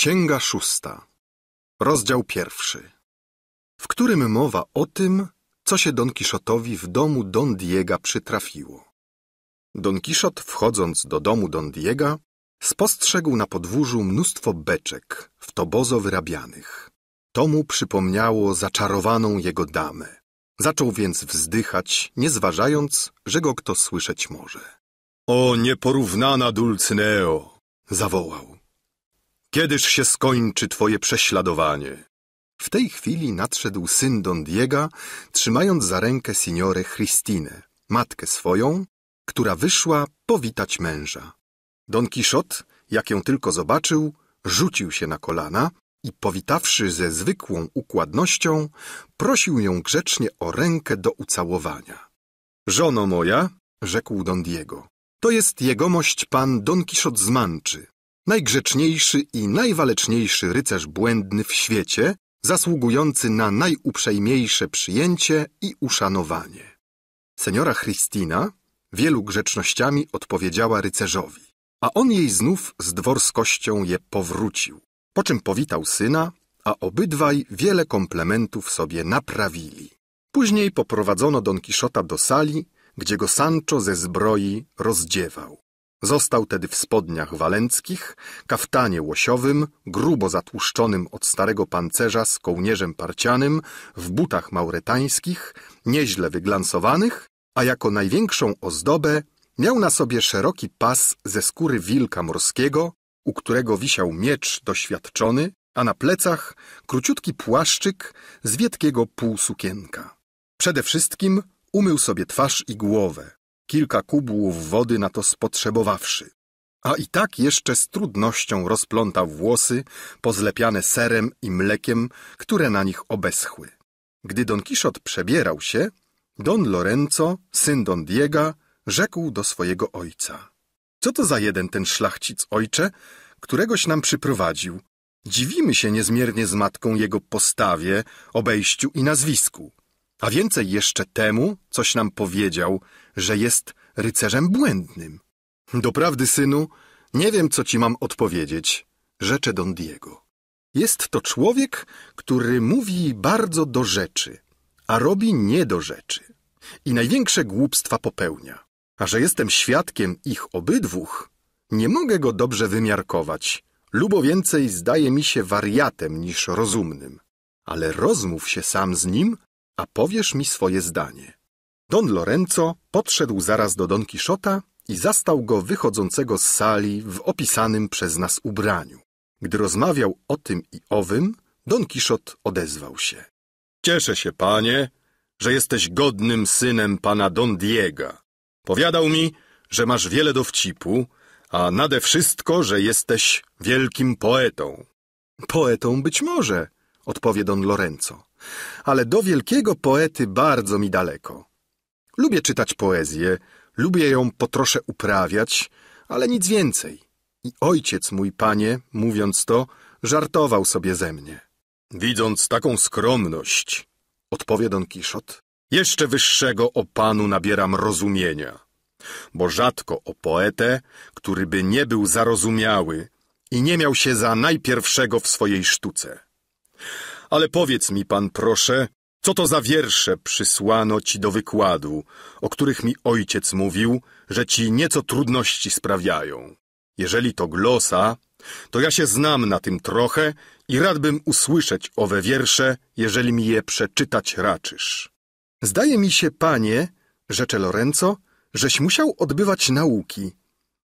Księga szósta, rozdział 1, w którym mowa o tym, co się Don Kiszotowi w domu Don Diega przytrafiło. Don Kiszot, wchodząc do domu Don Diega, spostrzegł na podwórzu mnóstwo beczek, w Toboso wyrabianych. To mu przypomniało zaczarowaną jego damę. Zaczął więc wzdychać, nie zważając, że go kto słyszeć może. — O nieporównana Dulcyneo! — zawołał. — Kiedyż się skończy twoje prześladowanie? W tej chwili nadszedł syn Don Diega, trzymając za rękę signorę Christinę, matkę swoją, która wyszła powitać męża. Don Kiszot, jak ją tylko zobaczył, rzucił się na kolana i powitawszy ze zwykłą układnością, prosił ją grzecznie o rękę do ucałowania. — Żono moja — rzekł Don Diego — to jest jegomość pan Don Kiszot z Manczy, najgrzeczniejszy i najwaleczniejszy rycerz błędny w świecie, zasługujący na najuprzejmiejsze przyjęcie i uszanowanie. Seniora Christina wielu grzecznościami odpowiedziała rycerzowi, a on jej znów z dworskością je powrócił, po czym powitał syna, a obydwaj wiele komplementów sobie naprawili. Później poprowadzono Don Kiszota do sali, gdzie go Sancho ze zbroi rozdziewał. Został tedy w spodniach walenckich, kaftanie łosiowym, grubo zatłuszczonym od starego pancerza z kołnierzem parcianym, w butach mauretańskich, nieźle wyglansowanych, a jako największą ozdobę miał na sobie szeroki pas ze skóry wilka morskiego, u którego wisiał miecz doświadczony, a na plecach króciutki płaszczyk z wietkiego półsukienka. Przede wszystkim umył sobie twarz i głowę, kilka kubłów wody na to spotrzebowawszy, a i tak jeszcze z trudnością rozplątał włosy pozlepiane serem i mlekiem, które na nich obeschły. Gdy Don Kiszot przebierał się, Don Lorenzo, syn Don Diega, rzekł do swojego ojca. — Co to za jeden ten szlachcic, ojcze, któregoś nam przyprowadził? Dziwimy się niezmiernie z matką jego postawie, obejściu i nazwisku. A więcej jeszcze temu, coś nam powiedział, że jest rycerzem błędnym. — Doprawdy, synu, nie wiem, co ci mam odpowiedzieć — rzecze Don Diego. — Jest to człowiek, który mówi bardzo do rzeczy, a robi nie do rzeczy. I największe głupstwa popełnia. A że jestem świadkiem ich obydwóch, nie mogę go dobrze wymiarkować, lubo więcej zdaje mi się wariatem niż rozumnym. Ale rozmów się sam z nim, a powiesz mi swoje zdanie. Don Lorenzo podszedł zaraz do Don Kiszota i zastał go wychodzącego z sali w opisanym przez nas ubraniu. Gdy rozmawiał o tym i owym, Don Kiszot odezwał się. — Cieszę się, panie, że jesteś godnym synem pana Don Diega. Powiadał mi, że masz wiele dowcipu, a nade wszystko, że jesteś wielkim poetą. — Poetą być może — odpowie Don Lorenzo. Ale do wielkiego poety bardzo mi daleko. Lubię czytać poezję, lubię ją po trosze uprawiać, ale nic więcej. I ojciec mój, panie, mówiąc to, żartował sobie ze mnie. Widząc taką skromność, odpowie Don Kiszot, jeszcze wyższego o panu nabieram rozumienia, bo rzadko o poetę, który by nie był zarozumiały i nie miał się za najpierwszego w swojej sztuce. Ale powiedz mi, pan, proszę, co to za wiersze przysłano ci do wykładu, o których mi ojciec mówił, że ci nieco trudności sprawiają. Jeżeli to glosa, to ja się znam na tym trochę i radbym usłyszeć owe wiersze, jeżeli mi je przeczytać raczysz. Zdaje mi się, panie, rzecze Lorenzo, żeś musiał odbywać nauki.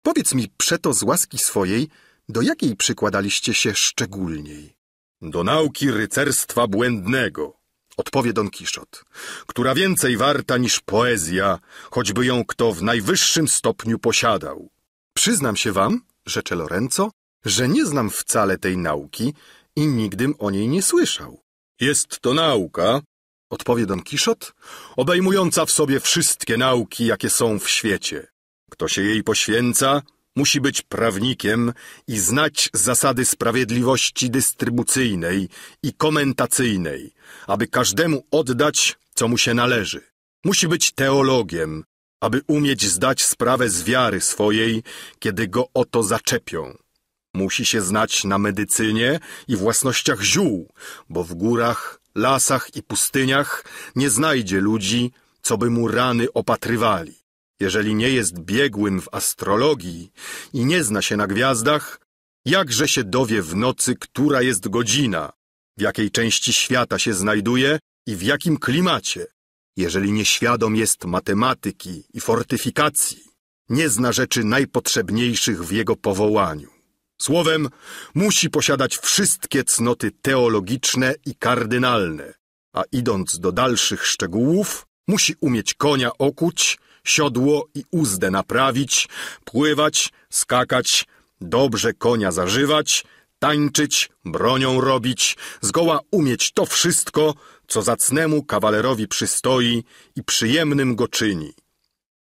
Powiedz mi przeto z łaski swojej, do jakiej przykładaliście się szczególniej. Do nauki rycerstwa błędnego, odpowie Don Kiszot, która więcej warta niż poezja, choćby ją kto w najwyższym stopniu posiadał. Przyznam się wam, rzecze Lorenzo, że nie znam wcale tej nauki i nigdym o niej nie słyszał. Jest to nauka, odpowie Don Kiszot, obejmująca w sobie wszystkie nauki, jakie są w świecie. Kto się jej poświęca, musi być prawnikiem i znać zasady sprawiedliwości dystrybucyjnej i komentacyjnej, aby każdemu oddać, co mu się należy. Musi być teologiem, aby umieć zdać sprawę z wiary swojej, kiedy go o to zaczepią. Musi się znać na medycynie i własnościach ziół, bo w górach, lasach i pustyniach nie znajdzie ludzi, co by mu rany opatrywali. Jeżeli nie jest biegłym w astrologii i nie zna się na gwiazdach, jakże się dowie w nocy, która jest godzina, w jakiej części świata się znajduje i w jakim klimacie? Jeżeli nieświadom jest matematyki i fortyfikacji, nie zna rzeczy najpotrzebniejszych w jego powołaniu. Słowem, musi posiadać wszystkie cnoty teologiczne i kardynalne, a idąc do dalszych szczegółów, musi umieć konia okuć, siodło i uzdę naprawić, pływać, skakać, dobrze konia zażywać, tańczyć, bronią robić, zgoła umieć to wszystko, co zacnemu kawalerowi przystoi i przyjemnym go czyni.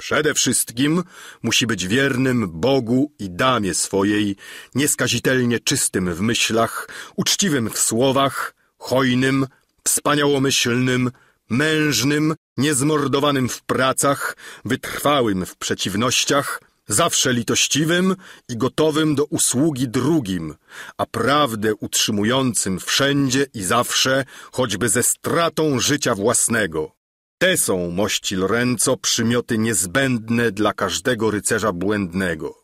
Przede wszystkim musi być wiernym Bogu i damie swojej, nieskazitelnie czystym w myślach, uczciwym w słowach, hojnym, wspaniałomyślnym, mężnym, niezmordowanym w pracach, wytrwałym w przeciwnościach, zawsze litościwym i gotowym do usługi drugim, a prawdę utrzymującym wszędzie i zawsze, choćby ze stratą życia własnego. Te są, mości Lorenzo, przymioty niezbędne dla każdego rycerza błędnego.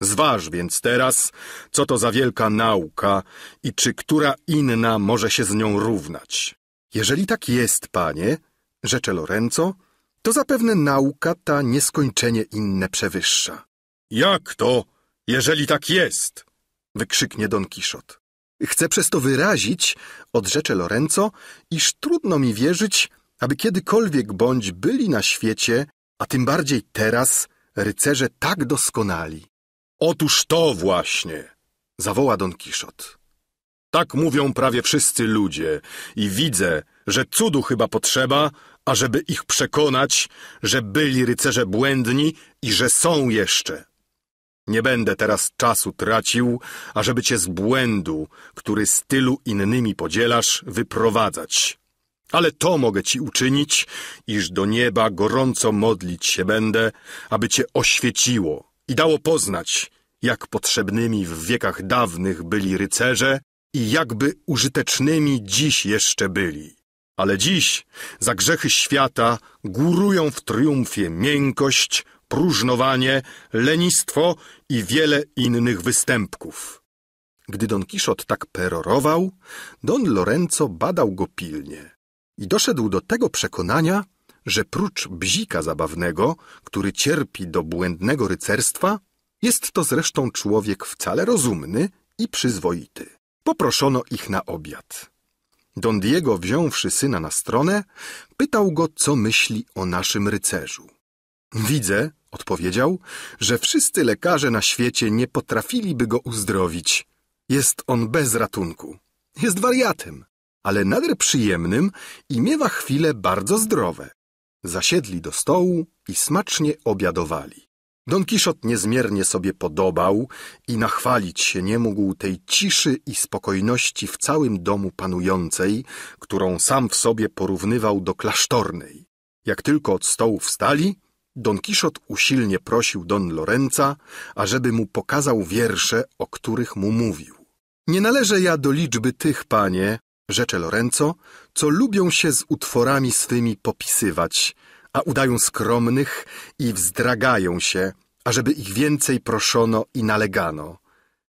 Zważ więc teraz, co to za wielka nauka i czy która inna może się z nią równać. Jeżeli tak jest, panie, rzecze Lorenzo, to zapewne nauka ta nieskończenie inne przewyższa. Jak to, jeżeli tak jest? Wykrzyknie Don Kiszot. Chcę przez to wyrazić, odrzecze Lorenzo, iż trudno mi wierzyć, aby kiedykolwiek bądź byli na świecie, a tym bardziej teraz, rycerze tak doskonali. Otóż to właśnie, zawoła Don Kiszot. Tak mówią prawie wszyscy ludzie i widzę, że cudu chyba potrzeba, ażeby ich przekonać, że byli rycerze błędni i że są jeszcze. Nie będę teraz czasu tracił, ażeby cię z błędu, który z tylu innymi podzielasz, wyprowadzać. Ale to mogę ci uczynić, iż do nieba gorąco modlić się będę, aby cię oświeciło i dało poznać, jak potrzebnymi w wiekach dawnych byli rycerze i jakby użytecznymi dziś jeszcze byli. Ale dziś za grzechy świata górują w triumfie miękkość, próżnowanie, lenistwo i wiele innych występków. Gdy Don Kiszot tak perorował, Don Lorenzo badał go pilnie i doszedł do tego przekonania, że prócz bzika zabawnego, który cierpi do błędnego rycerstwa, jest to zresztą człowiek wcale rozumny i przyzwoity. Poproszono ich na obiad. Don Diego, wziąwszy syna na stronę, pytał go, co myśli o naszym rycerzu. Widzę, odpowiedział, że wszyscy lekarze na świecie nie potrafiliby go uzdrowić. Jest on bez ratunku. Jest wariatem, ale nader przyjemnym i miewa chwile bardzo zdrowe. Zasiedli do stołu i smacznie obiadowali. Don Kiszot niezmiernie sobie podobał i nachwalić się nie mógł tej ciszy i spokojności w całym domu panującej, którą sam w sobie porównywał do klasztornej. Jak tylko od stołu wstali, Don Kiszot usilnie prosił Don Lorenza, ażeby mu pokazał wiersze, o których mu mówił. Nie należę ja do liczby tych, panie, rzecze Lorenzo, co lubią się z utworami swymi popisywać, a udają skromnych i wzdragają się, ażeby ich więcej proszono i nalegano.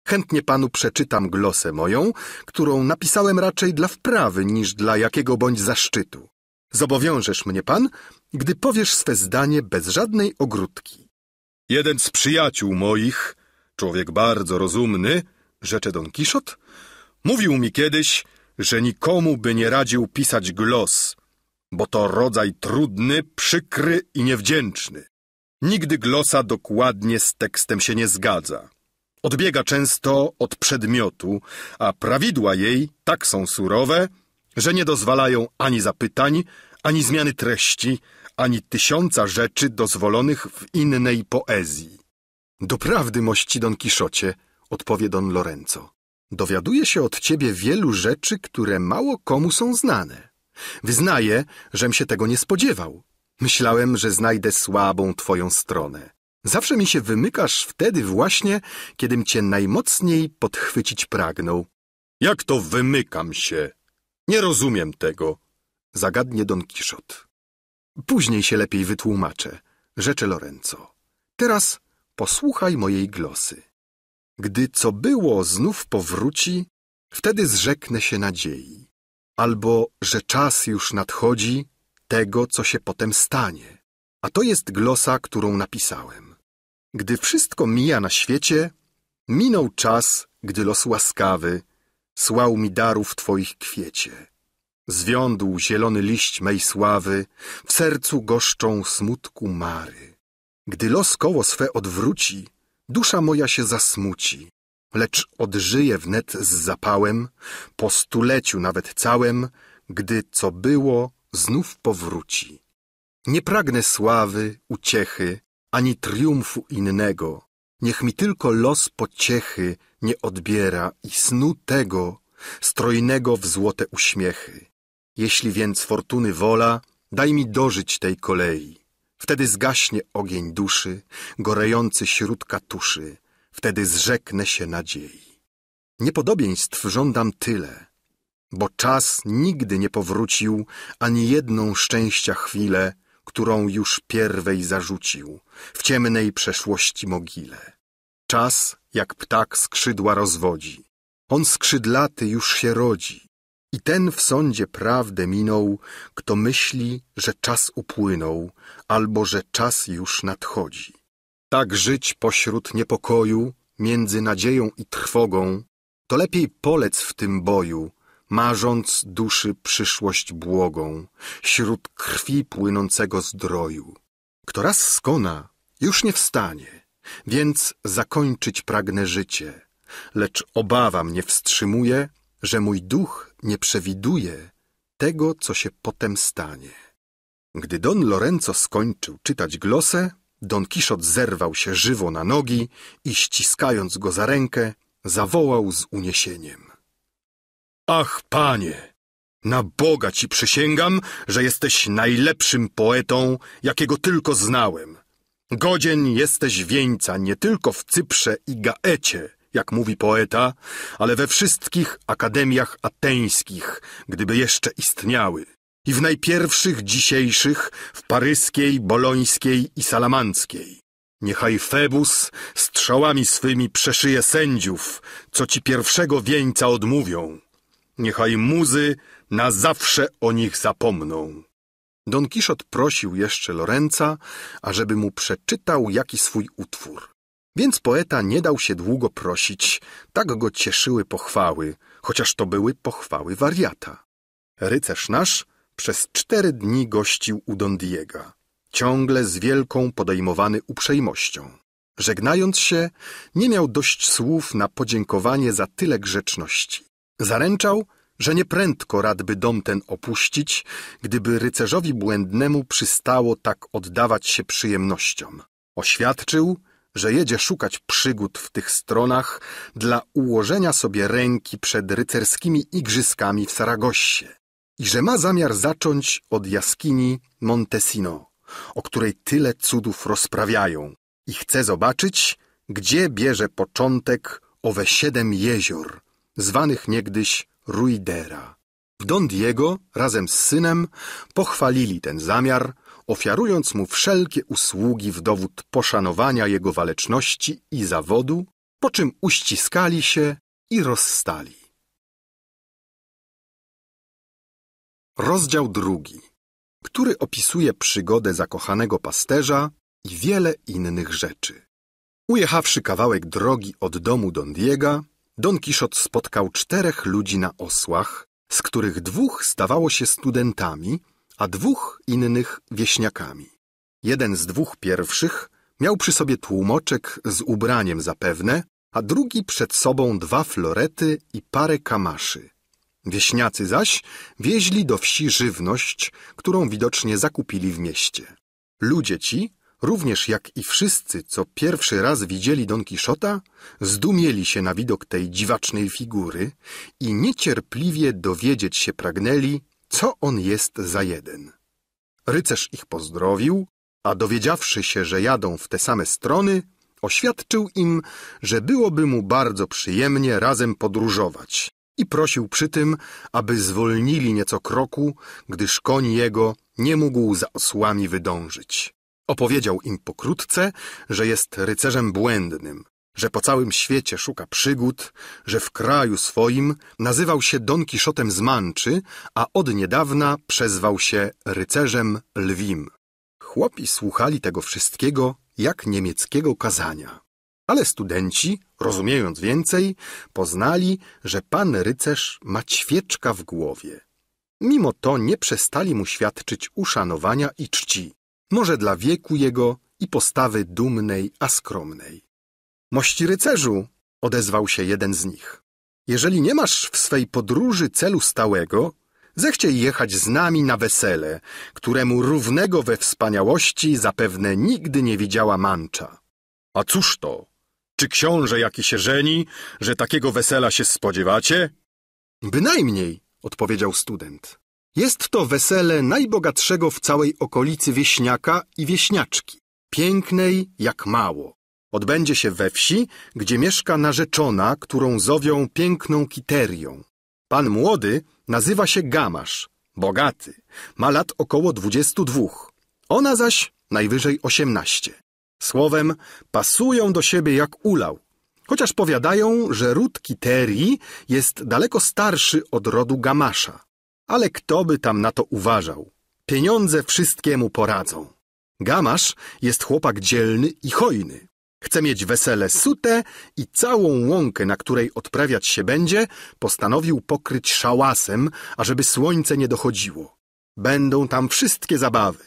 Chętnie panu przeczytam glosę moją, którą napisałem raczej dla wprawy niż dla jakiego bądź zaszczytu. Zobowiążesz mnie pan, gdy powiesz swe zdanie bez żadnej ogródki. Jeden z przyjaciół moich, człowiek bardzo rozumny, rzecze Don Kiszot, mówił mi kiedyś, że nikomu by nie radził pisać glos, bo to rodzaj trudny, przykry i niewdzięczny. Nigdy glosa dokładnie z tekstem się nie zgadza. Odbiega często od przedmiotu, a prawidła jej tak są surowe, że nie dozwalają ani zapytań, ani zmiany treści, ani tysiąca rzeczy dozwolonych w innej poezji. Doprawdy, mości Don Kiszocie, odpowie Don Lorenzo. Dowiaduję się od ciebie wielu rzeczy, które mało komu są znane. Wyznaję, żem się tego nie spodziewał. Myślałem, że znajdę słabą twoją stronę. Zawsze mi się wymykasz wtedy właśnie, kiedym cię najmocniej podchwycić pragnął. Jak to wymykam się? Nie rozumiem tego, zagadnie Don Kiszot. Później się lepiej wytłumaczę, rzecze Lorenzo. Teraz posłuchaj mojej glosy. Gdy co było znów powróci, wtedy zrzeknę się nadziei. Albo, że czas już nadchodzi tego, co się potem stanie. A to jest glosa, którą napisałem. Gdy wszystko mija na świecie, minął czas, gdy los łaskawy słał mi darów twoich kwiecie. Zwiądł zielony liść mej sławy, w sercu goszczą smutku mary. Gdy los koło swe odwróci, dusza moja się zasmuci, lecz odżyje wnet z zapałem, po stuleciu nawet całym, gdy co było znów powróci. Nie pragnę sławy, uciechy, ani triumfu innego. Niech mi tylko los pociechy nie odbiera i snu tego, strojnego w złote uśmiechy. Jeśli więc fortuny wola, daj mi dożyć tej kolei. Wtedy zgaśnie ogień duszy, gorejący śród katuszy. Wtedy zrzeknę się nadziei. Niepodobieństw żądam tyle, bo czas nigdy nie powrócił ani jedną szczęścia chwilę, którą już pierwej zarzucił w ciemnej przeszłości mogile. Czas jak ptak skrzydła rozwodzi. On skrzydlaty już się rodzi. I ten w sądzie prawdę minął, kto myśli, że czas upłynął, albo że czas już nadchodzi. Tak żyć pośród niepokoju, między nadzieją i trwogą, to lepiej polec w tym boju, marząc duszy przyszłość błogą, śród krwi płynącego zdroju. Kto raz skona, już nie wstanie, więc zakończyć pragnę życie, lecz obawa mnie wstrzymuje, że mój duch nie przewiduje tego, co się potem stanie. Gdy Don Lorenzo skończył czytać glosę, Don Kiszot zerwał się żywo na nogi i ściskając go za rękę, zawołał z uniesieniem. Ach, panie, na Boga ci przysięgam, że jesteś najlepszym poetą, jakiego tylko znałem. Godzien jesteś wieńca nie tylko w Cyprze i Gaecie, jak mówi poeta, ale we wszystkich akademiach ateńskich, gdyby jeszcze istniały. I w najpierwszych dzisiejszych, w paryskiej, bolońskiej i salamanckiej. Niechaj Febus strzałami swymi przeszyje sędziów, co ci pierwszego wieńca odmówią. Niechaj muzy na zawsze o nich zapomną. Don Kiszot prosił jeszcze Lorenza, ażeby mu przeczytał jaki swój utwór. Więc poeta nie dał się długo prosić, tak go cieszyły pochwały, chociaż to były pochwały wariata. Rycerz nasz przez 4 dni gościł u Don Diega, ciągle z wielką podejmowany uprzejmością. Żegnając się, nie miał dość słów na podziękowanie za tyle grzeczności. Zaręczał, że nieprędko radby dom ten opuścić, gdyby rycerzowi błędnemu przystało tak oddawać się przyjemnościom. Oświadczył, że jedzie szukać przygód w tych stronach dla ułożenia sobie ręki przed rycerskimi igrzyskami w Saragossie i że ma zamiar zacząć od jaskini Montesino, o której tyle cudów rozprawiają i chce zobaczyć, gdzie bierze początek owe 7 jezior, zwanych niegdyś Ruidera. Don Diego razem z synem pochwalili ten zamiar, ofiarując mu wszelkie usługi w dowód poszanowania jego waleczności i zawodu, po czym uściskali się i rozstali. Rozdział 2, który opisuje przygodę zakochanego pasterza i wiele innych rzeczy. Ujechawszy kawałek drogi od domu Don Diega, Don Kiszot spotkał 4 ludzi na osłach, z których 2 stawało się studentami, a 2 innych wieśniakami. Jeden z 2 pierwszych miał przy sobie tłumoczek z ubraniem zapewne, a drugi przed sobą 2 florety i parę kamaszy. Wieśniacy zaś wieźli do wsi żywność, którą widocznie zakupili w mieście. Ludzie ci, również jak i wszyscy, co pierwszy raz widzieli Don Kiszota, zdumieli się na widok tej dziwacznej figury i niecierpliwie dowiedzieć się pragnęli, co on jest za jeden. Rycerz ich pozdrowił, a dowiedziawszy się, że jadą w te same strony, oświadczył im, że byłoby mu bardzo przyjemnie razem podróżować i prosił przy tym, aby zwolnili nieco kroku, gdyż koń jego nie mógł za osłami wydążyć. Opowiedział im pokrótce, że jest rycerzem błędnym, że po całym świecie szuka przygód, że w kraju swoim nazywał się Don Kiszotem z Manczy, a od niedawna przezwał się rycerzem lwim. Chłopi słuchali tego wszystkiego jak niemieckiego kazania, ale studenci, rozumiejąc więcej, poznali, że pan rycerz ma ćwieczka w głowie. Mimo to nie przestali mu świadczyć uszanowania i czci, może dla wieku jego i postawy dumnej, a skromnej. Mości rycerzu, odezwał się jeden z nich, jeżeli nie masz w swej podróży celu stałego, zechciej jechać z nami na wesele, któremu równego we wspaniałości zapewne nigdy nie widziała Mancha. A cóż to? Czy książę jaki się żeni, że takiego wesela się spodziewacie? Bynajmniej, odpowiedział student. Jest to wesele najbogatszego w całej okolicy wieśniaka i wieśniaczki, pięknej jak mało. Odbędzie się we wsi, gdzie mieszka narzeczona, którą zowią piękną Kiterią. Pan młody nazywa się Gamasz, bogaty, ma lat około 22, ona zaś najwyżej 18. Słowem, pasują do siebie jak ulał, chociaż powiadają, że ród Kiterii jest daleko starszy od rodu Gamasza. Ale kto by tam na to uważał? Pieniądze wszystkiemu poradzą. Gamasz jest chłopak dzielny i hojny. Chce mieć wesele sute i całą łąkę, na której odprawiać się będzie, postanowił pokryć szałasem, ażeby słońce nie dochodziło. Będą tam wszystkie zabawy.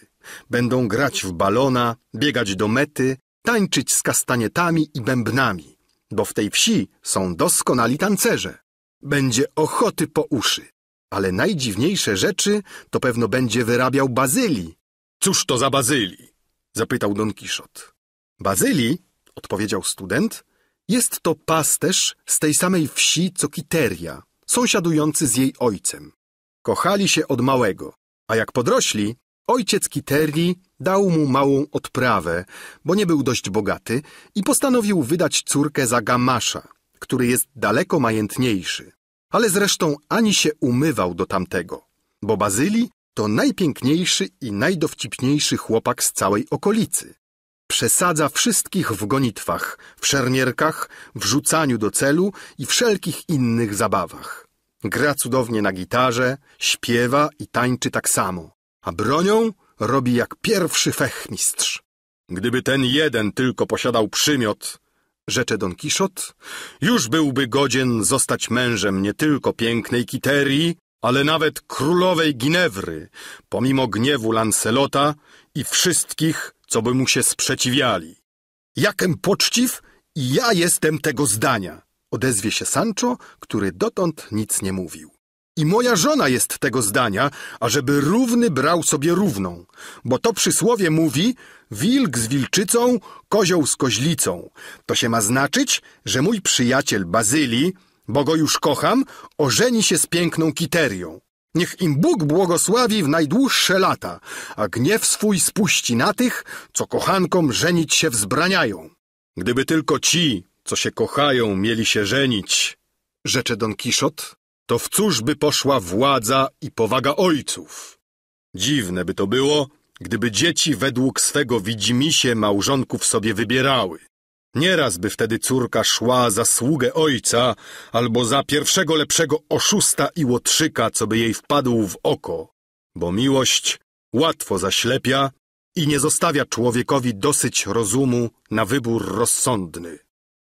Będą grać w balona, biegać do mety, tańczyć z kastanietami i bębnami, bo w tej wsi są doskonali tancerze. Będzie ochoty po uszy, ale najdziwniejsze rzeczy to pewno będzie wyrabiał Bazyli. Cóż to za Bazyli? Zapytał Don Kiszot. Bazyli, odpowiedział student, jest to pasterz z tej samej wsi co Kiteria, sąsiadujący z jej ojcem. Kochali się od małego, a jak podrośli, ojciec Kiterii dał mu małą odprawę, bo nie był dość bogaty i postanowił wydać córkę za Gamasza, który jest daleko majętniejszy. Ale zresztą ani się umywał do tamtego, bo Bazyli to najpiękniejszy i najdowcipniejszy chłopak z całej okolicy. Przesadza wszystkich w gonitwach, w szermierkach, w rzucaniu do celu i wszelkich innych zabawach. Gra cudownie na gitarze, śpiewa i tańczy tak samo, a bronią robi jak pierwszy fechmistrz. Gdyby ten jeden tylko posiadał przymiot, rzecze Don Kiszot, już byłby godzien zostać mężem nie tylko pięknej Kiterii, ale nawet królowej Ginewry, pomimo gniewu Lancelota i wszystkich, co by mu się sprzeciwiali. Jakem poczciw i ja jestem tego zdania, odezwie się Sancho, który dotąd nic nie mówił. I moja żona jest tego zdania, ażeby równy brał sobie równą, bo to przysłowie mówi wilk z wilczycą, kozioł z koźlicą. To się ma znaczyć, że mój przyjaciel Bazyli, bo go już kocham, ożeni się z piękną Kiterią. Niech im Bóg błogosławi w najdłuższe lata, a gniew swój spuści na tych, co kochankom żenić się wzbraniają. Gdyby tylko ci, co się kochają, mieli się żenić, rzecze Don Kiszot, to w cóż by poszła władza i powaga ojców? Dziwne by to było, gdyby dzieci według swego widzimisię małżonków sobie wybierały. Nieraz by wtedy córka szła za sługę ojca albo za pierwszego lepszego oszusta i łotrzyka, co by jej wpadł w oko, bo miłość łatwo zaślepia i nie zostawia człowiekowi dosyć rozumu na wybór rozsądny.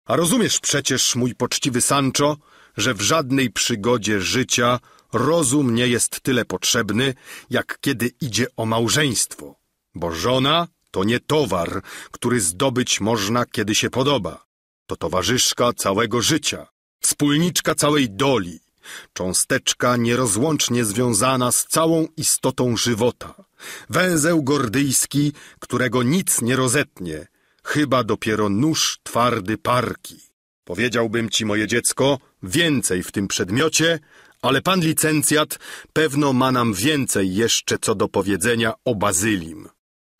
A rozumiesz przecież, mój poczciwy Sancho, że w żadnej przygodzie życia rozum nie jest tyle potrzebny, jak kiedy idzie o małżeństwo, bo żona to nie towar, który zdobyć można, kiedy się podoba. To towarzyszka całego życia, wspólniczka całej doli, cząsteczka nierozłącznie związana z całą istotą żywota, węzeł gordyjski, którego nic nie rozetnie, chyba dopiero nóż twardy parki. Powiedziałbym ci, moje dziecko, więcej w tym przedmiocie, ale pan licencjat pewno ma nam więcej jeszcze co do powiedzenia o Bazylim.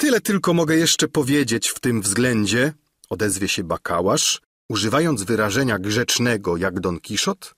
Tyle tylko mogę jeszcze powiedzieć w tym względzie, odezwie się Bakałarz, używając wyrażenia grzecznego jak Don Kiszot,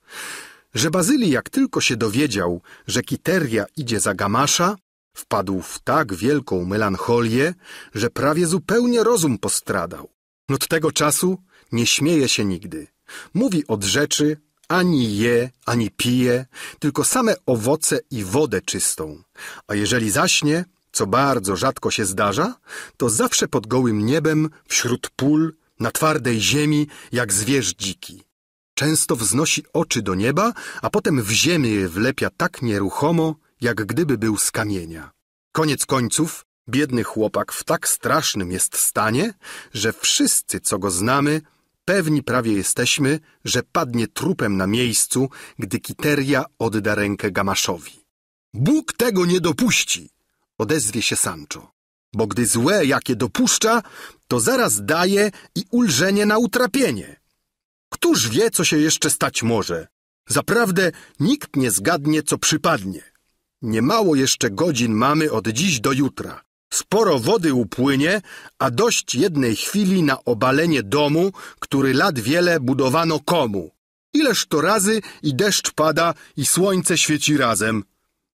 że Bazyli, jak tylko się dowiedział, że Kiteria idzie za Gamasza, wpadł w tak wielką melancholię, że prawie zupełnie rozum postradał. Od tego czasu nie śmieje się nigdy. Mówi od rzeczy, ani je, ani pije, tylko same owoce i wodę czystą. A jeżeli zaśnie, co bardzo rzadko się zdarza, to zawsze pod gołym niebem, wśród pól, na twardej ziemi, jak zwierz dziki. Często wznosi oczy do nieba, a potem w ziemię je wlepia tak nieruchomo, jak gdyby był z kamienia. Koniec końców, biedny chłopak w tak strasznym jest stanie, że wszyscy, co go znamy, pewni prawie jesteśmy, że padnie trupem na miejscu, gdy Kiteria odda rękę Gamaszowi. Bóg tego nie dopuści, odezwie się Sancho, bo gdy złe, jakie dopuszcza, to zaraz daje i ulżenie na utrapienie. Któż wie, co się jeszcze stać może? Zaprawdę nikt nie zgadnie, co przypadnie. Niemało jeszcze godzin mamy od dziś do jutra. Sporo wody upłynie, a dość jednej chwili na obalenie domu, który lat wiele budowano komu. Ileż to razy i deszcz pada, i słońce świeci razem.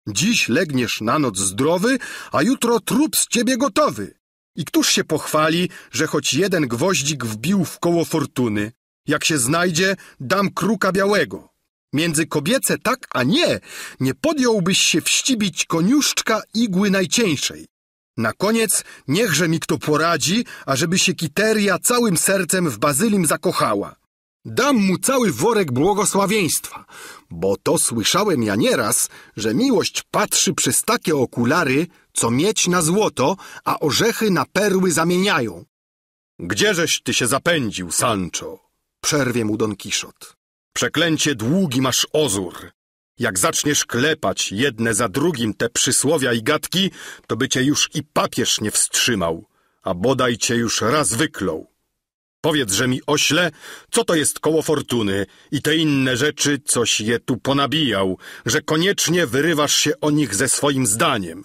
Dziś legniesz na noc zdrowy, a jutro trup z ciebie gotowy. I któż się pochwali, że choć jeden gwoździk wbił w koło fortuny? Jak się znajdzie, dam kruka białego. Między kobiece tak, a nie, nie podjąłbyś się wścibić koniuszczka igły najcieńszej. Na koniec niechże mi kto poradzi, ażeby się Kiteria całym sercem w Bazylim zakochała. Dam mu cały worek błogosławieństwa, bo to słyszałem ja nieraz, że miłość patrzy przez takie okulary, co miedź na złoto, a orzechy na perły zamieniają. Gdzieżeś ty się zapędził, Sancho? Przerwie mu Don Kiszot. Przeklęcie długi masz ozór. Jak zaczniesz klepać jedne za drugim te przysłowia i gadki, to by cię już i papież nie wstrzymał, a bodaj cię już raz wyklął. Powiedzże mi, ośle, co to jest koło fortuny i te inne rzeczy, coś je tu ponabijał, że koniecznie wyrywasz się o nich ze swoim zdaniem.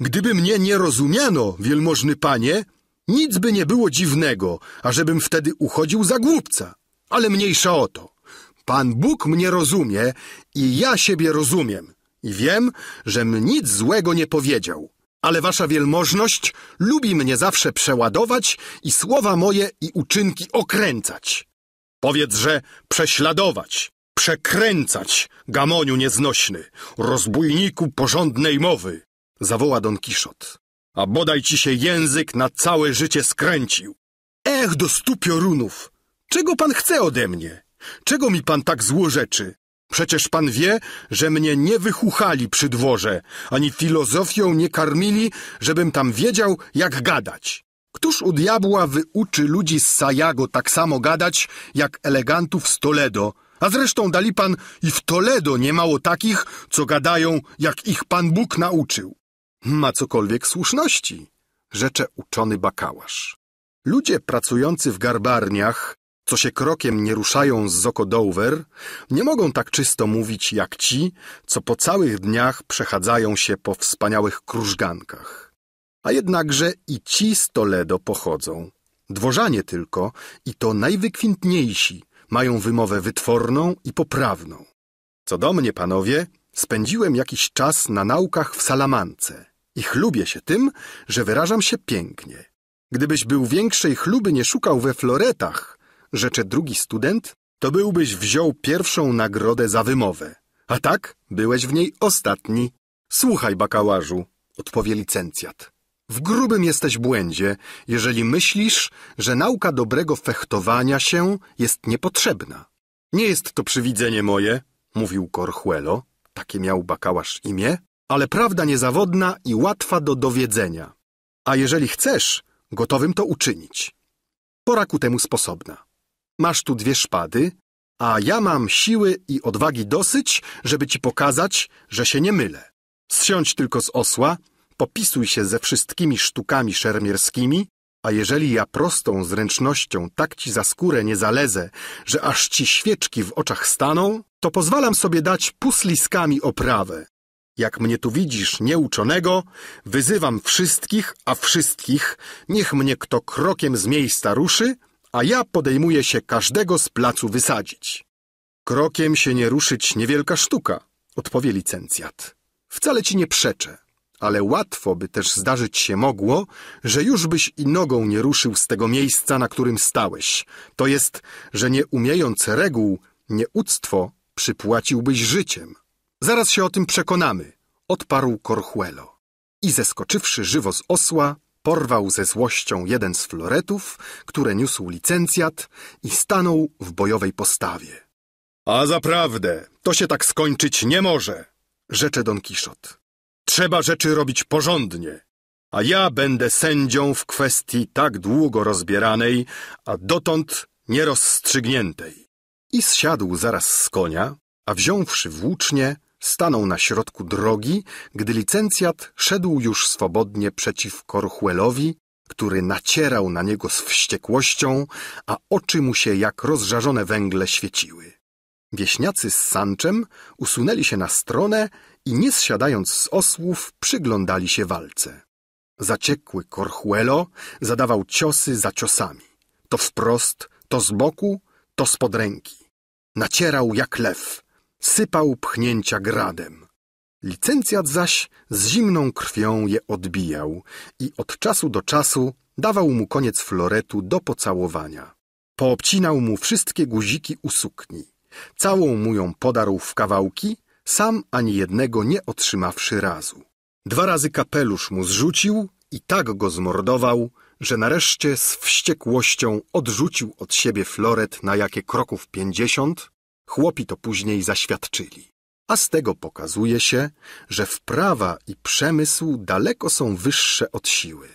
Gdyby mnie nie rozumiano, wielmożny panie, nic by nie było dziwnego, ażebym wtedy uchodził za głupca, ale mniejsza o to. Pan Bóg mnie rozumie i ja siebie rozumiem i wiem, żem nic złego nie powiedział, ale wasza wielmożność lubi mnie zawsze przeładować i słowa moje i uczynki okręcać. Powiedz, że prześladować, przekręcać, gamoniu nieznośny, rozbójniku porządnej mowy, zawoła Don Kiszot, a bodaj ci się język na całe życie skręcił. Ech, do stu piorunów, czego pan chce ode mnie? Czego mi pan tak złorzeczy? Przecież pan wie, że mnie nie wychuchali przy dworze, ani filozofią nie karmili, żebym tam wiedział, jak gadać. Któż u diabła wyuczy ludzi z Sajago tak samo gadać, jak elegantów z Toledo? A zresztą dali pan i w Toledo niemało takich, co gadają, jak ich pan Bóg nauczył. Ma cokolwiek słuszności, rzecze uczony Bakałarz. Ludzie pracujący w garbarniach, co się krokiem nie ruszają z Zokodołwer, nie mogą tak czysto mówić jak ci, co po całych dniach przechadzają się po wspaniałych krużgankach. A jednakże i ci z Toledo pochodzą. Dworzanie tylko, i to najwykwintniejsi, mają wymowę wytworną i poprawną. Co do mnie, panowie, spędziłem jakiś czas na naukach w Salamance i chlubię się tym, że wyrażam się pięknie. Gdybyś był większej chluby nie szukał we floretach, rzecze drugi student, to byłbyś wziął pierwszą nagrodę za wymowę, a tak byłeś w niej ostatni. Słuchaj, Bakałarzu, odpowie licencjat. W grubym jesteś błędzie, jeżeli myślisz, że nauka dobrego fechtowania się jest niepotrzebna. Nie jest to przywidzenie moje, mówił Corchuelo, takie miał Bakałarz imię, ale prawda niezawodna i łatwa do dowiedzenia. A jeżeli chcesz, gotowym to uczynić. Pora ku temu sposobna. Masz tu dwie szpady, a ja mam siły i odwagi dosyć, żeby ci pokazać, że się nie mylę. Zsiądź tylko z osła, popisuj się ze wszystkimi sztukami szermierskimi, a jeżeli ja prostą zręcznością tak ci za skórę nie zalezę, że aż ci świeczki w oczach staną, to pozwalam sobie dać pusliskami oprawę. Jak mnie tu widzisz, nieuczonego, wyzywam wszystkich, a wszystkich, niech mnie kto krokiem z miejsca ruszy, a ja podejmuję się każdego z placu wysadzić. Krokiem się nie ruszyć niewielka sztuka, odpowie licencjat. Wcale ci nie przeczę, ale łatwo by też zdarzyć się mogło, że już byś i nogą nie ruszył z tego miejsca, na którym stałeś. To jest, że nie umiejąc reguł, nieuctwo przypłaciłbyś życiem. Zaraz się o tym przekonamy, odparł Corchuelo. I zeskoczywszy żywo z osła, porwał ze złością jeden z floretów, które niósł licencjat i stanął w bojowej postawie. A zaprawdę, to się tak skończyć nie może, rzecze Don Kiszot. Trzeba rzeczy robić porządnie, a ja będę sędzią w kwestii tak długo rozbieranej, a dotąd nierozstrzygniętej. I zsiadł zaraz z konia, a wziąwszy włócznie, stanął na środku drogi, gdy licencjat szedł już swobodnie przeciw Corchuelowi, który nacierał na niego z wściekłością, a oczy mu się jak rozżarzone węgle świeciły. Wieśniacy z Sanczem usunęli się na stronę i nie zsiadając z osłów przyglądali się walce. Zaciekły Corchuelo zadawał ciosy za ciosami. To wprost, to z boku, to spod ręki. Nacierał jak lew. Sypał pchnięcia gradem. Licencjat zaś z zimną krwią je odbijał i od czasu do czasu dawał mu koniec floretu do pocałowania. Poobcinał mu wszystkie guziki u sukni. Całą mu ją podarł w kawałki, sam ani jednego nie otrzymawszy razu. Dwa razy kapelusz mu zrzucił i tak go zmordował, że nareszcie z wściekłością odrzucił od siebie floret na jakie kroków 50, chłopi to później zaświadczyli. A z tego pokazuje się, że wprawa i przemysł daleko są wyższe od siły.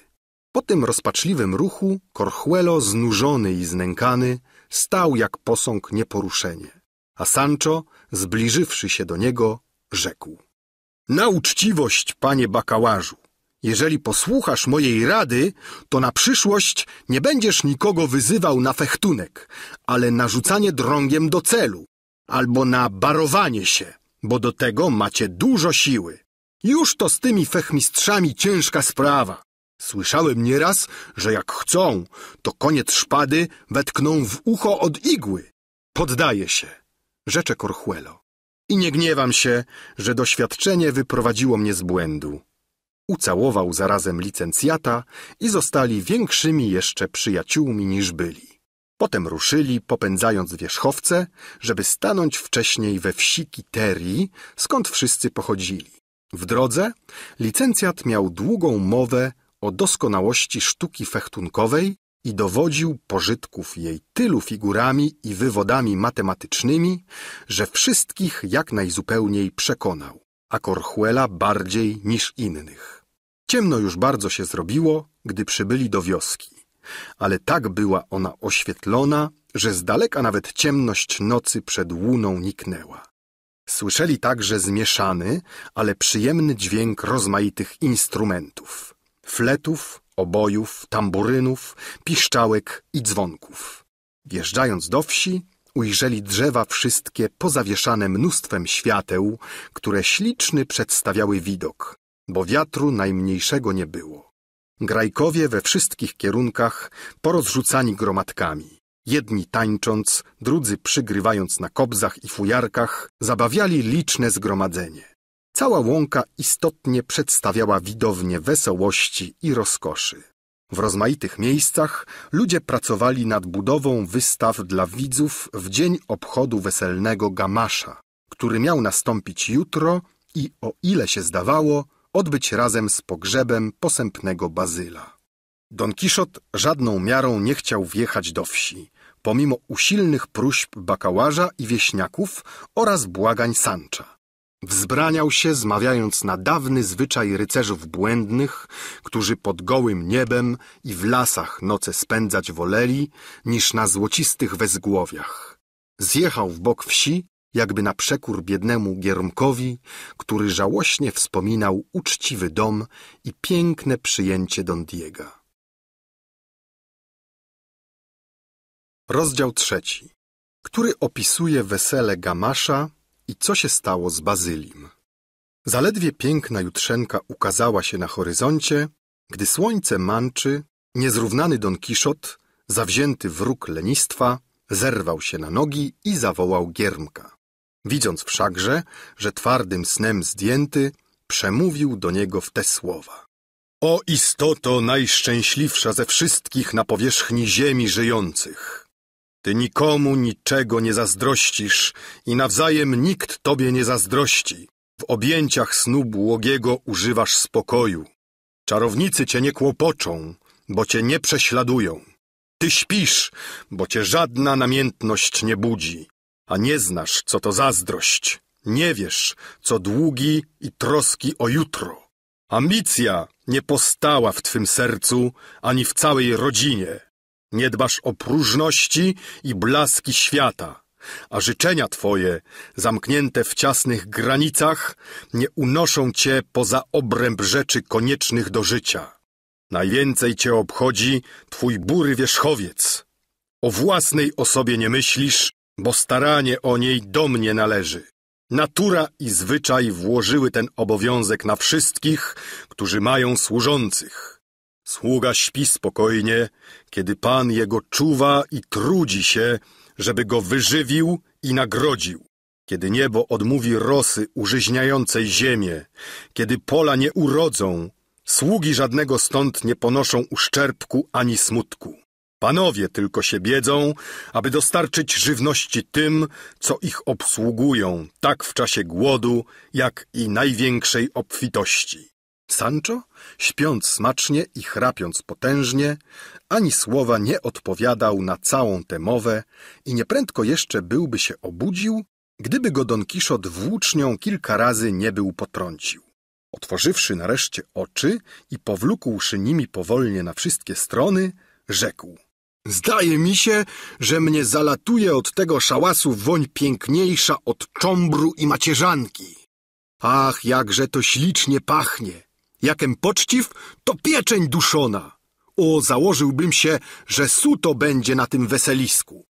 Po tym rozpaczliwym ruchu Corchuelo, znużony i znękany, stał jak posąg nieporuszenie. A Sancho, zbliżywszy się do niego, rzekł. Na uczciwość, panie bakałarzu, jeżeli posłuchasz mojej rady, to na przyszłość nie będziesz nikogo wyzywał na fechtunek, ale na rzucanie drągiem do celu. Albo na barowanie się, bo do tego macie dużo siły. Już to z tymi fechmistrzami ciężka sprawa. Słyszałem nieraz, że jak chcą, to koniec szpady wetkną w ucho od igły. Poddaję się, rzecze Corchuelo. I nie gniewam się, że doświadczenie wyprowadziło mnie z błędu. Ucałował zarazem licencjata i zostali większymi jeszcze przyjaciółmi niż byli. Potem ruszyli, popędzając wierzchowce, żeby stanąć wcześniej we wsi Kiterii, skąd wszyscy pochodzili. W drodze licencjat miał długą mowę o doskonałości sztuki fechtunkowej i dowodził pożytków jej tylu figurami i wywodami matematycznymi, że wszystkich jak najzupełniej przekonał, a Corchuela bardziej niż innych. Ciemno już bardzo się zrobiło, gdy przybyli do wioski. Ale tak była ona oświetlona, że z daleka nawet ciemność nocy przed łuną niknęła. Słyszeli także zmieszany, ale przyjemny dźwięk rozmaitych instrumentów. Fletów, obojów, tamburynów, piszczałek i dzwonków. Wjeżdżając do wsi, ujrzeli drzewa wszystkie pozawieszane mnóstwem świateł, które śliczny przedstawiały widok, bo wiatru najmniejszego nie było. Grajkowie we wszystkich kierunkach porozrzucani gromadkami. Jedni tańcząc, drudzy przygrywając na kobzach i fujarkach, zabawiali liczne zgromadzenie. Cała łąka istotnie przedstawiała widownię wesołości i rozkoszy. W rozmaitych miejscach ludzie pracowali nad budową wystaw dla widzów w dzień obchodu weselnego Gamasza, który miał nastąpić jutro i, o ile się zdawało, odbyć razem z pogrzebem posępnego Bazyla. Don Kiszot żadną miarą nie chciał wjechać do wsi, pomimo usilnych próśb bakałarza i wieśniaków oraz błagań Sancha. Wzbraniał się, zmawiając na dawny zwyczaj rycerzów błędnych, którzy pod gołym niebem i w lasach noce spędzać woleli, niż na złocistych wezgłowiach. Zjechał w bok wsi, jakby na przekór biednemu Giermkowi, który żałośnie wspominał uczciwy dom i piękne przyjęcie Don Diego. Rozdział 3, który opisuje wesele Gamasza i co się stało z Bazylim. Zaledwie piękna jutrzenka ukazała się na horyzoncie, gdy słońce Manczy, niezrównany Don Kiszot, zawzięty wróg lenistwa, zerwał się na nogi i zawołał Giermka. Widząc wszakże, że twardym snem zdjęty, przemówił do niego w te słowa. O istoto najszczęśliwsza ze wszystkich na powierzchni ziemi żyjących! Ty nikomu niczego nie zazdrościsz i nawzajem nikt tobie nie zazdrości. W objęciach snu błogiego używasz spokoju. Czarownicy cię nie kłopoczą, bo cię nie prześladują. Ty śpisz, bo cię żadna namiętność nie budzi, a nie znasz, co to zazdrość. Nie wiesz, co długi i troski o jutro. Ambicja nie postała w twym sercu ani w całej rodzinie. Nie dbasz o próżności i blaski świata, a życzenia twoje, zamknięte w ciasnych granicach, nie unoszą cię poza obręb rzeczy koniecznych do życia. Najwięcej cię obchodzi twój bury wierzchowiec. O własnej osobie nie myślisz, bo staranie o niej do mnie należy. Natura i zwyczaj włożyły ten obowiązek na wszystkich, którzy mają służących. Sługa śpi spokojnie, kiedy pan jego czuwa i trudzi się, żeby go wyżywił i nagrodził. Kiedy niebo odmówi rosy użyźniającej ziemię, kiedy pola nie urodzą, sługi żadnego stąd nie ponoszą uszczerbku ani smutku. Panowie tylko się biedzą, aby dostarczyć żywności tym, co ich obsługują, tak w czasie głodu, jak i największej obfitości. Sancho, śpiąc smacznie i chrapiąc potężnie, ani słowa nie odpowiadał na całą tę mowę i nieprędko jeszcze byłby się obudził, gdyby go Don Kiszot włócznią kilka razy nie był potrącił. Otworzywszy nareszcie oczy i powlókłszy nimi powolnie na wszystkie strony, rzekł. Zdaje mi się, że mnie zalatuje od tego szałasu woń piękniejsza od czombru i macierzanki. Ach, jakże to ślicznie pachnie! Jakem poczciw, to pieczeń duszona! O, założyłbym się, że suto będzie na tym weselisku.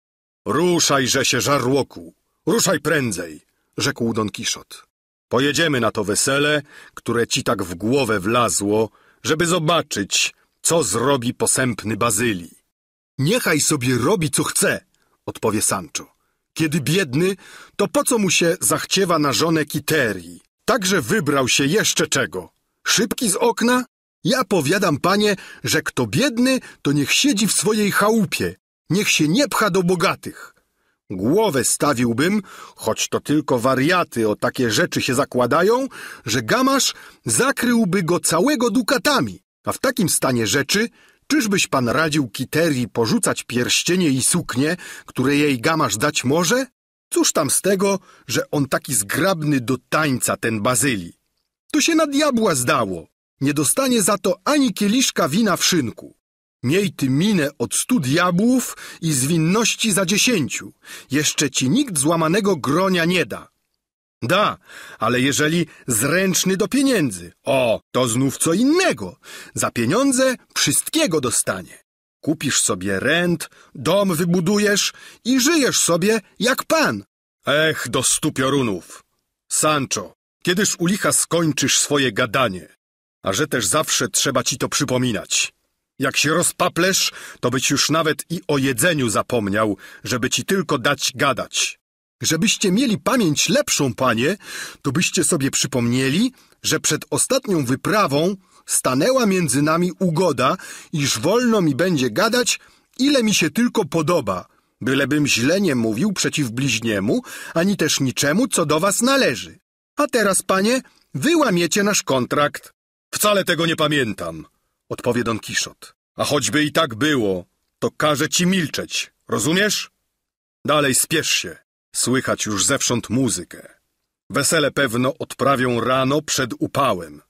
Ruszajże się, żarłoku! Ruszaj prędzej! Rzekł Don Kiszot. Pojedziemy na to wesele, które ci tak w głowę wlazło, żeby zobaczyć, co zrobi posępny Bazyli. Niechaj sobie robi, co chce, odpowie Sancho. Kiedy biedny, to po co mu się zachciewa na żonę Kiterii? Także wybrał się jeszcze czego? Szybki z okna? Ja powiadam, panie, że kto biedny, to niech siedzi w swojej chałupie, niech się nie pcha do bogatych. Głowę stawiłbym, choć to tylko wariaty o takie rzeczy się zakładają, że Gamasz zakryłby go całego dukatami. A w takim stanie rzeczy, czyżbyś pan radził Kiterii porzucać pierścienie i suknie, które jej Gamasz dać może? Cóż tam z tego, że on taki zgrabny do tańca, ten Bazyli. To się na diabła zdało. Nie dostanie za to ani kieliszka wina w szynku. Miej ty minę od 100 diabłów i zwinności za 10. Jeszcze ci nikt złamanego gronia nie da. Da, ale jeżeli zręczny do pieniędzy, o, to znów co innego. Za pieniądze wszystkiego dostanie. Kupisz sobie rent, dom wybudujesz i żyjesz sobie jak pan. Ech, do 100 piorunów. Sancho, kiedyż u licha skończysz swoje gadanie? A że też zawsze trzeba ci to przypominać. Jak się rozpaplesz, to byś już nawet i o jedzeniu zapomniał, żeby ci tylko dać gadać. Żebyście mieli pamięć lepszą, panie, to byście sobie przypomnieli, że przed ostatnią wyprawą stanęła między nami ugoda, iż wolno mi będzie gadać, ile mi się tylko podoba, bylebym źle nie mówił przeciw bliźniemu, ani też niczemu, co do was należy. A teraz, panie, wy łamiecie nasz kontrakt. Wcale tego nie pamiętam, odpowie Don Kiszot. A choćby i tak było, to każę ci milczeć, rozumiesz? Dalej spiesz się. Słychać już zewsząd muzykę. Wesele pewno odprawią rano przed upałem.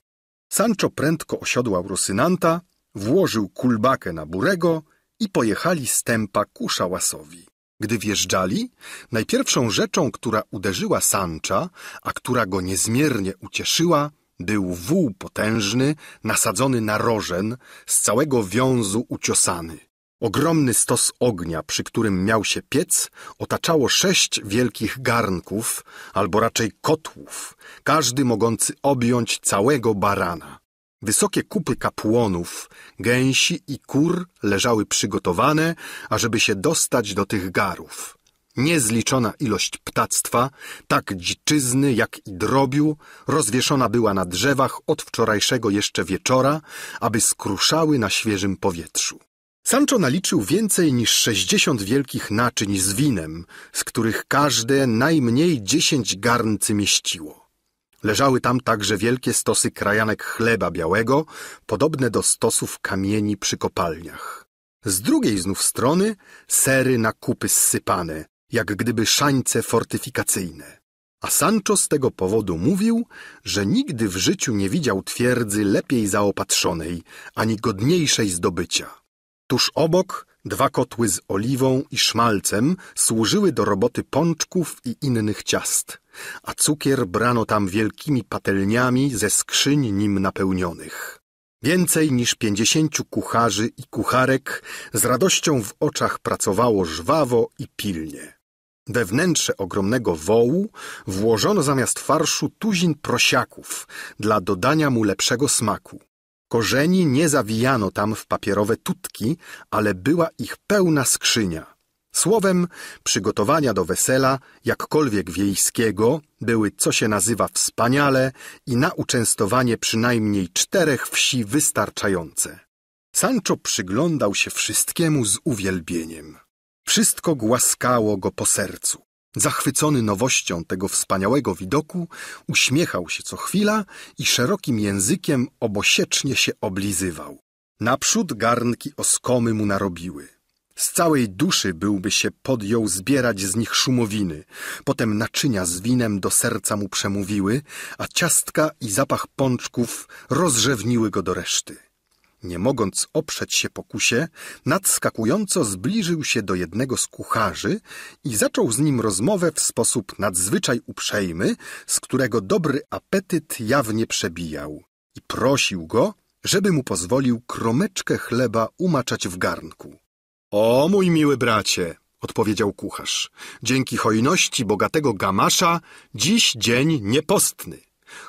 Sancho prędko osiodłał Rosynanta, włożył kulbakę na Burego i pojechali z tempa ku szałasowi. Gdy wjeżdżali, najpierwszą rzeczą, która uderzyła Sancha, a która go niezmiernie ucieszyła, był wół potężny, nasadzony na rożen, z całego wiązu uciosany. Ogromny stos ognia, przy którym miał się piec, otaczało 6 wielkich garnków, albo raczej kotłów, każdy mogący objąć całego barana. Wysokie kupy kapłonów, gęsi i kur leżały przygotowane, ażeby się dostać do tych garów. Niezliczona ilość ptactwa, tak dziczyzny jak i drobiu, rozwieszona była na drzewach od wczorajszego jeszcze wieczora, aby skruszały na świeżym powietrzu. Sancho naliczył więcej niż 60 wielkich naczyń z winem, z których każde najmniej 10 garncy mieściło. Leżały tam także wielkie stosy krajanek chleba białego, podobne do stosów kamieni przy kopalniach. Z drugiej znów strony sery na kupy zsypane, jak gdyby szańce fortyfikacyjne. A Sancho z tego powodu mówił, że nigdy w życiu nie widział twierdzy lepiej zaopatrzonej, ani godniejszej zdobycia. Tuż obok 2 kotły z oliwą i szmalcem służyły do roboty pączków i innych ciast, a cukier brano tam wielkimi patelniami ze skrzyń nim napełnionych. Więcej niż 50 kucharzy i kucharek z radością w oczach pracowało żwawo i pilnie. We wnętrze ogromnego wołu włożono zamiast farszu tuzin prosiaków dla dodania mu lepszego smaku. Korzeni nie zawijano tam w papierowe tutki, ale była ich pełna skrzynia. Słowem, przygotowania do wesela, jakkolwiek wiejskiego, były, co się nazywa, wspaniale i na uczęstowanie przynajmniej 4 wsi wystarczające. Sancho przyglądał się wszystkiemu z uwielbieniem. Wszystko głaskało go po sercu. Zachwycony nowością tego wspaniałego widoku, uśmiechał się co chwila i szerokim językiem obosiecznie się oblizywał. Naprzód garnki oskomy mu narobiły. Z całej duszy byłby się podjął zbierać z nich szumowiny, potem naczynia z winem do serca mu przemówiły, a ciastka i zapach pączków rozrzewniły go do reszty. Nie mogąc oprzeć się pokusie, nadskakująco zbliżył się do jednego z kucharzy i zaczął z nim rozmowę w sposób nadzwyczaj uprzejmy, z którego dobry apetyt jawnie przebijał. I prosił go, żeby mu pozwolił kromeczkę chleba umaczać w garnku. O, mój miły bracie, odpowiedział kucharz, dzięki hojności bogatego Gamasza dziś dzień niepostny.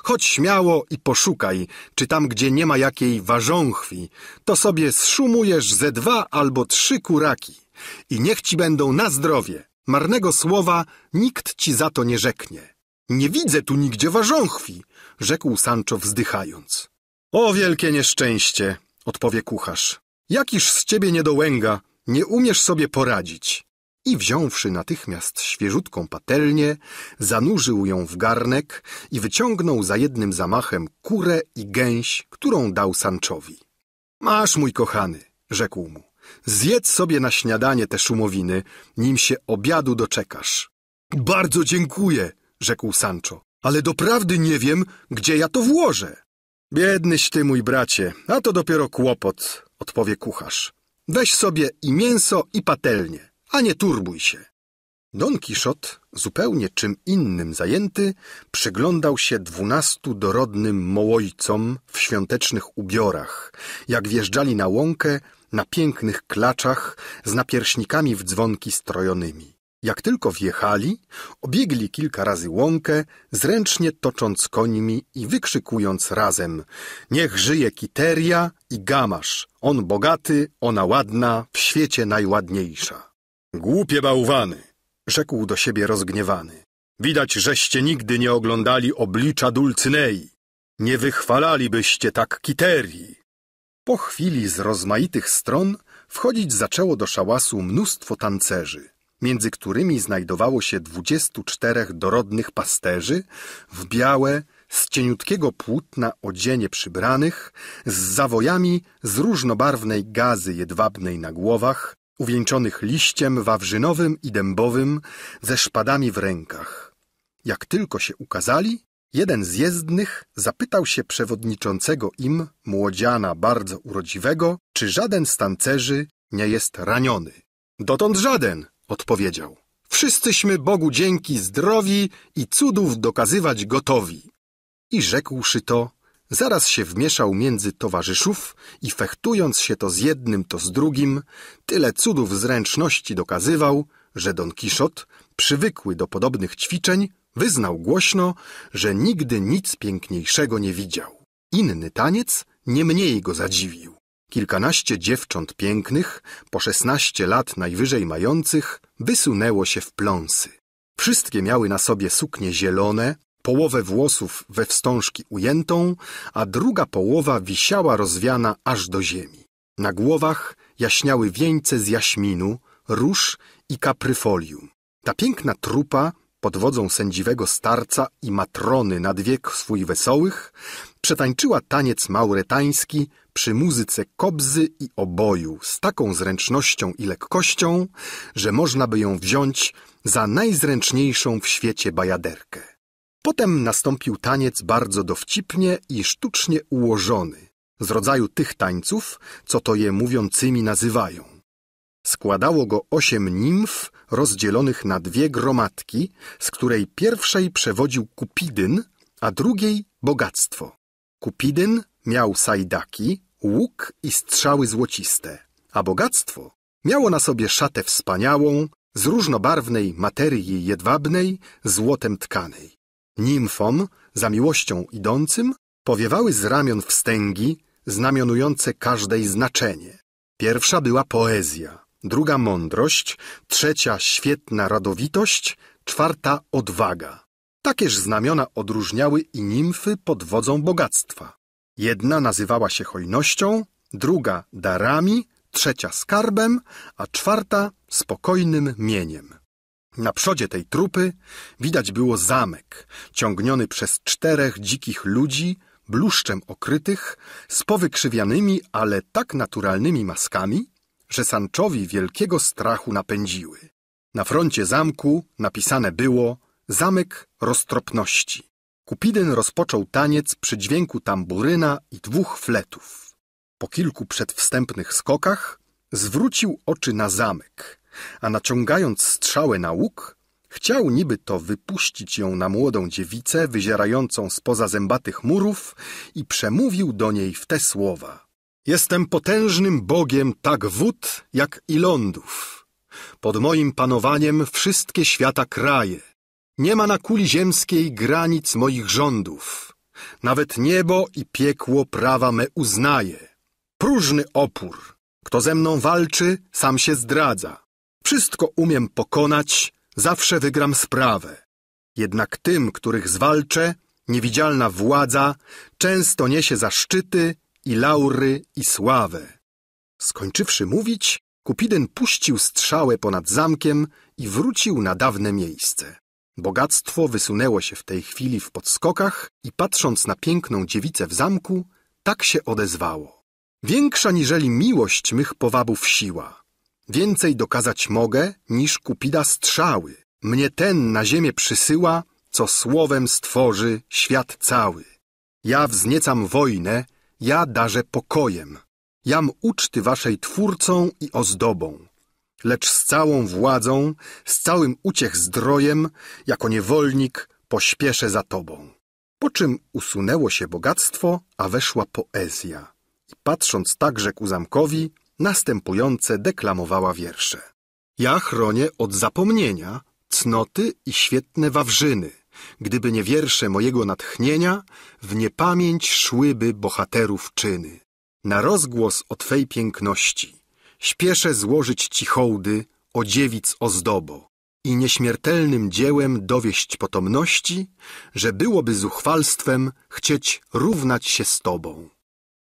Chodź śmiało i poszukaj, czy tam, gdzie nie ma jakiej warzonchwi, to sobie zszumujesz ze 2 albo 3 kuraki. I niech ci będą na zdrowie. Marnego słowa nikt ci za to nie rzeknie. Nie widzę tu nigdzie warzonchwi, rzekł Sancho wzdychając. O wielkie nieszczęście, odpowie kucharz. Jakiż z ciebie niedołęga, nie umiesz sobie poradzić. I wziąwszy natychmiast świeżutką patelnię, zanurzył ją w garnek i wyciągnął za jednym zamachem kurę i gęś, którą dał Sanchowi. Masz, mój kochany, rzekł mu, zjedz sobie na śniadanie te szumowiny, nim się obiadu doczekasz. Bardzo dziękuję, rzekł Sancho, ale doprawdy nie wiem, gdzie ja to włożę. Biednyś ty, mój bracie, a to dopiero kłopot, odpowie kucharz. Weź sobie i mięso, i patelnię. A nie turbuj się. Don Kiszot, zupełnie czym innym zajęty, przyglądał się 12 dorodnym mołojcom w świątecznych ubiorach, jak wjeżdżali na łąkę na pięknych klaczach z napierśnikami w dzwonki strojonymi. Jak tylko wjechali, obiegli kilka razy łąkę, zręcznie tocząc końmi i wykrzykując razem – niech żyje Kiteria i Gamasz, on bogaty, ona ładna, w świecie najładniejsza. Głupie bałwany, rzekł do siebie rozgniewany. Widać, żeście nigdy nie oglądali oblicza Dulcynei. Nie wychwalalibyście tak Kiterii. Po chwili z rozmaitych stron wchodzić zaczęło do szałasu mnóstwo tancerzy, między którymi znajdowało się 24 dorodnych pasterzy w białe, z cieniutkiego płótna odzienie przybranych, z zawojami z różnobarwnej gazy jedwabnej na głowach, uwieńczonych liściem wawrzynowym i dębowym, ze szpadami w rękach. Jak tylko się ukazali, jeden z jezdnych zapytał się przewodniczącego im, młodziana bardzo urodziwego, czy żaden z tancerzy nie jest raniony. Dotąd żaden, odpowiedział. Wszyscyśmy Bogu dzięki zdrowi i cudów dokazywać gotowi. I rzekłszy to, Zaraz się wmieszał między towarzyszów i fechtując się to z jednym, to z drugim, tyle cudów zręczności dokazywał, że Don Kiszot, przywykły do podobnych ćwiczeń, wyznał głośno, że nigdy nic piękniejszego nie widział. Inny taniec nie mniej go zadziwił. Kilkanaście dziewcząt pięknych, po 16 lat najwyżej mających, wysunęło się w pląsy. Wszystkie miały na sobie suknie zielone, połowę włosów we wstążki ujętą, a druga połowa wisiała rozwiana aż do ziemi. Na głowach jaśniały wieńce z jaśminu, róż i kapryfolium. Ta piękna trupa, pod wodzą sędziwego starca i matrony nad wiek swój wesołych, przetańczyła taniec mauretański przy muzyce kobzy i oboju z taką zręcznością i lekkością, że można by ją wziąć za najzręczniejszą w świecie bajaderkę. Potem nastąpił taniec bardzo dowcipnie i sztucznie ułożony, z rodzaju tych tańców, co to je mówiącymi nazywają. Składało go 8 nimf rozdzielonych na 2 gromadki, z której pierwszej przewodził Kupidyn, a drugiej Bogactwo. Kupidyn miał sajdaki, łuk i strzały złociste, a Bogactwo miało na sobie szatę wspaniałą, z różnobarwnej materii jedwabnej, złotem tkanej. Nimfom, za miłością idącym, powiewały z ramion wstęgi, znamionujące każdej znaczenie. Pierwsza była poezja, druga mądrość, trzecia świetna radowitość, czwarta odwaga. Takież znamiona odróżniały i nimfy pod wodzą Bogactwa. Jedna nazywała się hojnością, druga darami, trzecia skarbem, a czwarta spokojnym mieniem. Na przodzie tej trupy widać było zamek, ciągniony przez 4 dzikich ludzi, bluszczem okrytych, z powykrzywianymi, ale tak naturalnymi maskami, że Sanchowi wielkiego strachu napędziły. Na froncie zamku napisane było Zamek Roztropności. Kupidyn rozpoczął taniec przy dźwięku tamburyna i 2 fletów. Po kilku przedwstępnych skokach zwrócił oczy na zamek, a naciągając strzałę na łuk, chciał niby to wypuścić ją na młodą dziewicę wyzierającą spoza zębatych murów i przemówił do niej w te słowa. Jestem potężnym bogiem tak wód, jak i lądów. Pod moim panowaniem wszystkie świata kraje. Nie ma na kuli ziemskiej granic moich rządów. Nawet niebo i piekło prawa me uznaje. Próżny opór. Kto ze mną walczy, sam się zdradza. Wszystko umiem pokonać, zawsze wygram sprawę. Jednak tym, których zwalczę, niewidzialna władza często niesie zaszczyty i laury i sławę. Skończywszy mówić, Kupidyn puścił strzałę ponad zamkiem i wrócił na dawne miejsce. Bogactwo wysunęło się w tej chwili w podskokach i patrząc na piękną dziewicę w zamku, tak się odezwało. Większa niżeli miłość mych powabów siła. Więcej dokazać mogę, niż Kupida strzały. Mnie ten na ziemię przysyła, co słowem stworzy świat cały. Ja wzniecam wojnę, ja darzę pokojem. Jam uczty waszej twórcą i ozdobą. Lecz z całą władzą, z całym uciech zdrojem, jako niewolnik pośpieszę za tobą. Po czym usunęło się bogactwo, a weszła poezja. I patrząc także ku zamkowi, następujące deklamowała wiersze. Ja chronię od zapomnienia cnoty i świetne wawrzyny. Gdyby nie wiersze mojego natchnienia, w niepamięć szłyby bohaterów czyny. Na rozgłos o twej piękności śpieszę złożyć ci hołdy, o dziewic ozdobo, i nieśmiertelnym dziełem dowieść potomności, że byłoby zuchwalstwem chcieć równać się z tobą.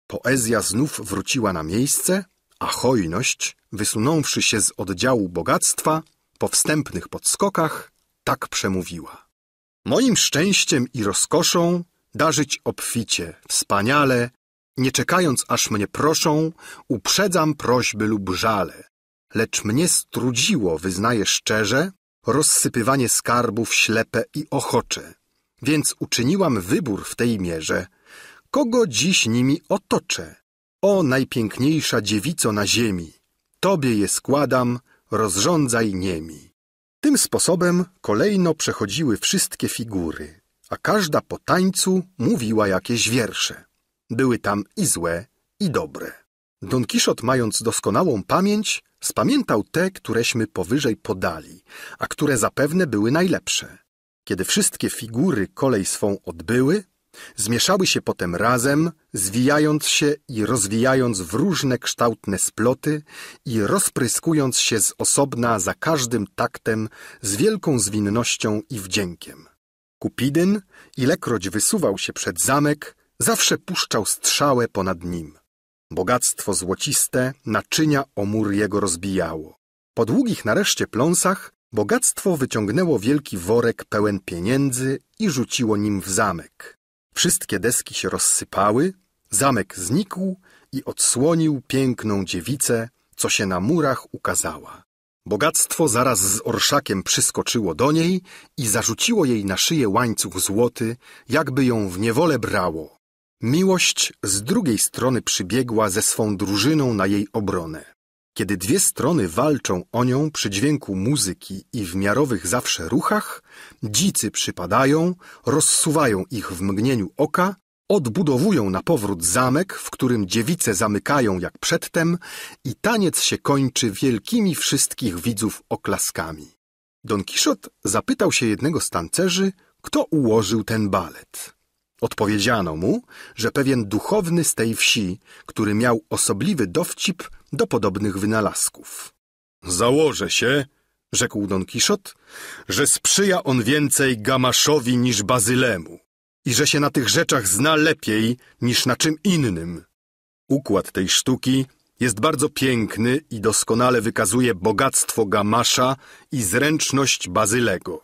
Poezja znów wróciła na miejsce, a hojność, wysunąwszy się z oddziału bogactwa, po wstępnych podskokach, tak przemówiła. Moim szczęściem i rozkoszą darzyć obficie, wspaniale, nie czekając aż mnie proszą, uprzedzam prośby lub żale. Lecz mnie strudziło, wyznaję szczerze, rozsypywanie skarbów ślepe i ochocze. Więc uczyniłam wybór w tej mierze, kogo dziś nimi otoczę. O najpiękniejsza dziewico na ziemi, tobie je składam, rozrządzaj niemi. Tym sposobem kolejno przechodziły wszystkie figury, a każda po tańcu mówiła jakieś wiersze. Były tam i złe, i dobre. Don Kiszot, mając doskonałą pamięć, spamiętał te, któreśmy powyżej podali, a które zapewne były najlepsze. Kiedy wszystkie figury kolej swą odbyły, zmieszały się potem razem, zwijając się i rozwijając w różne kształtne sploty i rozpryskując się z osobna za każdym taktem z wielką zwinnością i wdziękiem. Kupidyn, ilekroć wysuwał się przed zamek, zawsze puszczał strzałę ponad nim. Bogactwo złociste naczynia o mur jego rozbijało. Po długich nareszcie pląsach bogactwo wyciągnęło wielki worek pełen pieniędzy i rzuciło nim w zamek. Wszystkie deski się rozsypały, zamek znikł i odsłonił piękną dziewicę, co się na murach ukazała. Bogactwo zaraz z orszakiem przyskoczyło do niej i zarzuciło jej na szyję łańcuch złoty, jakby ją w niewolę brało. Miłość z drugiej strony przybiegła ze swą drużyną na jej obronę. Kiedy dwie strony walczą o nią przy dźwięku muzyki i w miarowych zawsze ruchach, dzicy przypadają, rozsuwają ich w mgnieniu oka, odbudowują na powrót zamek, w którym dziewice zamykają jak przedtem i taniec się kończy wielkimi wszystkich widzów oklaskami. Don Kiszot zapytał się jednego z tancerzy, kto ułożył ten balet. Odpowiedziano mu, że pewien duchowny z tej wsi, który miał osobliwy dowcip do podobnych wynalazków. Założę się, rzekł Don Kiszot, że sprzyja on więcej Gamaszowi niż Bazylemu i że się na tych rzeczach zna lepiej niż na czym innym. Układ tej sztuki jest bardzo piękny i doskonale wykazuje bogactwo Gamasza i zręczność Bazylego.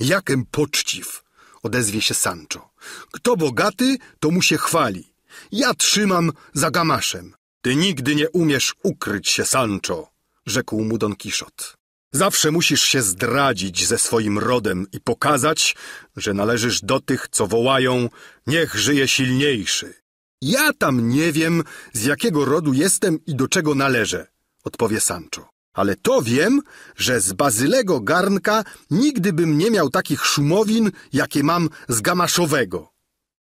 Jakem poczciw! Odezwie się Sancho. Kto bogaty, to mu się chwali. Ja trzymam za Gamaszem. Ty nigdy nie umiesz ukryć się, Sancho, rzekł mu Don Kiszot. Zawsze musisz się zdradzić ze swoim rodem i pokazać, że należysz do tych, co wołają, niech żyje silniejszy. Ja tam nie wiem, z jakiego rodu jestem i do czego należę, odpowie Sancho. Ale to wiem, że z Bazylego garnka nigdy bym nie miał takich szumowin, jakie mam z Gamaszowego.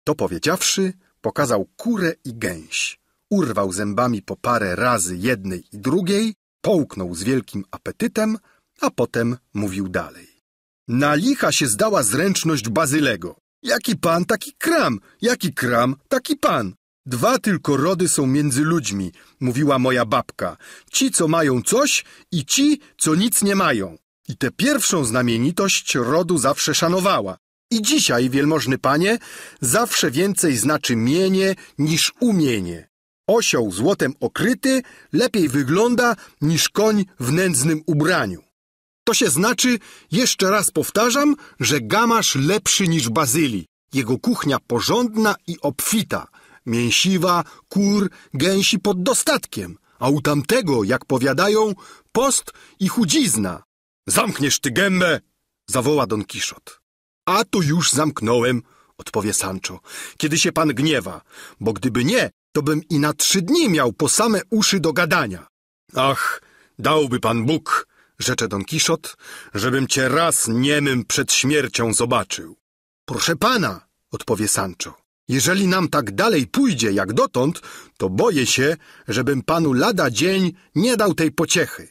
To powiedziawszy, pokazał kurę i gęś. Urwał zębami po parę razy jednej i drugiej, połknął z wielkim apetytem, a potem mówił dalej. Na licha się zdała zręczność Bazylego. Jaki pan, taki kram, taki pan. Dwa tylko rody są między ludźmi, mówiła moja babka. Ci, co mają coś i ci, co nic nie mają. I tę pierwszą znamienitość rodu zawsze szanowała. I dzisiaj, wielmożny panie, zawsze więcej znaczy mienie niż umienie. Osioł złotem okryty lepiej wygląda niż koń w nędznym ubraniu. To się znaczy, jeszcze raz powtarzam, że Gamasz lepszy niż Bazyli. Jego kuchnia porządna i obfita. Mięsiwa, kur, gęsi pod dostatkiem, a u tamtego, jak powiadają, post i chudzizna. Zamkniesz ty gębę, zawoła Don Kiszot. A to już zamknąłem, odpowie Sancho, kiedy się pan gniewa, bo gdyby nie, to bym i na 3 dni miał po same uszy do gadania. Ach, dałby pan Bóg, rzecze Don Kiszot, żebym cię raz niemym przed śmiercią zobaczył. Proszę pana, odpowie Sancho. Jeżeli nam tak dalej pójdzie jak dotąd, to boję się, żebym panu lada dzień nie dał tej pociechy.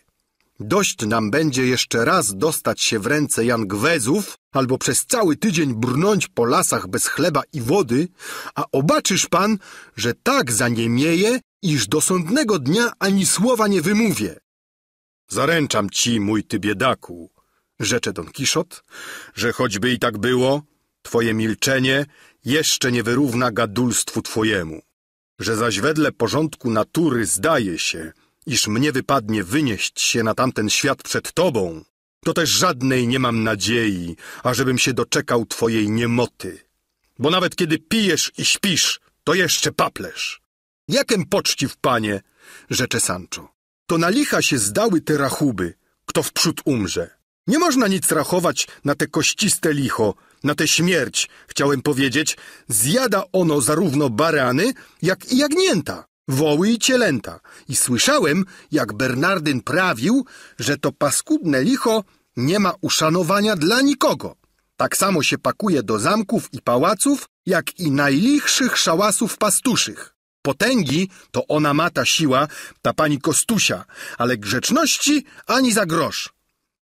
Dość nam będzie jeszcze raz dostać się w ręce Jangwezów albo przez cały tydzień brnąć po lasach bez chleba i wody, a obaczysz pan, że tak zaniemieje, iż do sądnego dnia ani słowa nie wymówię. Zaręczam ci, mój ty biedaku, rzecze Don Kiszot, że choćby i tak było, twoje milczenie jeszcze nie wyrówna gadulstwu twojemu, że zaś wedle porządku natury zdaje się, iż mnie wypadnie wynieść się na tamten świat przed tobą, to też żadnej nie mam nadziei, ażebym się doczekał twojej niemoty. Bo nawet kiedy pijesz i śpisz, to jeszcze paplesz. Jakem poczciw, panie, rzecze Sancho, to na licha się zdały te rachuby, kto wprzód umrze. Nie można nic rachować na te kościste licho, na tę śmierć, chciałem powiedzieć, zjada ono zarówno barany, jak i jagnięta, woły i cielęta. I słyszałem, jak Bernardyn prawił, że to paskudne licho nie ma uszanowania dla nikogo. Tak samo się pakuje do zamków i pałaców, jak i najlichszych szałasów pastuszych. Potęgi to ona ma ta siła, ta pani Kostusia, ale grzeczności ani za grosz.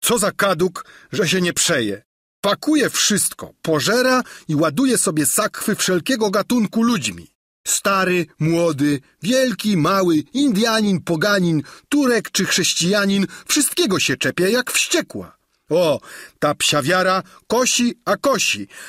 Co za kaduk, że się nie przeje. Pakuje wszystko, pożera i ładuje sobie sakwy wszelkiego gatunku ludźmi. Stary, młody, wielki, mały, Indianin, poganin, Turek czy chrześcijanin, wszystkiego się czepia jak wściekła. O, ta psia wiara kosi,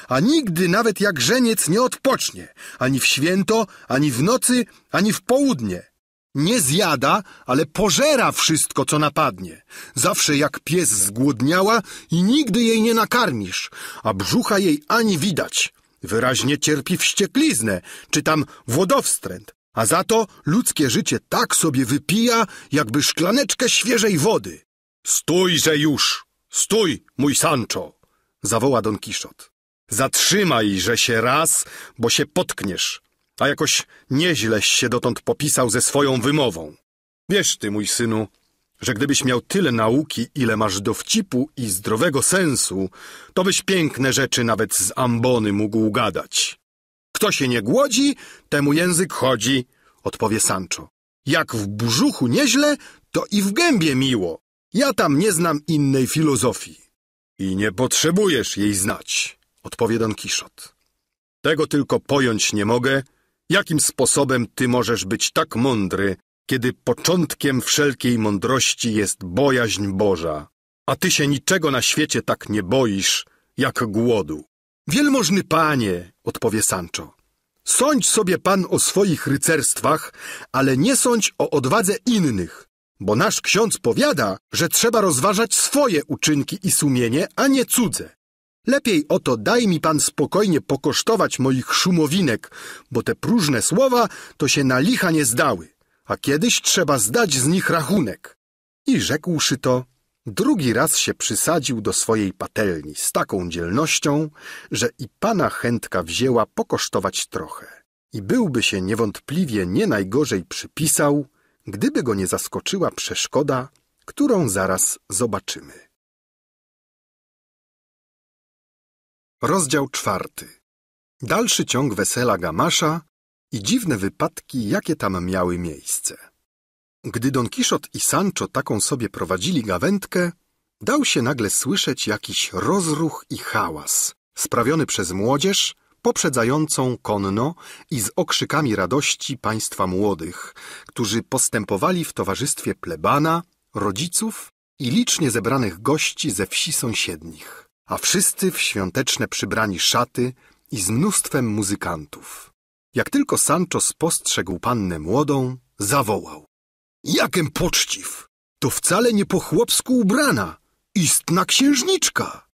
a nigdy nawet jak żeniec nie odpocznie, ani w święto, ani w nocy, ani w południe. Nie zjada, ale pożera wszystko, co napadnie. Zawsze jak pies zgłodniała i nigdy jej nie nakarmisz, a brzucha jej ani widać. Wyraźnie cierpi wściekliznę, czy tam wodowstręt, a za to ludzkie życie tak sobie wypija, jakby szklaneczkę świeżej wody. Stójże już! Stój, mój Sancho! zawoła Don Kiszot. Zatrzymajże się raz, bo się potkniesz. A jakoś nieźleś się dotąd popisał ze swoją wymową. Wiesz ty, mój synu, że gdybyś miał tyle nauki, ile masz dowcipu i zdrowego sensu, to byś piękne rzeczy nawet z ambony mógł gadać. Kto się nie głodzi, temu język chodzi, odpowie Sancho. Jak w brzuchu nieźle, to i w gębie miło. Ja tam nie znam innej filozofii. I nie potrzebujesz jej znać, odpowie Don Kiszot. Tego tylko pojąć nie mogę, jakim sposobem ty możesz być tak mądry, kiedy początkiem wszelkiej mądrości jest bojaźń Boża, a ty się niczego na świecie tak nie boisz, jak głodu. Wielmożny panie, odpowie Sancho, sądź sobie pan o swoich rycerstwach, ale nie sądź o odwadze innych, bo nasz ksiądz powiada, że trzeba rozważać swoje uczynki i sumienie, a nie cudze. Lepiej oto daj mi pan spokojnie pokosztować moich szumowinek, bo te próżne słowa to się na licha nie zdały, a kiedyś trzeba zdać z nich rachunek. I rzekłszy to, drugi raz się przysadził do swojej patelni z taką dzielnością, że i pana chętka wzięła pokosztować trochę. I byłby się niewątpliwie nie najgorzej przypisał, gdyby go nie zaskoczyła przeszkoda, którą zaraz zobaczymy. Rozdział 4. Dalszy ciąg wesela Gamasza i dziwne wypadki, jakie tam miały miejsce. Gdy Don Kiszot i Sancho taką sobie prowadzili gawędkę, dał się nagle słyszeć jakiś rozruch i hałas, sprawiony przez młodzież, poprzedzającą konno i z okrzykami radości państwa młodych, którzy postępowali w towarzystwie plebana, rodziców i licznie zebranych gości ze wsi sąsiednich, a wszyscy w świąteczne przybrani szaty i z mnóstwem muzykantów. Jak tylko Sancho spostrzegł pannę młodą, zawołał. Jakem poczciw! To wcale nie po chłopsku ubrana, istna księżniczka!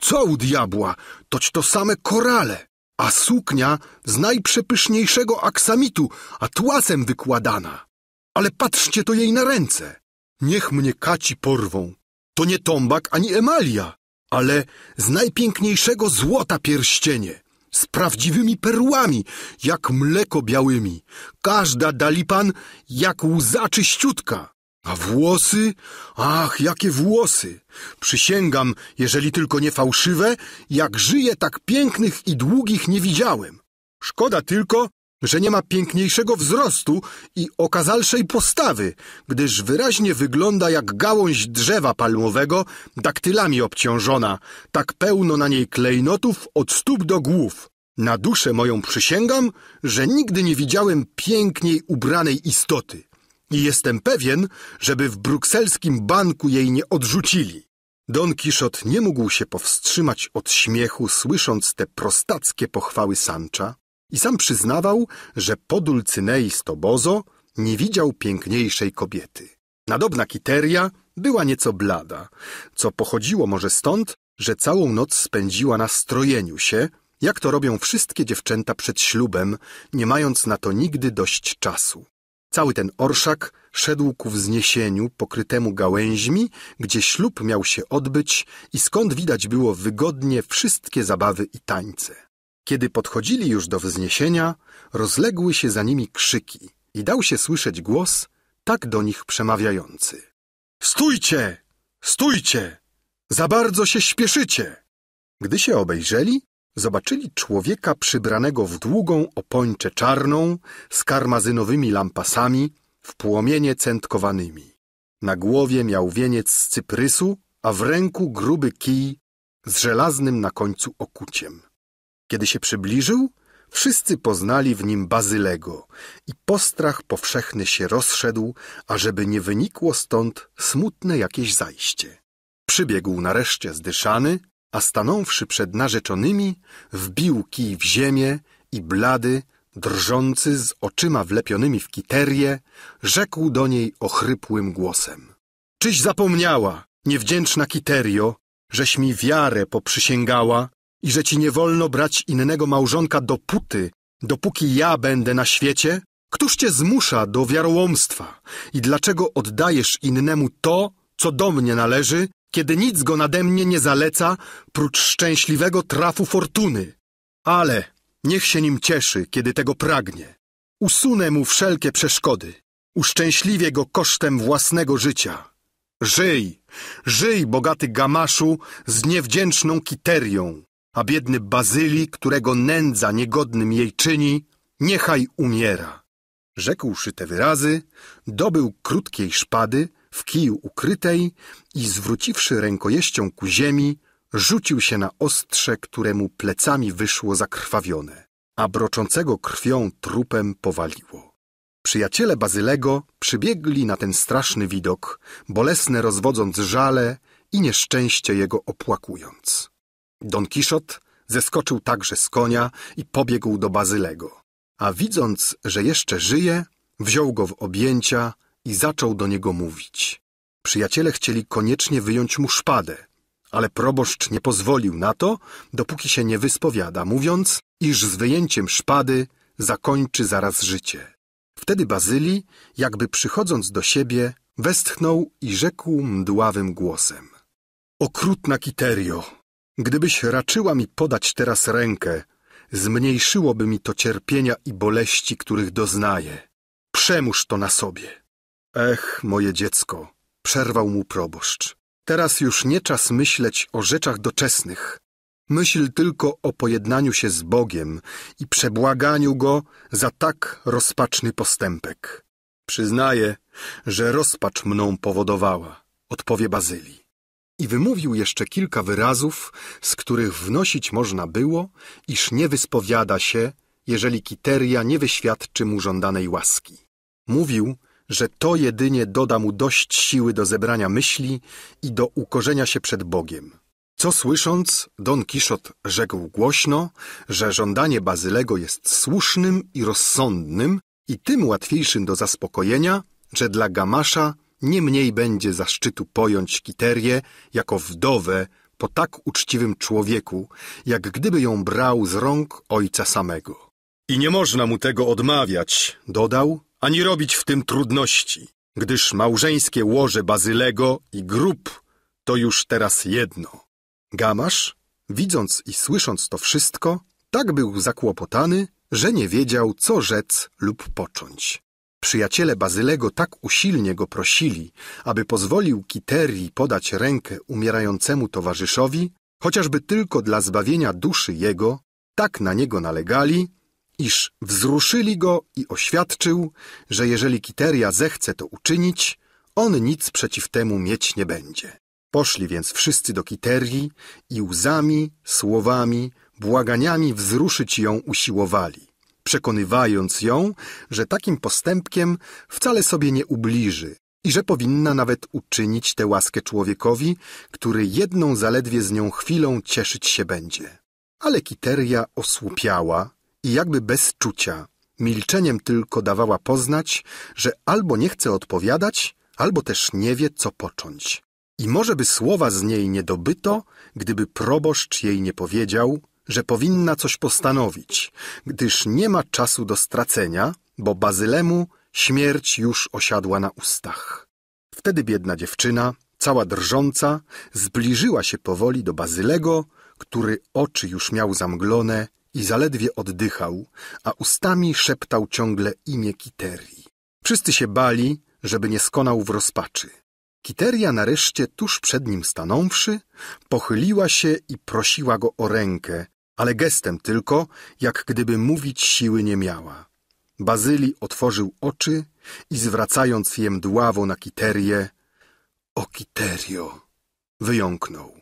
Co u diabła, toć to same korale! A suknia z najprzepyszniejszego aksamitu, atłasem wykładana. Ale patrzcie to jej na ręce. Niech mnie kaci porwą. To nie tombak ani emalia, ale z najpiękniejszego złota pierścienie, z prawdziwymi perłami, jak mleko białymi. Każda dalipan jak łza czyściutka. A włosy? Ach, jakie włosy! Przysięgam, jeżeli tylko nie fałszywe, jak żyję, tak pięknych i długich nie widziałem. Szkoda tylko, że nie ma piękniejszego wzrostu i okazalszej postawy, gdyż wyraźnie wygląda jak gałąź drzewa palmowego, daktylami obciążona, tak pełno na niej klejnotów od stóp do głów. Na duszę moją przysięgam, że nigdy nie widziałem piękniej ubranej istoty. I jestem pewien, żeby w brukselskim banku jej nie odrzucili. Don Kiszot nie mógł się powstrzymać od śmiechu, słysząc te prostackie pochwały Sancha i sam przyznawał, że po Dulcynei z Toboso nie widział piękniejszej kobiety. Nadobna Kiteria była nieco blada, co pochodziło może stąd, że całą noc spędziła na strojeniu się, jak to robią wszystkie dziewczęta przed ślubem, nie mając na to nigdy dość czasu. Cały ten orszak szedł ku wzniesieniu pokrytemu gałęźmi, gdzie ślub miał się odbyć i skąd widać było wygodnie wszystkie zabawy i tańce. Kiedy podchodzili już do wzniesienia, rozległy się za nimi krzyki i dał się słyszeć głos tak do nich przemawiający. Stójcie! Stójcie! Za bardzo się śpieszycie! Gdy się obejrzeli, zobaczyli człowieka przybranego w długą opończę czarną, z karmazynowymi lampasami, w płomienie centkowanymi. Na głowie miał wieniec z cyprysu, a w ręku gruby kij z żelaznym na końcu okuciem. Kiedy się przybliżył, wszyscy poznali w nim Bazylego i postrach powszechny się rozszedł, ażeby nie wynikło stąd smutne jakieś zajście. Przybiegł nareszcie zdyszany, a stanąwszy przed narzeczonymi, wbił kij w ziemię i blady, drżący, z oczyma wlepionymi w kiterię, rzekł do niej ochrypłym głosem: „Czyś zapomniała, niewdzięczna Kiterio, żeś mi wiarę poprzysięgała i że ci nie wolno brać innego małżonka dopóki ja będę na świecie? Któż cię zmusza do wiarołomstwa i dlaczego oddajesz innemu to, co do mnie należy, kiedy nic go nade mnie nie zaleca, prócz szczęśliwego trafu fortuny? Ale niech się nim cieszy, kiedy tego pragnie. Usunę mu wszelkie przeszkody. Uszczęśliwię go kosztem własnego życia. Żyj, żyj, bogaty Gamaszu, z niewdzięczną Kiterią, a biedny Bazyli, którego nędza niegodnym jej czyni, niechaj umiera." Rzekłszy te wyrazy, dobył krótkiej szpady, w kiju ukrytej, i zwróciwszy rękojeścią ku ziemi, rzucił się na ostrze, któremu plecami wyszło zakrwawione, a broczącego krwią trupem powaliło. Przyjaciele Bazylego przybiegli na ten straszny widok, bolesne rozwodząc żale i nieszczęście jego opłakując. Don Kiszot zeskoczył także z konia i pobiegł do Bazylego, a widząc, że jeszcze żyje, wziął go w objęcia i zaczął do niego mówić. Przyjaciele chcieli koniecznie wyjąć mu szpadę, ale proboszcz nie pozwolił na to, dopóki się nie wyspowiada, mówiąc, iż z wyjęciem szpady zakończy zaraz życie. Wtedy Bazyli, jakby przychodząc do siebie, westchnął i rzekł mdławym głosem: „Okrutna Kiterio, gdybyś raczyła mi podać teraz rękę, zmniejszyłoby mi to cierpienia i boleści, których doznaję. Przemóż to na sobie." „Ech, moje dziecko”, przerwał mu proboszcz, „teraz już nie czas myśleć o rzeczach doczesnych. Myśl tylko o pojednaniu się z Bogiem i przebłaganiu Go za tak rozpaczny postępek." „Przyznaję, że rozpacz mną powodowała”, odpowie Bazyli. I wymówił jeszcze kilka wyrazów, z których wnosić można było, iż nie wyspowiada się, jeżeli Kiteria nie wyświadczy mu żądanej łaski. Mówił, że to jedynie doda mu dość siły do zebrania myśli i do ukorzenia się przed Bogiem. Co słysząc, Don Kiszot rzekł głośno, że żądanie Bazylego jest słusznym i rozsądnym i tym łatwiejszym do zaspokojenia, że dla Gamasza nie mniej będzie zaszczytu pojąć Kiterię jako wdowę po tak uczciwym człowieku, jak gdyby ją brał z rąk ojca samego. „I nie można mu tego odmawiać”, dodał, „ani robić w tym trudności, gdyż małżeńskie łoże Bazylego i grób to już teraz jedno”. Gamasz, widząc i słysząc to wszystko, tak był zakłopotany, że nie wiedział, co rzec lub począć. Przyjaciele Bazylego tak usilnie go prosili, aby pozwolił Kiterii podać rękę umierającemu towarzyszowi, chociażby tylko dla zbawienia duszy jego, tak na niego nalegali, iż wzruszyli go i oświadczył, że jeżeli Kiteria zechce to uczynić, on nic przeciw temu mieć nie będzie. Poszli więc wszyscy do Kiterii i łzami, słowami, błaganiami wzruszyć ją usiłowali, przekonywając ją, że takim postępkiem wcale sobie nie ubliży i że powinna nawet uczynić tę łaskę człowiekowi, który jedną zaledwie z nią chwilą cieszyć się będzie. Ale Kiteria osłupiała i jakby bez czucia, milczeniem tylko dawała poznać, że albo nie chce odpowiadać, albo też nie wie, co począć. I może by słowa z niej nie dobyto, gdyby proboszcz jej nie powiedział, że powinna coś postanowić, gdyż nie ma czasu do stracenia, bo Bazylemu śmierć już osiadła na ustach. Wtedy biedna dziewczyna, cała drżąca, zbliżyła się powoli do Bazylego, który oczy już miał zamglone i zaledwie oddychał, a ustami szeptał ciągle imię Kiterii. Wszyscy się bali, żeby nie skonał w rozpaczy. Kiteria nareszcie, tuż przed nim stanąwszy, pochyliła się i prosiła go o rękę, ale gestem tylko, jak gdyby mówić siły nie miała. Bazyli otworzył oczy i zwracając je mdławo na Kiterię, „O Kiterio”, wyjąknął.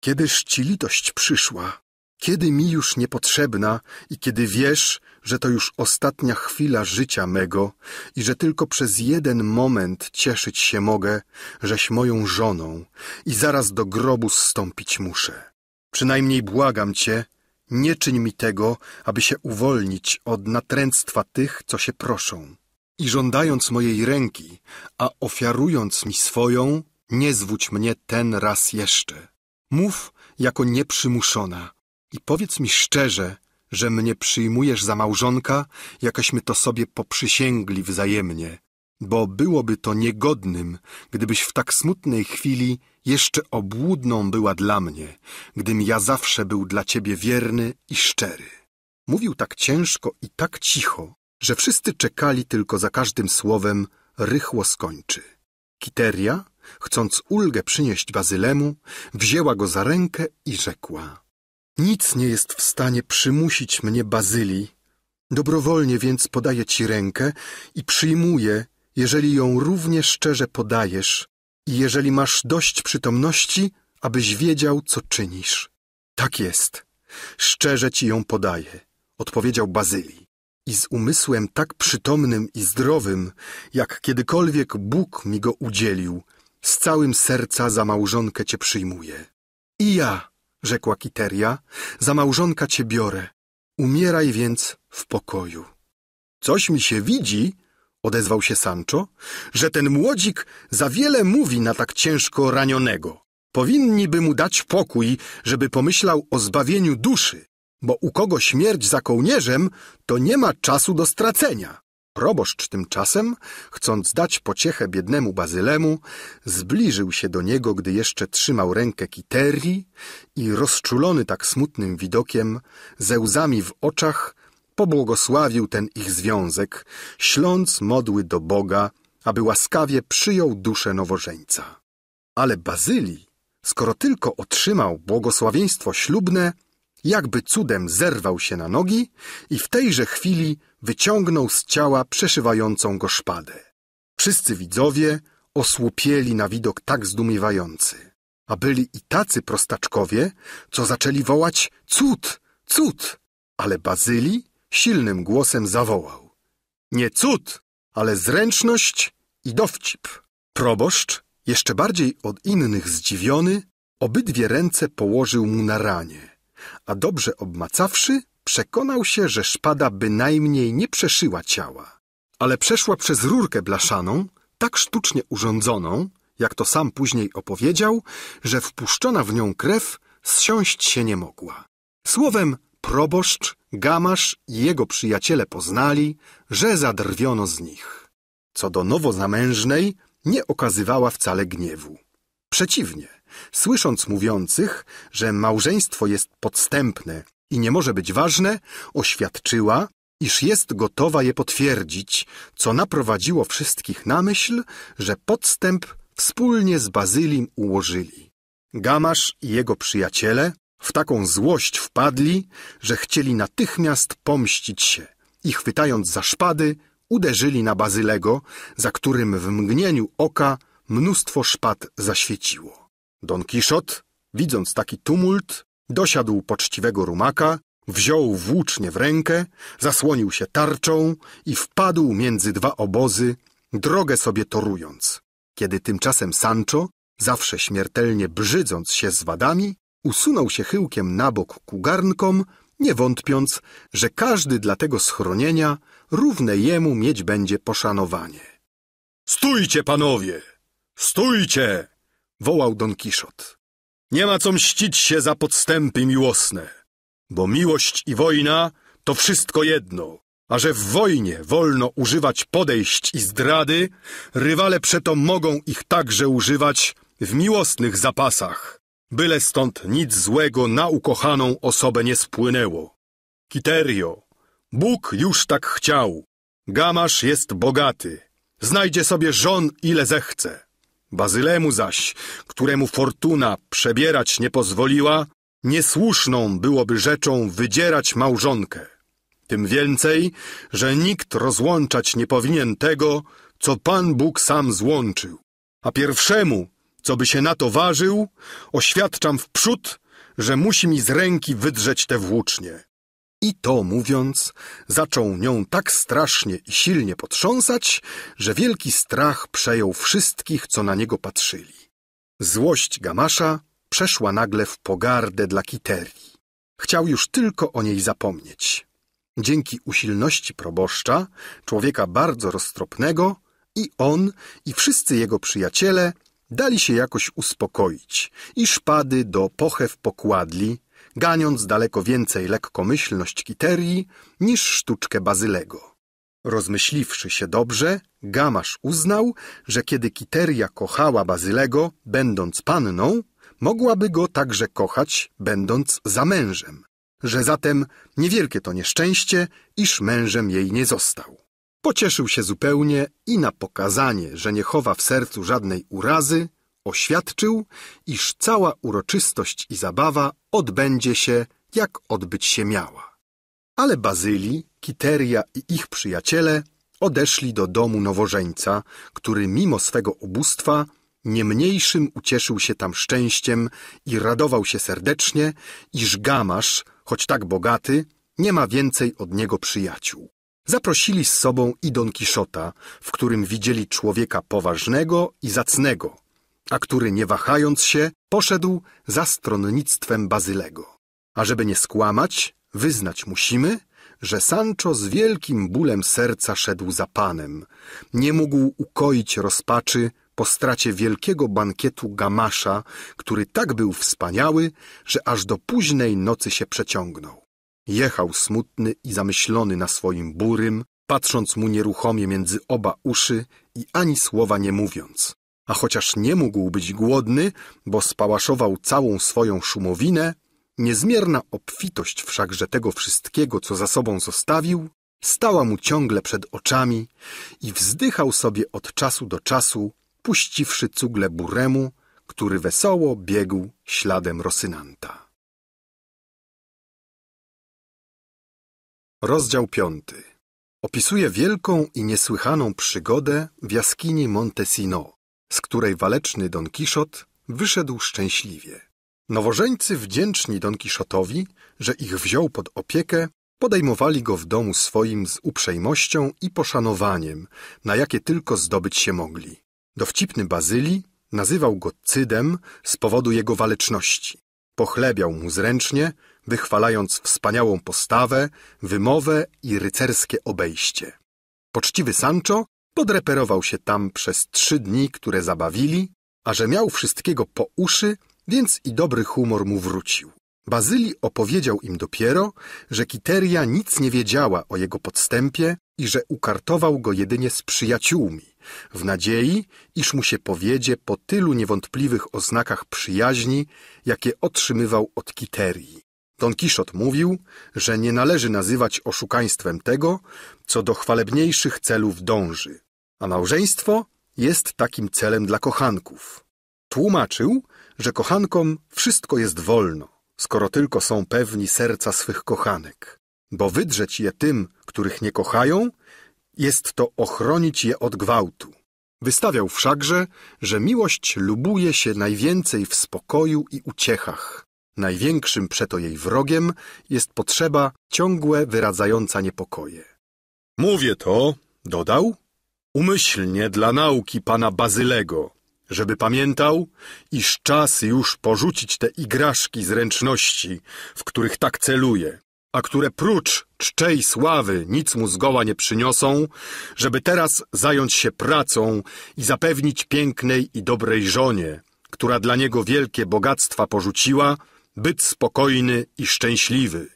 „Kiedyż ci litość przyszła? Kiedy mi już niepotrzebna i kiedy wiesz, że to już ostatnia chwila życia mego i że tylko przez jeden moment cieszyć się mogę, żeś moją żoną i zaraz do grobu zstąpić muszę. Przynajmniej błagam cię, nie czyń mi tego, aby się uwolnić od natręctwa tych, co się proszą. I żądając mojej ręki, a ofiarując mi swoją, nie zwódź mnie ten raz jeszcze. Mów jako nieprzymuszona i powiedz mi szczerze, że mnie przyjmujesz za małżonka, jakaśmy to sobie poprzysięgli wzajemnie, bo byłoby to niegodnym, gdybyś w tak smutnej chwili jeszcze obłudną była dla mnie, gdym ja zawsze był dla ciebie wierny i szczery”. Mówił tak ciężko i tak cicho, że wszyscy czekali tylko za każdym słowem, rychło skończy. Kiteria, chcąc ulgę przynieść Bazylemu, wzięła go za rękę i rzekła: „Nic nie jest w stanie przymusić mnie Bazyli, dobrowolnie więc podaję ci rękę i przyjmuję, jeżeli ją równie szczerze podajesz i jeżeli masz dość przytomności, abyś wiedział, co czynisz”. „Tak jest, szczerze ci ją podaję”, odpowiedział Bazyli. I z umysłem tak przytomnym i zdrowym, jak kiedykolwiek Bóg mi go udzielił, z całym serca za małżonkę cię przyjmuję. „I ja”, rzekła Kiteria, „za małżonka cię biorę. Umieraj więc w pokoju”. „Coś mi się widzi”, odezwał się Sancho, „że ten młodzik za wiele mówi na tak ciężko ranionego. Powinniby mu dać pokój, żeby pomyślał o zbawieniu duszy, bo u kogo śmierć za kołnierzem, to nie ma czasu do stracenia”. Proboszcz tymczasem, chcąc dać pociechę biednemu Bazylemu, zbliżył się do niego, gdy jeszcze trzymał rękę Kiterii i rozczulony tak smutnym widokiem, ze łzami w oczach, pobłogosławił ten ich związek, śląc modły do Boga, aby łaskawie przyjął duszę nowożeńca. Ale Bazyli, skoro tylko otrzymał błogosławieństwo ślubne, jakby cudem zerwał się na nogi i w tejże chwili wyciągnął z ciała przeszywającą go szpadę. Wszyscy widzowie osłupieli na widok tak zdumiewający, a byli i tacy prostaczkowie, co zaczęli wołać: „Cud! Cud!”, ale Bazyli silnym głosem zawołał: „Nie cud, ale zręczność i dowcip”. Proboszcz, jeszcze bardziej od innych zdziwiony, obydwie ręce położył mu na ranie, a dobrze obmacawszy, przekonał się, że szpada bynajmniej nie przeszyła ciała, ale przeszła przez rurkę blaszaną, tak sztucznie urządzoną, jak to sam później opowiedział, że wpuszczona w nią krew zsiąść się nie mogła. Słowem, proboszcz, Gamasz i jego przyjaciele poznali, że zadrwiono z nich. Co do nowozamężnej, nie okazywała wcale gniewu. Przeciwnie, słysząc mówiących, że małżeństwo jest podstępne i nie może być ważne, oświadczyła, iż jest gotowa je potwierdzić, co naprowadziło wszystkich na myśl, że podstęp wspólnie z Bazylim ułożyli. Gamasz i jego przyjaciele w taką złość wpadli, że chcieli natychmiast pomścić się i chwytając za szpady, uderzyli na Bazylego, za którym w mgnieniu oka mnóstwo szpad zaświeciło. Don Kiszot, widząc taki tumult, dosiadł poczciwego rumaka, wziął włócznie w rękę, zasłonił się tarczą i wpadł między dwa obozy, drogę sobie torując. Kiedy tymczasem Sancho, zawsze śmiertelnie brzydząc się z wadami, usunął się chyłkiem na bok ku garnkom, nie wątpiąc, że każdy dla tego schronienia równe jemu mieć będzie poszanowanie. „Stójcie, panowie! Stójcie!”, wołał Don Kiszot. „Nie ma co mścić się za podstępy miłosne, bo miłość i wojna to wszystko jedno, a że w wojnie wolno używać podejść i zdrady, rywale przeto mogą ich także używać w miłosnych zapasach, byle stąd nic złego na ukochaną osobę nie spłynęło. Kiterio, Bóg już tak chciał. Gamasz jest bogaty, znajdzie sobie żon ile zechce. Bazylemu zaś, któremu fortuna przebierać nie pozwoliła, Niesłuszną byłoby rzeczą wydzierać małżonkę, tym więcej, że nikt rozłączać nie powinien tego, co Pan Bóg sam złączył. A pierwszemu, co by się na to ważył, oświadczam wprzód, że musi mi z ręki wydrzeć te włócznie. I to mówiąc, zaczął nią tak strasznie i silnie potrząsać, że wielki strach przejął wszystkich, co na niego patrzyli. Złość Gamasza przeszła nagle w pogardę dla Kiterii. Chciał już tylko o niej zapomnieć. Dzięki usilności proboszcza, człowieka bardzo roztropnego, i on, i wszyscy jego przyjaciele dali się jakoś uspokoić i szpady do pochew pokładli, ganiąc daleko więcej lekkomyślność Kiterii niż sztuczkę Bazylego. Rozmyśliwszy się dobrze, Gamasz uznał, że kiedy Kiteria kochała Bazylego, będąc panną, mogłaby go także kochać, będąc za mężem, że zatem niewielkie to nieszczęście, iż mężem jej nie został. Pocieszył się zupełnie i na pokazanie, że nie chowa w sercu żadnej urazy, oświadczył, iż cała uroczystość i zabawa odbędzie się, jak odbyć się miała. Ale Bazyli, Kiteria i ich przyjaciele odeszli do domu nowożeńca, który mimo swego ubóstwa nie mniejszym ucieszył się tam szczęściem i radował się serdecznie, iż Gamasz, choć tak bogaty, nie ma więcej od niego przyjaciół. Zaprosili z sobą i Don Kiszota, w którym widzieli człowieka poważnego i zacnego, a który, nie wahając się, poszedł za stronnictwem Bazylego. A żeby nie skłamać, wyznać musimy, że Sancho z wielkim bólem serca szedł za panem. Nie mógł ukoić rozpaczy po stracie wielkiego bankietu Gamasza, który tak był wspaniały, że aż do późnej nocy się przeciągnął. Jechał smutny i zamyślony na swoim burym, patrząc mu nieruchomie między oba uszy i ani słowa nie mówiąc. A chociaż nie mógł być głodny, bo spałaszował całą swoją szumowinę, niezmierna obfitość wszakże tego wszystkiego, co za sobą zostawił, stała mu ciągle przed oczami i wzdychał sobie od czasu do czasu, puściwszy cugle buremu, który wesoło biegł śladem Rosynanta. Rozdział 5. Opisuje wielką i niesłychaną przygodę w jaskini Montesino, z której waleczny Don Kiszot wyszedł szczęśliwie. Nowożeńcy wdzięczni Don Kiszotowi, że ich wziął pod opiekę, podejmowali go w domu swoim z uprzejmością i poszanowaniem, na jakie tylko zdobyć się mogli. Dowcipny Bazyli nazywał go cydem z powodu jego waleczności. Pochlebiał mu zręcznie, wychwalając wspaniałą postawę, wymowę i rycerskie obejście. Poczciwy Sancho podreperował się tam przez 3 dni, które zabawili, a że miał wszystkiego po uszy, więc i dobry humor mu wrócił. Bazyli opowiedział im dopiero, że Kiteria nic nie wiedziała o jego podstępie i że ukartował go jedynie z przyjaciółmi, w nadziei, iż mu się powiedzie po tylu niewątpliwych oznakach przyjaźni, jakie otrzymywał od Kiterii. Don Kiszot mówił, że nie należy nazywać oszukaństwem tego, co do chwalebniejszych celów dąży, a małżeństwo jest takim celem dla kochanków. Tłumaczył, że kochankom wszystko jest wolno, skoro tylko są pewni serca swych kochanek, bo wydrzeć je tym, których nie kochają, jest to ochronić je od gwałtu. Wystawiał wszakże, że miłość lubuje się najwięcej w spokoju i uciechach. Największym przeto jej wrogiem jest potrzeba ciągłe, wyradzająca niepokoje. Mówię to, dodał, umyślnie dla nauki pana Bazylego, żeby pamiętał, iż czas już porzucić te igraszki zręczności, w których tak celuje, a które prócz czczej sławy nic mu zgoła nie przyniosą, żeby teraz zająć się pracą i zapewnić pięknej i dobrej żonie, która dla niego wielkie bogactwa porzuciła, byt spokojny i szczęśliwy.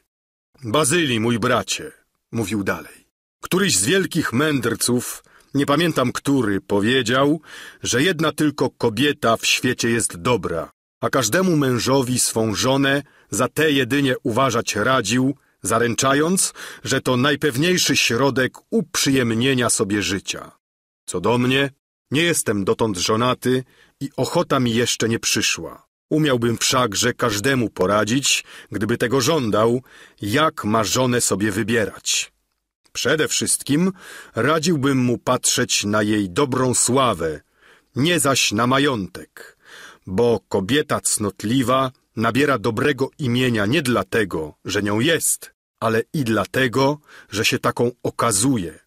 Bazyli, mój bracie, mówił dalej, któryś z wielkich mędrców, nie pamiętam który, powiedział, że jedna tylko kobieta w świecie jest dobra, a każdemu mężowi swą żonę za tę jedynie uważać radził, zaręczając, że to najpewniejszy środek uprzyjemnienia sobie życia. Co do mnie, nie jestem dotąd żonaty i ochota mi jeszcze nie przyszła. Umiałbym wszakże każdemu poradzić, gdyby tego żądał, jak ma żonę sobie wybierać. Przede wszystkim radziłbym mu patrzeć na jej dobrą sławę, nie zaś na majątek, bo kobieta cnotliwa nabiera dobrego imienia nie dlatego, że nią jest, ale i dlatego, że się taką okazuje.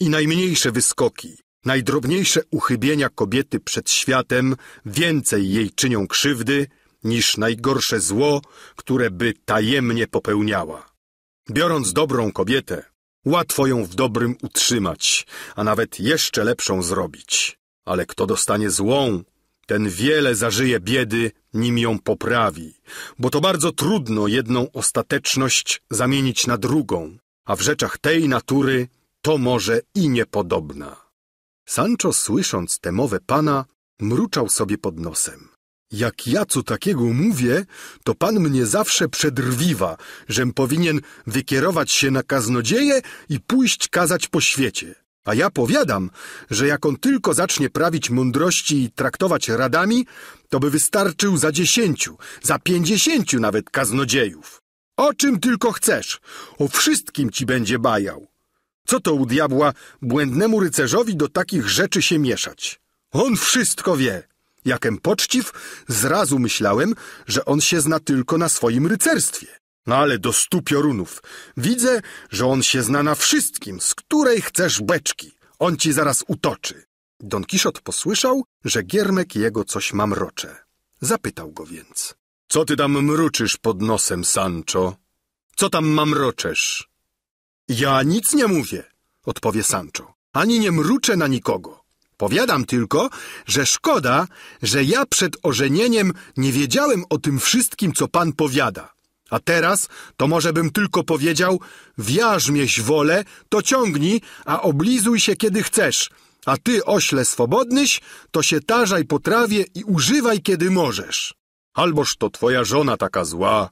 I najmniejsze wyskoki, najdrobniejsze uchybienia kobiety przed światem więcej jej czynią krzywdy niż najgorsze zło, które by tajemnie popełniała. Biorąc dobrą kobietę, łatwo ją w dobrym utrzymać, a nawet jeszcze lepszą zrobić. Ale kto dostanie złą, ten wiele zażyje biedy, nim ją poprawi, bo to bardzo trudno jedną ostateczność zamienić na drugą, a w rzeczach tej natury to może i niepodobna. Sancho, słysząc te mowę pana, mruczał sobie pod nosem. Jak ja co takiego mówię, to pan mnie zawsze przedrwiwa, żem powinien wykierować się na kaznodzieję i pójść kazać po świecie. A ja powiadam, że jak on tylko zacznie prawić mądrości i traktować radami, to by wystarczył za 10, za 50 nawet kaznodziejów. O czym tylko chcesz, o wszystkim ci będzie bajał. Co to u diabła błędnemu rycerzowi do takich rzeczy się mieszać? On wszystko wie. Jakem poczciw, zrazu myślałem, że on się zna tylko na swoim rycerstwie. No ale do 100 piorunów. Widzę, że on się zna na wszystkim, z której chcesz beczki. On ci zaraz utoczy. Don Kiszot posłyszał, że giermek jego coś mamrocze. Zapytał go więc. Co ty tam mruczysz pod nosem, Sancho? Co tam mamroczesz? Ja nic nie mówię, odpowie Sancho. Ani nie mruczę na nikogo. Powiadam tylko, że szkoda, że ja przed ożenieniem nie wiedziałem o tym wszystkim, co pan powiada. A teraz to może bym tylko powiedział, wjarzmieś wolę, to ciągnij, a oblizuj się kiedy chcesz, a ty, ośle swobodnyś, to się tarzaj po trawie i używaj kiedy możesz. Alboż to twoja żona taka zła,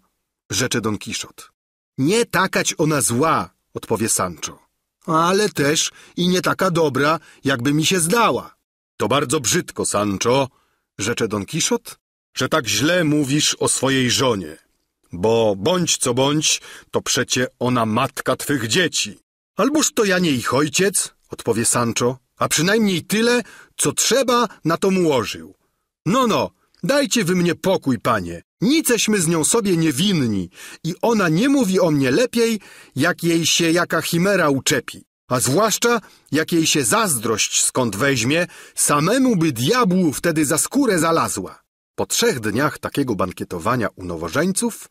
rzecze Don Kiszot. Nie takać ona zła, odpowie Sancho. Ale też i nie taka dobra, jakby mi się zdała. To bardzo brzydko, Sancho, rzecze Don Kiszot, że tak źle mówisz o swojej żonie, bo bądź co bądź, to przecie ona matka twych dzieci. Alboż to ja nie ich ojciec, odpowie Sancho, a przynajmniej tyle, co trzeba, na to mu łożył. No, dajcie wy mnie pokój, panie. Niceśmy z nią sobie niewinni i ona nie mówi o mnie lepiej, jak jej się jaka chimera uczepi, a zwłaszcza jak jej się zazdrość skąd weźmie, samemu by diabłu wtedy za skórę zalazła. Po 3 dniach takiego bankietowania u nowożeńców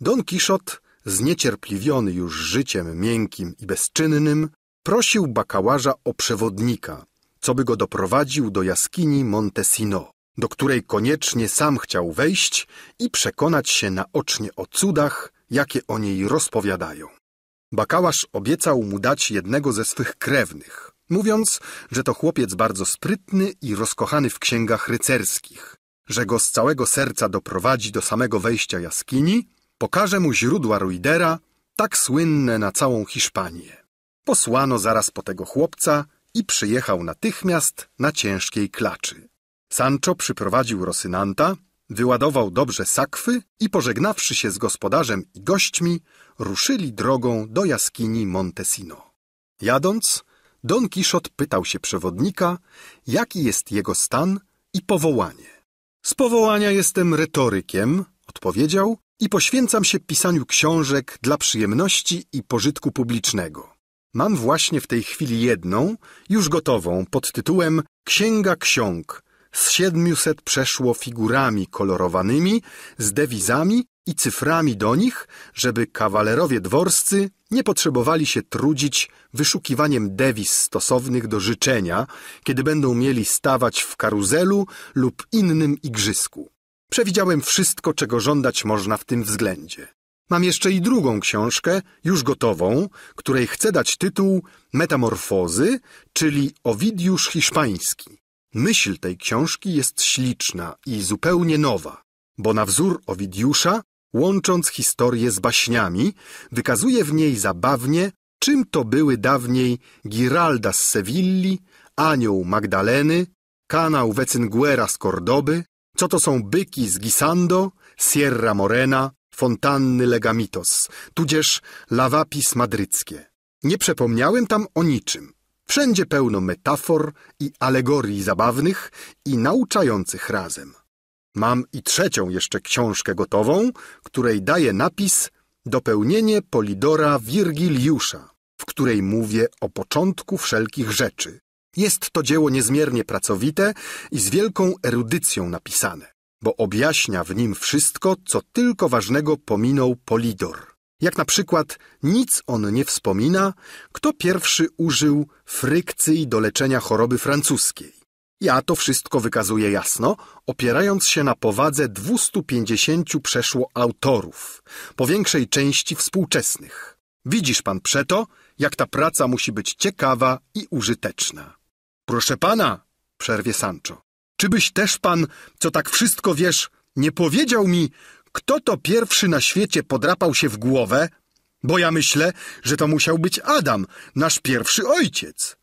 Don Kiszot, zniecierpliwiony już życiem miękkim i bezczynnym, prosił bakałarza o przewodnika, co by go doprowadził do jaskini Montesino, do której koniecznie sam chciał wejść i przekonać się naocznie o cudach, jakie o niej rozpowiadają. Bakałarz obiecał mu dać jednego ze swych krewnych, mówiąc, że to chłopiec bardzo sprytny i rozkochany w księgach rycerskich, że go z całego serca doprowadzi do samego wejścia jaskini, pokaże mu źródła Ruidera, tak słynne na całą Hiszpanię. Posłano zaraz po tego chłopca i przyjechał natychmiast na ciężkiej klaczy. Sancho przyprowadził Rosynanta, wyładował dobrze sakwy i pożegnawszy się z gospodarzem i gośćmi, ruszyli drogą do jaskini Montesino. Jadąc, Don Kiszot pytał się przewodnika, jaki jest jego stan i powołanie. Z powołania jestem retorykiem, odpowiedział, i poświęcam się pisaniu książek dla przyjemności i pożytku publicznego. Mam właśnie w tej chwili jedną, już gotową, pod tytułem Księga ksiąg, z 700 przeszło figurami kolorowanymi, z dewizami i cyframi do nich, żeby kawalerowie dworscy nie potrzebowali się trudzić wyszukiwaniem dewiz stosownych do życzenia, kiedy będą mieli stawać w karuzelu lub innym igrzysku. Przewidziałem wszystko, czego żądać można w tym względzie. Mam jeszcze i drugą książkę, już gotową, której chcę dać tytuł Metamorfozy, czyli Owidiusz hiszpański. Myśl tej książki jest śliczna i zupełnie nowa, bo na wzór Owidiusza, łącząc historię z baśniami, wykazuje w niej zabawnie, czym to były dawniej Giralda z Sewilli, Anioł Magdaleny, Kanał Wecinguera z Kordoby, Co to są byki z Gisando, Sierra Morena, fontanny Legamitos, tudzież lawapis madryckie. Nie przepomniałem tam o niczym. Wszędzie pełno metafor i alegorii zabawnych i nauczających razem. Mam i trzecią jeszcze książkę gotową, której daję napis Dopełnienie Polidora Wirgiliusza, w której mówię o początku wszelkich rzeczy. Jest to dzieło niezmiernie pracowite i z wielką erudycją napisane, bo objaśnia w nim wszystko, co tylko ważnego pominął Polidor. Jak na przykład nic on nie wspomina, kto pierwszy użył frykcji do leczenia choroby francuskiej. Ja to wszystko wykazuję jasno, opierając się na powadze 250 przeszło autorów, po większej części współczesnych. Widzisz pan przeto, jak ta praca musi być ciekawa i użyteczna. Proszę pana, przerwie Sancho, czybyś też pan, co tak wszystko wiesz, nie powiedział mi, kto to pierwszy na świecie podrapał się w głowę? Bo ja myślę, że to musiał być Adam, nasz pierwszy ojciec.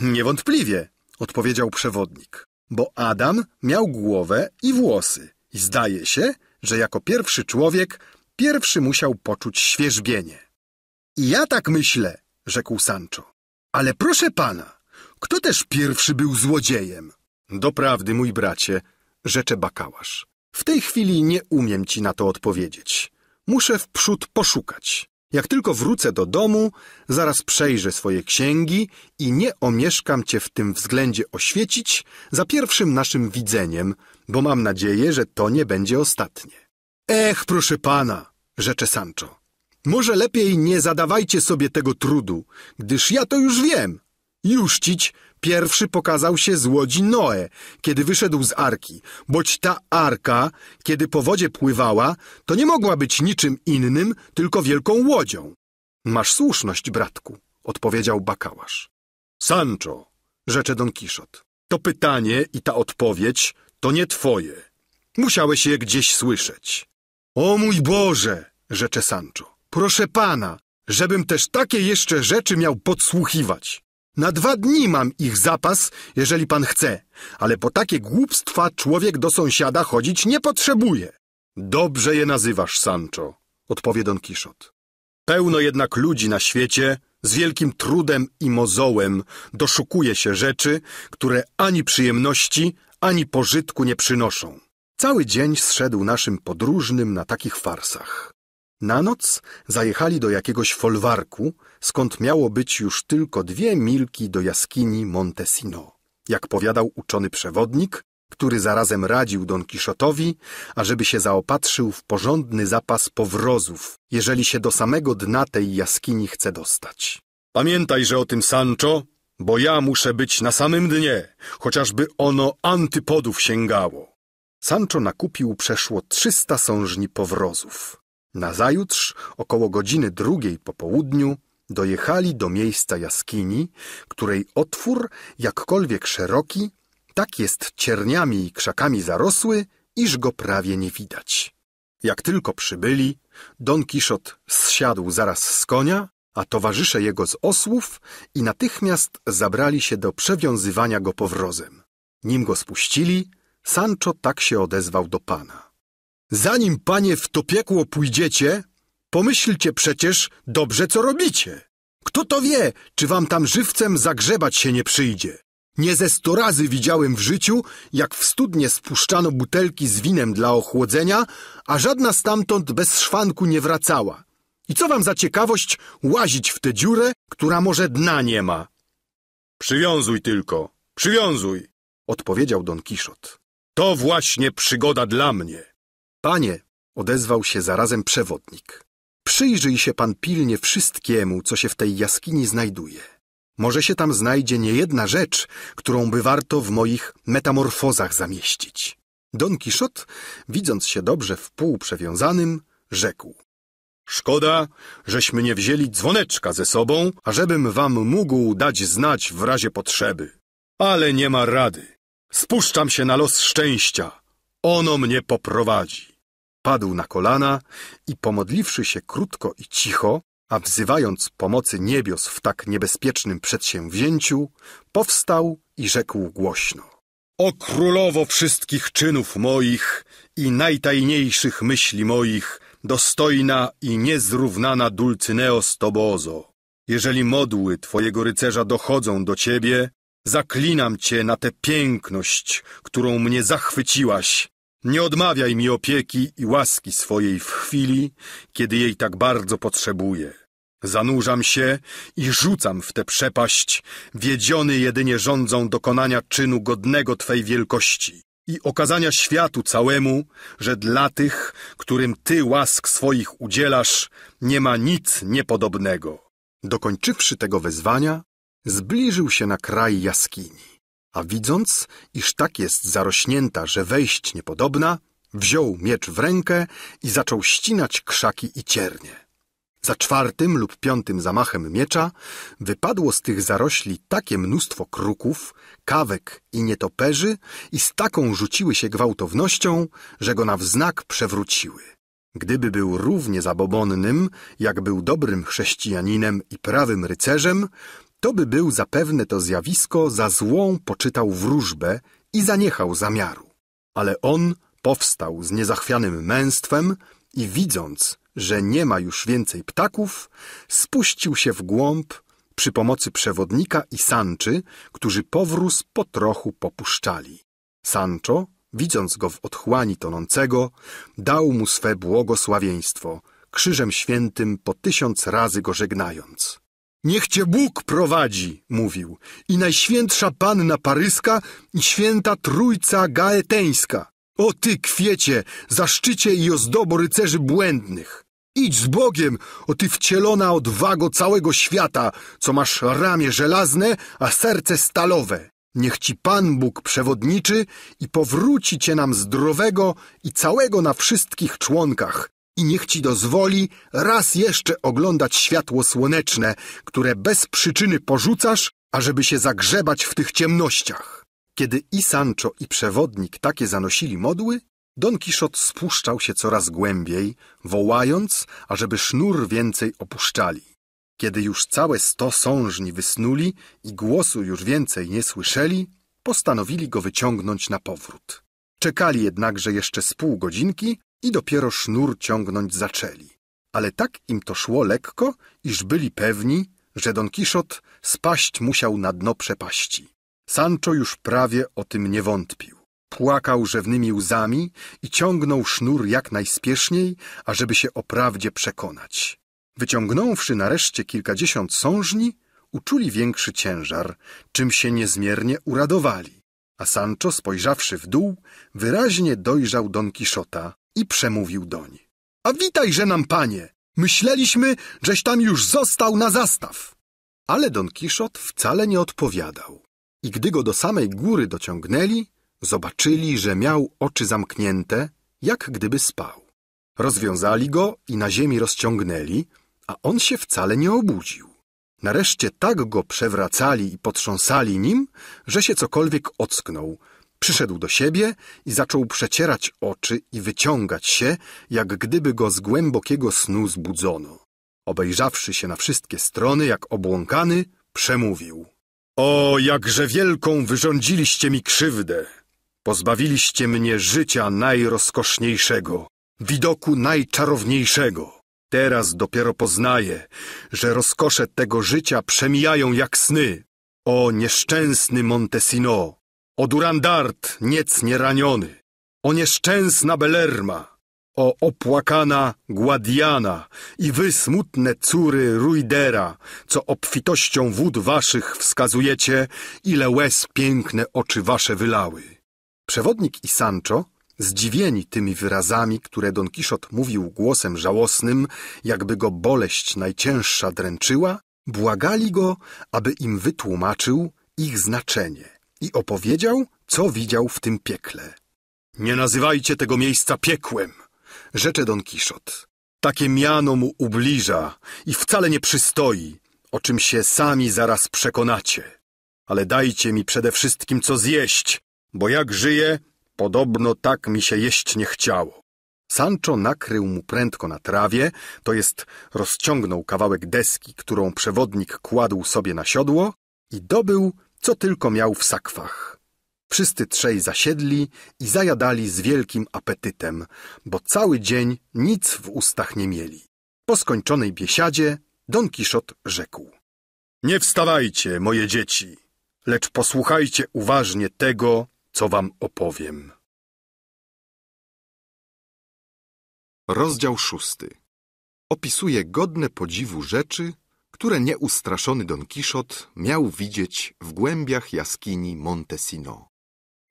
Niewątpliwie, odpowiedział przewodnik, bo Adam miał głowę i włosy i zdaje się, że jako pierwszy człowiek pierwszy musiał poczuć świeżbienie. I ja tak myślę, rzekł Sancho, ale proszę pana, kto też pierwszy był złodziejem? Doprawdy, mój bracie, rzecze Bakałarz. W tej chwili nie umiem ci na to odpowiedzieć. Muszę wprzód poszukać. Jak tylko wrócę do domu, zaraz przejrzę swoje księgi i nie omieszkam cię w tym względzie oświecić za pierwszym naszym widzeniem, bo mam nadzieję, że to nie będzie ostatnie. Ech, proszę pana, rzecze Sancho, może lepiej nie zadawajcie sobie tego trudu, gdyż ja to już wiem. Juścić pierwszy pokazał się z łodzi Noe, kiedy wyszedł z arki, boć ta arka, kiedy po wodzie pływała, to nie mogła być niczym innym, tylko wielką łodzią. Masz słuszność, bratku, odpowiedział Bakałarz. Sancho, rzecze Don Kiszot, to pytanie i ta odpowiedź to nie twoje. Musiałeś je gdzieś słyszeć. O mój Boże, rzecze Sancho, proszę pana, żebym też takie jeszcze rzeczy miał podsłuchiwać. Na 2 dni mam ich zapas, jeżeli pan chce, ale po takie głupstwa człowiek do sąsiada chodzić nie potrzebuje. Dobrze je nazywasz, Sancho, odpowie Don Kiszot. Pełno jednak ludzi na świecie z wielkim trudem i mozołem doszukuje się rzeczy, które ani przyjemności, ani pożytku nie przynoszą. Cały dzień zszedł naszym podróżnym na takich farsach. Na noc zajechali do jakiegoś folwarku, skąd miało być już tylko 2 milki do jaskini Montesino, jak powiadał uczony przewodnik, który zarazem radził Don Kiszotowi, ażeby się zaopatrzył w porządny zapas powrozów, jeżeli się do samego dna tej jaskini chce dostać. Pamiętajże o tym, Sancho, bo ja muszę być na samym dnie, chociażby ono antypodów sięgało. Sancho nakupił przeszło 300 sążni powrozów. Nazajutrz, około 1:02 po południu, dojechali do miejsca jaskini, której otwór, jakkolwiek szeroki, tak jest cierniami i krzakami zarosły, iż go prawie nie widać. Jak tylko przybyli, Don Kiszot zsiadł zaraz z konia, a towarzysze jego z osłów i natychmiast zabrali się do przewiązywania go powrozem. Nim go spuścili, Sancho tak się odezwał do pana. Zanim, panie, w to piekło pójdziecie, pomyślcie przecież dobrze, co robicie. Kto to wie, czy wam tam żywcem zagrzebać się nie przyjdzie. Nie ze 100 razy widziałem w życiu, jak w studnie spuszczano butelki z winem dla ochłodzenia, a żadna stamtąd bez szwanku nie wracała. I co wam za ciekawość łazić w tę dziurę, która może dna nie ma? Przywiązuj tylko, przywiązuj, odpowiedział Don Kiszot. To właśnie przygoda dla mnie. Panie, odezwał się zarazem przewodnik, przyjrzyj się pan pilnie wszystkiemu, co się w tej jaskini znajduje. Może się tam znajdzie niejedna rzecz, którą by warto w moich metamorfozach zamieścić. Don Kiszot, widząc się dobrze wpół przewiązanym, rzekł. Szkoda, żeśmy nie wzięli dzwoneczka ze sobą, ażebym wam mógł dać znać w razie potrzeby. Ale nie ma rady. Spuszczam się na los szczęścia. Ono mnie poprowadzi. Padł na kolana i pomodliwszy się krótko i cicho, a wzywając pomocy niebios w tak niebezpiecznym przedsięwzięciu, powstał i rzekł głośno. O królowo wszystkich czynów moich i najtajniejszych myśli moich, dostojna i niezrównana Dulcyneo z Toboso, jeżeli modły twojego rycerza dochodzą do ciebie, zaklinam cię na tę piękność, którą mnie zachwyciłaś. Nie odmawiaj mi opieki i łaski swojej w chwili, kiedy jej tak bardzo potrzebuję. Zanurzam się i rzucam w tę przepaść, wiedziony jedynie żądzą dokonania czynu godnego twej wielkości i okazania światu całemu, że dla tych, którym ty łask swoich udzielasz, nie ma nic niepodobnego. Dokończywszy tego wezwania, zbliżył się na kraj jaskini, a widząc, iż tak jest zarośnięta, że wejść niepodobna, wziął miecz w rękę i zaczął ścinać krzaki i ciernie. Za czwartym lub piątym zamachem miecza wypadło z tych zarośli takie mnóstwo kruków, kawek i nietoperzy i z taką rzuciły się gwałtownością, że go na wznak przewróciły. Gdyby był równie zabobonnym, jak był dobrym chrześcijaninem i prawym rycerzem, to by był zapewne to zjawisko za złą poczytał wróżbę i zaniechał zamiaru. Ale on powstał z niezachwianym męstwem i widząc, że nie ma już więcej ptaków, spuścił się w głąb przy pomocy przewodnika i Sanczy, którzy powróz po trochu popuszczali. Sancho, widząc go w otchłani tonącego, dał mu swe błogosławieństwo, krzyżem świętym po 1000 razy go żegnając. Niech cię Bóg prowadzi, mówił, i Najświętsza Panna Paryska i Święta Trójca Gaeteńska. O ty kwiecie, zaszczycie i ozdobo rycerzy błędnych! Idź z Bogiem, o ty wcielona odwago całego świata, co masz ramię żelazne, a serce stalowe. Niech ci Pan Bóg przewodniczy i powróci cię nam zdrowego i całego na wszystkich członkach. I niech ci dozwoli raz jeszcze oglądać światło słoneczne, które bez przyczyny porzucasz, ażeby się zagrzebać w tych ciemnościach. Kiedy i Sancho, i przewodnik takie zanosili modły, Don Kiszot spuszczał się coraz głębiej, wołając, ażeby sznur więcej opuszczali. Kiedy już całe 100 sążni wysnuli i głosu już więcej nie słyszeli, postanowili go wyciągnąć na powrót. Czekali jednakże jeszcze z pół godzinki i dopiero sznur ciągnąć zaczęli. Ale tak im to szło lekko, iż byli pewni, że Don Kiszot spaść musiał na dno przepaści. Sancho już prawie o tym nie wątpił. Płakał rzewnymi łzami i ciągnął sznur jak najspieszniej, ażeby się o prawdzie przekonać. Wyciągnąwszy nareszcie kilkadziesiąt sążni, uczuli większy ciężar, czym się niezmiernie uradowali. A Sancho, spojrzawszy w dół, wyraźnie dojrzał Don Kiszota i przemówił doń. — A witajże nam, panie! Myśleliśmy, żeś tam już został na zastaw! Ale Don Kiszot wcale nie odpowiadał. I gdy go do samej góry dociągnęli, zobaczyli, że miał oczy zamknięte, jak gdyby spał. Rozwiązali go i na ziemi rozciągnęli, a on się wcale nie obudził. Nareszcie tak go przewracali i potrząsali nim, że się cokolwiek ocknął. Przyszedł do siebie i zaczął przecierać oczy i wyciągać się, jak gdyby go z głębokiego snu zbudzono. Obejrzawszy się na wszystkie strony, jak obłąkany, przemówił. O, jakże wielką wyrządziliście mi krzywdę! Pozbawiliście mnie życia najrozkoszniejszego, widoku najczarowniejszego. Teraz dopiero poznaję, że rozkosze tego życia przemijają jak sny. O, nieszczęsny Montesino! O Durandart, niec nieraniony! O nieszczęsna Belerma! O opłakana Guadiana i wy, smutne córy Ruidera, co obfitością wód waszych wskazujecie, ile łez piękne oczy wasze wylały. Przewodnik i Sancho, zdziwieni tymi wyrazami, które Don Kiszot mówił głosem żałosnym, jakby go boleść najcięższa dręczyła, błagali go, aby im wytłumaczył ich znaczenie i opowiedział, co widział w tym piekle. Nie nazywajcie tego miejsca piekłem, rzecze Don Kiszot. Takie miano mu ubliża i wcale nie przystoi, o czym się sami zaraz przekonacie. Ale dajcie mi przede wszystkim co zjeść, bo jak żyję, podobno tak mi się jeść nie chciało. Sancho nakrył mu prędko na trawie, to jest rozciągnął kawałek deski, którą przewodnik kładł sobie na siodło i dobył, co tylko miał w sakwach. Wszyscy trzej zasiedli i zajadali z wielkim apetytem, bo cały dzień nic w ustach nie mieli. Po skończonej biesiadzie Don Kiszot rzekł: nie wstawajcie, moje dzieci, lecz posłuchajcie uważnie tego, co wam opowiem. Rozdział 6 opisuje godne podziwu rzeczy, które nieustraszony Don Kiszot miał widzieć w głębiach jaskini Montesino.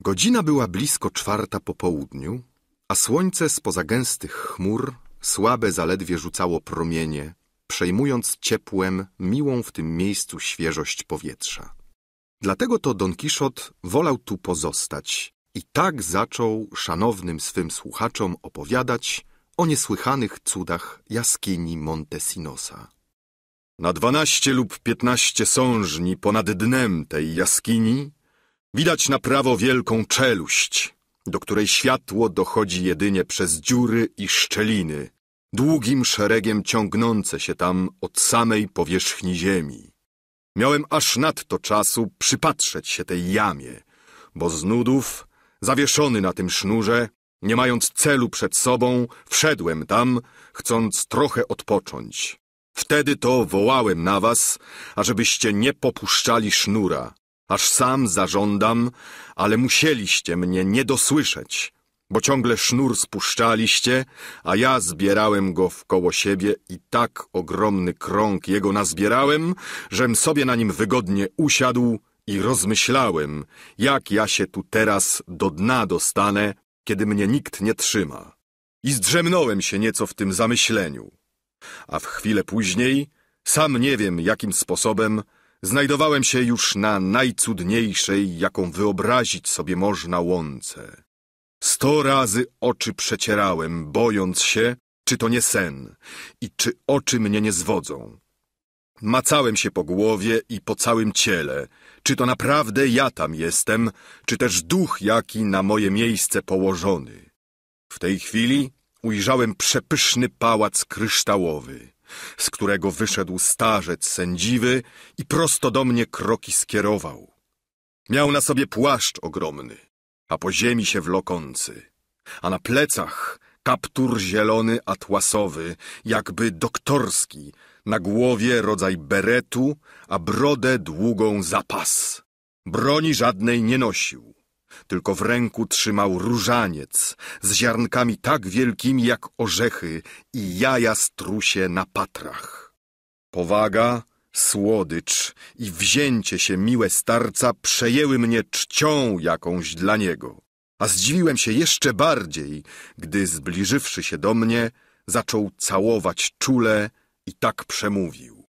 Godzina była blisko 4 po południu, a słońce spoza gęstych chmur słabe zaledwie rzucało promienie, przejmując ciepłem miłą w tym miejscu świeżość powietrza. Dlatego to Don Kiszot wolał tu pozostać i tak zaczął szanownym swym słuchaczom opowiadać o niesłychanych cudach jaskini Montesinosa. Na 12 lub 15 sążni ponad dnem tej jaskini widać na prawo wielką czeluść, do której światło dochodzi jedynie przez dziury i szczeliny, długim szeregiem ciągnące się tam od samej powierzchni ziemi. Miałem aż nadto czasu przypatrzeć się tej jamie, bo z nudów, zawieszony na tym sznurze, nie mając celu przed sobą, wszedłem tam, chcąc trochę odpocząć. Wtedy to wołałem na was, ażebyście nie popuszczali sznura, aż sam zażądam, ale musieliście mnie nie dosłyszeć, bo ciągle sznur spuszczaliście, a ja zbierałem go wkoło siebie i tak ogromny krąg jego nazbierałem, żem sobie na nim wygodnie usiadł i rozmyślałem, jak ja się tu teraz do dna dostanę, kiedy mnie nikt nie trzyma. I zdrzemnąłem się nieco w tym zamyśleniu. A w chwilę później, sam nie wiem jakim sposobem, znajdowałem się już na najcudniejszej, jaką wyobrazić sobie można, łące. 100 razy oczy przecierałem, bojąc się, czy to nie sen i czy oczy mnie nie zwodzą. Macałem się po głowie i po całym ciele, czy to naprawdę ja tam jestem, czy też duch jaki na moje miejsce położony. W tej chwili ujrzałem przepyszny pałac kryształowy, z którego wyszedł starzec sędziwy i prosto do mnie kroki skierował. Miał na sobie płaszcz ogromny, a po ziemi się wlokący, a na plecach kaptur zielony atłasowy, jakby doktorski, na głowie rodzaj beretu, a brodę długą za pas. Broni żadnej nie nosił, tylko w ręku trzymał różaniec z ziarnkami tak wielkimi jak orzechy i jaja strusie na patrach. Powaga, słodycz i wzięcie się miłe starca przejęły mnie czcią jakąś dla niego, a zdziwiłem się jeszcze bardziej, gdy zbliżywszy się do mnie, zaczął całować czule i tak przemówił.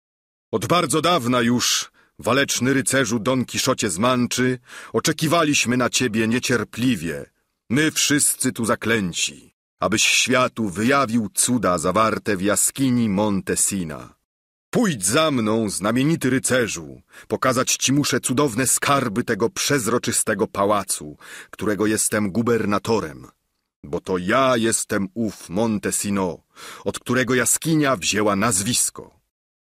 Od bardzo dawna już, waleczny rycerzu Don Kiszocie z Manczy, oczekiwaliśmy na ciebie niecierpliwie, my wszyscy tu zaklęci, abyś światu wyjawił cuda zawarte w jaskini Montesina. Pójdź za mną, znamienity rycerzu, pokazać ci muszę cudowne skarby tego przezroczystego pałacu, którego jestem gubernatorem, bo to ja jestem ów Montesino, od którego jaskinia wzięła nazwisko.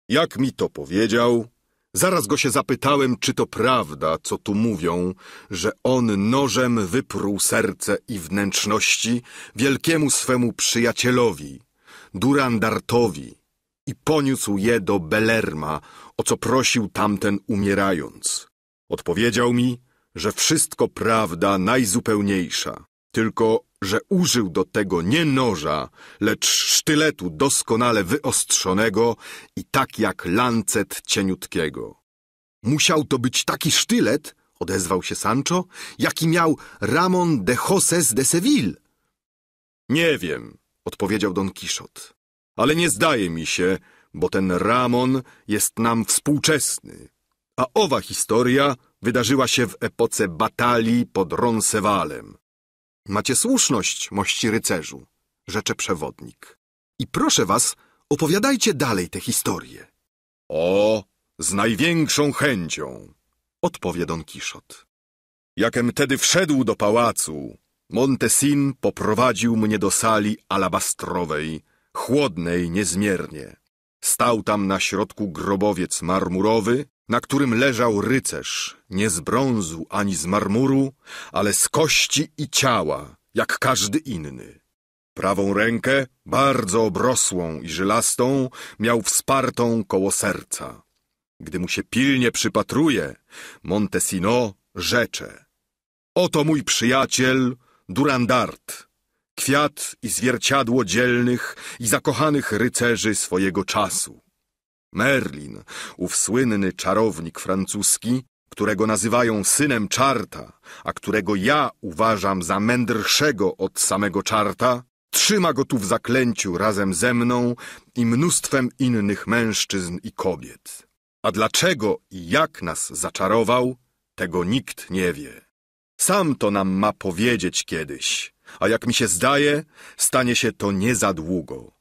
Jak mi to powiedział, zaraz go się zapytałem, czy to prawda, co tu mówią, że on nożem wypruł serce i wnętrzności wielkiemu swemu przyjacielowi, Durandartowi, i poniósł je do Belerma, o co prosił tamten umierając. Odpowiedział mi, że wszystko prawda najzupełniejsza, tylko że użył do tego nie noża, lecz sztyletu doskonale wyostrzonego i tak jak lancet cieniutkiego. Musiał to być taki sztylet, odezwał się Sancho, jaki miał Ramon de Joses de Seville. Nie wiem, odpowiedział Don Kiszot, ale nie zdaje mi się, bo ten Ramon jest nam współczesny, a owa historia wydarzyła się w epoce batalii pod Roncewalem. Macie słuszność, mości rycerzu, rzecze przewodnik. I proszę was, opowiadajcie dalej tę historię. O, z największą chęcią, odpowie Don Kiszot. Jakem tedy wszedł do pałacu, Montesin poprowadził mnie do sali alabastrowej, chłodnej niezmiernie. Stał tam na środku grobowiec marmurowy, na którym leżał rycerz, nie z brązu ani z marmuru, ale z kości i ciała, jak każdy inny. Prawą rękę, bardzo obrosłą i żylastą, miał wspartą koło serca. Gdy mu się pilnie przypatruje, Montesino rzecze: oto mój przyjaciel Durandart, kwiat i zwierciadło dzielnych i zakochanych rycerzy swojego czasu. Merlin, ów słynny czarownik francuski, którego nazywają synem czarta, a którego ja uważam za mędrszego od samego czarta, trzyma go tu w zaklęciu razem ze mną i mnóstwem innych mężczyzn i kobiet. A dlaczego i jak nas zaczarował, tego nikt nie wie. Sam to nam ma powiedzieć kiedyś, a jak mi się zdaje, stanie się to nie za długo.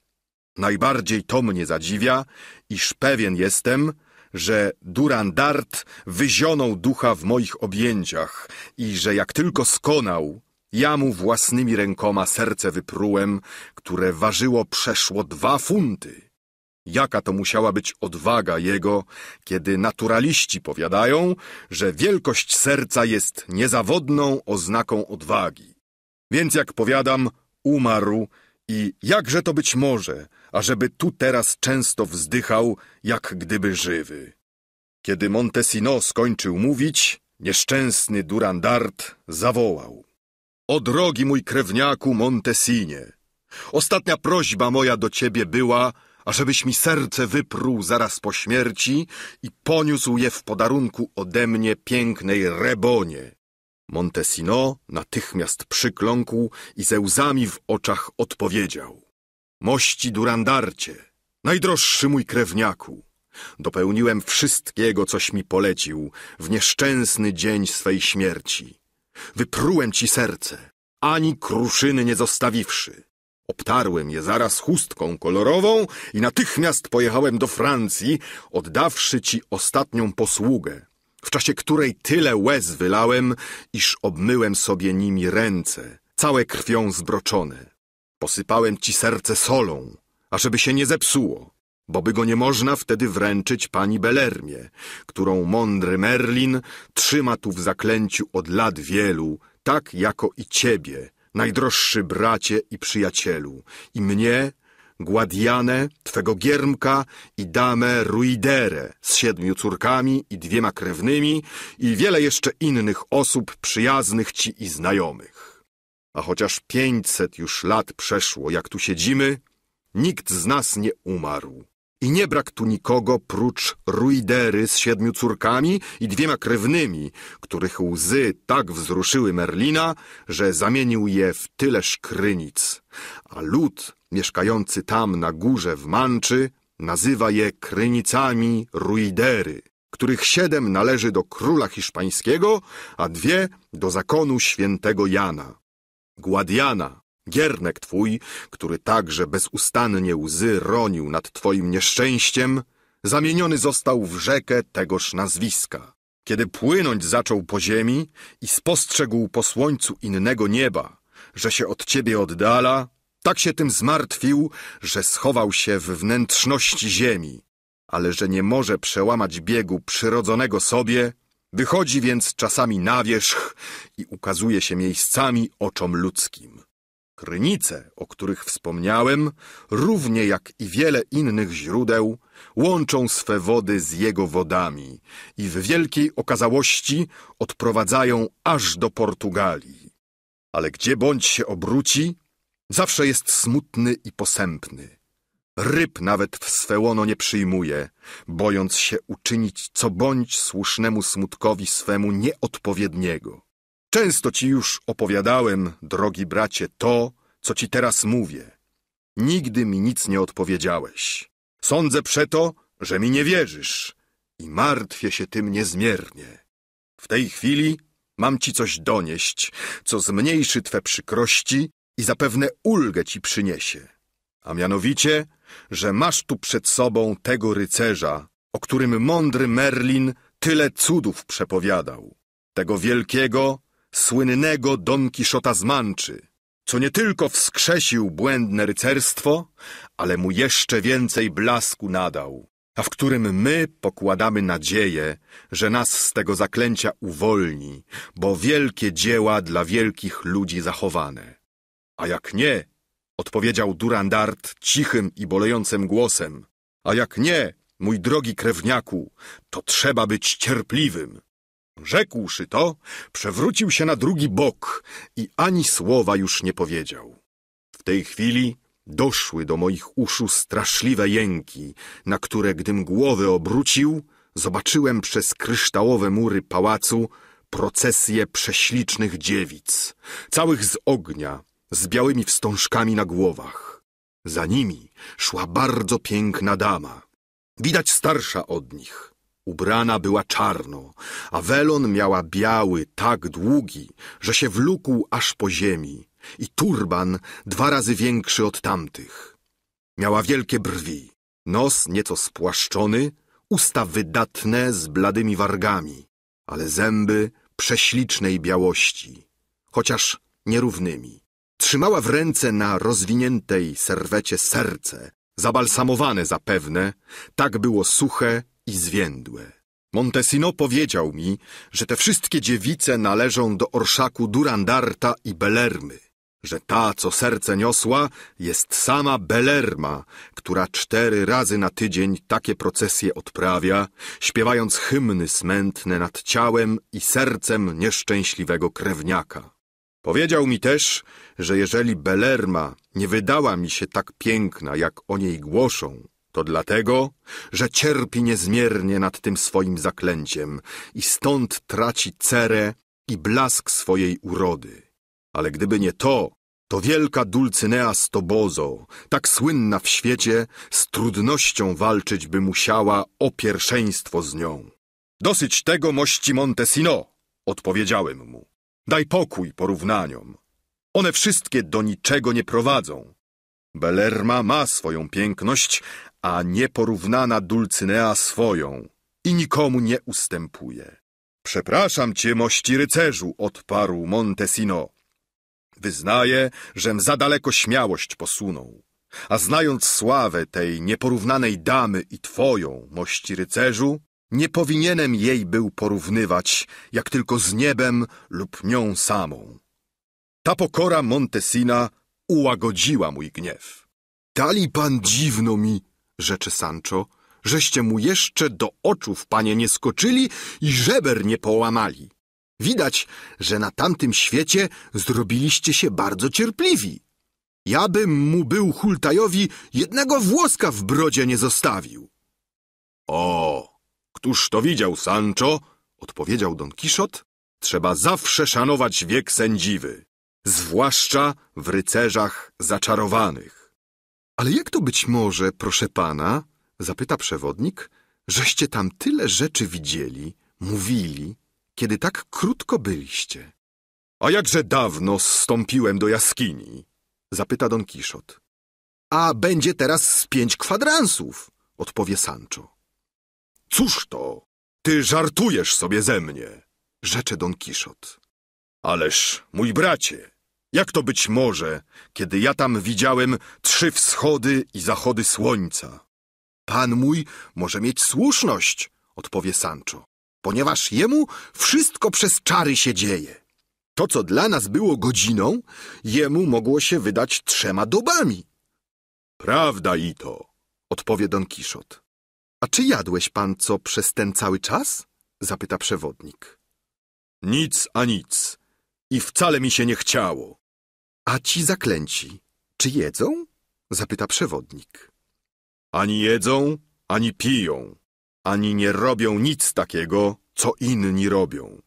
Najbardziej to mnie zadziwia, iż pewien jestem, że Durandart wyzionął ducha w moich objęciach i że jak tylko skonał, ja mu własnymi rękoma serce wyprułem, które ważyło przeszło 2 funty. Jaka to musiała być odwaga jego, kiedy naturaliści powiadają, że wielkość serca jest niezawodną oznaką odwagi. Więc jak powiadam, umarł i jakże to być może, ażeby tu teraz często wzdychał, jak gdyby żywy. Kiedy Montesino skończył mówić, nieszczęsny Durandart zawołał: o drogi mój krewniaku Montesinie, ostatnia prośba moja do ciebie była, ażebyś mi serce wypruł zaraz po śmierci i poniósł je w podarunku ode mnie pięknej Rebonie. Montesino natychmiast przykląkł i ze łzami w oczach odpowiedział: mości Durandarcie, najdroższy mój krewniaku, dopełniłem wszystkiego, coś mi polecił w nieszczęsny dzień swej śmierci. Wyprułem ci serce, ani kruszyny nie zostawiwszy. Obtarłem je zaraz chustką kolorową i natychmiast pojechałem do Francji, oddawszy ci ostatnią posługę, w czasie której tyle łez wylałem, iż obmyłem sobie nimi ręce, całe krwią zbroczone. Posypałem ci serce solą, ażeby się nie zepsuło, bo by go nie można wtedy wręczyć pani Belermie, którą mądry Merlin trzyma tu w zaklęciu od lat wielu, tak jako i ciebie, najdroższy bracie i przyjacielu, i mnie, Guadianę, twego giermka, i damę Ruiderę z 7 córkami i 2 krewnymi i wiele jeszcze innych osób przyjaznych ci i znajomych. A chociaż 500 już lat przeszło, jak tu siedzimy, nikt z nas nie umarł. I nie brak tu nikogo prócz Ruidery z 7 córkami i 2 krewnymi, których łzy tak wzruszyły Merlina, że zamienił je w tyle szkrynic, a lud mieszkający tam na górze w Manczy nazywa je krynicami Ruidery, których 7 należy do króla hiszpańskiego, a 2 do zakonu świętego Jana. Guadiana, giernek twój, który także bezustannie łzy ronił nad twoim nieszczęściem, zamieniony został w rzekę tegoż nazwiska. Kiedy płynąć zaczął po ziemi i spostrzegł po słońcu innego nieba, że się od ciebie oddala, tak się tym zmartwił, że schował się w wnętrzności ziemi, ale że nie może przełamać biegu przyrodzonego sobie, wychodzi więc czasami na wierzch i ukazuje się miejscami oczom ludzkim. Krynice, o których wspomniałem, równie jak i wiele innych źródeł, łączą swe wody z jego wodami i w wielkiej okazałości odprowadzają aż do Portugalii. Ale gdzie bądź się obróci, zawsze jest smutny i posępny. Ryb nawet w swe łono nie przyjmuje, bojąc się uczynić co bądź słusznemu smutkowi swemu nieodpowiedniego. Często ci już opowiadałem, drogi bracie, to, co ci teraz mówię. Nigdy mi nic nie odpowiedziałeś. Sądzę przeto, że mi nie wierzysz i martwię się tym niezmiernie. W tej chwili mam ci coś donieść, co zmniejszy twe przykrości i zapewne ulgę ci przyniesie. A mianowicie, że masz tu przed sobą tego rycerza, o którym mądry Merlin tyle cudów przepowiadał. Tego wielkiego, słynnego Don Kiszota z Manczy, co nie tylko wskrzesił błędne rycerstwo, ale mu jeszcze więcej blasku nadał, a w którym my pokładamy nadzieję, że nas z tego zaklęcia uwolni, bo wielkie dzieła dla wielkich ludzi zachowane. A jak nie, odpowiedział Durandart cichym i bolejącym głosem, a jak nie, mój drogi krewniaku, to trzeba być cierpliwym. Rzekłszy to, przewrócił się na drugi bok i ani słowa już nie powiedział. W tej chwili doszły do moich uszu straszliwe jęki, na które, gdym głowy obrócił, zobaczyłem przez kryształowe mury pałacu procesję prześlicznych dziewic, całych z ognia, z białymi wstążkami na głowach. Za nimi szła bardzo piękna dama, widać starsza od nich. Ubrana była czarno, a welon miała biały, tak długi, że się wlókł aż po ziemi, i turban 2 razy większy od tamtych. Miała wielkie brwi, nos nieco spłaszczony, usta wydatne z bladymi wargami, ale zęby prześlicznej białości, chociaż nierównymi. Trzymała w ręce na rozwiniętej serwecie serce, zabalsamowane zapewne, tak było suche i zwiędłe. Montesino powiedział mi, że te wszystkie dziewice należą do orszaku Durandarta i Belermy, że ta, co serce niosła, jest sama Belerma, która 4 razy na tydzień takie procesje odprawia, śpiewając hymny smętne nad ciałem i sercem nieszczęśliwego krewniaka. Powiedział mi też, że jeżeli Belerma nie wydała mi się tak piękna, jak o niej głoszą, to dlatego, że cierpi niezmiernie nad tym swoim zaklęciem i stąd traci cerę i blask swojej urody. Ale gdyby nie to, to wielka Dulcynea z Toboso, tak słynna w świecie, z trudnością walczyć by musiała o pierwszeństwo z nią. Dosyć tego, mości Montesino, odpowiedziałem mu. Daj pokój porównaniom. One wszystkie do niczego nie prowadzą. Belerma ma swoją piękność, a nieporównana Dulcynea swoją i nikomu nie ustępuje. Przepraszam cię, mości rycerzu, odparł Montesino. Wyznaję, żem za daleko śmiałość posunął, a znając sławę tej nieporównanej damy i twoją, mości rycerzu, nie powinienem jej był porównywać, jak tylko z niebem lub nią samą. Ta pokora Montesina ułagodziła mój gniew. Dali pan dziwno mi, rzeczy Sancho, żeście mu jeszcze do oczów, panie, nie skoczyli i żeber nie połamali. Widać, że na tamtym świecie zrobiliście się bardzo cierpliwi. Ja bym mu był hultajowi jednego włoska w brodzie nie zostawił. O, któż to widział, Sancho? Odpowiedział Don Kiszot. Trzeba zawsze szanować wiek sędziwy, zwłaszcza w rycerzach zaczarowanych. Ale jak to być może, proszę pana, zapyta przewodnik, żeście tam tyle rzeczy widzieli, mówili, kiedy tak krótko byliście? A jakże dawno zstąpiłem do jaskini? Zapyta Don Kiszot. A będzie teraz z 5 kwadransów, odpowie Sancho. Cóż to? Ty żartujesz sobie ze mnie, rzecze Don Kiszot. Ależ, mój bracie, jak to być może, kiedy ja tam widziałem 3 wschody i zachody słońca? Pan mój może mieć słuszność, odpowie Sancho, ponieważ jemu wszystko przez czary się dzieje. To, co dla nas było godziną, jemu mogło się wydać 3 dobami. Prawda i to, odpowie Don Kiszot. A czy jadłeś pan co przez ten cały czas? Zapyta przewodnik. Nic a nic. I wcale mi się nie chciało. A ci zaklęci, czy jedzą? Zapyta przewodnik. Ani jedzą, ani piją, ani nie robią nic takiego, co inni robią.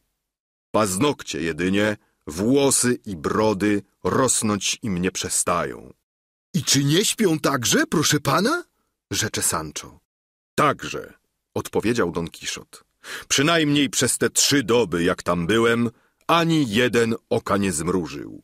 Paznokcie jedynie, włosy i brody rosnąć im nie przestają. I czy nie śpią także, proszę pana? Rzecze Sancho. Także, odpowiedział Don Kiszot. Przynajmniej przez te 3 doby, jak tam byłem, ani jeden oka nie zmrużył.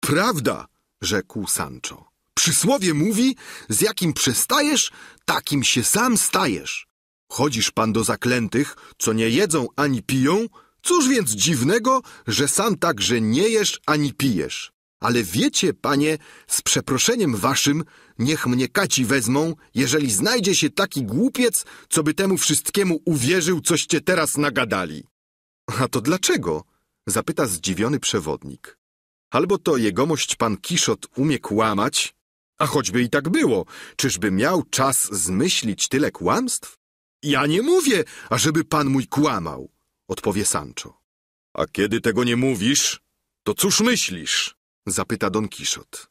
Prawda, rzekł Sancho. Przysłowie mówi, z jakim przestajesz, takim się sam stajesz. Chodzisz pan do zaklętych, co nie jedzą ani piją, cóż więc dziwnego, że sam także nie jesz ani pijesz. Ale wiecie, panie, z przeproszeniem waszym, niech mnie kaci wezmą, jeżeli znajdzie się taki głupiec, co by temu wszystkiemu uwierzył, coście teraz nagadali. A to dlaczego? Zapyta zdziwiony przewodnik. Albo to jegomość pan Kiszot umie kłamać, a choćby i tak było, czyżby miał czas zmyślić tyle kłamstw? Ja nie mówię, ażeby pan mój kłamał, odpowie Sancho. A kiedy tego nie mówisz, to cóż myślisz? Zapyta Don Kiszot.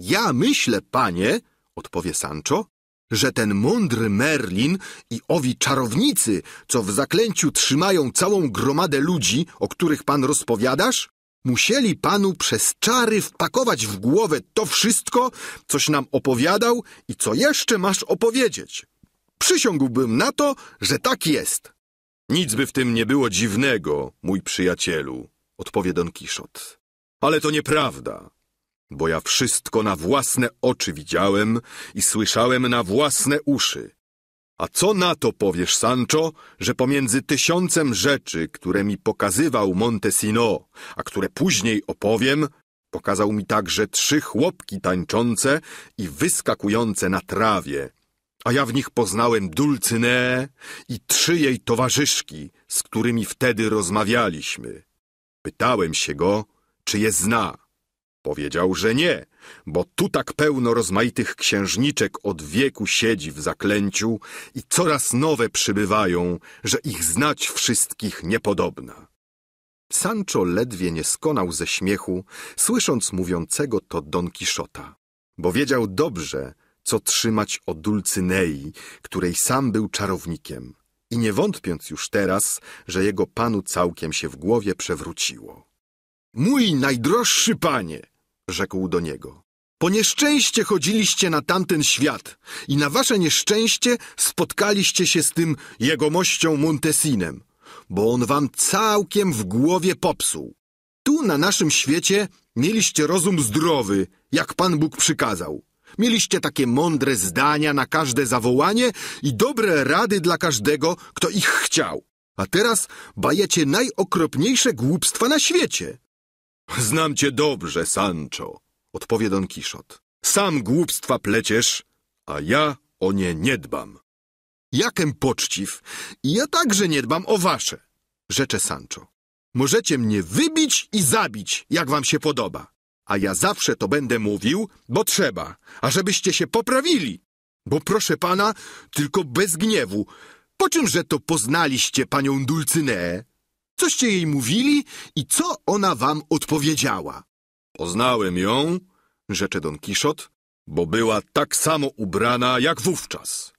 Ja myślę, panie, odpowie Sancho, że ten mądry Merlin i owi czarownicy, co w zaklęciu trzymają całą gromadę ludzi, o których pan rozpowiadasz, musieli panu przez czary wpakować w głowę to wszystko, coś nam opowiadał i co jeszcze masz opowiedzieć. Przysiągłbym na to, że tak jest. Nic by w tym nie było dziwnego, mój przyjacielu, odpowie Don Kiszot. Ale to nieprawda, bo ja wszystko na własne oczy widziałem i słyszałem na własne uszy. A co na to powiesz, Sancho, że pomiędzy 1000 rzeczy, które mi pokazywał Montesino, a które później opowiem, pokazał mi także 3 chłopki tańczące i wyskakujące na trawie, a ja w nich poznałem Dulcyneę i 3 jej towarzyszki, z którymi wtedy rozmawialiśmy. Pytałem się go, czy je zna. Powiedział, że nie, bo tu tak pełno rozmaitych księżniczek od wieku siedzi w zaklęciu i coraz nowe przybywają, że ich znać wszystkich niepodobna. Sancho ledwie nie skonał ze śmiechu, słysząc mówiącego to Don Kiszota, bo wiedział dobrze, co trzymać o Dulcynei, której sam był czarownikiem, i nie wątpiąc już teraz, że jego panu całkiem się w głowie przewróciło. Mój najdroższy panie, rzekł do niego, po nieszczęście chodziliście na tamten świat i na wasze nieszczęście spotkaliście się z tym jegomością Montesinem, bo on wam całkiem w głowie popsuł. Tu na naszym świecie mieliście rozum zdrowy, jak Pan Bóg przykazał. Mieliście takie mądre zdania na każde zawołanie i dobre rady dla każdego, kto ich chciał. A teraz bajecie najokropniejsze głupstwa na świecie. Znam cię dobrze, Sancho, odpowie Don Kiszot. Sam głupstwa pleciesz, a ja o nie nie dbam. Jakem poczciw, ja także nie dbam o wasze, rzecze Sancho. Możecie mnie wybić i zabić, jak wam się podoba. A ja zawsze to będę mówił, bo trzeba, ażebyście się poprawili. Bo proszę pana, tylko bez gniewu. Po czymże to poznaliście panią Dulcyneę? Coście jej mówili i co ona wam odpowiedziała? Poznałem ją, rzecze Don Kiszot, bo była tak samo ubrana jak wówczas.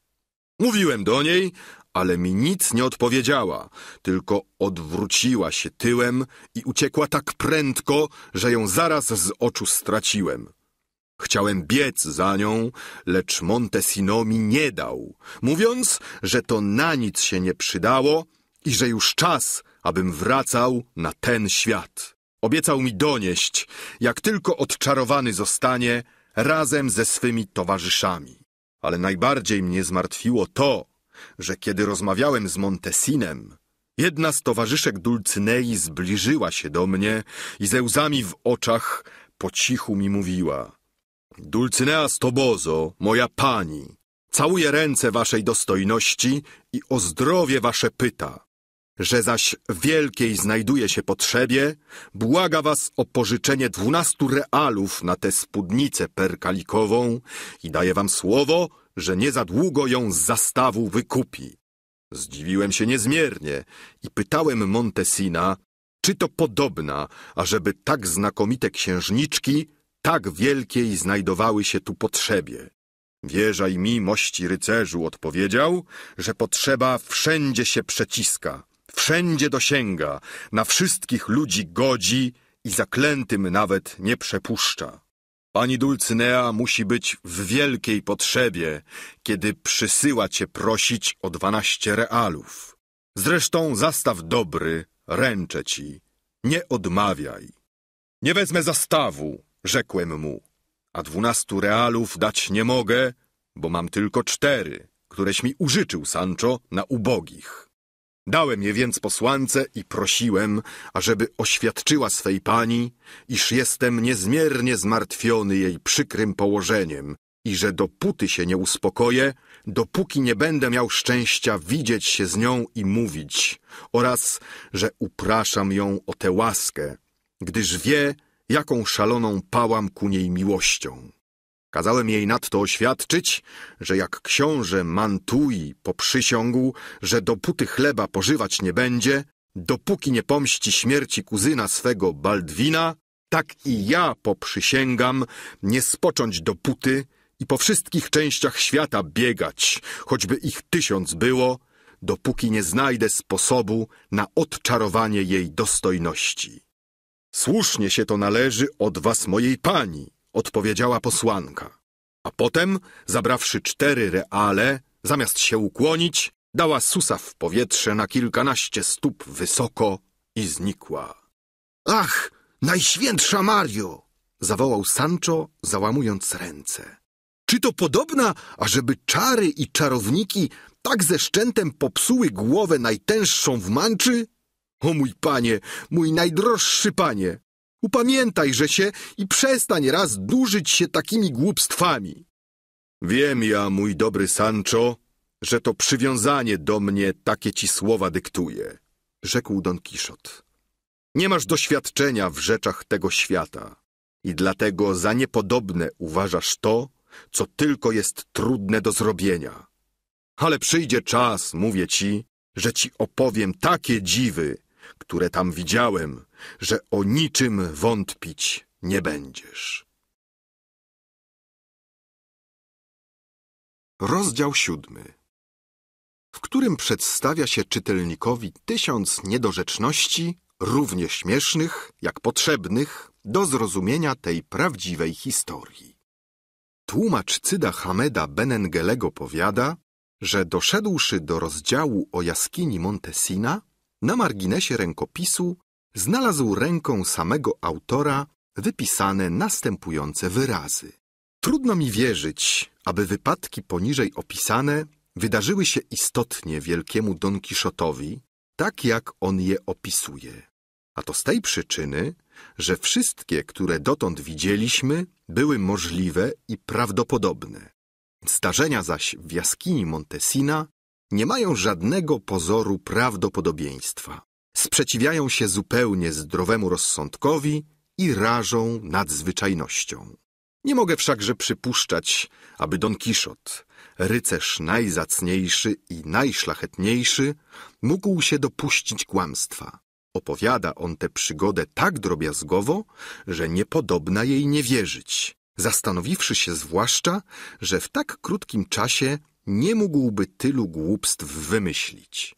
Mówiłem do niej, ale mi nic nie odpowiedziała, tylko odwróciła się tyłem i uciekła tak prędko, że ją zaraz z oczu straciłem. Chciałem biec za nią, lecz Montesino mi nie dał, mówiąc, że to na nic się nie przydało i że już czas, abym wracał na ten świat. Obiecał mi donieść, jak tylko odczarowany zostanie, razem ze swymi towarzyszami. Ale najbardziej mnie zmartwiło to, że kiedy rozmawiałem z Montesinem, jedna z towarzyszek Dulcynei zbliżyła się do mnie i ze łzami w oczach po cichu mi mówiła: Dulcynea z Toboso, moja pani, całuje ręce waszej dostojności i o zdrowie wasze pyta. Że zaś wielkiej znajduje się potrzebie, błaga was o pożyczenie 12 realów na tę spódnicę perkalikową i daje wam słowo, że nie za długo ją z zastawu wykupi. Zdziwiłem się niezmiernie i pytałem Montesina, czy to podobna, ażeby tak znakomite księżniczki tak wielkiej znajdowały się tu potrzebie. Wierzaj mi, mości rycerzu, odpowiedział, że potrzeba wszędzie się przeciska, wszędzie dosięga, na wszystkich ludzi godzi i zaklętym nawet nie przepuszcza. Pani Dulcynea musi być w wielkiej potrzebie, kiedy przysyła cię prosić o 12 realów. Zresztą zastaw dobry, ręczę ci, nie odmawiaj. Nie wezmę zastawu, rzekłem mu, a 12 realów dać nie mogę, bo mam tylko 4, któreś mi użyczył, Sancho, na ubogich. Dałem je więc posłance i prosiłem, ażeby oświadczyła swej pani, iż jestem niezmiernie zmartwiony jej przykrym położeniem i że dopóty się nie uspokoję, dopóki nie będę miał szczęścia widzieć się z nią i mówić, oraz że upraszam ją o tę łaskę, gdyż wie, jaką szaloną pałam ku niej miłością. Kazałem jej nadto oświadczyć, że jak książę Mantui poprzysiągł, że dopóty chleba pożywać nie będzie, dopóki nie pomści śmierci kuzyna swego Baldwina, tak i ja poprzysięgam nie spocząć dopóty i po wszystkich częściach świata biegać, choćby ich 1000 było, dopóki nie znajdę sposobu na odczarowanie jej dostojności. Słusznie się to należy od was, mojej pani, odpowiedziała posłanka, a potem, zabrawszy 4 reale, zamiast się ukłonić, dała susa w powietrze na kilkanaście stóp wysoko i znikła. Ach, najświętsza Mario! zawołał Sancho, załamując ręce. Czy to podobna, ażeby czary i czarowniki tak ze szczętem popsuły głowę najtęższą w Manczy? O mój panie, mój najdroższy panie! Upamiętajże się i przestań raz durzyć się takimi głupstwami. Wiem ja, mój dobry Sancho, że to przywiązanie do mnie takie ci słowa dyktuje, rzekł Don Kiszot. Nie masz doświadczenia w rzeczach tego świata i dlatego za niepodobne uważasz to, co tylko jest trudne do zrobienia. Ale przyjdzie czas, mówię ci, że ci opowiem takie dziwy, które tam widziałem, że o niczym wątpić nie będziesz. Rozdział 7, w którym przedstawia się czytelnikowi 1000 niedorzeczności, równie śmiesznych, jak potrzebnych, do zrozumienia tej prawdziwej historii. Tłumacz Cyda Hameda Benengelego powiada, że doszedłszy do rozdziału o jaskini Montesina, na marginesie rękopisu znalazł ręką samego autora wypisane następujące wyrazy. Trudno mi wierzyć, aby wypadki poniżej opisane wydarzyły się istotnie wielkiemu Don Kiszotowi, tak jak on je opisuje. A to z tej przyczyny, że wszystkie, które dotąd widzieliśmy, były możliwe i prawdopodobne. Zdarzenia zaś w jaskini Montesina nie mają żadnego pozoru prawdopodobieństwa. Sprzeciwiają się zupełnie zdrowemu rozsądkowi i rażą nadzwyczajnością. Nie mogę wszakże przypuszczać, aby Don Kiszot, rycerz najzacniejszy i najszlachetniejszy, mógł się dopuścić kłamstwa. Opowiada on tę przygodę tak drobiazgowo, że niepodobna jej nie wierzyć, zastanowiwszy się zwłaszcza, że w tak krótkim czasie nie mógłby tylu głupstw wymyślić.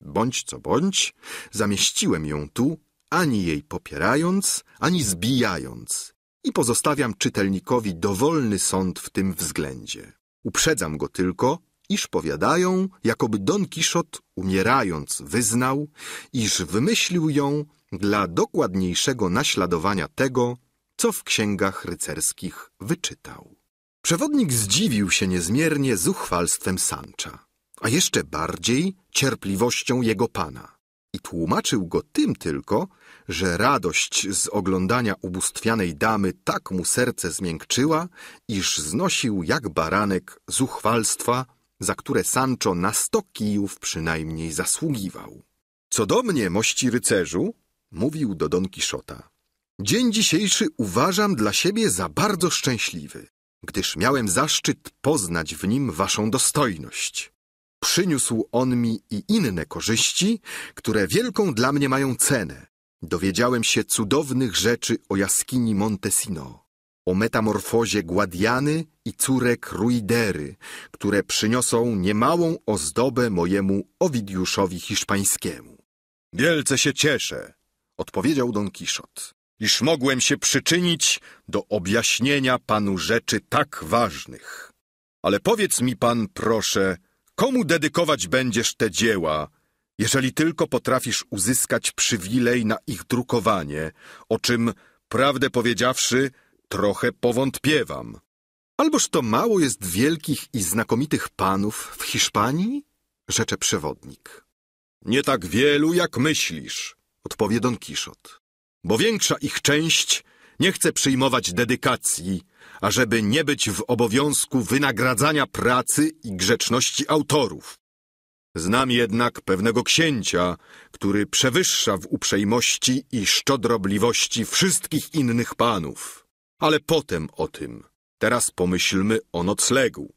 Bądź co bądź, zamieściłem ją tu, ani jej popierając, ani zbijając, i pozostawiam czytelnikowi dowolny sąd w tym względzie. Uprzedzam go tylko, iż powiadają, jakoby Don Kiszot, umierając, wyznał, iż wymyślił ją dla dokładniejszego naśladowania tego, co w księgach rycerskich wyczytał. Przewodnik zdziwił się niezmiernie zuchwalstwem Sancha, a jeszcze bardziej cierpliwością jego pana. I tłumaczył go tym tylko, że radość z oglądania ubóstwianej damy tak mu serce zmiękczyła, iż znosił jak baranek zuchwalstwa, za które Sancho na 100 kijów przynajmniej zasługiwał. Co do mnie, mości rycerzu, mówił do Don Kiszota, dzień dzisiejszy uważam dla siebie za bardzo szczęśliwy, gdyż miałem zaszczyt poznać w nim waszą dostojność. Przyniósł on mi i inne korzyści, które wielką dla mnie mają cenę. Dowiedziałem się cudownych rzeczy o jaskini Montesino, o metamorfozie Guadiany i córek Ruidery, które przyniosą niemałą ozdobę mojemu Owidiuszowi hiszpańskiemu. Wielce się cieszę, odpowiedział Don Kiszot, iż mogłem się przyczynić do objaśnienia panu rzeczy tak ważnych. Ale powiedz mi pan, proszę, komu dedykować będziesz te dzieła, jeżeli tylko potrafisz uzyskać przywilej na ich drukowanie, o czym, prawdę powiedziawszy, trochę powątpiewam. Alboż to mało jest wielkich i znakomitych panów w Hiszpanii? Rzecze przewodnik. Nie tak wielu, jak myślisz, odpowie Don Kiszot, bo większa ich część nie chce przyjmować dedykacji, ażeby nie być w obowiązku wynagradzania pracy i grzeczności autorów. Znam jednak pewnego księcia, który przewyższa w uprzejmości i szczodrobliwości wszystkich innych panów. Ale potem o tym. Teraz pomyślmy o noclegu.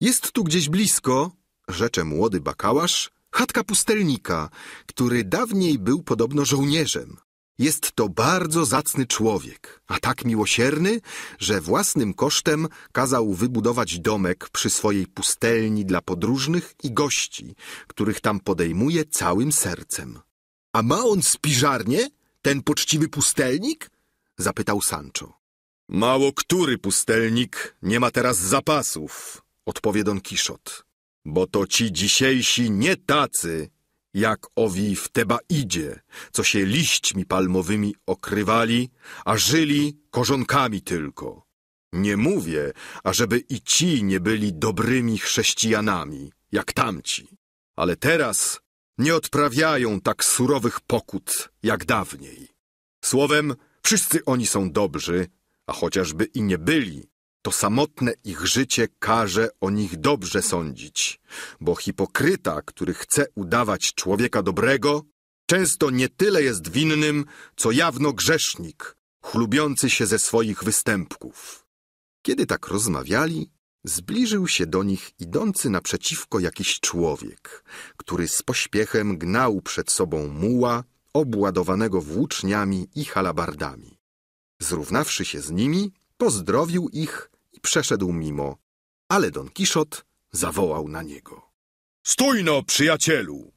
Jest tu gdzieś blisko, rzecze młody Bakałarz, chatka pustelnika, który dawniej był podobno żołnierzem. Jest to bardzo zacny człowiek, a tak miłosierny, że własnym kosztem kazał wybudować domek przy swojej pustelni dla podróżnych i gości, których tam podejmuje całym sercem. — A ma on spiżarnię, ten poczciwy pustelnik? — zapytał Sancho. — Mało który pustelnik nie ma teraz zapasów — odpowie Don Kiszot, bo to ci dzisiejsi nie tacy, jak owi w Tebaidzie, co się liśćmi palmowymi okrywali, a żyli korzonkami tylko. Nie mówię, ażeby i ci nie byli dobrymi chrześcijanami, jak tamci, ale teraz nie odprawiają tak surowych pokut, jak dawniej. Słowem, wszyscy oni są dobrzy, a chociażby i nie byli, to samotne ich życie każe o nich dobrze sądzić, bo hipokryta, który chce udawać człowieka dobrego, często nie tyle jest winnym, co jawno grzesznik, chlubiący się ze swoich występków. Kiedy tak rozmawiali, zbliżył się do nich idący naprzeciwko jakiś człowiek, który z pośpiechem gnał przed sobą muła obładowanego włóczniami i halabardami. Zrównawszy się z nimi, pozdrowił ich i przeszedł mimo, ale Don Kiszot zawołał na niego. — Stój no, przyjacielu!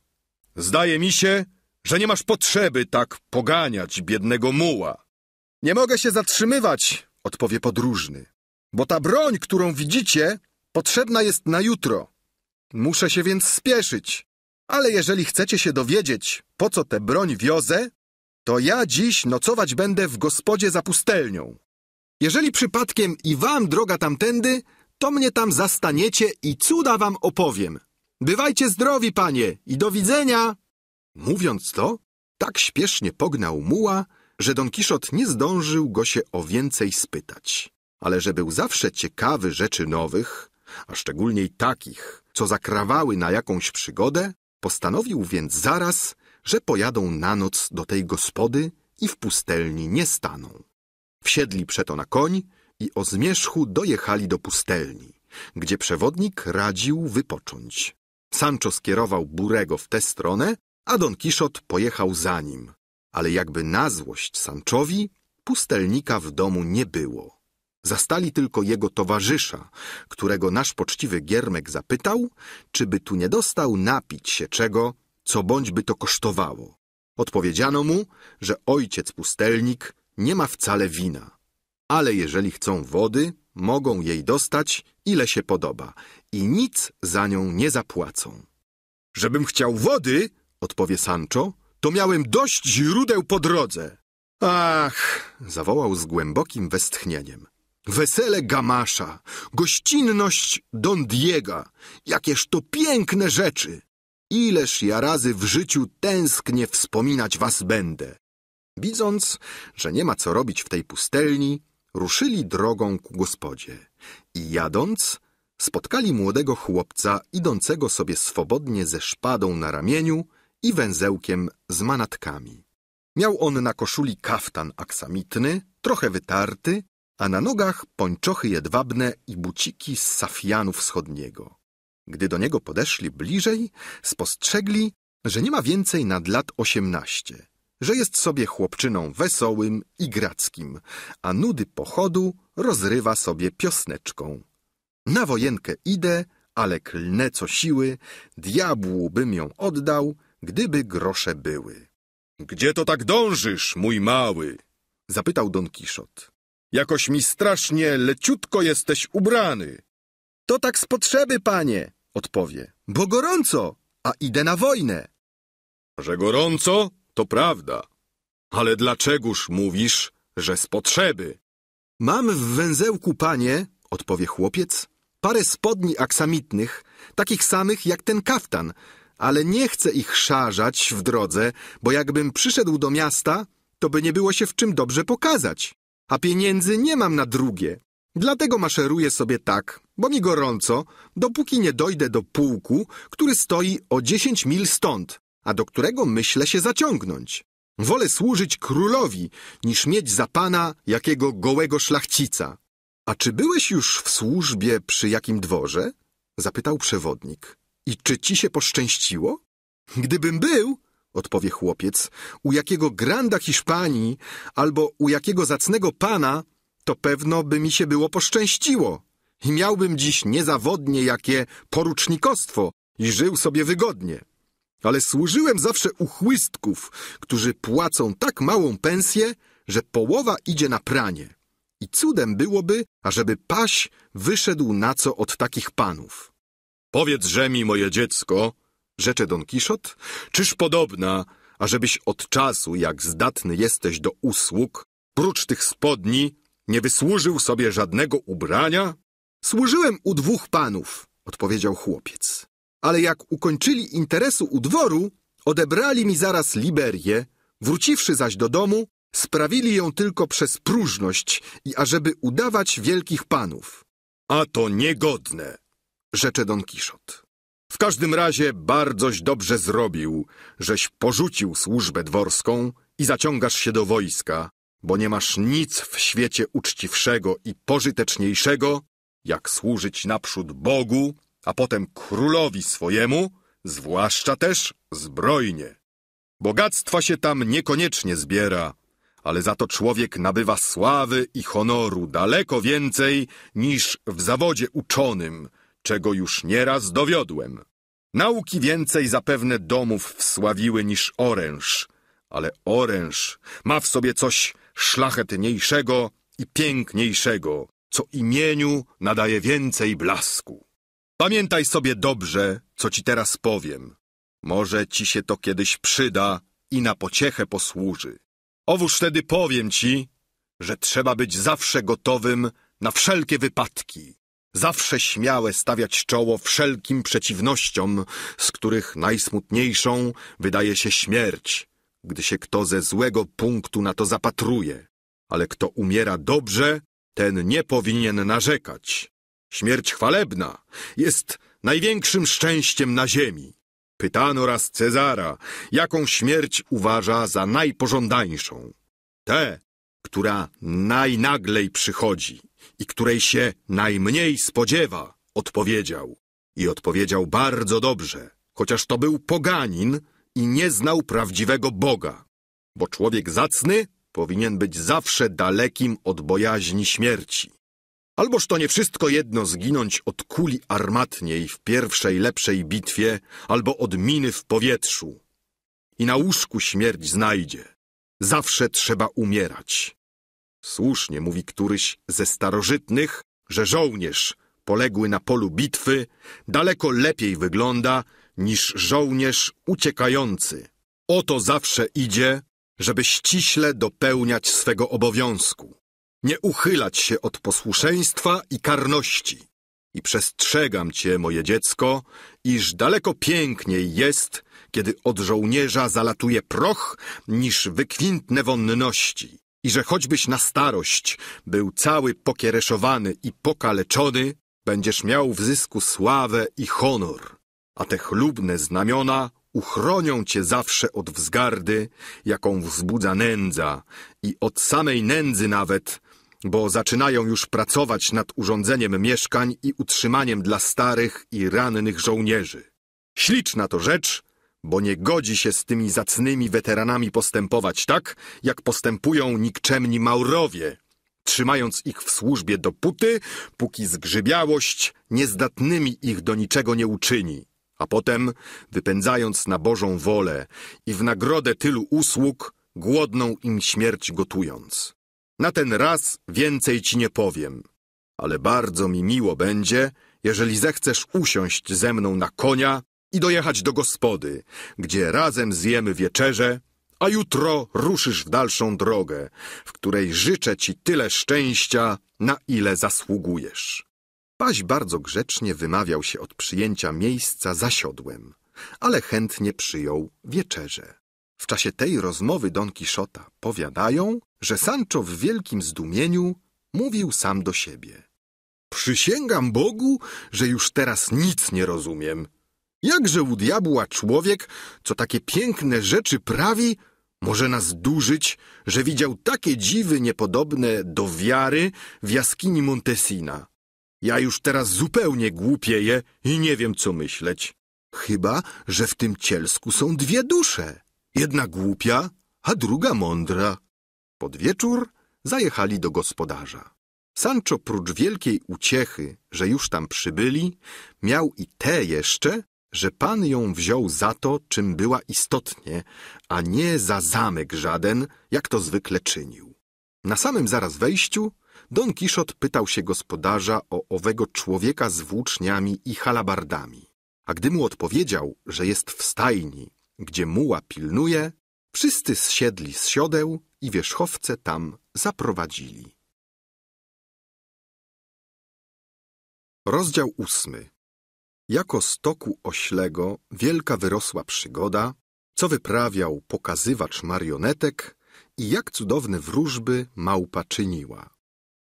Zdaje mi się, że nie masz potrzeby tak poganiać biednego muła. — Nie mogę się zatrzymywać, odpowie podróżny, bo ta broń, którą widzicie, potrzebna jest na jutro. Muszę się więc spieszyć, ale jeżeli chcecie się dowiedzieć, po co tę broń wiozę, to ja dziś nocować będę w gospodzie za pustelnią. Jeżeli przypadkiem i wam droga tamtędy, to mnie tam zastaniecie i cuda wam opowiem. Bywajcie zdrowi, panie, i do widzenia! Mówiąc to, tak śpiesznie pognał muła, że Don Kiszot nie zdążył go się o więcej spytać. Ale że był zawsze ciekawy rzeczy nowych, a szczególnie takich, co zakrawały na jakąś przygodę, postanowił więc zaraz, że pojadą na noc do tej gospody i w pustelni nie staną. Wsiedli przeto na koń i o zmierzchu dojechali do pustelni, gdzie przewodnik radził wypocząć. Sancho skierował Burego w tę stronę, a Don Kiszot pojechał za nim. Ale jakby na złość Sanchowi, pustelnika w domu nie było. Zastali tylko jego towarzysza, którego nasz poczciwy giermek zapytał, czy by tu nie dostał napić się czego, co bądź by to kosztowało. Odpowiedziano mu, że ojciec pustelnik nie ma wcale wina, ale jeżeli chcą wody, mogą jej dostać, ile się podoba i nic za nią nie zapłacą. — Żebym chciał wody, odpowie Sancho, to miałem dość źródeł po drodze. — Ach, zawołał z głębokim westchnieniem. Wesele Gamasza, gościnność Don Diego, jakież to piękne rzeczy. Ileż ja razy w życiu tęsknie wspominać was będę. Widząc, że nie ma co robić w tej pustelni, ruszyli drogą ku gospodzie i jadąc spotkali młodego chłopca idącego sobie swobodnie ze szpadą na ramieniu i węzełkiem z manatkami. Miał on na koszuli kaftan aksamitny, trochę wytarty, a na nogach pończochy jedwabne i buciki z safianu wschodniego. Gdy do niego podeszli bliżej, spostrzegli, że nie ma więcej nad lat 18. że jest sobie chłopczyną wesołym i grackim, a nudy pochodu rozrywa sobie piosneczką. Na wojenkę idę, ale klnę co siły, diabłu bym ją oddał, gdyby grosze były. — Gdzie to tak dążysz, mój mały? — zapytał Don Kiszot. — Jakoś mi strasznie leciutko jesteś ubrany. — To tak z potrzeby, panie — odpowie, bo gorąco, a idę na wojnę. — Że gorąco? To prawda, ale dlaczegoż mówisz, że z potrzeby? Mam w węzełku, panie, odpowie chłopiec, parę spodni aksamitnych, takich samych jak ten kaftan, ale nie chcę ich szarzać w drodze, bo jakbym przyszedł do miasta, to by nie było się w czym dobrze pokazać, a pieniędzy nie mam na drugie. Dlatego maszeruję sobie tak, bo mi gorąco, dopóki nie dojdę do pułku, który stoi o 10 mil stąd, a do którego myślę się zaciągnąć. Wolę służyć królowi, niż mieć za pana jakiego gołego szlachcica. A czy byłeś już w służbie przy jakim dworze? Zapytał przewodnik. I czy ci się poszczęściło? Gdybym był, odpowie chłopiec, u jakiego granda Hiszpanii albo u jakiego zacnego pana, to pewno by mi się było poszczęściło. I miałbym dziś niezawodnie jakie porucznikostwo i żył sobie wygodnie. Ale służyłem zawsze u chłystków, którzy płacą tak małą pensję, że połowa idzie na pranie. I cudem byłoby, ażeby paś wyszedł na co od takich panów. Powiedz-że mi, moje dziecko, rzecze Don Kiszot, czyż podobna, ażebyś od czasu, jak zdatny jesteś do usług, prócz tych spodni, nie wysłużył sobie żadnego ubrania? Służyłem u 2 panów, odpowiedział chłopiec. Ale jak ukończyli interesu u dworu, odebrali mi zaraz liberię, wróciwszy zaś do domu, sprawili ją tylko przez próżność i ażeby udawać wielkich panów. A to niegodne, rzecze Don Kiszot. W każdym razie bardzoś dobrze zrobił, żeś porzucił służbę dworską i zaciągasz się do wojska, bo nie masz nic w świecie uczciwszego i pożyteczniejszego, jak służyć naprzód Bogu, a potem królowi swojemu, zwłaszcza też zbrojnie. Bogactwa się tam niekoniecznie zbiera, ale za to człowiek nabywa sławy i honoru daleko więcej niż w zawodzie uczonym, czego już nieraz dowiodłem. Nauki więcej zapewne domów wsławiły niż oręż, ale oręż ma w sobie coś szlachetniejszego i piękniejszego, co imieniu nadaje więcej blasku. Pamiętaj sobie dobrze, co ci teraz powiem. Może ci się to kiedyś przyda i na pociechę posłuży. Owóż wtedy powiem ci, że trzeba być zawsze gotowym na wszelkie wypadki, zawsze śmiałe stawiać czoło wszelkim przeciwnościom, z których najsmutniejszą wydaje się śmierć, gdy się kto ze złego punktu na to zapatruje. Ale kto umiera dobrze, ten nie powinien narzekać. Śmierć chwalebna jest największym szczęściem na ziemi. Pytano raz Cezara, jaką śmierć uważa za najpożądańszą. Tę, która najnaglej przychodzi i której się najmniej spodziewa, odpowiedział. I odpowiedział bardzo dobrze, chociaż to był poganin i nie znał prawdziwego Boga. Bo człowiek zacny powinien być zawsze dalekim od bojaźni śmierci. Alboż to nie wszystko jedno zginąć od kuli armatniej w pierwszej lepszej bitwie, albo od miny w powietrzu. I na łóżku śmierć znajdzie. Zawsze trzeba umierać. Słusznie mówi któryś ze starożytnych, że żołnierz poległy na polu bitwy daleko lepiej wygląda niż żołnierz uciekający. Oto zawsze idzie, żeby ściśle dopełniać swego obowiązku. Nie uchylać się od posłuszeństwa i karności. I przestrzegam cię, moje dziecko, iż daleko piękniej jest, kiedy od żołnierza zalatuje proch, niż wykwintne wonności. I że choćbyś na starość był cały pokiereszowany i pokaleczony, będziesz miał w zysku sławę i honor. A te chlubne znamiona uchronią cię zawsze od wzgardy, jaką wzbudza nędza i od samej nędzy nawet, bo zaczynają już pracować nad urządzeniem mieszkań i utrzymaniem dla starych i rannych żołnierzy. Śliczna to rzecz, bo nie godzi się z tymi zacnymi weteranami postępować tak, jak postępują nikczemni Maurowie, trzymając ich w służbie dopóty, póki zgrzybiałość niezdatnymi ich do niczego nie uczyni, a potem wypędzając na Bożą wolę i w nagrodę tylu usług, głodną im śmierć gotując. Na ten raz więcej ci nie powiem, ale bardzo mi miło będzie, jeżeli zechcesz usiąść ze mną na konia i dojechać do gospody, gdzie razem zjemy wieczerze, a jutro ruszysz w dalszą drogę, w której życzę ci tyle szczęścia, na ile zasługujesz. Paś bardzo grzecznie wymawiał się od przyjęcia miejsca za siodłem, ale chętnie przyjął wieczerzę. W czasie tej rozmowy Don Kiszota powiadają, że Sancho w wielkim zdumieniu mówił sam do siebie. Przysięgam Bogu, że już teraz nic nie rozumiem. Jakże u diabła człowiek, co takie piękne rzeczy prawi, może nas durzyć, że widział takie dziwy niepodobne do wiary w jaskini Montesina. Ja już teraz zupełnie głupieję i nie wiem, co myśleć. Chyba, że w tym cielsku są dwie dusze. Jedna głupia, a druga mądra. Pod wieczór zajechali do gospodarza. Sancho, prócz wielkiej uciechy, że już tam przybyli, miał i tę jeszcze, że pan ją wziął za to, czym była istotnie, a nie za zamek żaden, jak to zwykle czynił. Na samym zaraz wejściu Don Kiszot pytał się gospodarza o owego człowieka z włóczniami i halabardami, a gdy mu odpowiedział, że jest w stajni, gdzie muła pilnuje, wszyscy zsiedli z siodeł i wierzchowce tam zaprowadzili. Rozdział 8. Jako z toku oślego wielka wyrosła przygoda, co wyprawiał pokazywacz marionetek i jak cudowne wróżby małpa czyniła.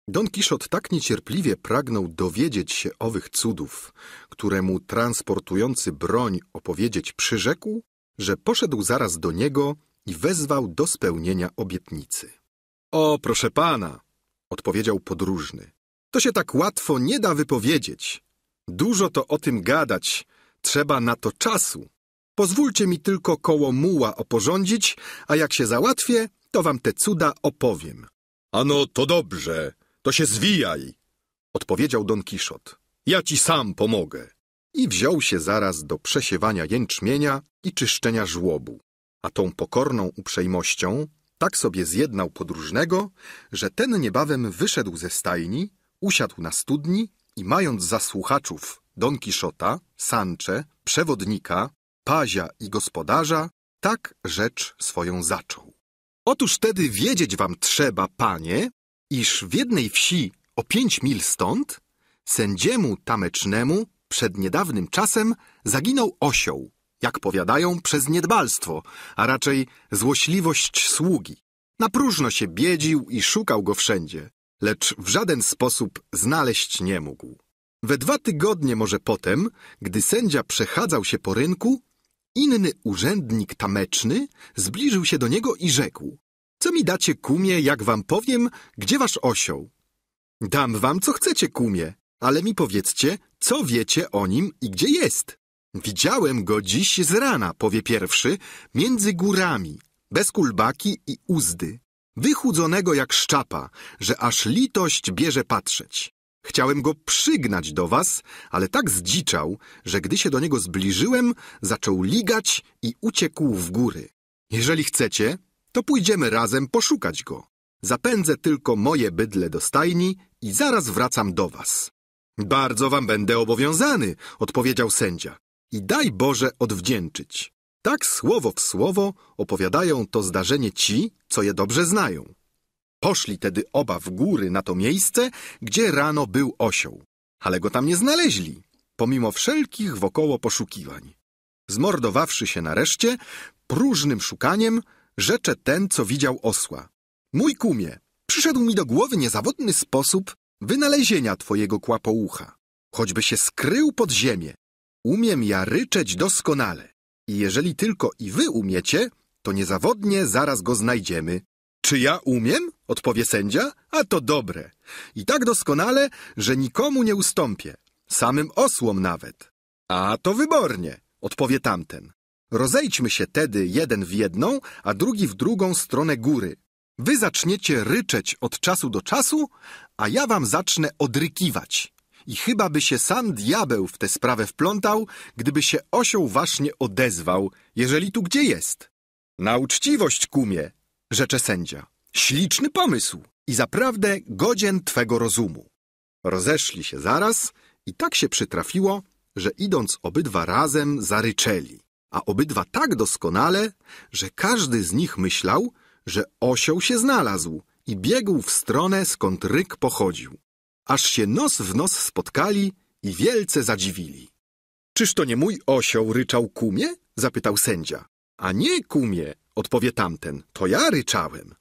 Don Kiszot tak niecierpliwie pragnął dowiedzieć się owych cudów, które mu transportujący broń opowiedzieć przyrzekł, że poszedł zaraz do niego i wezwał do spełnienia obietnicy. O, proszę pana, odpowiedział podróżny, to się tak łatwo nie da wypowiedzieć. Dużo to o tym gadać, trzeba na to czasu. Pozwólcie mi tylko koło muła oporządzić, a jak się załatwię, to wam te cuda opowiem. Ano to dobrze, to się zwijaj, odpowiedział Don Kiszot. Ja ci sam pomogę. I wziął się zaraz do przesiewania jęczmienia i czyszczenia żłobu, a tą pokorną uprzejmością tak sobie zjednał podróżnego, że ten niebawem wyszedł ze stajni, usiadł na studni i mając za słuchaczów Don Kiszota, Sanche, przewodnika, pazia i gospodarza, tak rzecz swoją zaczął. Otóż tedy wiedzieć wam trzeba, panie, iż w jednej wsi o 5 mil stąd sędziemu tamecznemu przed niedawnym czasem zaginął osioł, jak powiadają, przez niedbalstwo, a raczej złośliwość sługi. Na próżno się biedził i szukał go wszędzie, lecz w żaden sposób znaleźć nie mógł. We 2 tygodnie może potem, gdy sędzia przechadzał się po rynku, inny urzędnik tameczny zbliżył się do niego i rzekł: co mi dacie, kumie, jak wam powiem, gdzie wasz osioł? Dam wam, co chcecie, kumie, ale mi powiedzcie, co wiecie o nim i gdzie jest. Widziałem go dziś z rana, powie pierwszy, między górami, bez kulbaki i uzdy, wychudzonego jak szczapa, że aż litość bierze patrzeć. Chciałem go przygnać do was, ale tak zdziczał, że gdy się do niego zbliżyłem, zaczął ligać i uciekł w góry. Jeżeli chcecie, to pójdziemy razem poszukać go. Zapędzę tylko moje bydle do stajni i zaraz wracam do was. Bardzo wam będę obowiązany, odpowiedział sędzia. I daj Boże odwdzięczyć. Tak słowo w słowo opowiadają to zdarzenie ci, co je dobrze znają. Poszli tedy oba w góry na to miejsce, gdzie rano był osioł, ale go tam nie znaleźli, pomimo wszelkich wokoło poszukiwań. Zmordowawszy się nareszcie, próżnym szukaniem, rzecze ten, co widział osła. Mój kumie, przyszedł mi do głowy niezawodny sposób wynalezienia twojego kłapoucha. Choćby się skrył pod ziemię, umiem ja ryczeć doskonale. I jeżeli tylko i wy umiecie, to niezawodnie zaraz go znajdziemy. Czy ja umiem? Odpowie sędzia. A to dobre. I tak doskonale, że nikomu nie ustąpię, samym osłom nawet. A to wybornie, odpowie tamten. Rozejdźmy się tedy jeden w jedną, a drugi w drugą stronę góry. Wy zaczniecie ryczeć od czasu do czasu, a ja wam zacznę odrykiwać. I chyba by się sam diabeł w tę sprawę wplątał, gdyby się osioł wasz nie odezwał, jeżeli tu gdzie jest. Na uczciwość, kumie, rzecze sędzia. Śliczny pomysł i zaprawdę godzien twego rozumu. Rozeszli się zaraz i tak się przytrafiło, że idąc obydwa razem zaryczeli, a obydwa tak doskonale, że każdy z nich myślał, że osioł się znalazł i biegł w stronę, skąd ryk pochodził. Aż się nos w nos spotkali i wielce zadziwili. Czyż to nie mój osioł ryczał kumie? Zapytał sędzia. A nie kumie, odpowie tamten, to ja ryczałem.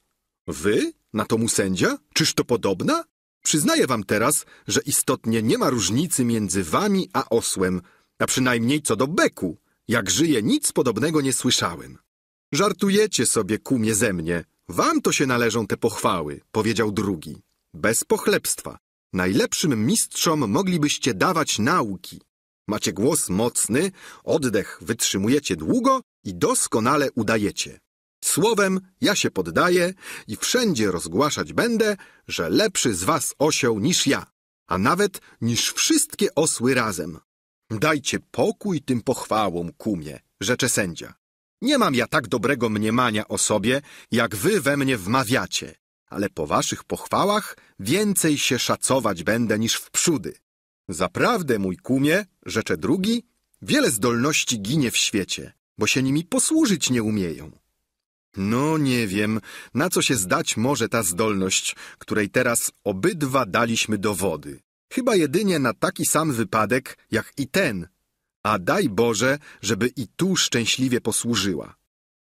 Wy? Na to mu sędzia? Czyż to podobna? Przyznaję wam teraz, że istotnie nie ma różnicy między wami a osłem, a przynajmniej co do beku. Jak żyję, nic podobnego nie słyszałem. Żartujecie sobie, kumie, ze mnie. Wam to się należą te pochwały, powiedział drugi. Bez pochlebstwa. Najlepszym mistrzom moglibyście dawać nauki. Macie głos mocny, oddech wytrzymujecie długo i doskonale udajecie. Słowem, ja się poddaję i wszędzie rozgłaszać będę, że lepszy z was osioł niż ja, a nawet niż wszystkie osły razem. Dajcie pokój tym pochwałom, kumie, rzecze sędzia. Nie mam ja tak dobrego mniemania o sobie, jak wy we mnie wmawiacie, ale po waszych pochwałach więcej się szacować będę niż wprzódy. Zaprawdę, mój kumie, rzecze drugi, wiele zdolności ginie w świecie, bo się nimi posłużyć nie umieją. No nie wiem, na co się zdać może ta zdolność, której teraz obydwa daliśmy dowody. Chyba jedynie na taki sam wypadek, jak i ten. A daj Boże, żeby i tu szczęśliwie posłużyła.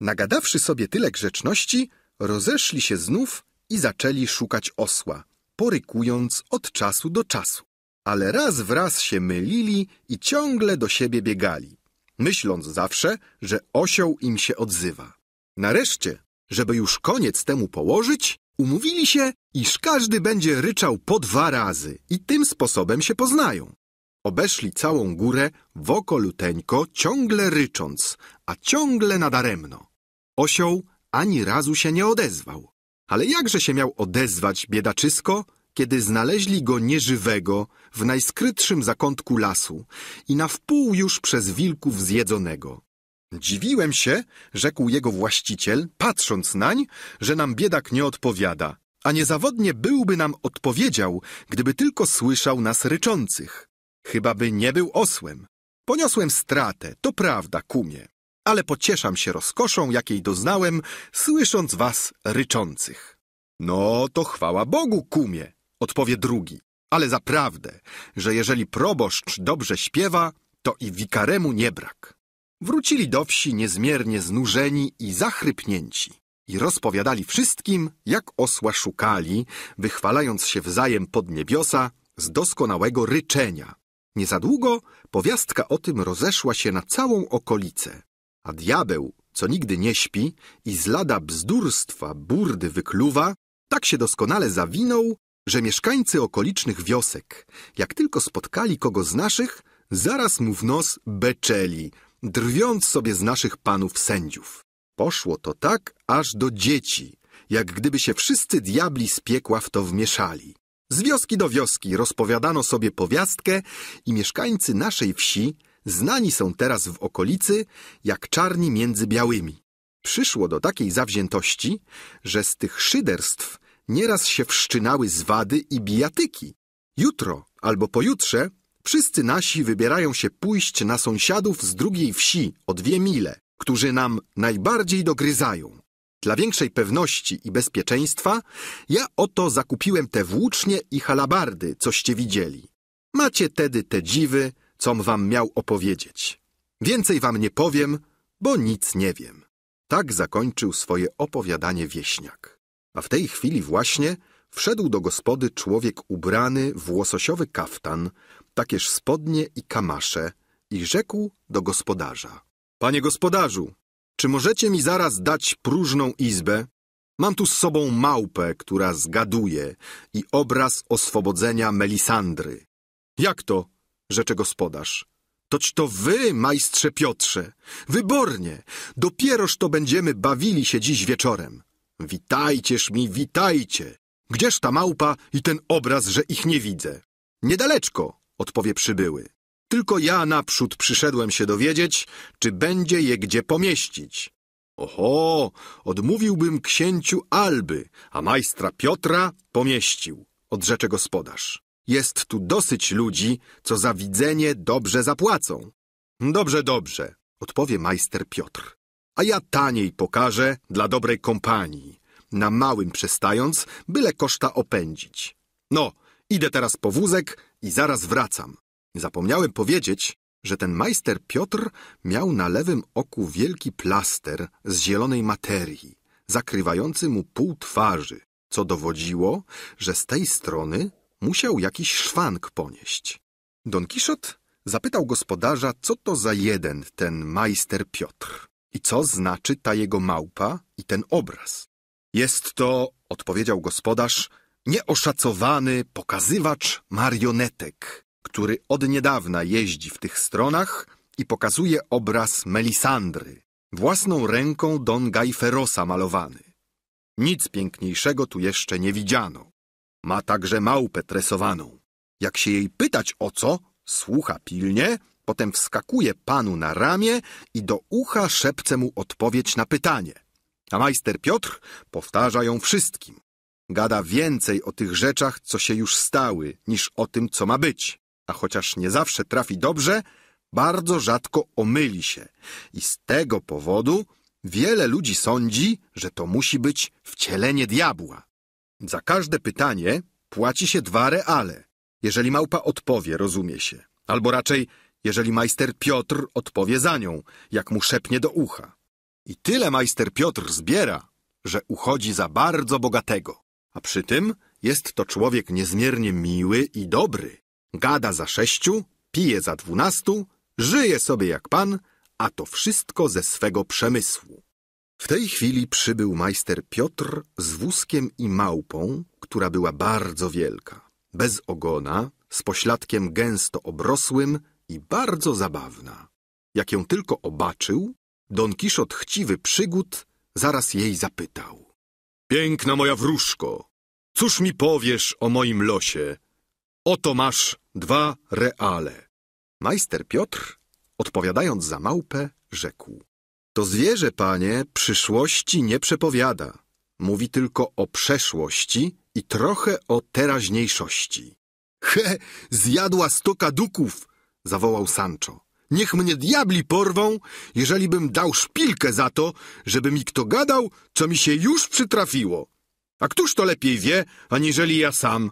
Nagadawszy sobie tyle grzeczności, rozeszli się znów i zaczęli szukać osła, porykując od czasu do czasu. Ale raz w raz się mylili i ciągle do siebie biegali, myśląc zawsze, że osioł im się odzywa. Nareszcie, żeby już koniec temu położyć, umówili się, iż każdy będzie ryczał po 2 razy i tym sposobem się poznają. Obeszli całą górę wokoluteńko, ciągle rycząc, a ciągle nadaremno. Osioł ani razu się nie odezwał. Ale jakże się miał odezwać, biedaczysko, kiedy znaleźli go nieżywego w najskrytszym zakątku lasu i na wpół już przez wilków zjedzonego. Dziwiłem się, rzekł jego właściciel, patrząc nań, że nam biedak nie odpowiada, a niezawodnie byłby nam odpowiedział, gdyby tylko słyszał nas ryczących. Chyba by nie był osłem. Poniosłem stratę, to prawda, kumie, ale pocieszam się rozkoszą, jakiej doznałem, słysząc was ryczących. No to chwała Bogu, kumie, odpowie drugi, ale zaprawdę, że jeżeli proboszcz dobrze śpiewa, to i wikaremu nie brak. Wrócili do wsi niezmiernie znużeni i zachrypnięci i rozpowiadali wszystkim, jak osła szukali, wychwalając się wzajem pod niebiosa z doskonałego ryczenia. Nie za długo powiastka o tym rozeszła się na całą okolicę, a diabeł, co nigdy nie śpi i z lada bzdurstwa burdy wykluwa, tak się doskonale zawinął, że mieszkańcy okolicznych wiosek, jak tylko spotkali kogo z naszych, zaraz mu w nos beczeli, drwiąc sobie z naszych panów sędziów. Poszło to tak aż do dzieci, jak gdyby się wszyscy diabli z piekła w to wmieszali. Z wioski do wioski rozpowiadano sobie powiastkę i mieszkańcy naszej wsi znani są teraz w okolicy jak czarni między białymi. Przyszło do takiej zawziętości, że z tych szyderstw nieraz się wszczynały zwady i bijatyki. Jutro albo pojutrze wszyscy nasi wybierają się pójść na sąsiadów z drugiej wsi o 2 mile, którzy nam najbardziej dogryzają. Dla większej pewności i bezpieczeństwa ja oto zakupiłem te włócznie i halabardy, coście widzieli. Macie tedy te dziwy, com wam miał opowiedzieć. Więcej wam nie powiem, bo nic nie wiem. Tak zakończył swoje opowiadanie wieśniak. A w tej chwili właśnie wszedł do gospody człowiek ubrany w łososiowy kaftan, takież spodnie i kamasze, i rzekł do gospodarza. Panie gospodarzu, czy możecie mi zaraz dać próżną izbę? Mam tu z sobą małpę, która zgaduje, i obraz oswobodzenia Melisandry. Jak to? Rzecze gospodarz. Toć to wy, majstrze Piotrze. Wybornie, dopieroż to będziemy bawili się dziś wieczorem. Witajcież mi, witajcie. Gdzież ta małpa i ten obraz, że ich nie widzę? Niedaleczko, odpowie przybyły. Tylko ja naprzód przyszedłem się dowiedzieć, czy będzie je gdzie pomieścić. Oho, odmówiłbym księciu Alby, a majstra Piotra pomieścił, odrzecze gospodarz. Jest tu dosyć ludzi, co za widzenie dobrze zapłacą. Dobrze, dobrze, odpowie majster Piotr. A ja taniej pokażę dla dobrej kompanii, na małym przestając, byle koszta opędzić. No, idę teraz po wózek i zaraz wracam. Zapomniałem powiedzieć, że ten majster Piotr miał na lewym oku wielki plaster z zielonej materii, zakrywający mu pół twarzy, co dowodziło, że z tej strony musiał jakiś szwank ponieść. Don Kiszot zapytał gospodarza, co to za jeden ten majster Piotr i co znaczy ta jego małpa i ten obraz. Jest to, odpowiedział gospodarz, nieoszacowany pokazywacz marionetek, który od niedawna jeździ w tych stronach i pokazuje obraz Melisandry, własną ręką Don Gajferosa malowany. Nic piękniejszego tu jeszcze nie widziano. Ma także małpę tresowaną. Jak się jej pytać o co, słucha pilnie, potem wskakuje panu na ramię i do ucha szepce mu odpowiedź na pytanie. A majster Piotr powtarza ją wszystkim. Gada więcej o tych rzeczach, co się już stały, niż o tym, co ma być. A chociaż nie zawsze trafi dobrze, bardzo rzadko omyli się. I z tego powodu wiele ludzi sądzi, że to musi być wcielenie diabła. Za każde pytanie płaci się 2 reale. Jeżeli małpa odpowie, rozumie się. Albo raczej, jeżeli majster Piotr odpowie za nią, jak mu szepnie do ucha. I tyle majster Piotr zbiera, że uchodzi za bardzo bogatego. A przy tym jest to człowiek niezmiernie miły i dobry. Gada za 6, pije za 12, żyje sobie jak pan, a to wszystko ze swego przemysłu. W tej chwili przybył majster Piotr z wózkiem i małpą, która była bardzo wielka, bez ogona, z pośladkiem gęsto obrosłym i bardzo zabawna. Jak ją tylko obaczył, Don Kiszot chciwy przygód zaraz jej zapytał. Piękna moja wróżko, cóż mi powiesz o moim losie? Oto masz 2 reale. Majster Piotr, odpowiadając za małpę, rzekł. To zwierzę, panie, przyszłości nie przepowiada. Mówi tylko o przeszłości i trochę o teraźniejszości. He, zjadła 100 kaduków, zawołał Sancho. Niech mnie diabli porwą, jeżeli bym dał szpilkę za to, żeby mi kto gadał, co mi się już przytrafiło. A któż to lepiej wie, aniżeli ja sam?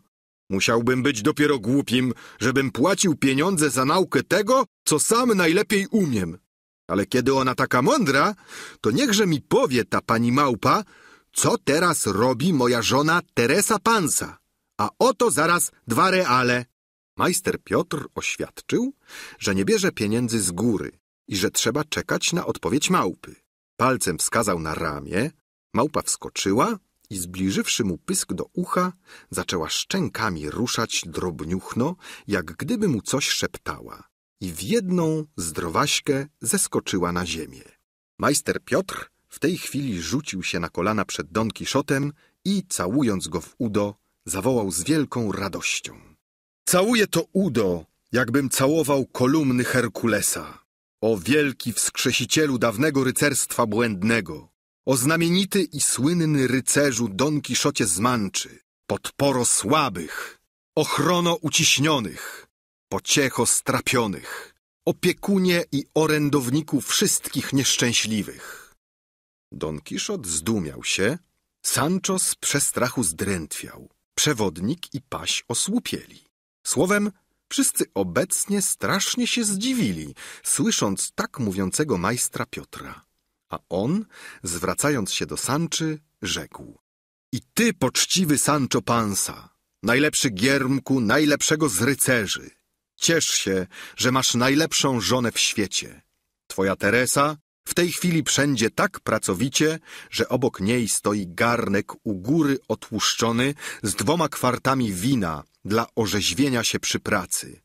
Musiałbym być dopiero głupim, żebym płacił pieniądze za naukę tego, co sam najlepiej umiem. Ale kiedy ona taka mądra, to niechże mi powie ta pani małpa, co teraz robi moja żona Teresa Pansa. A oto zaraz 2 reale. Majster Piotr oświadczył, że nie bierze pieniędzy z góry i że trzeba czekać na odpowiedź małpy. Palcem wskazał na ramię, małpa wskoczyła i zbliżywszy mu pysk do ucha, zaczęła szczękami ruszać drobniuchno, jak gdyby mu coś szeptała i w jedną zdrowaśkę zeskoczyła na ziemię. Majster Piotr w tej chwili rzucił się na kolana przed Don Kiszotem i całując go w udo, zawołał z wielką radością. Całuję to udo, jakbym całował kolumny Herkulesa. O wielki wskrzesicielu dawnego rycerstwa błędnego, o znamienity i słynny rycerzu Don Kiszocie z Manczy, podporo słabych, ochrono uciśnionych, pociecho strapionych, opiekunie i orędowniku wszystkich nieszczęśliwych. Don Kiszot zdumiał się, Sancho z przestrachu zdrętwiał, przewodnik i paś osłupieli. Słowem, wszyscy obecnie strasznie się zdziwili, słysząc tak mówiącego majstra Piotra. A on, zwracając się do Sanczy, rzekł. I ty, poczciwy Sancho Pansa, najlepszy giermku, najlepszego z rycerzy. Ciesz się, że masz najlepszą żonę w świecie. Twoja Teresa w tej chwili wszędzie tak pracowicie, że obok niej stoi garnek u góry otłuszczony z 2 kwartami wina, dla orzeźwienia się przy pracy.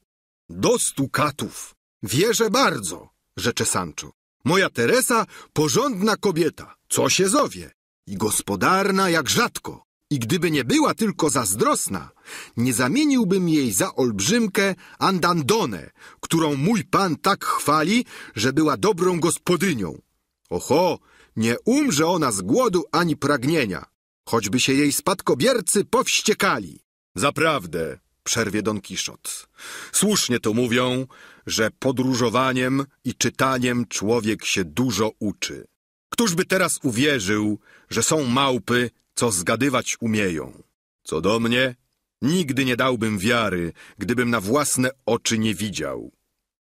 Do 100 katów! Wierzę bardzo, rzecze Sancho. Moja Teresa porządna kobieta, co się zowie, i gospodarna jak rzadko. I gdyby nie była tylko zazdrosna, nie zamieniłbym jej za olbrzymkę Andandonę, którą mój pan tak chwali, że była dobrą gospodynią. Oho, nie umrze ona z głodu ani pragnienia, choćby się jej spadkobiercy powściekali. Zaprawdę, przerwie Don Kiszot, słusznie to mówią, że podróżowaniem i czytaniem człowiek się dużo uczy. Któż by teraz uwierzył, że są małpy, co zgadywać umieją? Co do mnie, nigdy nie dałbym wiary, gdybym na własne oczy nie widział.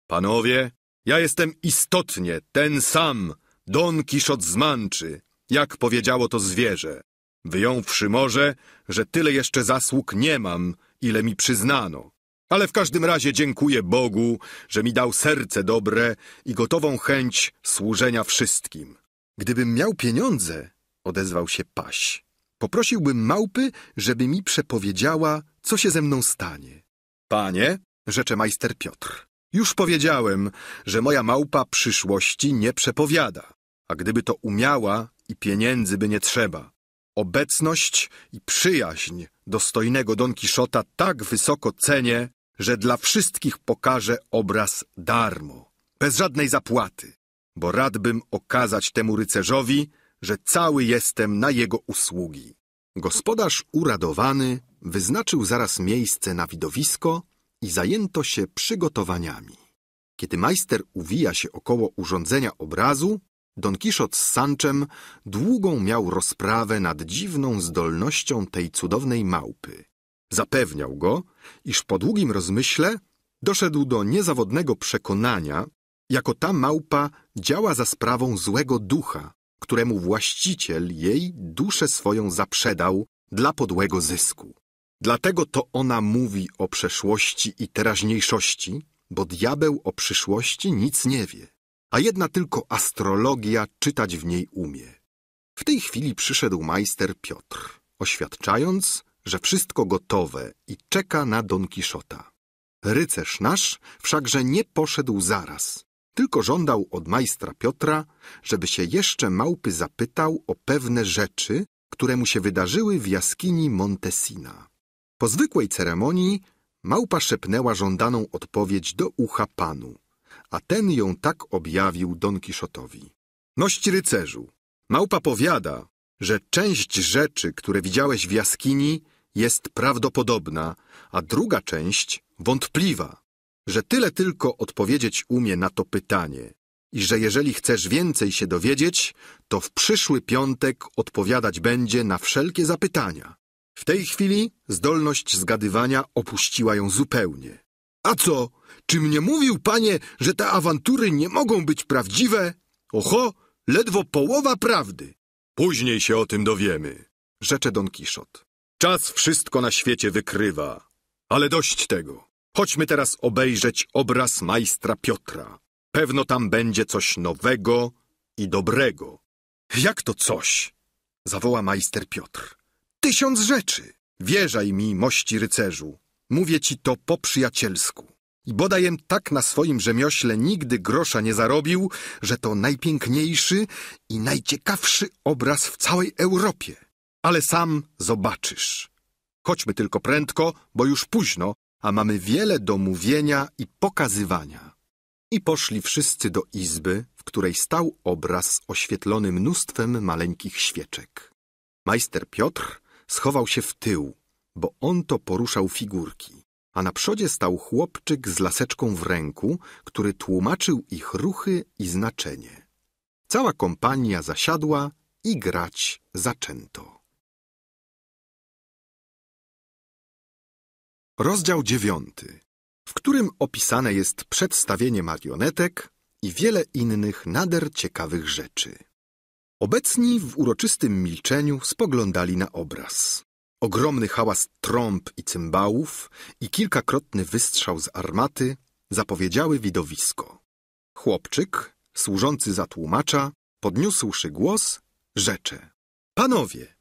Panowie, ja jestem istotnie ten sam, Don Kiszot z Manczy, jak powiedziało to zwierzę. Wyjąwszy może, że tyle jeszcze zasług nie mam, ile mi przyznano. Ale w każdym razie dziękuję Bogu, że mi dał serce dobre i gotową chęć służenia wszystkim. Gdybym miał pieniądze, odezwał się paś, poprosiłbym małpy, żeby mi przepowiedziała, co się ze mną stanie. Panie, rzecze majster Piotr, już powiedziałem, że moja małpa przyszłości nie przepowiada, a gdyby to umiała i pieniędzy by nie trzeba. Obecność i przyjaźń dostojnego Don Kiszota tak wysoko cenię, że dla wszystkich pokażę obraz darmo, bez żadnej zapłaty, bo radbym okazać temu rycerzowi, że cały jestem na jego usługi. Gospodarz uradowany wyznaczył zaraz miejsce na widowisko i zajęto się przygotowaniami. Kiedy majster uwija się około urządzenia obrazu, Don Kiszot z Sanczem długą miał rozprawę nad dziwną zdolnością tej cudownej małpy. Zapewniał go, iż po długim rozmyśle doszedł do niezawodnego przekonania, jako ta małpa działa za sprawą złego ducha, któremu właściciel jej duszę swoją zaprzedał dla podłego zysku. Dlatego to ona mówi o przeszłości i teraźniejszości, bo diabeł o przyszłości nic nie wie, a jedna tylko astrologia czytać w niej umie. W tej chwili przyszedł majster Piotr, oświadczając, że wszystko gotowe i czeka na Don Kiszota. Rycerz nasz wszakże nie poszedł zaraz, tylko żądał od majstra Piotra, żeby się jeszcze małpy zapytał o pewne rzeczy, które mu się wydarzyły w jaskini Montesina. Po zwykłej ceremonii małpa szepnęła żądaną odpowiedź do ucha panu, a ten ją tak objawił Don Kiszotowi. Noś rycerzu, małpa powiada, że część rzeczy, które widziałeś w jaskini, jest prawdopodobna, a druga część wątpliwa, że tyle tylko odpowiedzieć umie na to pytanie i że jeżeli chcesz więcej się dowiedzieć, to w przyszły piątek odpowiadać będzie na wszelkie zapytania. W tej chwili zdolność zgadywania opuściła ją zupełnie. A co? Czy mnie mówił, panie, że te awantury nie mogą być prawdziwe? Oho, ledwo połowa prawdy. Później się o tym dowiemy, rzecze Don Kiszot. Czas wszystko na świecie wykrywa, ale dość tego. Chodźmy teraz obejrzeć obraz majstra Piotra. Pewno tam będzie coś nowego i dobrego. Jak to coś? Zawoła majster Piotr. 1000 rzeczy. Wierzaj mi, mości rycerzu. Mówię ci to po przyjacielsku. I bodajem tak na swoim rzemiośle nigdy grosza nie zarobił, że to najpiękniejszy i najciekawszy obraz w całej Europie. Ale sam zobaczysz. Chodźmy tylko prędko, bo już późno, a mamy wiele do mówienia i pokazywania. I poszli wszyscy do izby, w której stał obraz oświetlony mnóstwem maleńkich świeczek. Majster Piotr schował się w tył, bo on to poruszał figurki, a na przodzie stał chłopczyk z laseczką w ręku, który tłumaczył ich ruchy i znaczenie. Cała kompania zasiadła i grać zaczęto. Rozdział 9, w którym opisane jest przedstawienie marionetek i wiele innych nader ciekawych rzeczy. Obecni w uroczystym milczeniu spoglądali na obraz. Ogromny hałas trąb i cymbałów i kilkakrotny wystrzał z armaty zapowiedziały widowisko. Chłopczyk, służący za tłumacza, podniósłszy głos, rzecze. Panowie,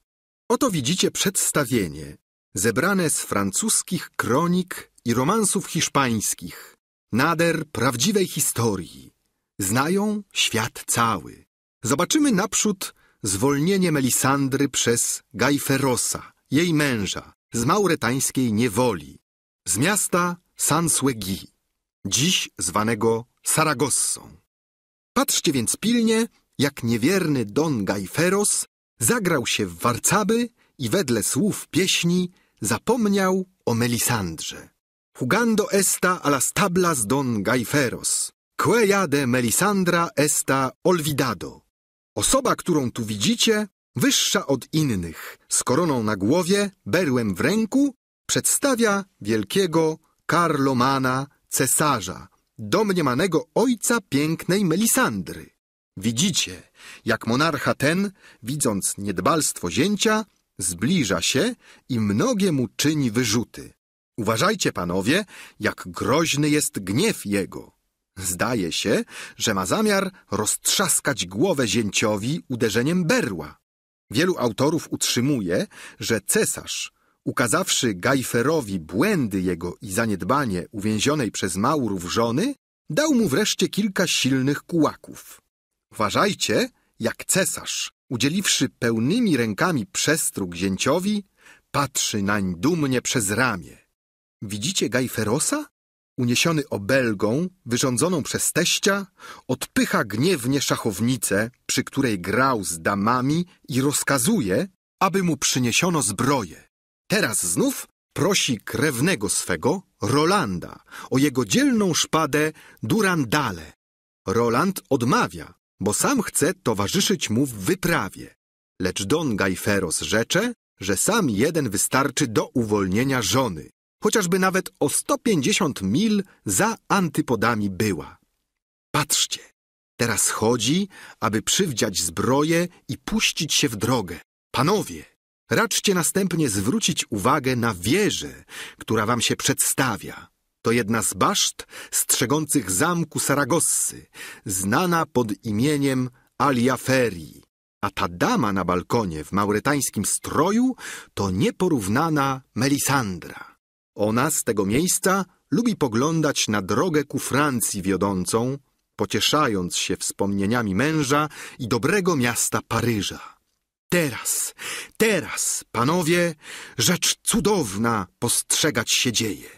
oto widzicie przedstawienie zebrane z francuskich kronik i romansów hiszpańskich, nader prawdziwej historii. Znają świat cały. Zobaczymy naprzód zwolnienie Melisandry przez Gajferosa, jej męża, z mauretańskiej niewoli, z miasta Sansuegi, dziś zwanego Saragossą. Patrzcie więc pilnie, jak niewierny Don Gajferos zagrał się w warcaby i wedle słów pieśni zapomniał o Melisandrze. Jugando esta a las tablas Don Gajferos, queja de Melisandra esta olvidado. Osoba, którą tu widzicie, wyższa od innych, z koroną na głowie, berłem w ręku, przedstawia wielkiego Karlomana, cesarza, domniemanego ojca pięknej Melisandry. Widzicie, jak monarcha ten, widząc niedbalstwo zięcia, zbliża się i mnogie mu czyni wyrzuty. Uważajcie, panowie, jak groźny jest gniew jego. Zdaje się, że ma zamiar roztrzaskać głowę zięciowi uderzeniem berła. Wielu autorów utrzymuje, że cesarz, ukazawszy Gajferowi błędy jego i zaniedbanie uwięzionej przez Maurów żony, dał mu wreszcie kilka silnych kułaków. Uważajcie, jak cesarz, udzieliwszy pełnymi rękami przestróg zięciowi, patrzy nań dumnie przez ramię. Widzicie Gajferosa? Uniesiony obelgą, wyrządzoną przez teścia, odpycha gniewnie szachownicę, przy której grał z damami i rozkazuje, aby mu przyniesiono zbroję. Teraz znów prosi krewnego swego, Rolanda, o jego dzielną szpadę Durandale. Roland odmawia, bo sam chce towarzyszyć mu w wyprawie. Lecz Don Gajferos rzecze, że sam jeden wystarczy do uwolnienia żony, chociażby nawet o 150 mil za antypodami była. Patrzcie, teraz chodzi, aby przywdziać zbroję i puścić się w drogę. Panowie, raczcie następnie zwrócić uwagę na wieżę, która wam się przedstawia. To jedna z baszt strzegących zamku Saragossy, znana pod imieniem Aliaferii. A ta dama na balkonie w mauretańskim stroju to nieporównana Melisandra. Ona z tego miejsca lubi poglądać na drogę ku Francji wiodącą, pocieszając się wspomnieniami męża i dobrego miasta Paryża. Teraz, panowie, rzecz cudowna postrzegać się dzieje.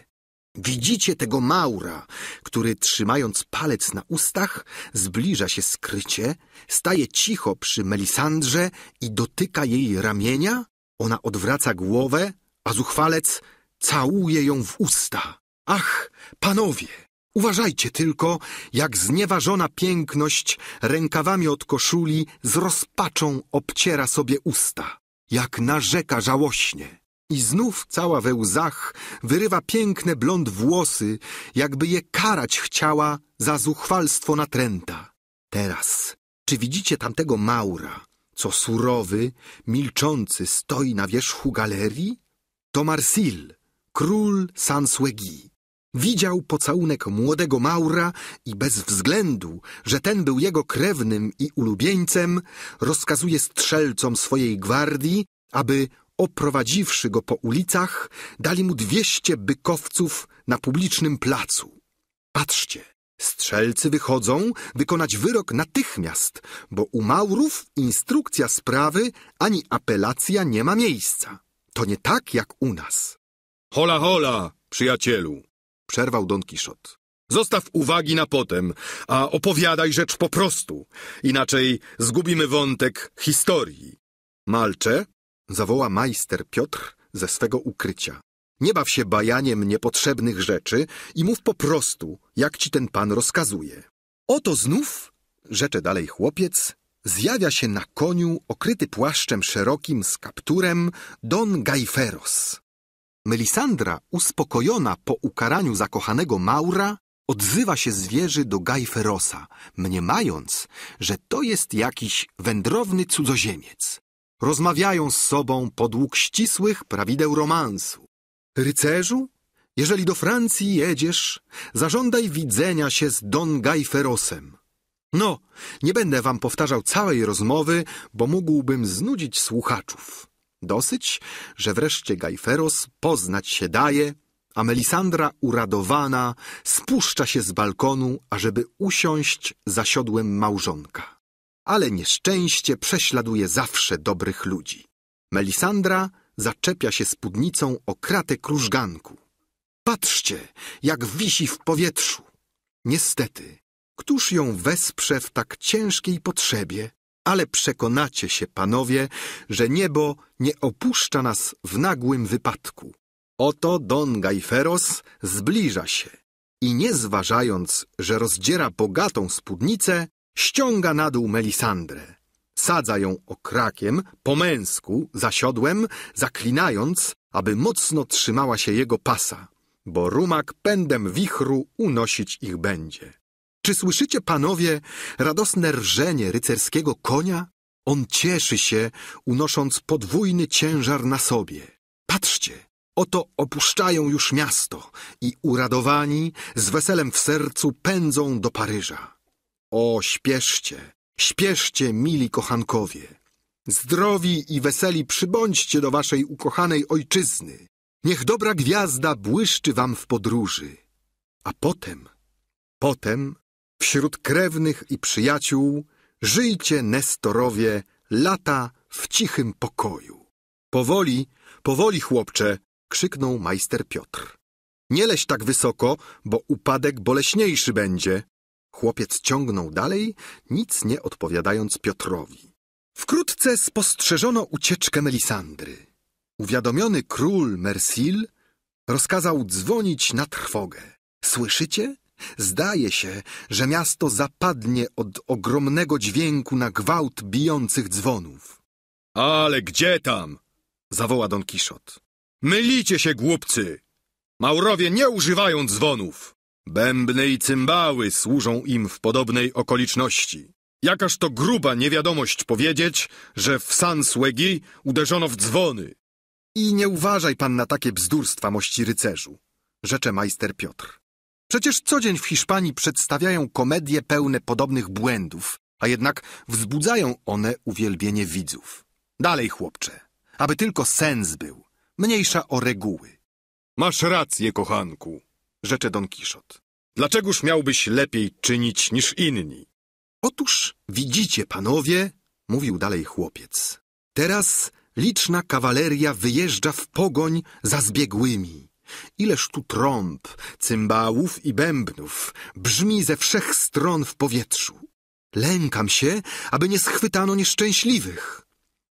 Widzicie tego Maura, który trzymając palec na ustach zbliża się skrycie, staje cicho przy Melisandrze i dotyka jej ramienia? Ona odwraca głowę, a zuchwalec całuje ją w usta. Ach, panowie, uważajcie tylko, jak znieważona piękność rękawami od koszuli z rozpaczą obciera sobie usta, jak narzeka żałośnie. I znów cała we łzach wyrywa piękne blond włosy, jakby je karać chciała za zuchwalstwo natręta. Teraz, czy widzicie tamtego Maura, co surowy, milczący stoi na wierzchu galerii? To Marsil, król Sansuegi. Widział pocałunek młodego Maura i bez względu, że ten był jego krewnym i ulubieńcem, rozkazuje strzelcom swojej gwardii, aby oprowadziwszy go po ulicach, dali mu 200 bykowców na publicznym placu. Patrzcie, strzelcy wychodzą wykonać wyrok natychmiast, bo u Maurów instrukcja sprawy ani apelacja nie ma miejsca. To nie tak jak u nas. Hola, hola, przyjacielu, przerwał Don Kiszot. Zostaw uwagi na potem, a opowiadaj rzecz po prostu, inaczej zgubimy wątek historii. Malcze? Zawoła majster Piotr ze swego ukrycia. Nie baw się bajaniem niepotrzebnych rzeczy i mów po prostu, jak ci ten pan rozkazuje. Oto znów, rzecze dalej chłopiec, zjawia się na koniu okryty płaszczem szerokim z kapturem Don Gajferos. Melisandra, uspokojona po ukaraniu zakochanego Maura, odzywa się z wieży do Gajferosa, mniemając, że to jest jakiś wędrowny cudzoziemiec. Rozmawiają z sobą podług ścisłych prawideł romansu. Rycerzu, jeżeli do Francji jedziesz, zażądaj widzenia się z Don Gajferosem. No, nie będę wam powtarzał całej rozmowy, bo mógłbym znudzić słuchaczów. Dosyć, że wreszcie Gajferos poznać się daje, a Melisandra uradowana spuszcza się z balkonu, ażeby usiąść za siodłem małżonka. Ale nieszczęście prześladuje zawsze dobrych ludzi. Melisandra zaczepia się spódnicą o kratę krużganku. Patrzcie, jak wisi w powietrzu. Niestety, któż ją wesprze w tak ciężkiej potrzebie? Ale przekonacie się, panowie, że niebo nie opuszcza nas w nagłym wypadku. Oto Don Gajferos zbliża się i nie zważając, że rozdziera bogatą spódnicę, ściąga na dół Melisandrę, sadza ją okrakiem, po męsku, za siodłem, zaklinając, aby mocno trzymała się jego pasa, bo rumak pędem wichru unosić ich będzie. Czy słyszycie, panowie, radosne rżenie rycerskiego konia? On cieszy się, unosząc podwójny ciężar na sobie. Patrzcie, oto opuszczają już miasto i uradowani, z weselem w sercu pędzą do Paryża. O, śpieszcie, śpieszcie, mili kochankowie! Zdrowi i weseli przybądźcie do waszej ukochanej ojczyzny. Niech dobra gwiazda błyszczy wam w podróży. A potem, wśród krewnych i przyjaciół, żyjcie, Nestorowie, lata w cichym pokoju. Powoli, powoli, chłopcze, krzyknął majster Piotr. Nie leź tak wysoko, bo upadek boleśniejszy będzie. Chłopiec ciągnął dalej, nic nie odpowiadając Piotrowi. Wkrótce spostrzeżono ucieczkę Melisandry. Uwiadomiony król Marsil rozkazał dzwonić na trwogę. Słyszycie? Zdaje się, że miasto zapadnie od ogromnego dźwięku na gwałt bijących dzwonów. Ale gdzie tam? Zawoła Don Kiszot. Mylicie się, głupcy! Maurowie nie używają dzwonów. Bębny i cymbały służą im w podobnej okoliczności. Jakaż to gruba niewiadomość powiedzieć, że w Sansłegi uderzono w dzwony. I nie uważaj pan na takie bzdurstwa, mości rycerzu, rzecze majster Piotr. Przecież co dzień w Hiszpanii przedstawiają komedie pełne podobnych błędów, a jednak wzbudzają one uwielbienie widzów. Dalej, chłopcze, aby tylko sens był, mniejsza o reguły. Masz rację, kochanku, rzecze Don Kiszot. Dlaczegoż miałbyś lepiej czynić niż inni? Otóż widzicie, panowie, mówił dalej chłopiec, teraz liczna kawaleria wyjeżdża w pogoń za zbiegłymi. Ileż tu trąb, cymbałów i bębnów brzmi ze wszech stron w powietrzu. Lękam się, aby nie schwytano nieszczęśliwych.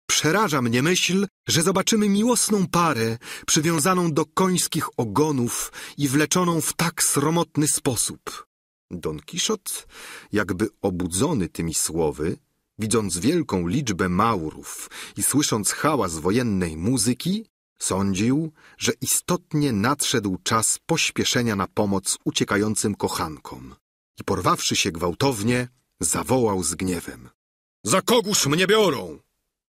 Przeraża mnie myśl, że zobaczymy miłosną parę przywiązaną do końskich ogonów i wleczoną w tak sromotny sposób. Don Kiszot, jakby obudzony tymi słowy, widząc wielką liczbę Maurów i słysząc hałas wojennej muzyki, sądził, że istotnie nadszedł czas pośpieszenia na pomoc uciekającym kochankom i porwawszy się gwałtownie, zawołał z gniewem. Za kogóż mnie biorą?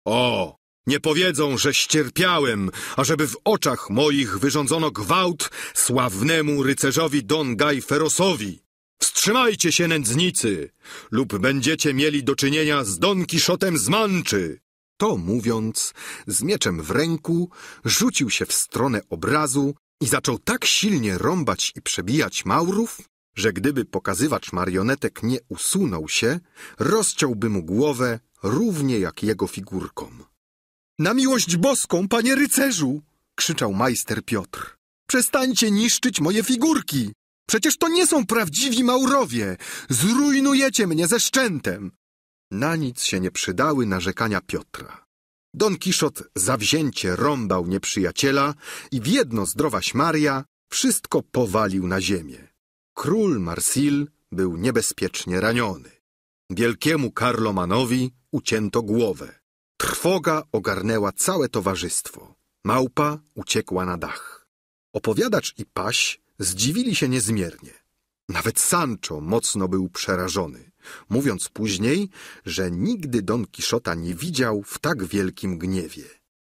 O, nie powiedzą, że ścierpiałem, ażeby w oczach moich wyrządzono gwałt sławnemu rycerzowi Don Gajferosowi. Wstrzymajcie się, nędznicy, lub będziecie mieli do czynienia z Don Kiszotem z Manczy. To mówiąc, z mieczem w ręku, rzucił się w stronę obrazu i zaczął tak silnie rąbać i przebijać Maurów, że gdyby pokazywacz marionetek nie usunął się, rozciąłby mu głowę równie jak jego figurkom. Na miłość boską, panie rycerzu! Krzyczał majster Piotr. Przestańcie niszczyć moje figurki! Przecież to nie są prawdziwi Maurowie! Zrujnujecie mnie ze szczętem! Na nic się nie przydały narzekania Piotra. Don Kiszot zawzięcie rąbał nieprzyjaciela i w jedno zdrowaś Maria wszystko powalił na ziemię. Król Marsil był niebezpiecznie raniony. Wielkiemu Karlomanowi ucięto głowę. Trwoga ogarnęła całe towarzystwo. Małpa uciekła na dach. Opowiadacz i paś zdziwili się niezmiernie. Nawet Sancho mocno był przerażony, mówiąc później, że nigdy Don Kiszota nie widział w tak wielkim gniewie.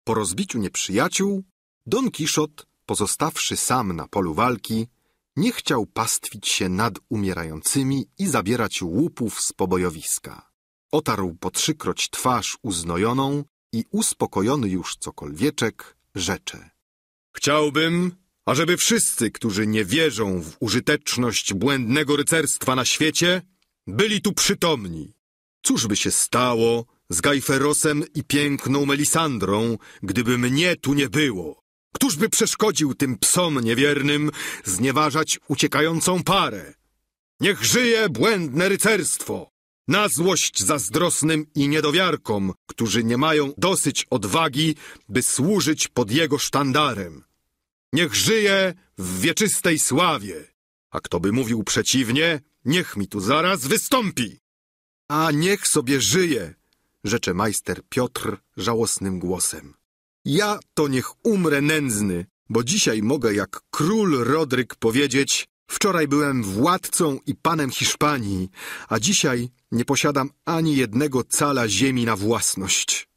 Po rozbiciu nieprzyjaciół, Don Kiszot, pozostawszy sam na polu walki, nie chciał pastwić się nad umierającymi i zabierać łupów z pobojowiska. Otarł po trzykroć twarz uznojoną i uspokojony już cokolwieczek rzecze. Chciałbym, ażeby wszyscy, którzy nie wierzą w użyteczność błędnego rycerstwa na świecie, byli tu przytomni. Cóż by się stało z Gajferosem i piękną Melisandrą, gdyby mnie tu nie było? Któż by przeszkodził tym psom niewiernym znieważać uciekającą parę? Niech żyje błędne rycerstwo! Na złość zazdrosnym i niedowiarkom, którzy nie mają dosyć odwagi, by służyć pod jego sztandarem. Niech żyje w wieczystej sławie, a kto by mówił przeciwnie, niech mi tu zaraz wystąpi. A niech sobie żyje, rzecze majster Piotr żałosnym głosem. Ja to niech umrę nędzny, bo dzisiaj mogę jak król Rodryk powiedzieć: wczoraj byłem władcą i panem Hiszpanii, a dzisiaj nie posiadam ani jednego cala ziemi na własność.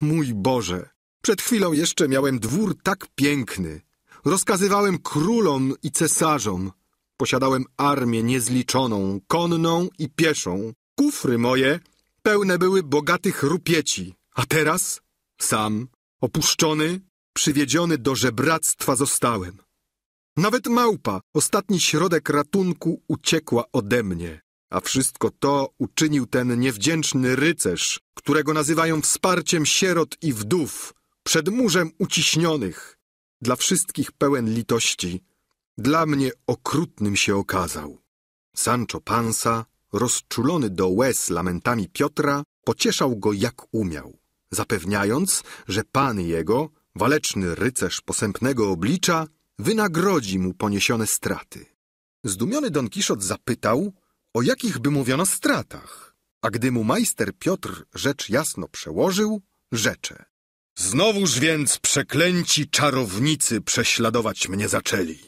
Mój Boże, przed chwilą jeszcze miałem dwór tak piękny. Rozkazywałem królom i cesarzom. Posiadałem armię niezliczoną, konną i pieszą. Kufry moje pełne były bogatych rupieci. A teraz sam, opuszczony, przywiedziony do żebractwa zostałem. Nawet małpa, ostatni środek ratunku, uciekła ode mnie. A wszystko to uczynił ten niewdzięczny rycerz, którego nazywają wsparciem sierot i wdów, przedmurzem uciśnionych. Dla wszystkich pełen litości, dla mnie okrutnym się okazał. Sancho Pansa, rozczulony do łez lamentami Piotra, pocieszał go jak umiał, zapewniając, że pan jego, waleczny rycerz posępnego oblicza, wynagrodzi mu poniesione straty. Zdumiony Don Kiszot zapytał, o jakich by mówiono stratach, a gdy mu majster Piotr rzecz jasno przełożył, rzecze: znowuż więc przeklęci czarownicy prześladować mnie zaczęli.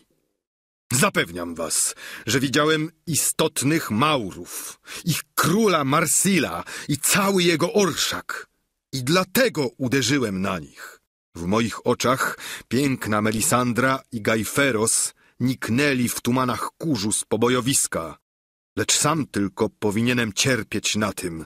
Zapewniam was, że widziałem istotnych Maurów, ich króla Marsila i cały jego orszak, i dlatego uderzyłem na nich. W moich oczach piękna Melisandra i Gajferos niknęli w tumanach kurzu z pobojowiska, lecz sam tylko powinienem cierpieć na tym.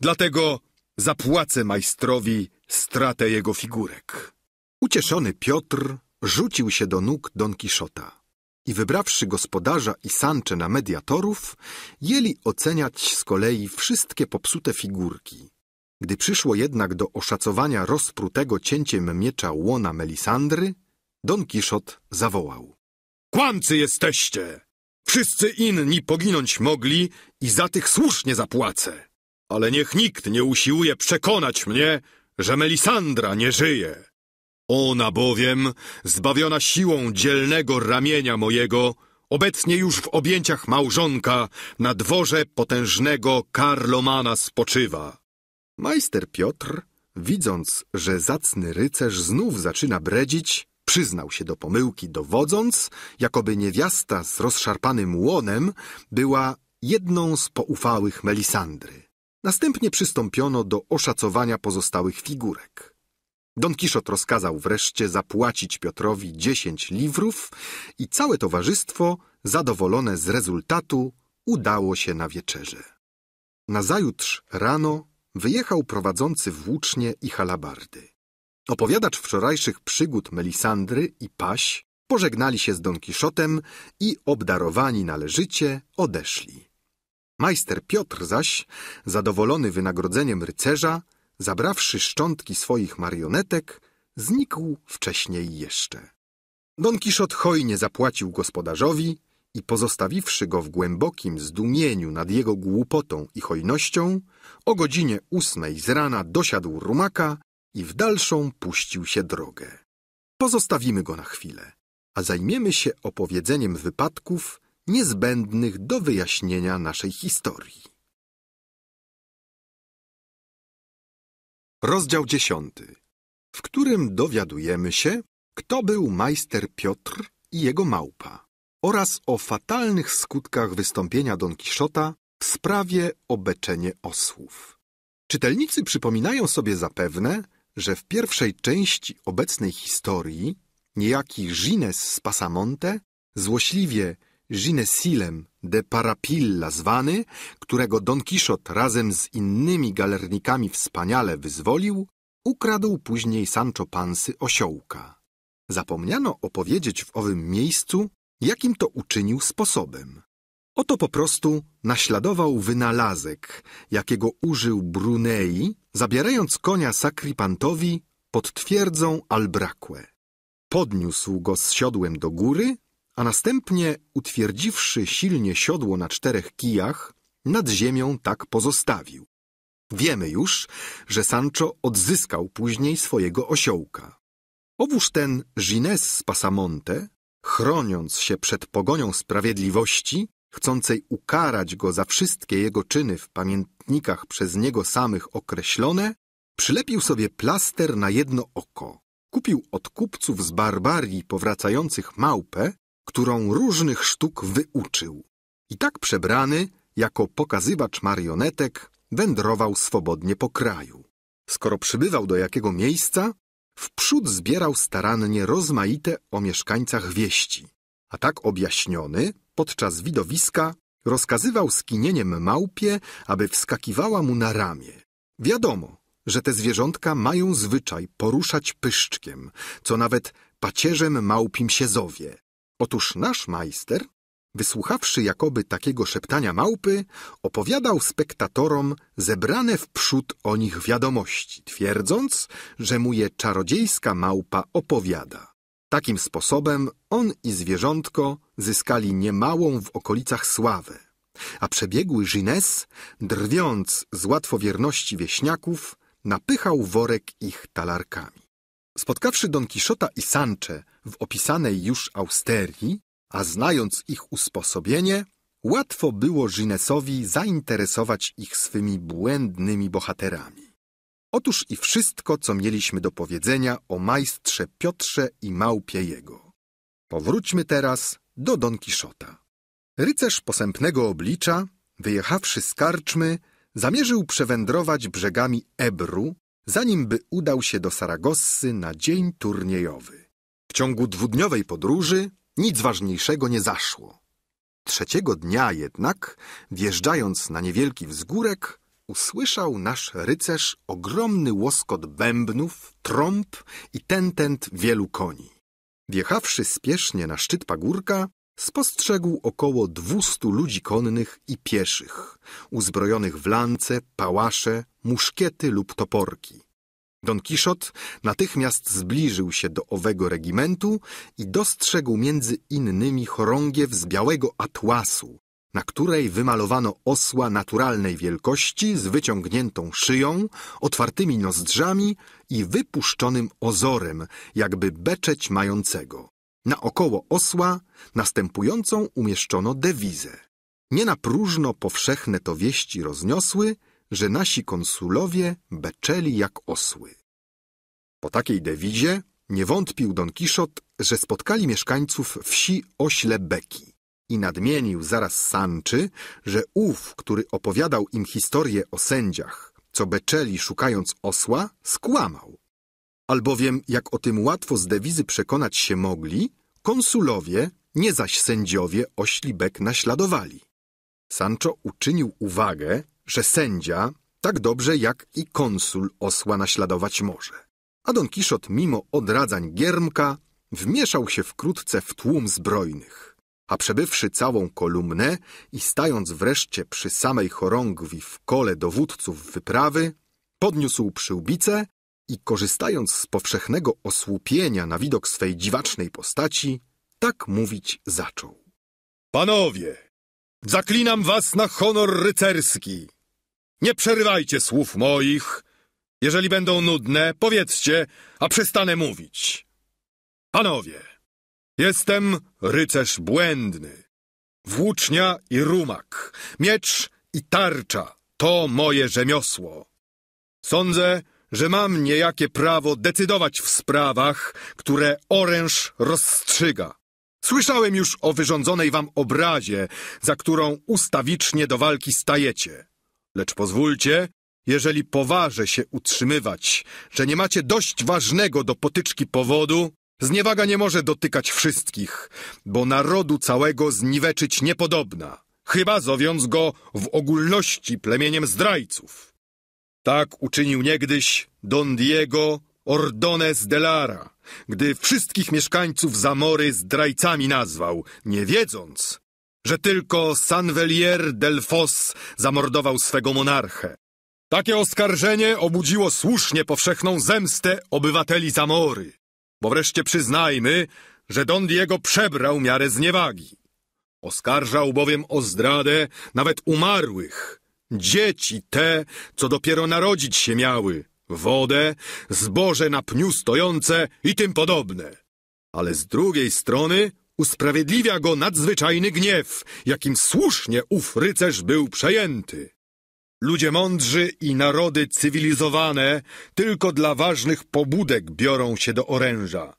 Dlatego zapłacę majstrowi stratę jego figurek. Ucieszony Piotr rzucił się do nóg Don Kiszota i wybrawszy gospodarza i Sanche na mediatorów, jęli oceniać z kolei wszystkie popsute figurki. Gdy przyszło jednak do oszacowania rozprutego cięciem miecza łona Melisandry, Don Kiszot zawołał: kłamcy jesteście! Wszyscy inni poginąć mogli i za tych słusznie zapłacę. Ale niech nikt nie usiłuje przekonać mnie, że Melisandra nie żyje. Ona bowiem, zbawiona siłą dzielnego ramienia mojego, obecnie już w objęciach małżonka na dworze potężnego Karlomana spoczywa. Majster Piotr, widząc, że zacny rycerz znów zaczyna bredzić, przyznał się do pomyłki, dowodząc, jakoby niewiasta z rozszarpanym łonem była jedną z poufałych Melisandry. Następnie przystąpiono do oszacowania pozostałych figurek. Don Kiszot rozkazał wreszcie zapłacić Piotrowi 10 liwrów i całe towarzystwo, zadowolone z rezultatu, udało się na wieczerze. Nazajutrz rano wyjechał prowadzący włócznie i halabardy. Opowiadacz wczorajszych przygód Melisandry i Paś pożegnali się z Don Kiszotem i obdarowani należycie odeszli. Majster Piotr zaś, zadowolony wynagrodzeniem rycerza, zabrawszy szczątki swoich marionetek, znikł wcześniej jeszcze. Don Kiszot hojnie zapłacił gospodarzowi i pozostawiwszy go w głębokim zdumieniu nad jego głupotą i hojnością, o godzinie 8 z rana dosiadł rumaka i w dalszą puścił się drogę. Pozostawimy go na chwilę, a zajmiemy się opowiedzeniem wypadków niezbędnych do wyjaśnienia naszej historii. Rozdział 10, w którym dowiadujemy się, kto był majster Piotr i jego małpa oraz o fatalnych skutkach wystąpienia Don Kiszota w sprawie o beczenie osłów. Czytelnicy przypominają sobie zapewne, że w pierwszej części obecnej historii niejaki Ginés de Pasamonte, złośliwie Ginésilem de Parapilla zwany, którego Don Kiszot razem z innymi galernikami wspaniale wyzwolił, ukradł później Sancho Pansy osiołka. Zapomniano opowiedzieć w owym miejscu, jakim to uczynił sposobem. Oto po prostu naśladował wynalazek, jakiego użył Brunei, zabierając konia Sakripantowi pod twierdzą Albraque. Podniósł go z siodłem do góry, a następnie, utwierdziwszy silnie siodło na 4 kijach, nad ziemią tak pozostawił. Wiemy już, że Sancho odzyskał później swojego osiołka. Owóż ten Ginés de Pasamonte, chroniąc się przed pogonią sprawiedliwości, chcącej ukarać go za wszystkie jego czyny w pamiętnikach przez niego samych określone, przylepił sobie plaster na jedno oko kupił od kupców z Barbarii powracających małpę, którą różnych sztuk wyuczył. I tak przebrany, jako pokazywacz marionetek, wędrował swobodnie po kraju. Skoro przybywał do jakiego miejsca, wprzód zbierał starannie rozmaite o mieszkańcach wieści, a tak objaśniony, podczas widowiska, rozkazywał skinieniem małpie, aby wskakiwała mu na ramię. Wiadomo, że te zwierzątka mają zwyczaj poruszać pyszczkiem, co nawet pacierzem małpim się zowie. Otóż nasz majster, wysłuchawszy jakoby takiego szeptania małpy, opowiadał spektatorom zebrane wprzód o nich wiadomości, twierdząc, że mu je czarodziejska małpa opowiada. Takim sposobem on i zwierzątko zyskali niemałą w okolicach sławę, a przebiegły Ginés, drwiąc z łatwowierności wieśniaków, napychał worek ich talarkami. Spotkawszy Don Kiszota i Sanche w opisanej już austerii, a znając ich usposobienie, łatwo było Ginésowi zainteresować ich swymi błędnymi bohaterami. Otóż i wszystko, co mieliśmy do powiedzenia o majstrze Piotrze i małpie jego. Powróćmy teraz do Don Kiszota. Rycerz posępnego oblicza, wyjechawszy z karczmy, zamierzył przewędrować brzegami Ebru, zanim by udał się do Saragossy na dzień turniejowy. W ciągu dwudniowej podróży nic ważniejszego nie zaszło. Trzeciego dnia jednak, wjeżdżając na niewielki wzgórek, usłyszał nasz rycerz ogromny łoskot bębnów, trąb i tentent wielu koni. Wjechawszy spiesznie na szczyt pagórka, spostrzegł około 200 ludzi konnych i pieszych, uzbrojonych w lance, pałasze, muszkiety lub toporki. Don Kiszot natychmiast zbliżył się do owego regimentu i dostrzegł między innymi chorągiew z białego atłasu, na której wymalowano osła naturalnej wielkości z wyciągniętą szyją, otwartymi nozdrzami i wypuszczonym ozorem, jakby beczeć mającego. Naokoło osła następującą umieszczono dewizę. Nie na próżno powszechne to wieści rozniosły, że nasi konsulowie beczeli jak osły. Po takiej dewizie nie wątpił Don Kiszot, że spotkali mieszkańców wsi Ośle Beki i nadmienił zaraz Sanczy, że ów, który opowiadał im historię o sędziach, co beczeli szukając osła, skłamał. Albowiem, jak o tym łatwo z dewizy przekonać się mogli, konsulowie, nie zaś sędziowie, Ośli Bek naśladowali. Sancho uczynił uwagę, że sędzia tak dobrze jak i konsul osła naśladować może. A Don Kiszot, mimo odradzań Giermka, wmieszał się wkrótce w tłum zbrojnych, a przebywszy całą kolumnę i stając wreszcie przy samej chorągwi w kole dowódców wyprawy, podniósł przyłbicę i korzystając z powszechnego osłupienia na widok swej dziwacznej postaci, tak mówić zaczął. Panowie, zaklinam was na honor rycerski. Nie przerywajcie słów moich. Jeżeli będą nudne, powiedzcie, a przestanę mówić. Panowie, jestem rycerz błędny. Włócznia i rumak, miecz i tarcza to moje rzemiosło. Sądzę, że mam niejakie prawo decydować w sprawach, które oręż rozstrzyga. Słyszałem już o wyrządzonej wam obrazie, za którą ustawicznie do walki stajecie. Lecz pozwólcie, jeżeli poważę się utrzymywać, że nie macie dość ważnego do potyczki powodu, zniewaga nie może dotykać wszystkich, bo narodu całego zniweczyć niepodobna, chyba zowiąc go w ogólności plemieniem zdrajców. Tak uczynił niegdyś Don Diego Ordonez de Lara, gdy wszystkich mieszkańców Zamory zdrajcami nazwał, nie wiedząc, że tylko Sanvelier del Fos zamordował swego monarchę. Takie oskarżenie obudziło słusznie powszechną zemstę obywateli Zamory, bo wreszcie przyznajmy, że Don Diego przebrał miarę zniewagi. Oskarżał bowiem o zdradę nawet umarłych, dzieci te, co dopiero narodzić się miały, wodę, zboże na pniu stojące i tym podobne. Ale z drugiej strony usprawiedliwia go nadzwyczajny gniew, jakim słusznie ów rycerz był przejęty. Ludzie mądrzy i narody cywilizowane tylko dla ważnych pobudek biorą się do oręża.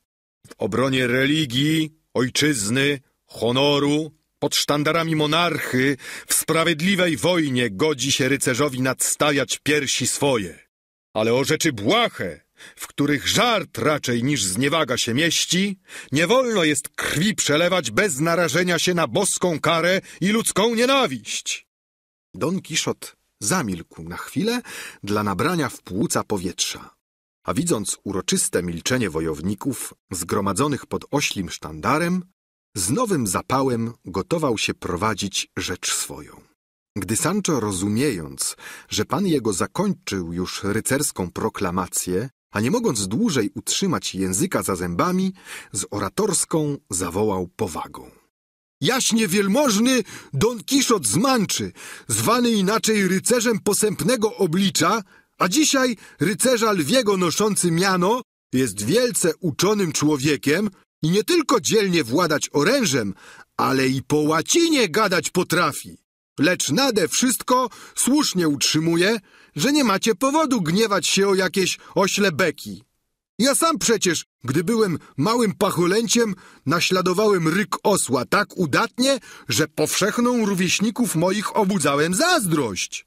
W obronie religii, ojczyzny, honoru, pod sztandarami monarchy, w sprawiedliwej wojnie godzi się rycerzowi nadstawiać piersi swoje. Ale o rzeczy błahe, w których żart raczej niż zniewaga się mieści, nie wolno jest krwi przelewać bez narażenia się na boską karę i ludzką nienawiść. Don Kiszot zamilkł na chwilę dla nabrania w płuca powietrza, a widząc uroczyste milczenie wojowników zgromadzonych pod oślim sztandarem, z nowym zapałem gotował się prowadzić rzecz swoją. Gdy Sancho, rozumiejąc, że pan jego zakończył już rycerską proklamację, a nie mogąc dłużej utrzymać języka za zębami, z oratorską zawołał powagą. Jaśnie wielmożny Don Kiszot z Manczy, zwany inaczej rycerzem posępnego oblicza, a dzisiaj rycerza lwiego noszący miano, jest wielce uczonym człowiekiem i nie tylko dzielnie władać orężem, ale i po łacinie gadać potrafi. Lecz nade wszystko słusznie utrzymuje, że nie macie powodu gniewać się o jakieś ośle beki. Ja sam przecież, gdy byłem małym pacholęciem, naśladowałem ryk osła tak udatnie, że powszechną rówieśników moich obudzałem zazdrość.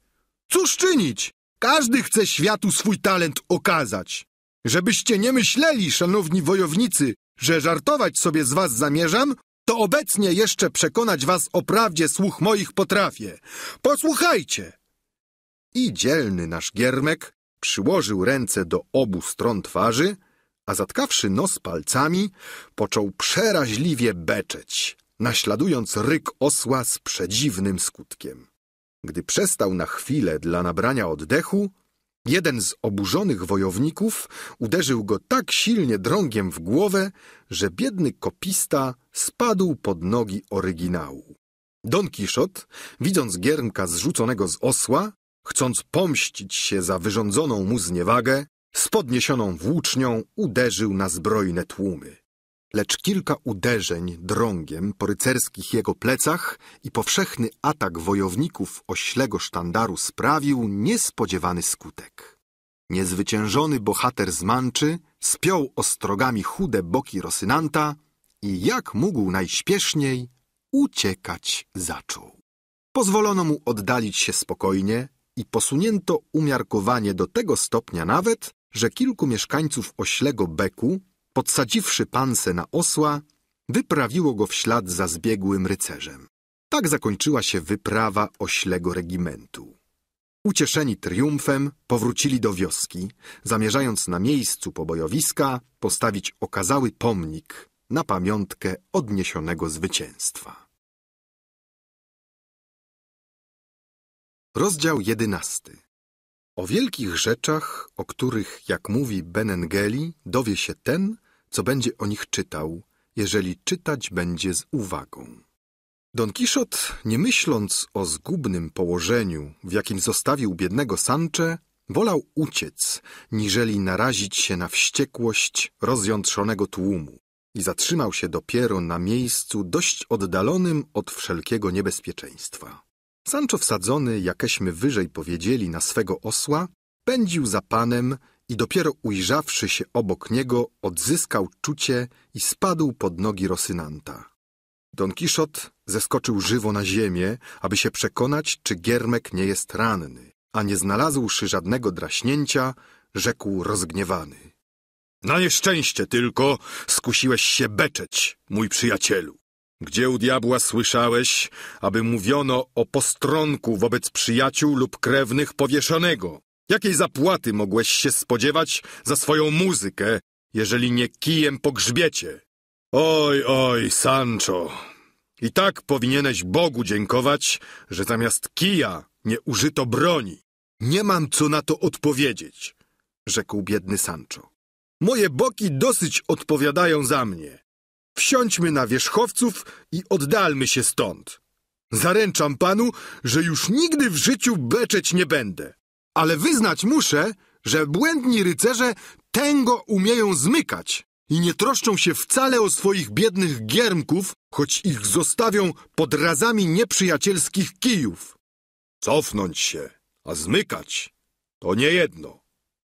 Cóż czynić? Każdy chce światu swój talent okazać. Żebyście nie myśleli, szanowni wojownicy, że żartować sobie z was zamierzam, to obecnie jeszcze przekonać was o prawdzie słuch moich potrafię. Posłuchajcie! I dzielny nasz giermek przyłożył ręce do obu stron twarzy, a zatkawszy nos palcami, począł przeraźliwie beczeć, naśladując ryk osła z przedziwnym skutkiem. Gdy przestał na chwilę dla nabrania oddechu, jeden z oburzonych wojowników uderzył go tak silnie drągiem w głowę, że biedny kopista spadł pod nogi oryginału. Don Kiszot, widząc giermka zrzuconego z osła, chcąc pomścić się za wyrządzoną mu zniewagę, z podniesioną włócznią uderzył na zbrojne tłumy. Lecz kilka uderzeń drągiem po rycerskich jego plecach i powszechny atak wojowników oślego sztandaru sprawił niespodziewany skutek. Niezwyciężony bohater z Manczy spiął ostrogami chude boki Rosynanta i jak mógł najśpieszniej uciekać zaczął. Pozwolono mu oddalić się spokojnie i posunięto umiarkowanie do tego stopnia nawet, że kilku mieszkańców oślego beku, podsadziwszy pansę na osła, wyprawiło go w ślad za zbiegłym rycerzem. Tak zakończyła się wyprawa oślego regimentu. Ucieszeni triumfem powrócili do wioski, zamierzając na miejscu pobojowiska postawić okazały pomnik na pamiątkę odniesionego zwycięstwa. Rozdział 11. O wielkich rzeczach, o których, jak mówi Benengeli, dowie się ten, co będzie o nich czytał, jeżeli czytać będzie z uwagą. Don Kiszot, nie myśląc o zgubnym położeniu, w jakim zostawił biednego Sanche, wolał uciec, niżeli narazić się na wściekłość rozjątrzonego tłumu i zatrzymał się dopiero na miejscu dość oddalonym od wszelkiego niebezpieczeństwa. Sancho, wsadzony, jakeśmy wyżej powiedzieli, na swego osła, pędził za panem i dopiero ujrzawszy się obok niego, odzyskał czucie i spadł pod nogi Rosynanta. Don Kiszot zeskoczył żywo na ziemię, aby się przekonać, czy giermek nie jest ranny, a nie znalazłszy żadnego draśnięcia, rzekł rozgniewany. Na nieszczęście tylko skusiłeś się beczeć, mój przyjacielu. Gdzie u diabła słyszałeś, aby mówiono o postronku wobec przyjaciół lub krewnych powieszonego? Jakiej zapłaty mogłeś się spodziewać za swoją muzykę, jeżeli nie kijem po grzbiecie? Oj, oj, Sancho, i tak powinieneś Bogu dziękować, że zamiast kija nie użyto broni. Nie mam co na to odpowiedzieć, rzekł biedny Sancho. Moje boki dosyć odpowiadają za mnie. Wsiądźmy na wierzchowców i oddalmy się stąd. Zaręczam panu, że już nigdy w życiu beczeć nie będę. Ale wyznać muszę, że błędni rycerze tęgo umieją zmykać i nie troszczą się wcale o swoich biednych giermków, choć ich zostawią pod razami nieprzyjacielskich kijów. Cofnąć się, a zmykać to nie jedno,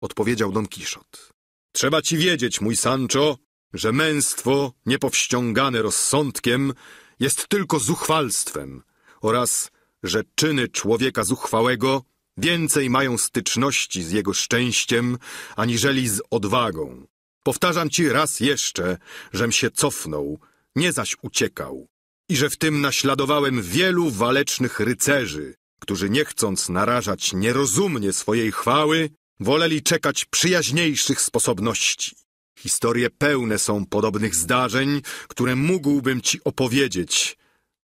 odpowiedział Don Kiszot. Trzeba ci wiedzieć, mój Sancho, że męstwo niepowściągane rozsądkiem jest tylko zuchwalstwem oraz że czyny człowieka zuchwałego więcej mają styczności z jego szczęściem aniżeli z odwagą. Powtarzam ci raz jeszcze, żem się cofnął, nie zaś uciekał i że w tym naśladowałem wielu walecznych rycerzy, którzy nie chcąc narażać nierozumnie swojej chwały, woleli czekać przyjaźniejszych sposobności. Historie pełne są podobnych zdarzeń, które mógłbym ci opowiedzieć,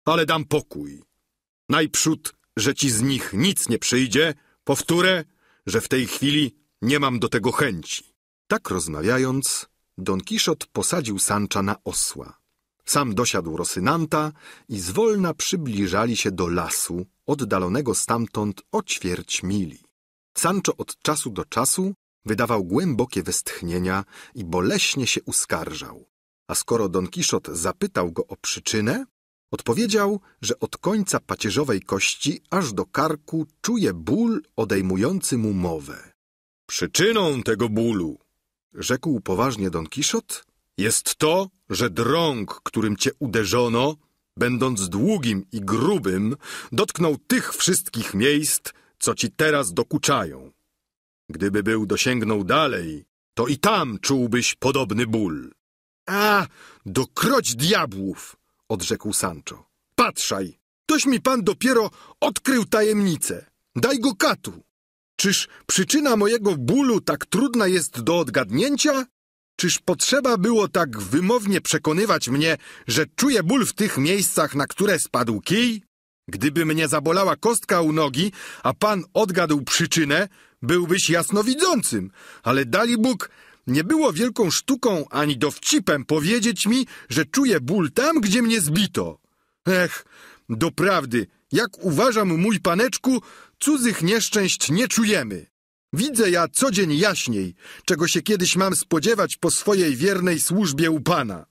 ale dam pokój. Najprzód, że ci z nich nic nie przyjdzie, powtórę, że w tej chwili nie mam do tego chęci. Tak rozmawiając, Don Kiszot posadził Sancha na osła. Sam dosiadł Rosynanta i zwolna przybliżali się do lasu, oddalonego stamtąd o ćwierć mili. Sancho od czasu do czasu wydawał głębokie westchnienia i boleśnie się uskarżał. A skoro Don Kiszot zapytał go o przyczynę, odpowiedział, że od końca pacierzowej kości aż do karku czuje ból odejmujący mu mowę. Przyczyną tego bólu, rzekł poważnie Don Kiszot, jest to, że drąg, którym cię uderzono, będąc długim i grubym, dotknął tych wszystkich miejsc, co ci teraz dokuczają. Gdyby dosięgnął dalej, to i tam czułbyś podobny ból. A, dokroć diabłów, odrzekł Sancho. Patrzaj, toś mi pan dopiero odkrył tajemnicę. Daj go katu. Czyż przyczyna mojego bólu tak trudna jest do odgadnięcia? Czyż potrzeba było tak wymownie przekonywać mnie, że czuję ból w tych miejscach, na które spadł kij? Gdyby mnie zabolała kostka u nogi, a pan odgadł przyczynę, byłbyś jasnowidzącym, ale dali Bóg, nie było wielką sztuką ani dowcipem powiedzieć mi, że czuję ból tam, gdzie mnie zbito. Ech, doprawdy, jak uważam, mój paneczku, cudzych nieszczęść nie czujemy. Widzę ja co dzień jaśniej, czego się kiedyś mam spodziewać po swojej wiernej służbie u pana.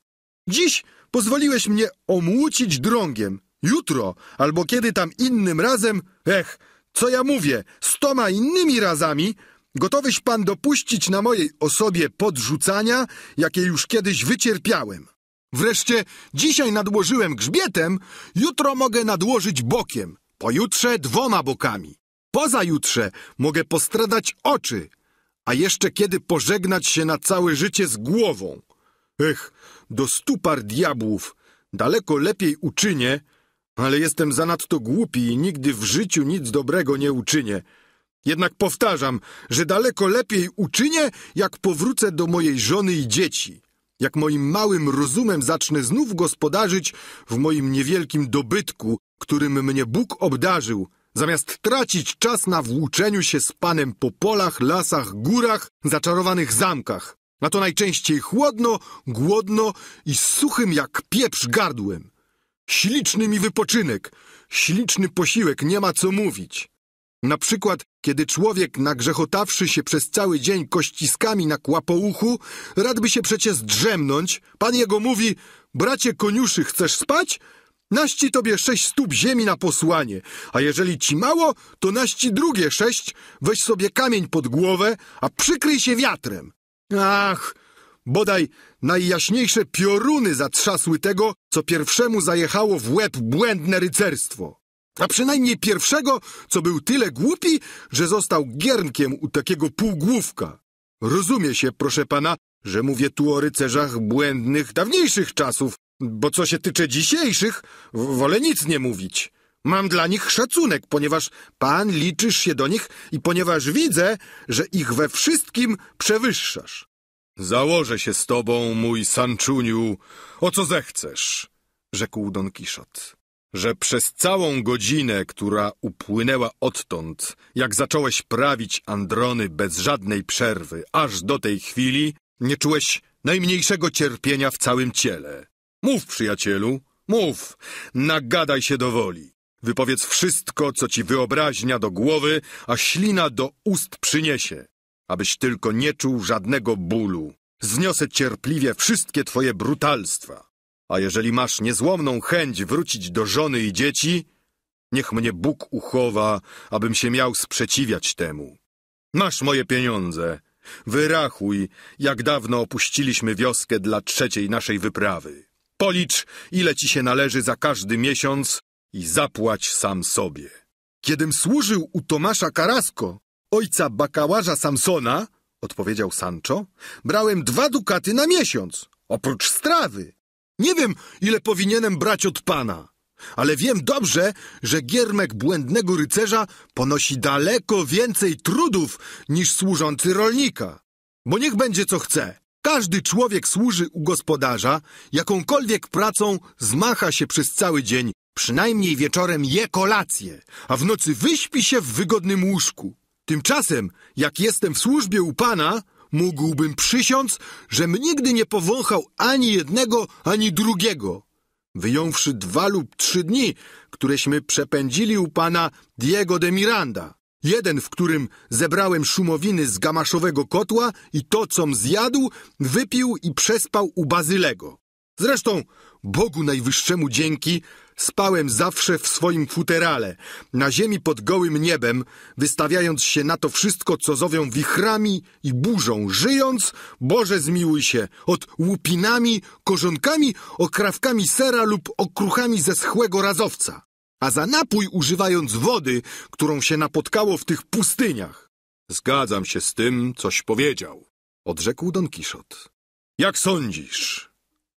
Dziś pozwoliłeś mnie omłócić drągiem. Jutro, albo kiedy tam innym razem, ech, co ja mówię, 100 innymi razami, gotowyś pan dopuścić na mojej osobie podrzucania, jakie już kiedyś wycierpiałem. Wreszcie dzisiaj nadłożyłem grzbietem, jutro mogę nadłożyć bokiem, pojutrze 2 bokami. Pozajutrze mogę postradać oczy, a jeszcze kiedy pożegnać się na całe życie z głową. Ech, do 100 diabłów, daleko lepiej uczynię, ale jestem zanadto głupi i nigdy w życiu nic dobrego nie uczynię. Jednak powtarzam, że daleko lepiej uczynię, jak powrócę do mojej żony i dzieci. Jak moim małym rozumem zacznę znów gospodarzyć w moim niewielkim dobytku, którym mnie Bóg obdarzył, zamiast tracić czas na włóczeniu się z panem po polach, lasach, górach, zaczarowanych zamkach. A to najczęściej chłodno, głodno i suchym jak pieprz gardłem. Śliczny mi wypoczynek, śliczny posiłek, nie ma co mówić. Na przykład, kiedy człowiek nagrzechotawszy się przez cały dzień kościskami na kłapouchu, radby się przecież drzemnąć, pan jego mówi, bracie koniuszy, chcesz spać? Naści tobie 6 stóp ziemi na posłanie, a jeżeli ci mało, to naści drugie 6, weź sobie kamień pod głowę, a przykryj się wiatrem. Ach, bodaj najjaśniejsze pioruny zatrzasły tego, co pierwszemu zajechało w łeb błędne rycerstwo. A przynajmniej pierwszego, co był tyle głupi, że został giernkiem u takiego półgłówka. Rozumie się, proszę pana, że mówię tu o rycerzach błędnych dawniejszych czasów, bo co się tyczy dzisiejszych, wolę nic nie mówić. Mam dla nich szacunek, ponieważ pan liczysz się do nich i ponieważ widzę, że ich we wszystkim przewyższasz. Założę się z tobą, mój Sanchuniu, o co zechcesz, rzekł Don Kiszot, że przez całą godzinę, która upłynęła odtąd, jak zacząłeś prawić androny bez żadnej przerwy, aż do tej chwili nie czułeś najmniejszego cierpienia w całym ciele. Mów, przyjacielu, mów, nagadaj się do woli. Wypowiedz wszystko, co ci wyobraźnia do głowy, a ślina do ust przyniesie, abyś tylko nie czuł żadnego bólu. Zniosę cierpliwie wszystkie twoje brutalstwa. A jeżeli masz niezłomną chęć wrócić do żony i dzieci, Niech mnie Bóg uchowa, abym się miał sprzeciwiać temu. Masz moje pieniądze. Wyrachuj, jak dawno opuściliśmy wioskę dla trzeciej naszej wyprawy. Policz, ile ci się należy za każdy miesiąc i zapłać sam sobie. Kiedym służył u Tomasza Karasko, ojca bakałarza Samsona, odpowiedział Sancho, brałem 2 dukaty na miesiąc, oprócz strawy. Nie wiem, ile powinienem brać od pana, ale wiem dobrze, że giermek błędnego rycerza ponosi daleko więcej trudów niż służący rolnika. Bo niech będzie co chce. Każdy człowiek służy u gospodarza, jakąkolwiek pracą zmacha się przez cały dzień, przynajmniej wieczorem je kolację, a w nocy wyśpi się w wygodnym łóżku. Tymczasem, jak jestem w służbie u pana, mógłbym przysiąc, żem nigdy nie powąchał ani jednego, ani drugiego. Wyjąwszy 2 lub 3 dni, któreśmy przepędzili u pana Diego de Miranda. Jeden, w którym zebrałem szumowiny z gamaszowego kotła i to, com zjadł, wypił i przespał u Bazylego. Zresztą, Bogu Najwyższemu dzięki, spałem zawsze w swoim futerale, na ziemi pod gołym niebem, wystawiając się na to wszystko, co zowią wichrami i burzą, żyjąc, Boże zmiłuj się, od łupinami, korzonkami, okrawkami sera lub okruchami ze schłego razowca, a za napój używając wody, którą się napotkało w tych pustyniach. Zgadzam się z tym, coś powiedział, odrzekł Don Kiszot. Jak sądzisz,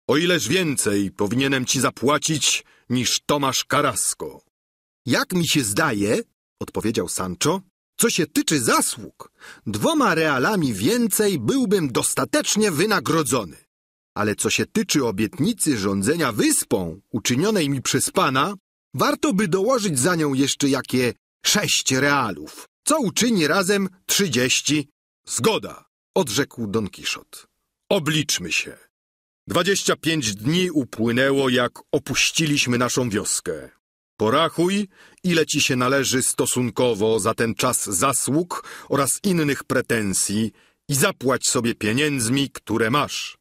o ileż więcej powinienem ci zapłacić niż Tomasz Karasko? Jak mi się zdaje, odpowiedział Sancho, co się tyczy zasług, 2 realami więcej byłbym dostatecznie wynagrodzony. Ale co się tyczy obietnicy rządzenia wyspą uczynionej mi przez pana, warto by dołożyć za nią jeszcze jakie 6 realów, co uczyni razem 30. Zgoda, odrzekł Don Kiszot. Obliczmy się. 25 dni upłynęło, jak opuściliśmy naszą wioskę. Porachuj, ile ci się należy stosunkowo za ten czas zasług oraz innych pretensji i zapłać sobie pieniędzmi, które masz.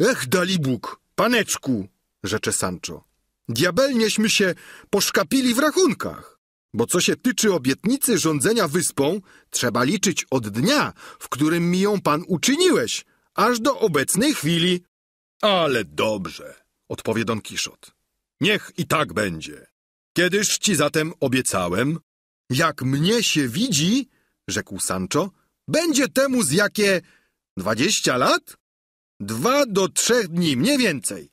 Ech, dalibóg, paneczku, rzecze Sancho, diabelnieśmy się poszkapili w rachunkach, bo co się tyczy obietnicy rządzenia wyspą, trzeba liczyć od dnia, w którym mi ją pan uczyniłeś, aż do obecnej chwili. Ale dobrze, odpowie Don Kiszot. Niech i tak będzie. Kiedyż ci zatem obiecałem? Jak mnie się widzi, rzekł Sancho, będzie temu z jakie 20 lat? 2 do 3 dni, mniej więcej.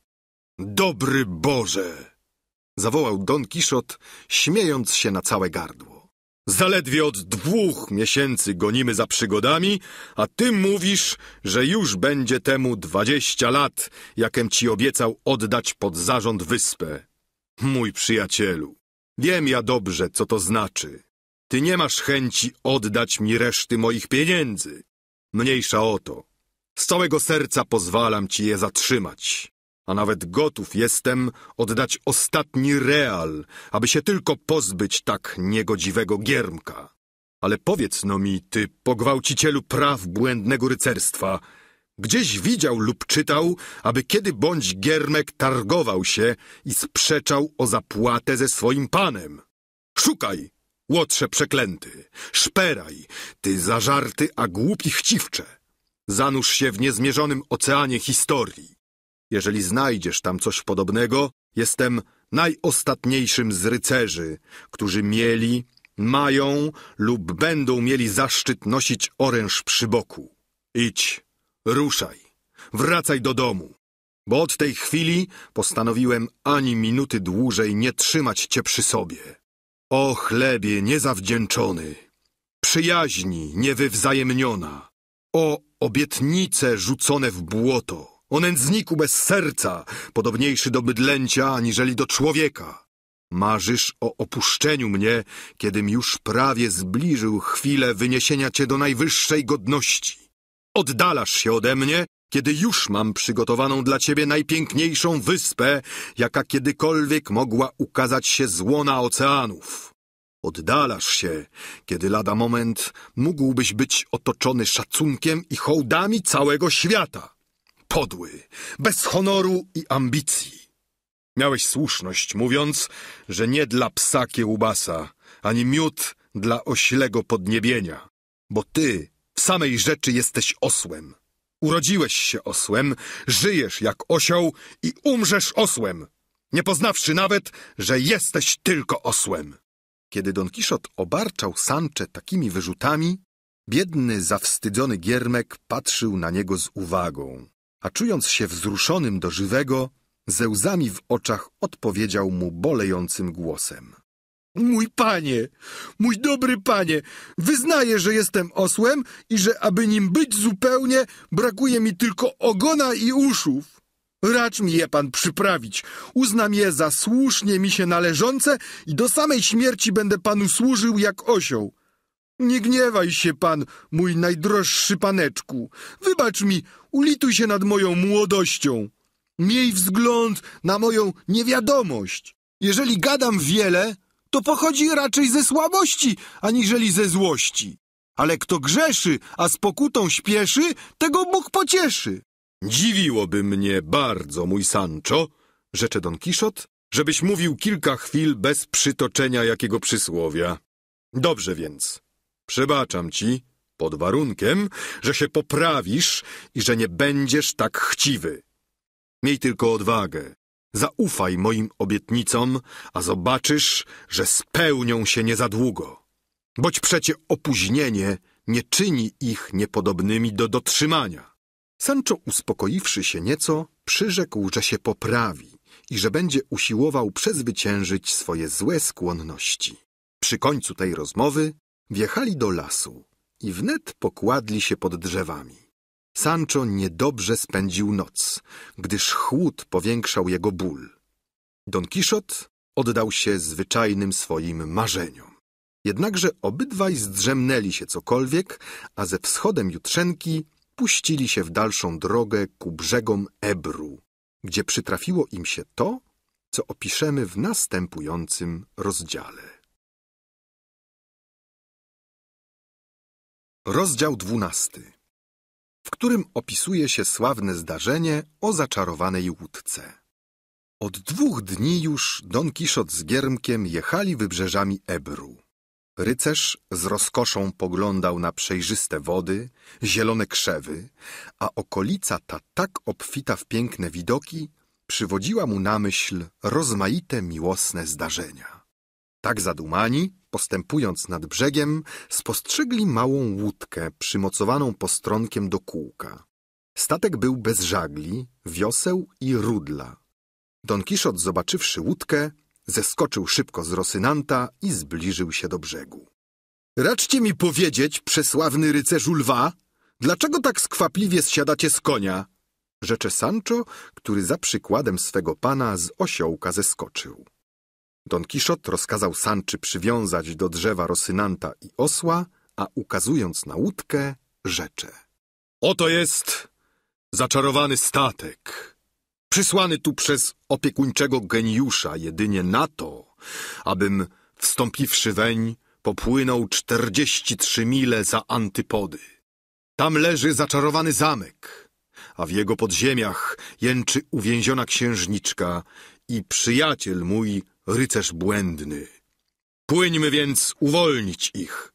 Dobry Boże! Zawołał Don Kiszot, śmiejąc się na całe gardło. Zaledwie od 2 miesięcy gonimy za przygodami, a ty mówisz, że już będzie temu 20 lat, jakem ci obiecał oddać pod zarząd wyspę. Mój przyjacielu, wiem ja dobrze, co to znaczy. Ty nie masz chęci oddać mi reszty moich pieniędzy. Mniejsza o to. Z całego serca pozwalam ci je zatrzymać, a nawet gotów jestem oddać ostatni real, aby się tylko pozbyć tak niegodziwego giermka. Ale powiedz no mi, ty pogwałcicielu praw błędnego rycerstwa, gdzieś widział lub czytał, aby kiedy bądź giermek targował się i sprzeczał o zapłatę ze swoim panem? Szukaj, łotrze przeklęty, szperaj, ty zażarty, a głupi chciwcze. Zanurz się w niezmierzonym oceanie historii. Jeżeli znajdziesz tam coś podobnego, jestem najostatniejszym z rycerzy, którzy mieli, mają lub będą mieli zaszczyt nosić oręż przy boku. Idź, ruszaj, wracaj do domu, bo od tej chwili postanowiłem ani minuty dłużej nie trzymać cię przy sobie. O chlebie niezawdzięczony, przyjaźni niewywzajemniona, o obietnice rzucone w błoto, o nędzniku bez serca, podobniejszy do bydlęcia aniżeli do człowieka. Marzysz o opuszczeniu mnie, kiedym już prawie zbliżył chwilę wyniesienia cię do najwyższej godności. Oddalasz się ode mnie, kiedy już mam przygotowaną dla ciebie najpiękniejszą wyspę, jaka kiedykolwiek mogła ukazać się z łona oceanów. Oddalasz się, kiedy lada moment mógłbyś być otoczony szacunkiem i hołdami całego świata. Podły, bez honoru i ambicji. Miałeś słuszność, mówiąc, że nie dla psa kiełbasa, ani miód dla oślego podniebienia, bo ty w samej rzeczy jesteś osłem. Urodziłeś się osłem, żyjesz jak osioł i umrzesz osłem, nie poznawszy nawet, że jesteś tylko osłem. Kiedy Don Kiszot obarczał Sanche takimi wyrzutami, biedny, zawstydzony giermek patrzył na niego z uwagą, a czując się wzruszonym do żywego, ze łzami w oczach odpowiedział mu bolejącym głosem. Mój panie, mój dobry panie, wyznaję, że jestem osłem i że aby nim być zupełnie, brakuje mi tylko ogona i uszów. Racz mi je pan przyprawić, uznam je za słusznie mi się należące i do samej śmierci będę panu służył jak osioł. Nie gniewaj się pan, mój najdroższy paneczku, wybacz mi, ulituj się nad moją młodością. Miej wzgląd na moją niewiadomość. Jeżeli gadam wiele, to pochodzi raczej ze słabości, aniżeli ze złości. Ale kto grzeszy, a z pokutą śpieszy, tego Bóg pocieszy. Dziwiłoby mnie bardzo, mój Sancho, rzecze Don Kiszot, żebyś mówił kilka chwil bez przytoczenia jakiego przysłowia. Dobrze więc, przebaczam ci, pod warunkiem, że się poprawisz i że nie będziesz tak chciwy. Miej tylko odwagę. Zaufaj moim obietnicom, a zobaczysz, że spełnią się nie za długo. Boć przecie opóźnienie nie czyni ich niepodobnymi do dotrzymania. Sancho, uspokoiwszy się nieco, przyrzekł, że się poprawi i że będzie usiłował przezwyciężyć swoje złe skłonności. Przy końcu tej rozmowy wjechali do lasu i wnet pokładli się pod drzewami. Sancho niedobrze spędził noc, gdyż chłód powiększał jego ból. Don Kiszot oddał się zwyczajnym swoim marzeniom. Jednakże obydwaj zdrzemnęli się cokolwiek, a ze wschodem jutrzenki puścili się w dalszą drogę ku brzegom Ebru, gdzie przytrafiło im się to, co opiszemy w następującym rozdziale. Rozdział 12, w którym opisuje się sławne zdarzenie o zaczarowanej łódce. Od 2 dni już Don Kiszot z giermkiem jechali wybrzeżami Ebru. Rycerz z rozkoszą poglądał na przejrzyste wody, zielone krzewy, a okolica ta tak obfita w piękne widoki przywodziła mu na myśl rozmaite miłosne zdarzenia. Tak zadumani, postępując nad brzegiem, spostrzegli małą łódkę przymocowaną postronkiem do kółka. Statek był bez żagli, wioseł i rudla. Don Kiszot, zobaczywszy łódkę, zeskoczył szybko z rosynanta i zbliżył się do brzegu. Raczcie mi powiedzieć, przesławny rycerzu lwa, dlaczego tak skwapliwie zsiadacie z konia? Rzecze Sancho, który za przykładem swego pana z osiołka zeskoczył. Don Kiszot rozkazał Sanczy przywiązać do drzewa rosynanta i osła, a ukazując na łódkę, rzecze. Oto jest zaczarowany statek, przysłany tu przez opiekuńczego geniusza jedynie na to, abym, wstąpiwszy weń, popłynął 43 mile za antypody. Tam leży zaczarowany zamek, a w jego podziemiach jęczy uwięziona księżniczka i przyjaciel mój, rycerz błędny. Płyńmy więc uwolnić ich.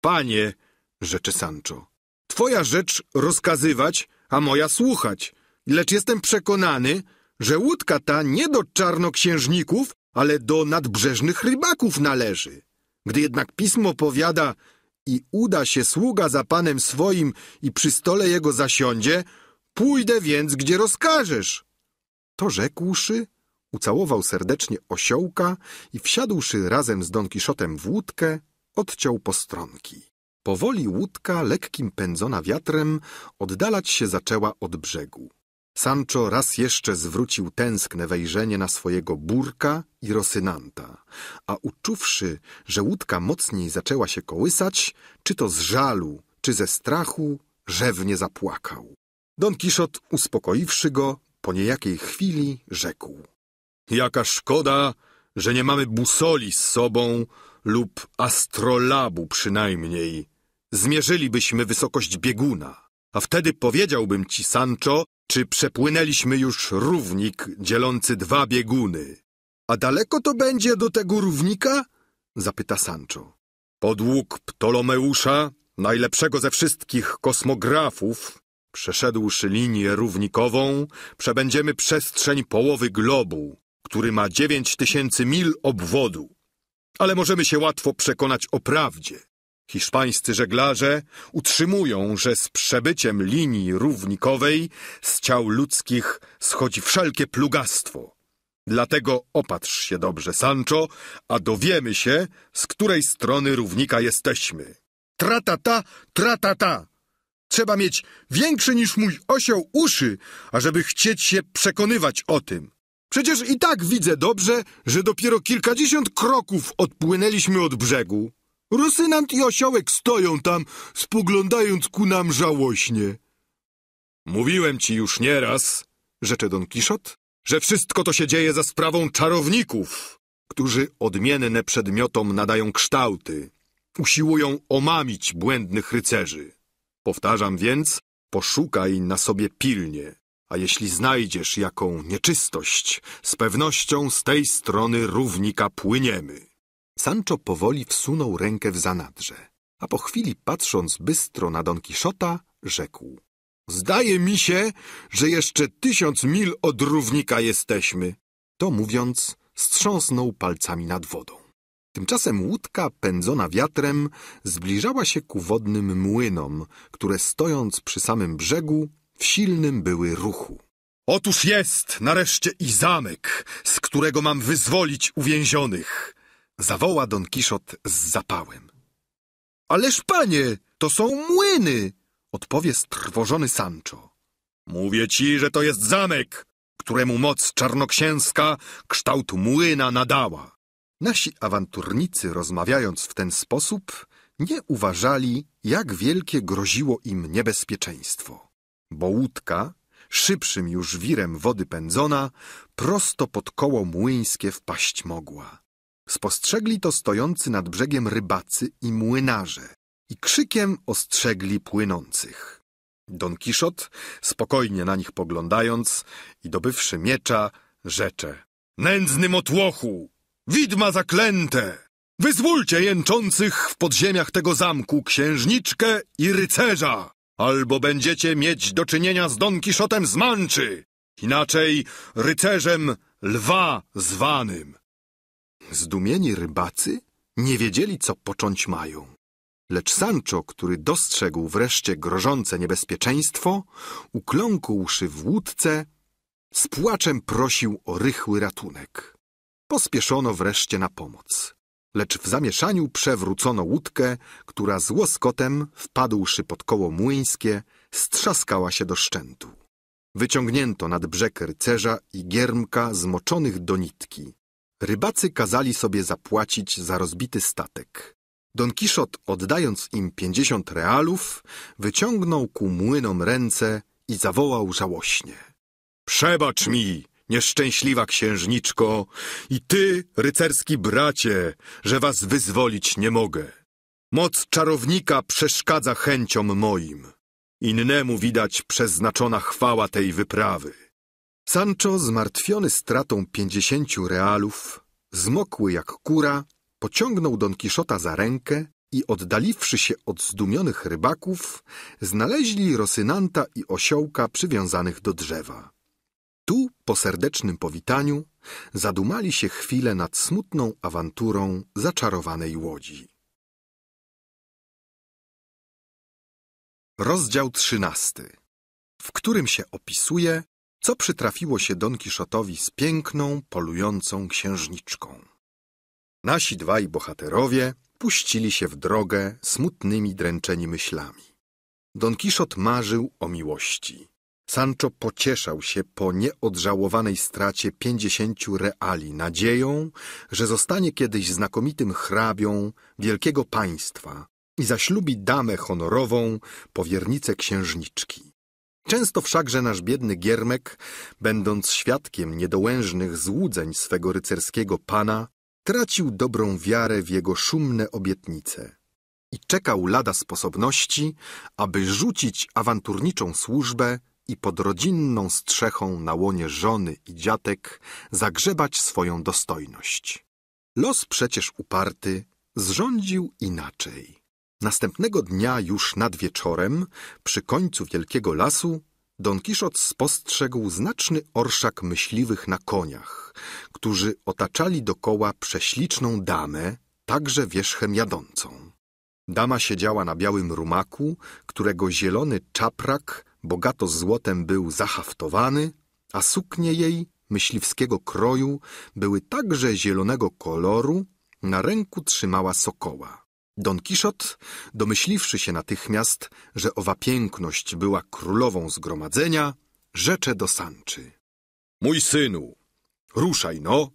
Panie, rzecze Sancho, twoja rzecz rozkazywać, a moja słuchać, lecz jestem przekonany, że łódka ta nie do czarnoksiężników, ale do nadbrzeżnych rybaków należy. Gdy jednak pismo powiada i uda się sługa za panem swoim i przy stole jego zasiądzie, pójdę więc, gdzie rozkażesz. To rzekłszy, ucałował serdecznie osiołka i wsiadłszy razem z Don Kiszotem w łódkę, odciął postronki. Powoli łódka, lekkim pędzona wiatrem, oddalać się zaczęła od brzegu. Sancho raz jeszcze zwrócił tęskne wejrzenie na swojego burka i rosynanta, a uczuwszy, że łódka mocniej zaczęła się kołysać, czy to z żalu, czy ze strachu, rzewnie zapłakał. Don Kiszot, uspokoiwszy go, po niejakiej chwili rzekł. Jaka szkoda, że nie mamy busoli z sobą lub astrolabu przynajmniej. Zmierzylibyśmy wysokość bieguna, a wtedy powiedziałbym ci, Sancho, czy przepłynęliśmy już równik dzielący dwa bieguny. A daleko to będzie do tego równika? Zapyta Sancho. Podług Ptolomeusza, najlepszego ze wszystkich kosmografów, przeszedłszy linię równikową, przebędziemy przestrzeń połowy globu, który ma 9000 mil obwodu. Ale możemy się łatwo przekonać o prawdzie. Hiszpańscy żeglarze utrzymują, że z przebyciem linii równikowej z ciał ludzkich schodzi wszelkie plugastwo. Dlatego opatrz się dobrze, Sancho, a dowiemy się, z której strony równika jesteśmy. Tra-ta-ta, tra-ta-ta! Trzeba mieć większy niż mój osioł uszy, ażeby chcieć się przekonywać o tym. Przecież i tak widzę dobrze, że dopiero kilkadziesiąt kroków odpłynęliśmy od brzegu. Rosynant i osiołek stoją tam, spoglądając ku nam żałośnie. Mówiłem ci już nieraz, rzecze Don Kiszot, że wszystko to się dzieje za sprawą czarowników, którzy odmienne przedmiotom nadają kształty, usiłują omamić błędnych rycerzy. Powtarzam więc, poszukaj na sobie pilnie, a jeśli znajdziesz jaką nieczystość, z pewnością z tej strony równika płyniemy. Sancho powoli wsunął rękę w zanadrze, a po chwili, patrząc bystro na Don Kiszota, rzekł. Zdaje mi się, że jeszcze 1000 mil od równika jesteśmy. To mówiąc, strząsnął palcami nad wodą. Tymczasem łódka, pędzona wiatrem, zbliżała się ku wodnym młynom, które stojąc przy samym brzegu, w silnym były ruchu. Otóż jest nareszcie i zamek, z którego mam wyzwolić uwięzionych, zawoła Don Kiszot z zapałem. Ależ panie, to są młyny, odpowie strwożony Sancho. Mówię ci, że to jest zamek, któremu moc czarnoksięska kształt młyna nadała. Nasi awanturnicy, rozmawiając w ten sposób, nie uważali, jak wielkie groziło im niebezpieczeństwo. Bo łódka, szybszym już wirem wody pędzona, prosto pod koło młyńskie wpaść mogła. Spostrzegli to stojący nad brzegiem rybacy i młynarze i krzykiem ostrzegli płynących. Don Kiszot, spokojnie na nich poglądając i dobywszy miecza, rzecze – Nędzny motłochu! Widma zaklęte! Wyzwólcie jęczących w podziemiach tego zamku księżniczkę i rycerza! Albo będziecie mieć do czynienia z Don Kiszotem z Manczy, inaczej rycerzem lwa zwanym. Zdumieni rybacy nie wiedzieli, co począć mają. Lecz Sancho, który dostrzegł wreszcie grożące niebezpieczeństwo, ukląkłszy w łódce, z płaczem prosił o rychły ratunek. Pospieszono wreszcie na pomoc. Lecz w zamieszaniu przewrócono łódkę, która z łoskotem, wpadłszy pod koło młyńskie, strzaskała się do szczętu. Wyciągnięto nad brzeg rycerza i giermka zmoczonych do nitki. Rybacy kazali sobie zapłacić za rozbity statek. Don Kiszot, oddając im 50 realów, wyciągnął ku młynom ręce i zawołał żałośnie. Przebacz mi! Nieszczęśliwa księżniczko, i ty, rycerski bracie, że was wyzwolić nie mogę. Moc czarownika przeszkadza chęciom moim. Innemu widać przeznaczona chwała tej wyprawy. Sancho, zmartwiony stratą 50 realów, zmokły jak kura, pociągnął Don Kiszota za rękę i oddaliwszy się od zdumionych rybaków, znaleźli Rosynanta i osiołka przywiązanych do drzewa. Tu, po serdecznym powitaniu, zadumali się chwilę nad smutną awanturą zaczarowanej łodzi. Rozdział 13, w którym się opisuje, co przytrafiło się Don Kiszotowi z piękną, polującą księżniczką. Nasi dwaj bohaterowie puścili się w drogę smutnymi, dręczeni myślami. Don Kiszot marzył o miłości. Sancho pocieszał się po nieodżałowanej stracie 50 reali nadzieją, że zostanie kiedyś znakomitym hrabią wielkiego państwa i zaślubi damę honorową, powiernicę księżniczki. Często wszakże nasz biedny giermek, będąc świadkiem niedołężnych złudzeń swego rycerskiego pana, tracił dobrą wiarę w jego szumne obietnice. i czekał lada sposobności, aby rzucić awanturniczą służbę i pod rodzinną strzechą na łonie żony i dziatek zagrzebać swoją dostojność. Los przecież uparty zrządził inaczej. Następnego dnia już nad wieczorem, przy końcu wielkiego lasu, Don Kiszot spostrzegł znaczny orszak myśliwych na koniach, którzy otaczali dokoła prześliczną damę, także wierzchem jadącą. Dama siedziała na białym rumaku, którego zielony czaprak bogato złotem był zahaftowany, a suknie jej, myśliwskiego kroju, były także zielonego koloru, na ręku trzymała sokoła. Don Kiszot, domyśliwszy się natychmiast, że owa piękność była królową zgromadzenia, rzecze do Sanczy. — Mój synu, ruszaj no,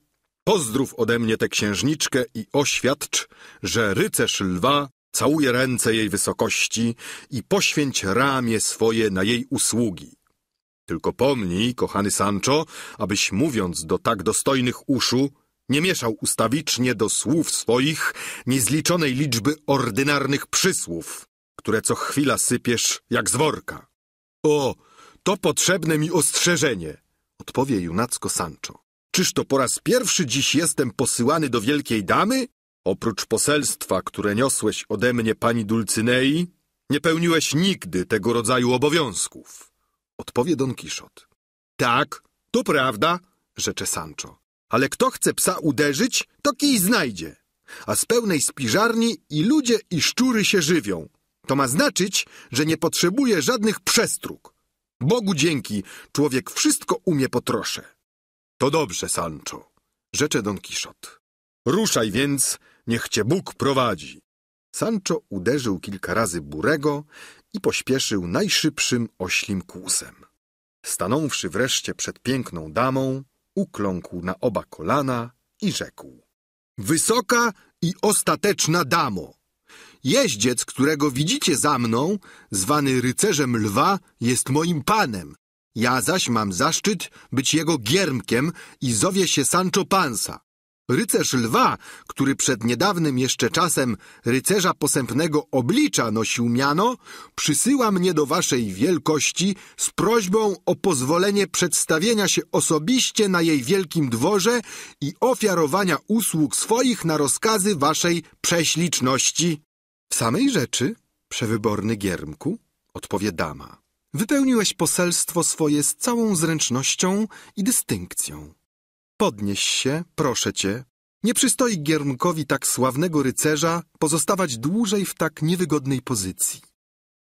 pozdrów ode mnie tę księżniczkę i oświadcz, że rycerz lwa całuje ręce jej wysokości i poświęć ramię swoje na jej usługi. Tylko pomnij, kochany Sancho, abyś mówiąc do tak dostojnych uszu, nie mieszał ustawicznie do słów swoich niezliczonej liczby ordynarnych przysłów, które co chwila sypiesz jak z worka. O, to potrzebne mi ostrzeżenie, odpowie junacko Sancho. Czyż to po raz pierwszy dziś jestem posyłany do wielkiej damy? Oprócz poselstwa, które niosłeś ode mnie pani Dulcynei, nie pełniłeś nigdy tego rodzaju obowiązków, odpowie Don Kiszot. Tak, to prawda, rzecze Sancho. Ale kto chce psa uderzyć, to kij znajdzie. A z pełnej spiżarni i ludzie i szczury się żywią. To ma znaczyć, że nie potrzebuje żadnych przestróg. Bogu dzięki, człowiek wszystko umie po trosze. To dobrze, Sancho, rzecze Don Kiszot. Ruszaj więc, niech cię Bóg prowadzi. Sancho uderzył kilka razy burego i pośpieszył najszybszym oślim kłusem. Stanąwszy wreszcie przed piękną damą, ukląkł na oba kolana i rzekł. Wysoka i ostateczna damo, jeździec, którego widzicie za mną, zwany rycerzem lwa, jest moim panem. Ja zaś mam zaszczyt być jego giermkiem i zowie się Sancho Pansa. Rycerz lwa, który przed niedawnym jeszcze czasem rycerza posępnego oblicza nosił miano, przysyła mnie do waszej wielkości z prośbą o pozwolenie przedstawienia się osobiście na jej wielkim dworze i ofiarowania usług swoich na rozkazy waszej prześliczności. W samej rzeczy, przewyborny giermku, odpowie dama, wypełniłeś poselstwo swoje z całą zręcznością i dystynkcją. Podnieś się, proszę cię. Nie przystoi giermkowi tak sławnego rycerza pozostawać dłużej w tak niewygodnej pozycji.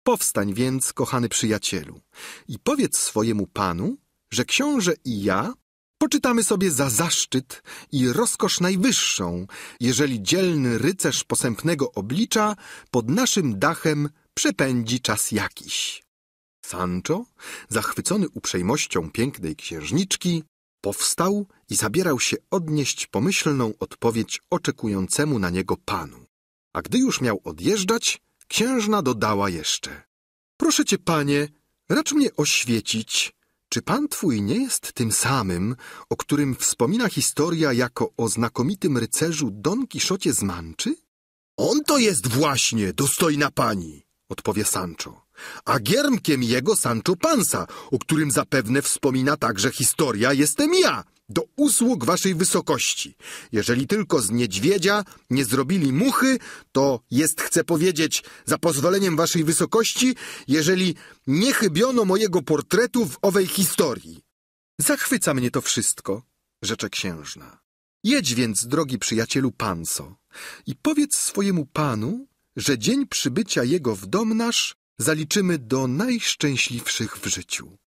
Powstań więc, kochany przyjacielu, i powiedz swojemu panu, że książę i ja poczytamy sobie za zaszczyt i rozkosz najwyższą, jeżeli dzielny rycerz posępnego oblicza pod naszym dachem przepędzi czas jakiś. Sancho, zachwycony uprzejmością pięknej księżniczki, powstał i zabierał się odnieść pomyślną odpowiedź oczekującemu na niego panu. A gdy już miał odjeżdżać, księżna dodała jeszcze. Proszę cię, panie, racz mnie oświecić. Czy pan twój nie jest tym samym, o którym wspomina historia jako o znakomitym rycerzu Don Kiszocie z Manczy? On to jest właśnie, dostojna pani, odpowie Sancho. A giermkiem jego Sancho Pansa, o którym zapewne wspomina także historia, jestem ja, do usług waszej wysokości. Jeżeli tylko z niedźwiedzia nie zrobili muchy, to jest, chcę powiedzieć, za pozwoleniem waszej wysokości, jeżeli nie chybiono mojego portretu w owej historii. Zachwyca mnie to wszystko, rzecze księżna. Jedź więc, drogi przyjacielu Panso, i powiedz swojemu panu, że dzień przybycia jego w dom nasz zaliczymy do najszczęśliwszych w życiu.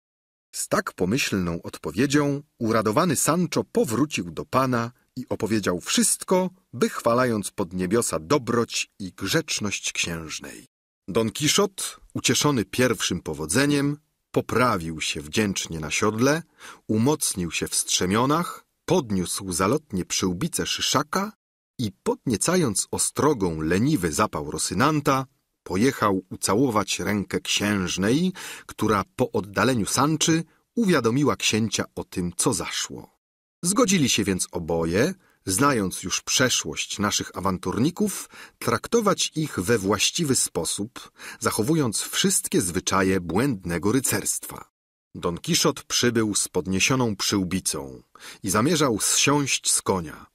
Z tak pomyślną odpowiedzią uradowany Sancho powrócił do pana i opowiedział wszystko, wychwalając pod niebiosa dobroć i grzeczność księżnej. Don Kiszot, ucieszony pierwszym powodzeniem, poprawił się wdzięcznie na siodle, umocnił się w strzemionach, podniósł zalotnie przyłbicę szyszaka i podniecając ostrogą leniwy zapał Rosynanta, pojechał ucałować rękę księżnej, która po oddaleniu Sanczy uwiadomiła księcia o tym, co zaszło. Zgodzili się więc oboje, znając już przeszłość naszych awanturników, traktować ich we właściwy sposób, zachowując wszystkie zwyczaje błędnego rycerstwa. Don Kiszot przybył z podniesioną przyłbicą i zamierzał zsiąść z konia.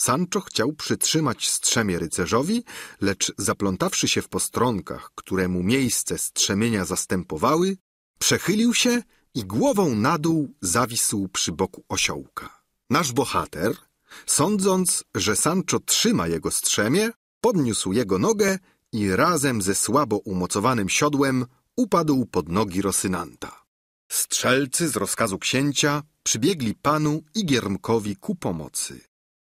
Sancho chciał przytrzymać strzemię rycerzowi, lecz zaplątawszy się w postronkach, które mu miejsce strzemienia zastępowały, przechylił się i głową na dół zawisł przy boku osiołka. Nasz bohater, sądząc, że Sancho trzyma jego strzemię, podniósł jego nogę i razem ze słabo umocowanym siodłem upadł pod nogi Rosynanta. Strzelcy z rozkazu księcia przybiegli panu i Giermkowi ku pomocy.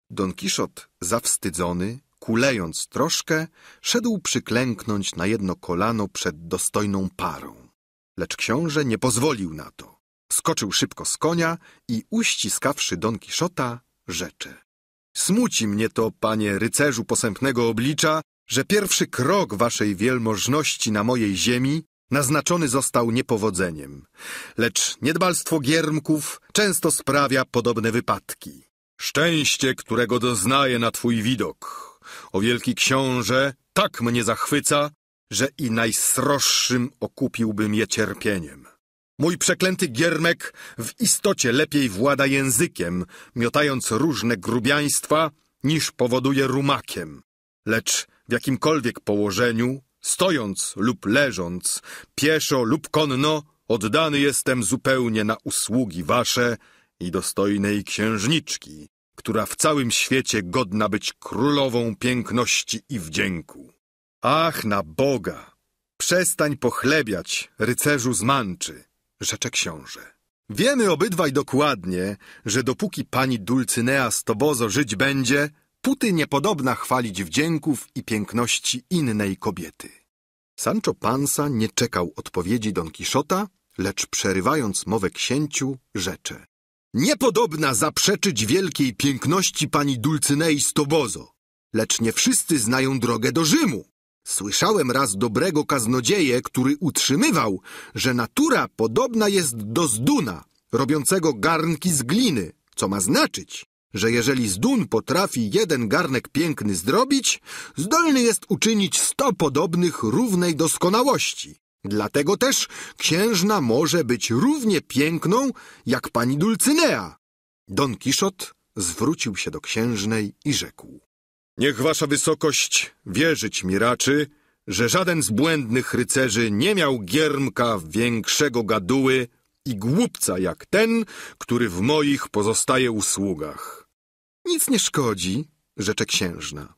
Don Kiszot, zawstydzony, kulejąc troszkę, szedł przyklęknąć na jedno kolano przed dostojną parą. Lecz książę nie pozwolił na to. Skoczył szybko z konia i uściskawszy Don Kiszota, rzecze. Smuci mnie to, panie rycerzu posępnego oblicza, że pierwszy krok waszej wielmożności na mojej ziemi naznaczony został niepowodzeniem. Lecz niedbalstwo giermków często sprawia podobne wypadki. Szczęście, którego doznaję na twój widok, o wielki książę, tak mnie zachwyca, że i najsroższym okupiłbym je cierpieniem. Mój przeklęty giermek w istocie lepiej włada językiem, miotając różne grubiaństwa, niż powoduje rumakiem. Lecz w jakimkolwiek położeniu, stojąc lub leżąc, pieszo lub konno, oddany jestem zupełnie na usługi wasze i dostojnej księżniczki, która w całym świecie godna być królową piękności i wdzięku. Ach, na Boga! Przestań pochlebiać, rycerzu z Manczy, rzecze książę. Wiemy obydwaj dokładnie, że dopóki pani Dulcynea z Toboso żyć będzie, póty niepodobna chwalić wdzięków i piękności innej kobiety. Sancho Pansa nie czekał odpowiedzi Don Kiszota, lecz przerywając mowę księciu, rzecze. Niepodobna zaprzeczyć wielkiej piękności pani Dulcynei z Toboso, lecz nie wszyscy znają drogę do Rzymu. Słyszałem raz dobrego kaznodzieję, który utrzymywał, że natura podobna jest do zduna, robiącego garnki z gliny, co ma znaczyć, że jeżeli zdun potrafi jeden garnek piękny zrobić, zdolny jest uczynić 100 podobnych równej doskonałości. Dlatego też księżna może być równie piękną jak pani Dulcynea. Don Kiszot zwrócił się do księżnej i rzekł. Niech wasza wysokość wierzyć mi raczy, że żaden z błędnych rycerzy nie miał giermka większego gaduły i głupca jak ten, który w moich pozostaje usługach. Nic nie szkodzi, rzecze księżna.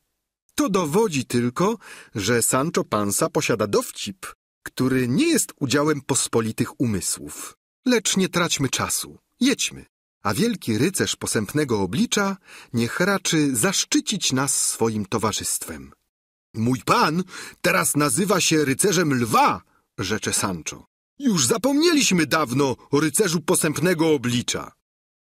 To dowodzi tylko, że Sancho Pansa posiada dowcip, który nie jest udziałem pospolitych umysłów. Lecz nie traćmy czasu, jedźmy. A wielki rycerz posępnego oblicza niech raczy zaszczycić nas swoim towarzystwem. Mój pan teraz nazywa się rycerzem lwa, rzecze Sancho. Już zapomnieliśmy dawno o rycerzu posępnego oblicza.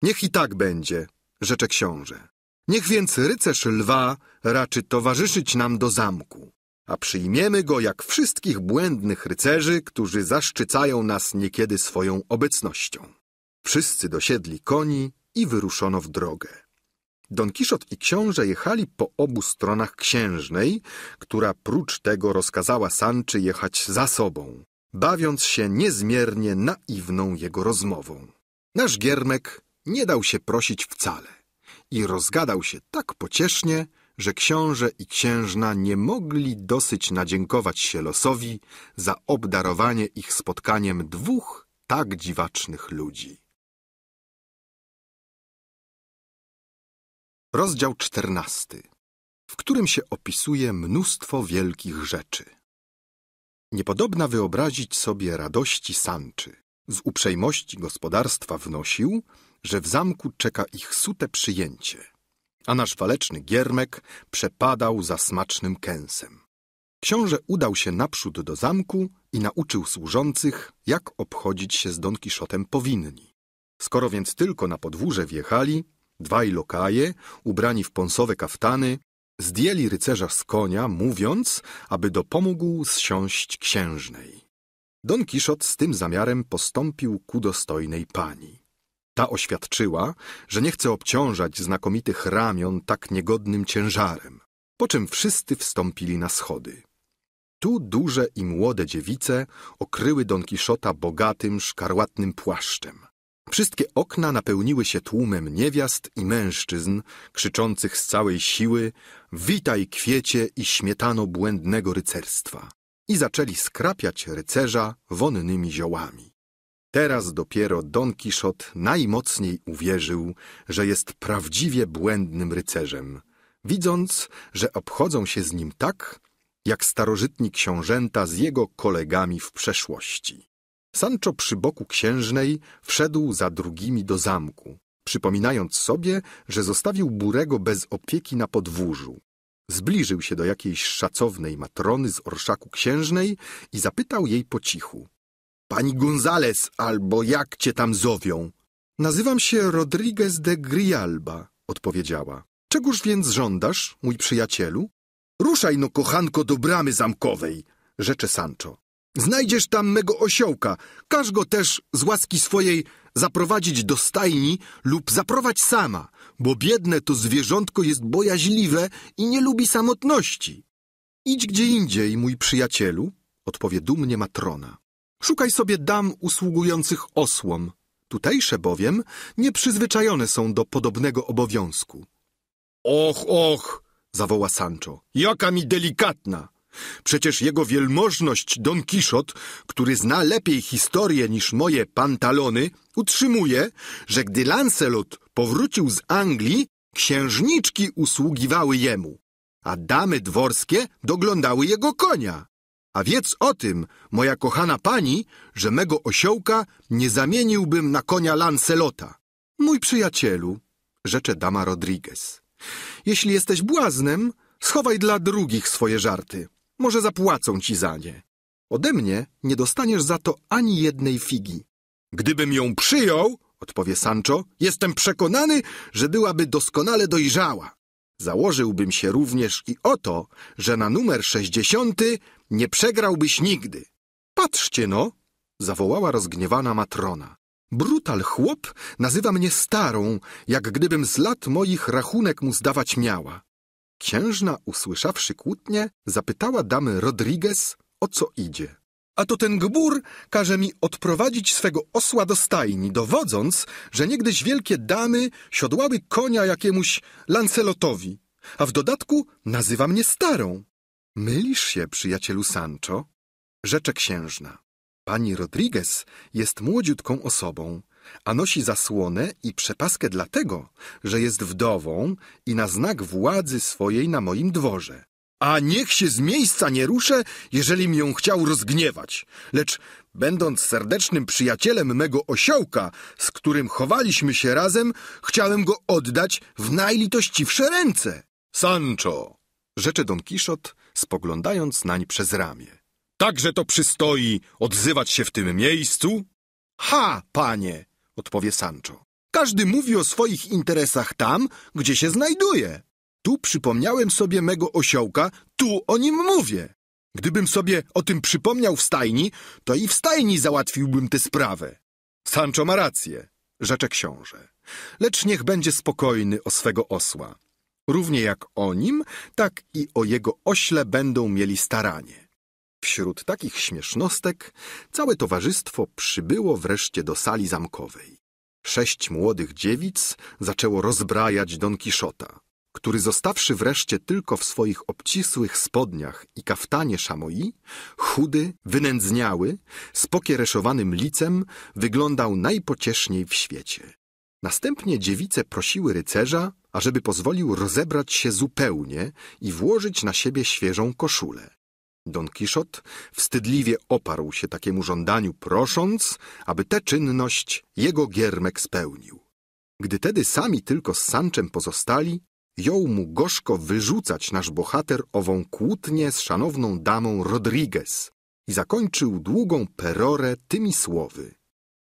Niech i tak będzie, rzecze książę. Niech więc rycerz lwa raczy towarzyszyć nam do zamku, a przyjmiemy go jak wszystkich błędnych rycerzy, którzy zaszczycają nas niekiedy swoją obecnością. Wszyscy dosiedli koni i wyruszono w drogę. Don Kiszot i książę jechali po obu stronach księżnej, która prócz tego rozkazała Sanczy jechać za sobą, bawiąc się niezmiernie naiwną jego rozmową. Nasz giermek nie dał się prosić wcale i rozgadał się tak pociesznie, że książę i księżna nie mogli dosyć nadziękować się losowi za obdarowanie ich spotkaniem dwóch tak dziwacznych ludzi. Rozdział 14, w którym się opisuje mnóstwo wielkich rzeczy. Niepodobna wyobrazić sobie radości Sanczy. Z uprzejmości gospodarstwa wnosił, że w zamku czeka ich sute przyjęcie, a nasz waleczny giermek przepadał za smacznym kęsem. Książę udał się naprzód do zamku i nauczył służących, jak obchodzić się z Don Kiszotem powinni. Skoro więc tylko na podwórze wjechali, dwaj lokaje, ubrani w ponsowe kaftany, zdjęli rycerza z konia, mówiąc, aby dopomógł zsiąść księżnej. Don Kiszot z tym zamiarem postąpił ku dostojnej pani. Ta oświadczyła, że nie chce obciążać znakomitych ramion tak niegodnym ciężarem, po czym wszyscy wstąpili na schody. Tu duże i młode dziewice okryły Don Kiszota bogatym, szkarłatnym płaszczem. Wszystkie okna napełniły się tłumem niewiast i mężczyzn, krzyczących z całej siły – witaj kwiecie i śmietano błędnego rycerstwa! I zaczęli skrapiać rycerza wonnymi ziołami. Teraz dopiero Don Kiszot najmocniej uwierzył, że jest prawdziwie błędnym rycerzem, widząc, że obchodzą się z nim tak, jak starożytni książęta z jego kolegami w przeszłości. Sancho przy boku księżnej wszedł za drugimi do zamku, przypominając sobie, że zostawił Burego bez opieki na podwórzu. Zbliżył się do jakiejś szacownej matrony z orszaku księżnej i zapytał jej po cichu. — Pani Gonzales, albo jak cię tam zowią? — Nazywam się Rodríguez de Grijalba — odpowiedziała. — Czegóż więc żądasz, mój przyjacielu? — Ruszaj no, kochanko, do bramy zamkowej — rzecze Sancho. Znajdziesz tam mego osiołka, każ go też z łaski swojej zaprowadzić do stajni lub zaprowadź sama, bo biedne to zwierzątko jest bojaźliwe i nie lubi samotności. Idź gdzie indziej, mój przyjacielu, odpowie dumnie matrona. Szukaj sobie dam usługujących osłom, tutejsze bowiem nieprzyzwyczajone są do podobnego obowiązku. Och, och, zawoła Sancho, jaka mi delikatna! Przecież jego wielmożność Don Kiszot, który zna lepiej historię niż moje pantalony, utrzymuje, że gdy Lancelot powrócił z Anglii, księżniczki usługiwały jemu, a damy dworskie doglądały jego konia. A wiedz o tym, moja kochana pani, że mego osiołka nie zamieniłbym na konia Lancelota. Mój przyjacielu, rzecze dama Rodríguez, jeśli jesteś błaznem, schowaj dla drugich swoje żarty. Może zapłacą ci za nie. Ode mnie nie dostaniesz za to ani jednej figi. Gdybym ją przyjął, odpowie Sancho, jestem przekonany, że byłaby doskonale dojrzała. Założyłbym się również i o to, że na numer 60 nie przegrałbyś nigdy. Patrzcie no, zawołała rozgniewana matrona. Brutal chłop nazywa mnie starą, jak gdybym z lat moich rachunek mu zdawać miała. Księżna, usłyszawszy kłótnię, zapytała damy Rodríguez, o co idzie. A to ten gbur każe mi odprowadzić swego osła do stajni, dowodząc, że niegdyś wielkie damy siodłały konia jakiemuś Lancelotowi, a w dodatku nazywa mnie starą. Mylisz się, przyjacielu Sancho, rzecze księżna. Pani Rodríguez jest młodziutką osobą, a nosi zasłonę i przepaskę dlatego, że jest wdową i na znak władzy swojej na moim dworze. A niech się z miejsca nie ruszę, jeżeli mi ją chciał rozgniewać, lecz będąc serdecznym przyjacielem mego osiołka, z którym chowaliśmy się razem, chciałem go oddać w najlitościwsze ręce. Sancho, rzecze Don Kiszot, spoglądając nań przez ramię. Także to przystoi odzywać się w tym miejscu? Ha, panie! odpowie Sancho. Każdy mówi o swoich interesach tam, gdzie się znajduje. Tu przypomniałem sobie mego osiołka, tu o nim mówię. Gdybym sobie o tym przypomniał w stajni, to i w stajni załatwiłbym tę sprawę. Sancho ma rację, rzecze książę. Lecz niech będzie spokojny o swego osła. Równie jak o nim, tak i o jego ośle będą mieli staranie. Wśród takich śmiesznostek całe towarzystwo przybyło wreszcie do sali zamkowej. 6 młodych dziewic zaczęło rozbrajać Don Kiszota, który zostawszy wreszcie tylko w swoich obcisłych spodniach i kaftanie szamoi, chudy, wynędzniały, z pokiereszowanym licem wyglądał najpocieszniej w świecie. Następnie dziewice prosiły rycerza, ażeby pozwolił rozebrać się zupełnie i włożyć na siebie świeżą koszulę. Don Kiszot wstydliwie oparł się takiemu żądaniu, prosząc, aby tę czynność jego giermek spełnił. Gdy tedy sami tylko z Sanczem pozostali, jął mu gorzko wyrzucać nasz bohater ową kłótnię z szanowną damą Rodríguez i zakończył długą perorę tymi słowy.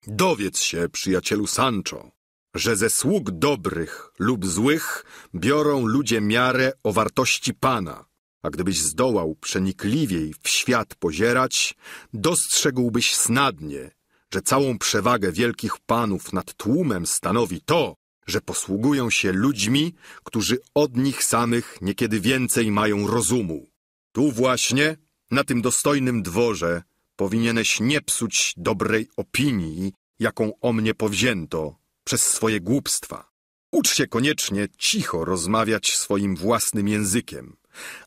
Dowiedz się, przyjacielu Sancho, że ze sług dobrych lub złych biorą ludzie miarę o wartości pana. A gdybyś zdołał przenikliwiej w świat pozierać, dostrzegłbyś snadnie, że całą przewagę wielkich panów nad tłumem stanowi to, że posługują się ludźmi, którzy od nich samych niekiedy więcej mają rozumu. Tu właśnie, na tym dostojnym dworze, powinieneś nie psuć dobrej opinii, jaką o mnie powzięto przez swoje głupstwa. Ucz się koniecznie cicho rozmawiać swoim własnym językiem,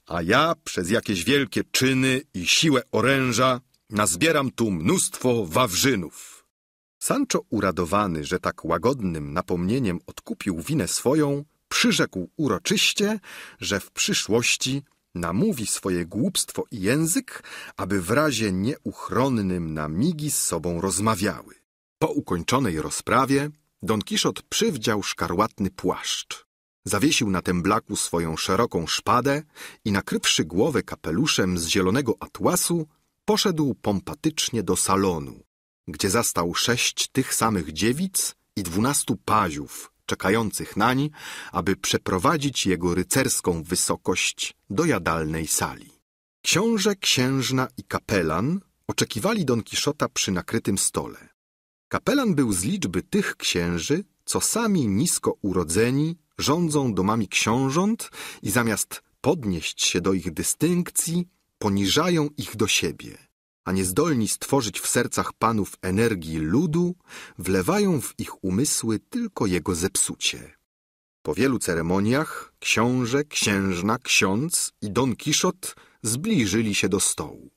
a ja przez jakieś wielkie czyny i siłę oręża nazbieram tu mnóstwo wawrzynów. Sancho, uradowany, że tak łagodnym napomnieniem odkupił winę swoją, przyrzekł uroczyście, że w przyszłości namówi swoje głupstwo i język, aby w razie nieuchronnym namigi z sobą rozmawiały. Po ukończonej rozprawie Don Kiszot przywdział szkarłatny płaszcz. Zawiesił na temblaku swoją szeroką szpadę i nakrywszy głowę kapeluszem z zielonego atłasu, poszedł pompatycznie do salonu, gdzie zastał 6 tych samych dziewic i 12 paziów czekających nań, aby przeprowadzić jego rycerską wysokość do jadalnej sali. Książę, księżna i kapelan oczekiwali Don Kiszota przy nakrytym stole. Kapelan był z liczby tych księży, co sami nisko urodzeni rządzą domami książąt i zamiast podnieść się do ich dystynkcji, poniżają ich do siebie, a niezdolni stworzyć w sercach panów energii ludu, wlewają w ich umysły tylko jego zepsucie. Po wielu ceremoniach książę, księżna, ksiądz i Don Kiszot zbliżyli się do stołu.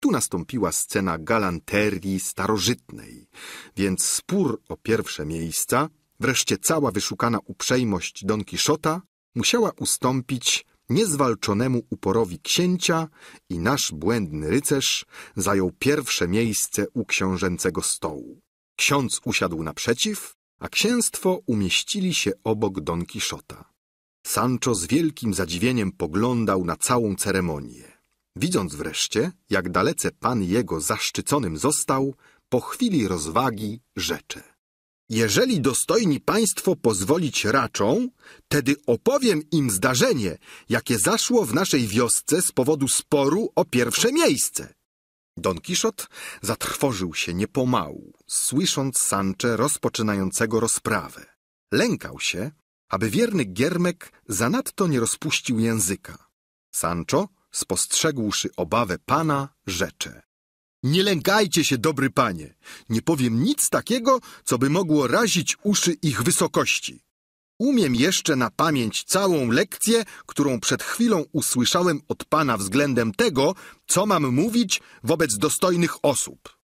Tu nastąpiła scena galanterii starożytnej, więc spór o pierwsze miejsca, wreszcie cała wyszukana uprzejmość Don Kiszota musiała ustąpić niezwalczonemu uporowi księcia i nasz błędny rycerz zajął pierwsze miejsce u książęcego stołu. Ksiądz usiadł naprzeciw, a księstwo umieścili się obok Don Kiszota. Sancho z wielkim zadziwieniem poglądał na całą ceremonię. Widząc wreszcie, jak dalece pan jego zaszczyconym został, po chwili rozwagi rzecze. Jeżeli dostojni państwo pozwolić raczą, tedy opowiem im zdarzenie, jakie zaszło w naszej wiosce z powodu sporu o pierwsze miejsce. Don Kiszot zatrwożył się niepomału, słysząc Sanche rozpoczynającego rozprawę. Lękał się, aby wierny giermek zanadto nie rozpuścił języka. Sancho, spostrzegłszy obawę pana, rzecze. Nie lękajcie się, dobry panie. Nie powiem nic takiego, co by mogło razić uszy ich wysokości. Umiem jeszcze na pamięć całą lekcję, którą przed chwilą usłyszałem od pana względem tego, co mam mówić wobec dostojnych osób.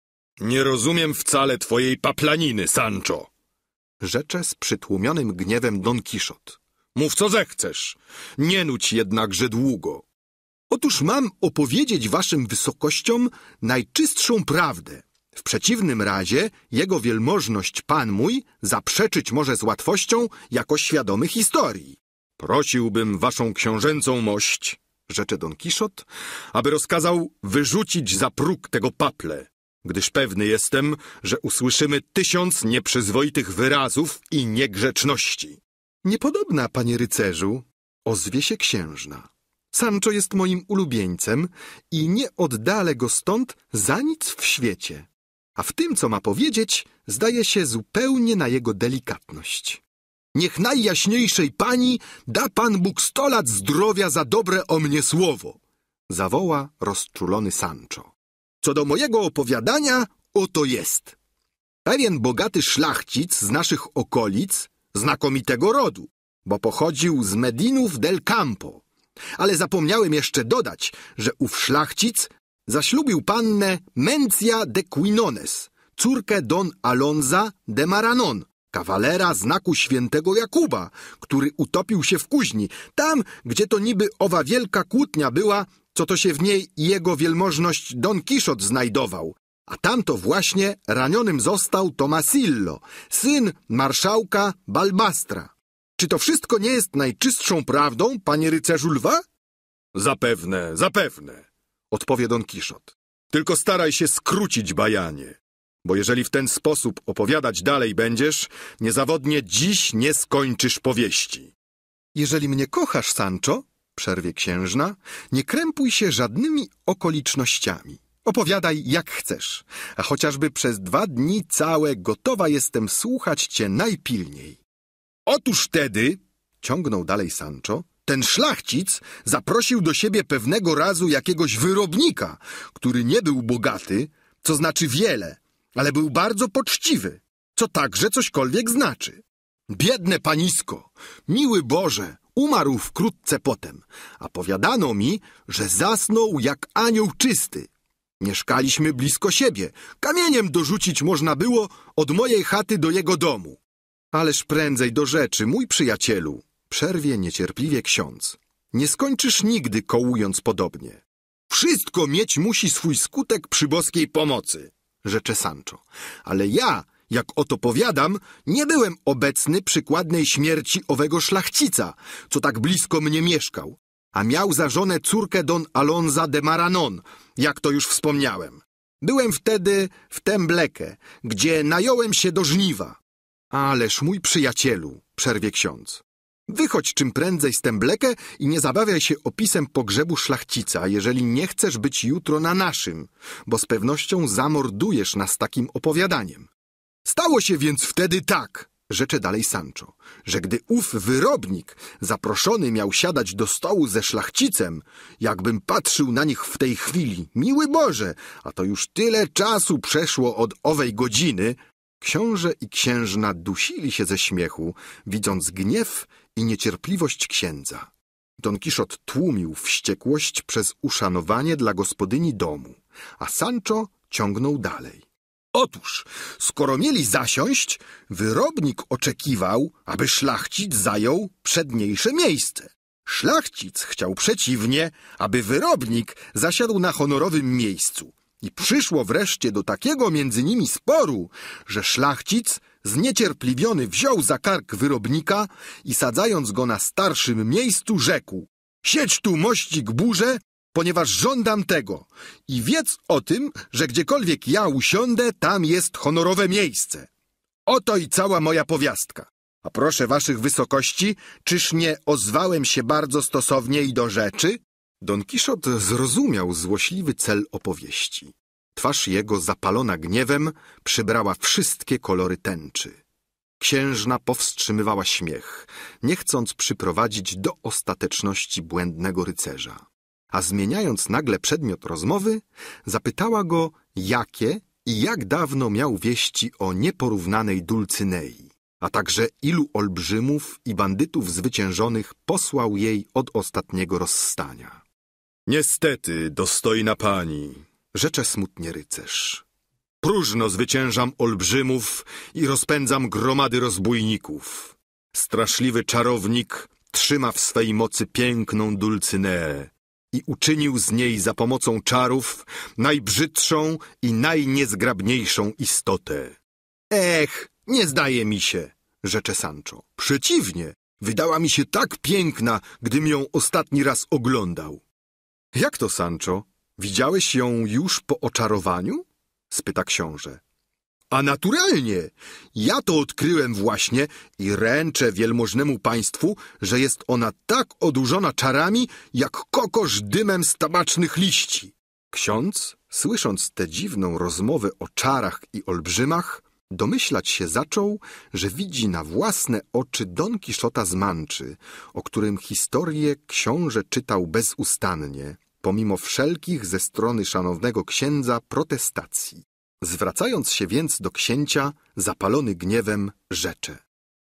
Nie rozumiem wcale twojej paplaniny, Sancho, rzecze z przytłumionym gniewem Don Kiszot. Mów, co zechcesz. Nie nudź jednakże długo. Otóż mam opowiedzieć waszym wysokościom najczystszą prawdę. W przeciwnym razie jego wielmożność pan mój zaprzeczyć może z łatwością jako świadomy historii. Prosiłbym waszą książęcą mość, rzecze Don Kiszot, aby rozkazał wyrzucić za próg tego paple, gdyż pewny jestem, że usłyszymy 1000 nieprzyzwoitych wyrazów i niegrzeczności. Niepodobna, panie rycerzu, ozwie się księżna. Sancho jest moim ulubieńcem i nie oddalę go stąd za nic w świecie. A w tym, co ma powiedzieć, zdaje się zupełnie na jego delikatność. Niech najjaśniejszej pani da pan Bóg 100 lat zdrowia za dobre o mnie słowo, zawoła rozczulony Sancho. Co do mojego opowiadania, oto jest. Pewien bogaty szlachcic z naszych okolic, znakomitego rodu, bo pochodził z Medinów del Campo. Ale zapomniałem jeszcze dodać, że ów szlachcic zaślubił pannę Mencia de Quinones, córkę Don Alonza de Maranon, kawalera znaku świętego Jakuba, który utopił się w kuźni, tam, gdzie to niby owa wielka kłótnia była, co to się w niej jego wielmożność Don Kiszot znajdował. A tamto właśnie ranionym został Tomasillo, syn marszałka Balbastra. Czy to wszystko nie jest najczystszą prawdą, panie rycerzu lwa? Zapewne, zapewne, odpowie Don Kiszot. Tylko staraj się skrócić bajanie, bo jeżeli w ten sposób opowiadać dalej będziesz, niezawodnie dziś nie skończysz powieści. Jeżeli mnie kochasz, Sancho, przerwie księżna, nie krępuj się żadnymi okolicznościami. Opowiadaj jak chcesz, a chociażby przez 2 dni całe gotowa jestem słuchać cię najpilniej. Otóż wtedy, ciągnął dalej Sancho, ten szlachcic zaprosił do siebie pewnego razu jakiegoś wyrobnika, który nie był bogaty, co znaczy wiele, ale był bardzo poczciwy, co także cośkolwiek znaczy. Biedne panisko, miły Boże, umarł wkrótce potem, a powiadano mi, że zasnął jak anioł czysty. Mieszkaliśmy blisko siebie, kamieniem dorzucić można było od mojej chaty do jego domu. Ależ prędzej do rzeczy, mój przyjacielu, przerwie niecierpliwie ksiądz. Nie skończysz nigdy kołując podobnie. Wszystko mieć musi swój skutek przy boskiej pomocy, rzecze Sancho, ale ja, jak oto powiadam, nie byłem obecny przykładnej śmierci owego szlachcica, co tak blisko mnie mieszkał, a miał za żonę córkę don Alonza de Maranon, jak to już wspomniałem. Byłem wtedy w Tembleque, gdzie nająłem się do żniwa. Ależ mój przyjacielu, przerwie ksiądz, wychodź czym prędzej z Tembleque i nie zabawiaj się opisem pogrzebu szlachcica, jeżeli nie chcesz być jutro na naszym, bo z pewnością zamordujesz nas takim opowiadaniem. Stało się więc wtedy tak, rzecze dalej Sancho, że gdy ów wyrobnik zaproszony miał siadać do stołu ze szlachcicem, jakbym patrzył na nich w tej chwili, miły Boże, a to już tyle czasu przeszło od owej godziny, książę i księżna dusili się ze śmiechu, widząc gniew i niecierpliwość księdza. Don Kiszot tłumił wściekłość przez uszanowanie dla gospodyni domu, a Sancho ciągnął dalej. Otóż, skoro mieli zasiąść, wyrobnik oczekiwał, aby szlachcic zajął przedniejsze miejsce. Szlachcic chciał przeciwnie, aby wyrobnik zasiadł na honorowym miejscu. I przyszło wreszcie do takiego między nimi sporu, że szlachcic zniecierpliwiony wziął za kark wyrobnika i sadzając go na starszym miejscu rzekł: siedź tu, mościg burze, ponieważ żądam tego i wiedz o tym, że gdziekolwiek ja usiądę, tam jest honorowe miejsce. Oto i cała moja powiastka. A proszę waszych wysokości, czyż nie ozwałem się bardzo stosownie i do rzeczy? Don Kiszot zrozumiał złośliwy cel opowieści. Twarz jego zapalona gniewem przybrała wszystkie kolory tęczy. Księżna powstrzymywała śmiech, nie chcąc przyprowadzić do ostateczności błędnego rycerza. A zmieniając nagle przedmiot rozmowy, zapytała go, jakie i jak dawno miał wieści o nieporównanej Dulcynei, a także ilu olbrzymów i bandytów zwyciężonych posłał jej od ostatniego rozstania. Niestety, dostojna pani, rzecze smutnie rycerz, próżno zwyciężam olbrzymów i rozpędzam gromady rozbójników. Straszliwy czarownik trzyma w swej mocy piękną Dulcyneę i uczynił z niej za pomocą czarów najbrzydszą i najniezgrabniejszą istotę. Ech, nie zdaje mi się, rzecze Sancho. Przeciwnie, wydała mi się tak piękna, gdym ją ostatni raz oglądał. Jak to, Sancho? Widziałeś ją już po oczarowaniu? Spyta książę. A naturalnie! Ja to odkryłem właśnie i ręczę wielmożnemu państwu, że jest ona tak odurzona czarami, jak kokosz dymem z tabacznych liści. Ksiądz, słysząc tę dziwną rozmowę o czarach i olbrzymach, domyślać się zaczął, że widzi na własne oczy Don Kiszota z Manczy, o którym historię książę czytał bezustannie, pomimo wszelkich ze strony szanownego księdza protestacji. Zwracając się więc do księcia, zapalony gniewem, rzecze.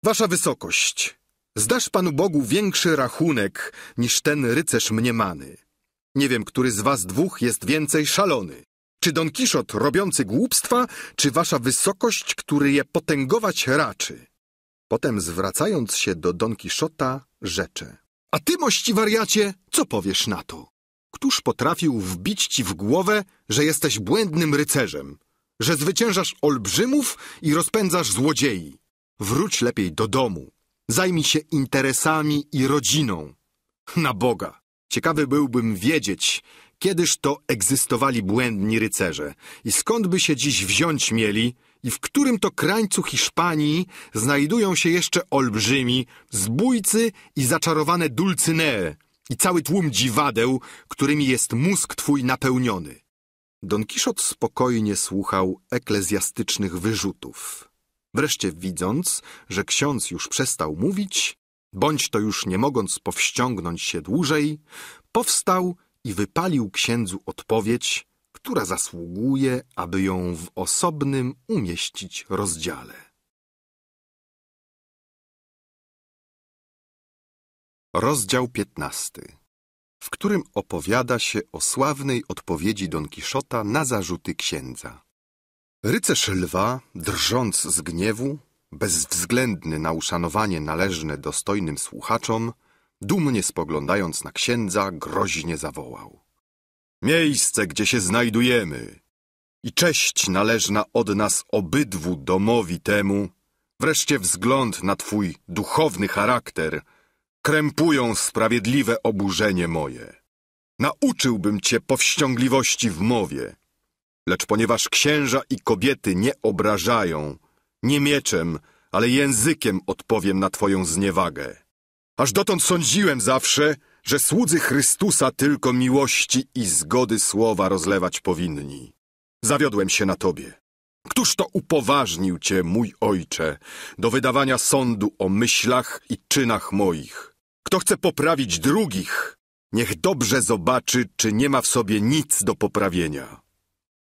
Wasza wysokość, zdasz Panu Bogu większy rachunek niż ten rycerz mniemany. Nie wiem, który z was dwóch jest więcej szalony. Czy Don Kiszot robiący głupstwa, czy wasza wysokość, który je potęgować raczy? Potem zwracając się do Don Kiszota, rzecze. A ty, mości wariacie, co powiesz na to? Któż potrafił wbić ci w głowę, że jesteś błędnym rycerzem? Że zwyciężasz olbrzymów i rozpędzasz złodziei. Wróć lepiej do domu. Zajmij się interesami i rodziną. Na Boga! Ciekawy byłbym wiedzieć, kiedyż to egzystowali błędni rycerze i skąd by się dziś wziąć mieli i w którym to krańcu Hiszpanii znajdują się jeszcze olbrzymi, zbójcy i zaczarowane Dulcynee i cały tłum dziwadeł, którymi jest mózg twój napełniony. Don Kiszot spokojnie słuchał eklezjastycznych wyrzutów. Wreszcie widząc, że ksiądz już przestał mówić, bądź to już nie mogąc powściągnąć się dłużej, powstał i wypalił księdzu odpowiedź, która zasługuje, aby ją w osobnym umieścić rozdziale. Rozdział 15, w którym opowiada się o sławnej odpowiedzi Don Kiszota na zarzuty księdza. Rycerz lwa, drżąc z gniewu, bezwzględny na uszanowanie należne dostojnym słuchaczom, dumnie spoglądając na księdza, groźnie zawołał: miejsce, gdzie się znajdujemy, i cześć należna od nas obydwu domowi temu, wreszcie wzgląd na twój duchowny charakter, krępują sprawiedliwe oburzenie moje. Nauczyłbym cię powściągliwości w mowie, lecz ponieważ księża i kobiety nie obrażają, nie mieczem, ale językiem odpowiem na twoją zniewagę. Aż dotąd sądziłem zawsze, że słudzy Chrystusa tylko miłości i zgody słowa rozlewać powinni. Zawiodłem się na tobie. Któż to upoważnił cię, mój ojcze, do wydawania sądu o myślach i czynach moich? Kto chce poprawić drugich, niech dobrze zobaczy, czy nie ma w sobie nic do poprawienia.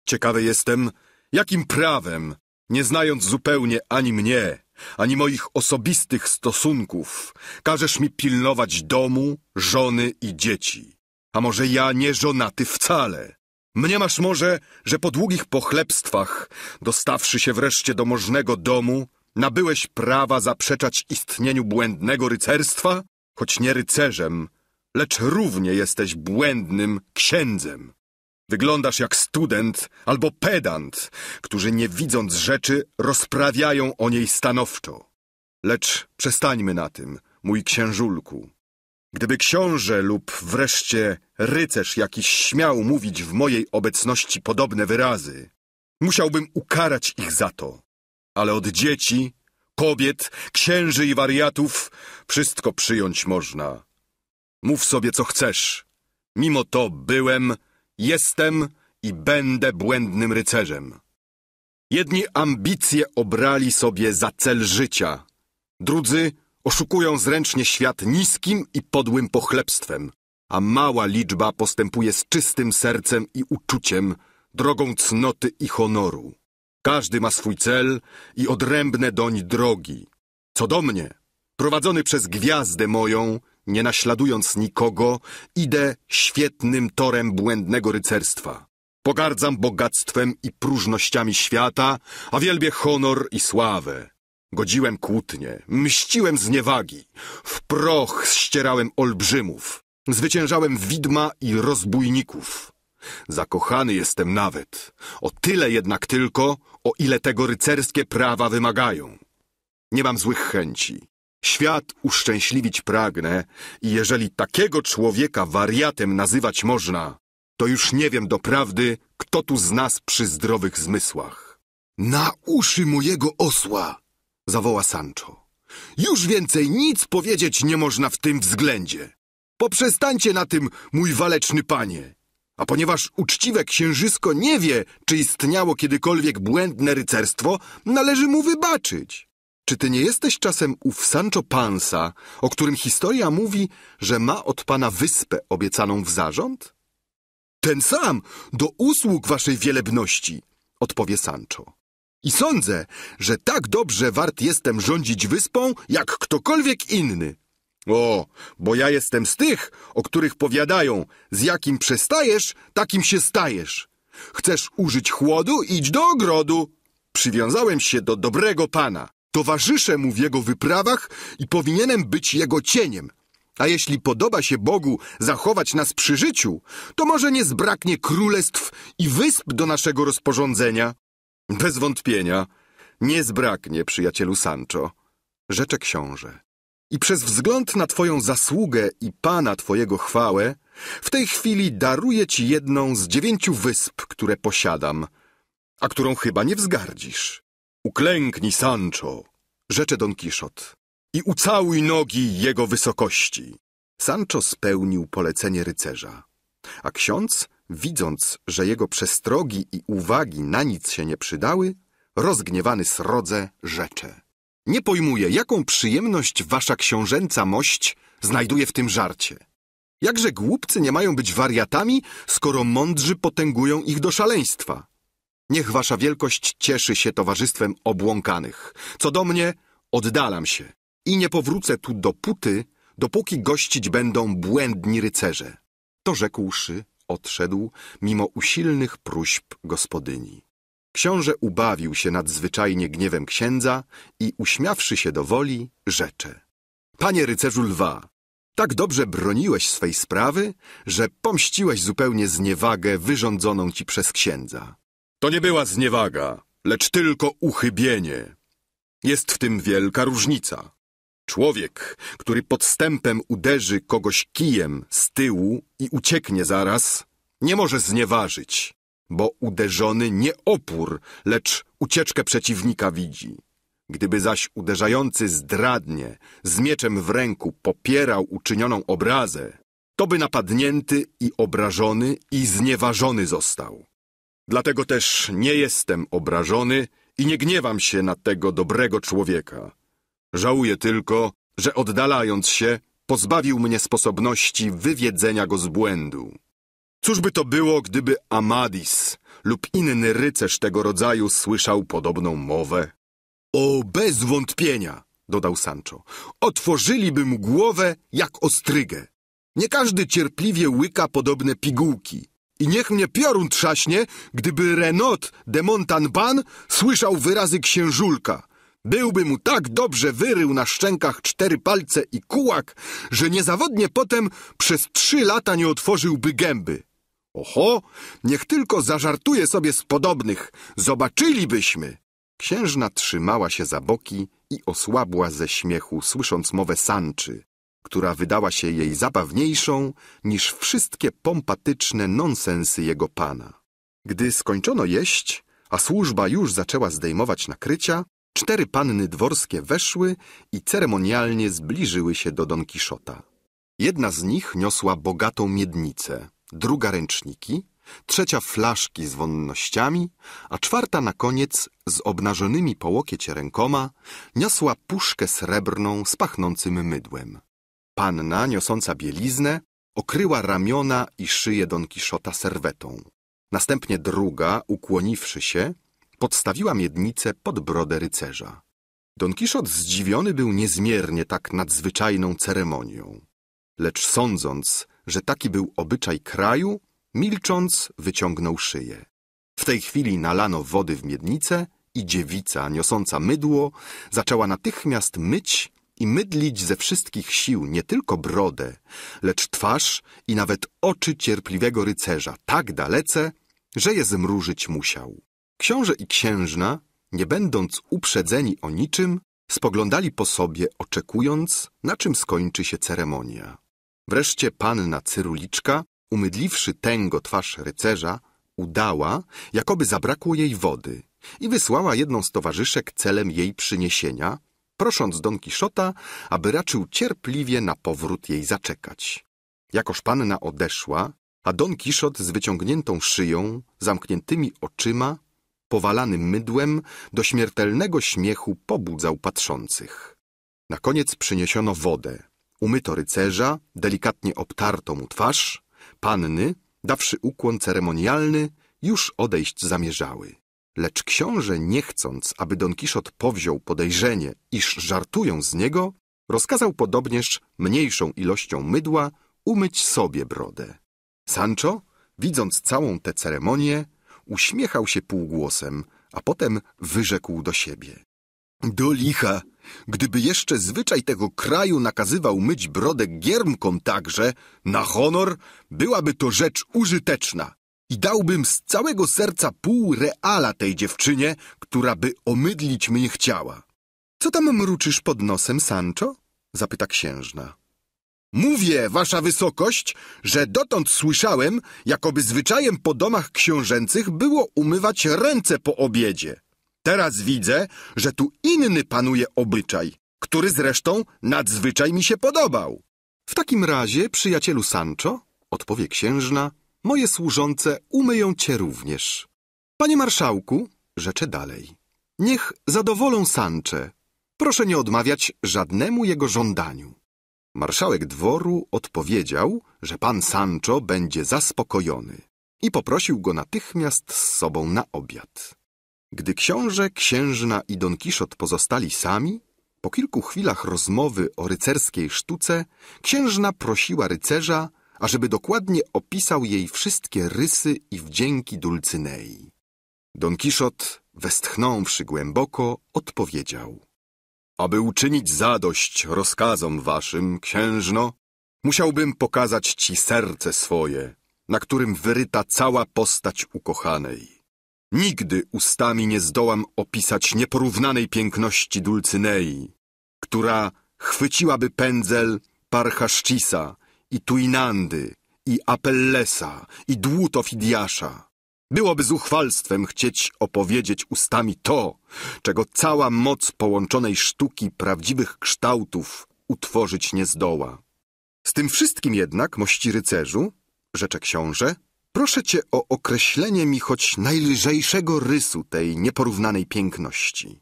Ciekawy jestem, jakim prawem, nie znając zupełnie ani mnie, ani moich osobistych stosunków, każesz mi pilnować domu, żony i dzieci. A może ja nie żonaty wcale? Mniemasz może, że po długich pochlebstwach, dostawszy się wreszcie do możnego domu, nabyłeś prawa zaprzeczać istnieniu błędnego rycerstwa? Choć nie rycerzem, lecz równie jesteś błędnym księdzem. Wyglądasz jak student albo pedant, którzy nie widząc rzeczy rozprawiają o niej stanowczo. Lecz przestańmy na tym, mój księżulku. Gdyby książę lub wreszcie rycerz jakiś śmiał mówić w mojej obecności podobne wyrazy, musiałbym ukarać ich za to. Ale od dzieci, kobiet, księży i wariatów wszystko przyjąć można. Mów sobie co chcesz. Mimo to byłem, jestem i będę błędnym rycerzem. Jedni ambicje obrali sobie za cel życia, drudzy oszukują zręcznie świat niskim i podłym pochlebstwem, a mała liczba postępuje z czystym sercem i uczuciem, drogą cnoty i honoru. Każdy ma swój cel i odrębne doń drogi. Co do mnie, prowadzony przez gwiazdę moją, nie naśladując nikogo, idę świetnym torem błędnego rycerstwa. Pogardzam bogactwem i próżnościami świata, a wielbię honor i sławę. Godziłem kłótnie, mściłem zniewagi, w proch ścierałem olbrzymów, zwyciężałem widma i rozbójników. Zakochany jestem nawet, o tyle jednak tylko, o ile tego rycerskie prawa wymagają. Nie mam złych chęci. Świat uszczęśliwić pragnę i jeżeli takiego człowieka wariatem nazywać można, to już nie wiem doprawdy, kto tu z nas przy zdrowych zmysłach. Na uszy mojego osła! zawoła Sancho. Już więcej nic powiedzieć nie można w tym względzie. Poprzestańcie na tym, mój waleczny panie. A ponieważ uczciwe księżysko nie wie, czy istniało kiedykolwiek błędne rycerstwo, należy mu wybaczyć. Czy ty nie jesteś czasem ów Sancho Pansa, o którym historia mówi, że ma od pana wyspę obiecaną w zarząd? Ten sam, do usług waszej wielebności, odpowie Sancho. I sądzę, że tak dobrze wart jestem rządzić wyspą, jak ktokolwiek inny. O, bo ja jestem z tych, o których powiadają, z jakim przestajesz, takim się stajesz. Chcesz użyć chłodu, idź do ogrodu. Przywiązałem się do dobrego pana. Towarzyszę mu w jego wyprawach i powinienem być jego cieniem. A jeśli podoba się Bogu zachować nas przy życiu, to może nie zbraknie królestw i wysp do naszego rozporządzenia. Bez wątpienia, nie zbraknie, przyjacielu Sancho, rzecze książę. I przez wzgląd na twoją zasługę i pana twojego chwałę, w tej chwili daruję ci jedną z 9 wysp, które posiadam, a którą chyba nie wzgardzisz. Uklęknij, Sancho, rzecze Don Kiszot, i ucałuj nogi jego wysokości. Sancho spełnił polecenie rycerza, a ksiądz Widząc, że jego przestrogi i uwagi na nic się nie przydały, rozgniewany srodze rzecze: nie pojmuję, jaką przyjemność wasza książęca mość znajduje w tym żarcie. Jakże głupcy nie mają być wariatami, skoro mądrzy potęgują ich do szaleństwa. Niech wasza wielkość cieszy się towarzystwem obłąkanych. Co do mnie, oddalam się i nie powrócę tu dopóty, dopóki gościć będą błędni rycerze. To rzekłszy, odszedł, mimo usilnych próśb gospodyni. Książę ubawił się nadzwyczajnie gniewem księdza i, uśmiawszy się do woli, rzecze: panie rycerzu lwa, tak dobrze broniłeś swej sprawy, że pomściłeś zupełnie zniewagę wyrządzoną ci przez księdza. To nie była zniewaga, lecz tylko uchybienie. Jest w tym wielka różnica. Człowiek, który podstępem uderzy kogoś kijem z tyłu i ucieknie zaraz, nie może znieważyć, bo uderzony nie opór, lecz ucieczkę przeciwnika widzi. Gdyby zaś uderzający zdradnie, z mieczem w ręku popierał uczynioną obrazę, to by napadnięty i obrażony i znieważony został. Dlatego też nie jestem obrażony i nie gniewam się na tego dobrego człowieka. Żałuję tylko, że oddalając się, pozbawił mnie sposobności wywiedzenia go z błędu. Cóż by to było, gdyby Amadis lub inny rycerz tego rodzaju słyszał podobną mowę? O, bez wątpienia, dodał Sancho, otworzyliby mu głowę jak ostrygę. Nie każdy cierpliwie łyka podobne pigułki. I niech mnie piorun trzaśnie, gdyby Renaud de Montanban słyszał wyrazy księżulka. Byłby mu tak dobrze wyrył na szczękach 4 palce i kułak, że niezawodnie potem przez 3 lata nie otworzyłby gęby. Oho, niech tylko zażartuje sobie z podobnych, zobaczylibyśmy. Księżna trzymała się za boki i osłabła ze śmiechu, słysząc mowę Sanczy, która wydała się jej zabawniejszą niż wszystkie pompatyczne nonsensy jego pana. Gdy skończono jeść, a służba już zaczęła zdejmować nakrycia, 4 panny dworskie weszły i ceremonialnie zbliżyły się do Don Kiszota. Jedna z nich niosła bogatą miednicę, druga ręczniki, trzecia flaszki z wonnościami, a 4ta na koniec z obnażonymi po łokieć rękoma niosła puszkę srebrną z pachnącym mydłem. Panna niosąca bieliznę okryła ramiona i szyję Don Kiszota serwetą. Następnie druga, ukłoniwszy się, podstawiła miednicę pod brodę rycerza. Don Kiszot zdziwiony był niezmiernie tak nadzwyczajną ceremonią. Lecz sądząc, że taki był obyczaj kraju, milcząc wyciągnął szyję. W tej chwili nalano wody w miednicę i dziewica niosąca mydło zaczęła natychmiast myć i mydlić ze wszystkich sił nie tylko brodę, lecz twarz i nawet oczy cierpliwego rycerza tak dalece, że je zmrużyć musiał. Książę i księżna, nie będąc uprzedzeni o niczym, spoglądali po sobie, oczekując, na czym skończy się ceremonia. Wreszcie panna Cyruliczka, umydliwszy tęgo twarz rycerza, udała, jakoby zabrakło jej wody i wysłała jedną z towarzyszek celem jej przyniesienia, prosząc Don Kiszota, aby raczył cierpliwie na powrót jej zaczekać. Jakoż panna odeszła, a Don Kiszot z wyciągniętą szyją, zamkniętymi oczyma, powalanym mydłem, do śmiertelnego śmiechu pobudzał patrzących. Na koniec przyniesiono wodę. Umyto rycerza, delikatnie obtarto mu twarz. Panny, dawszy ukłon ceremonialny, już odejść zamierzały. Lecz książę, nie chcąc, aby Don Kiszot powziął podejrzenie, iż żartują z niego, rozkazał podobnież mniejszą ilością mydła umyć sobie brodę. Sancho, widząc całą tę ceremonię, uśmiechał się półgłosem, a potem wyrzekł do siebie: do licha, gdyby jeszcze zwyczaj tego kraju nakazywał myć brodę giermkom także, na honor, byłaby to rzecz użyteczna i dałbym z całego serca pół reala tej dziewczynie, która by omydlić mnie chciała. Co tam mruczysz pod nosem, Sancho? zapyta księżna. Mówię, wasza wysokość, że dotąd słyszałem, jakoby zwyczajem po domach książęcych było umywać ręce po obiedzie. Teraz widzę, że tu inny panuje obyczaj, który zresztą nadzwyczaj mi się podobał. W takim razie, przyjacielu Sancho, odpowie księżna, moje służące umyją cię również. Panie marszałku, rzeczę dalej, niech zadowolą Sanche. Proszę nie odmawiać żadnemu jego żądaniu. Marszałek dworu odpowiedział, że pan Sancho będzie zaspokojony i poprosił go natychmiast z sobą na obiad. Gdy książę, księżna i Don Kiszot pozostali sami, po kilku chwilach rozmowy o rycerskiej sztuce, księżna prosiła rycerza, ażeby dokładnie opisał jej wszystkie rysy i wdzięki Dulcynei. Don Kiszot, westchnąwszy głęboko, odpowiedział: aby uczynić zadość rozkazom waszym, księżno, musiałbym pokazać ci serce swoje, na którym wyryta cała postać ukochanej. Nigdy ustami nie zdołam opisać nieporównanej piękności Dulcynei, która chwyciłaby pędzel Parchaszcisa i Tuinandy i Apellesa i Dłutofidiasza. Byłoby zuchwalstwem chcieć opowiedzieć ustami to, czego cała moc połączonej sztuki prawdziwych kształtów utworzyć nie zdoła. Z tym wszystkim jednak, mości rycerzu, rzecze książę, proszę cię o określenie mi choć najlżejszego rysu tej nieporównanej piękności.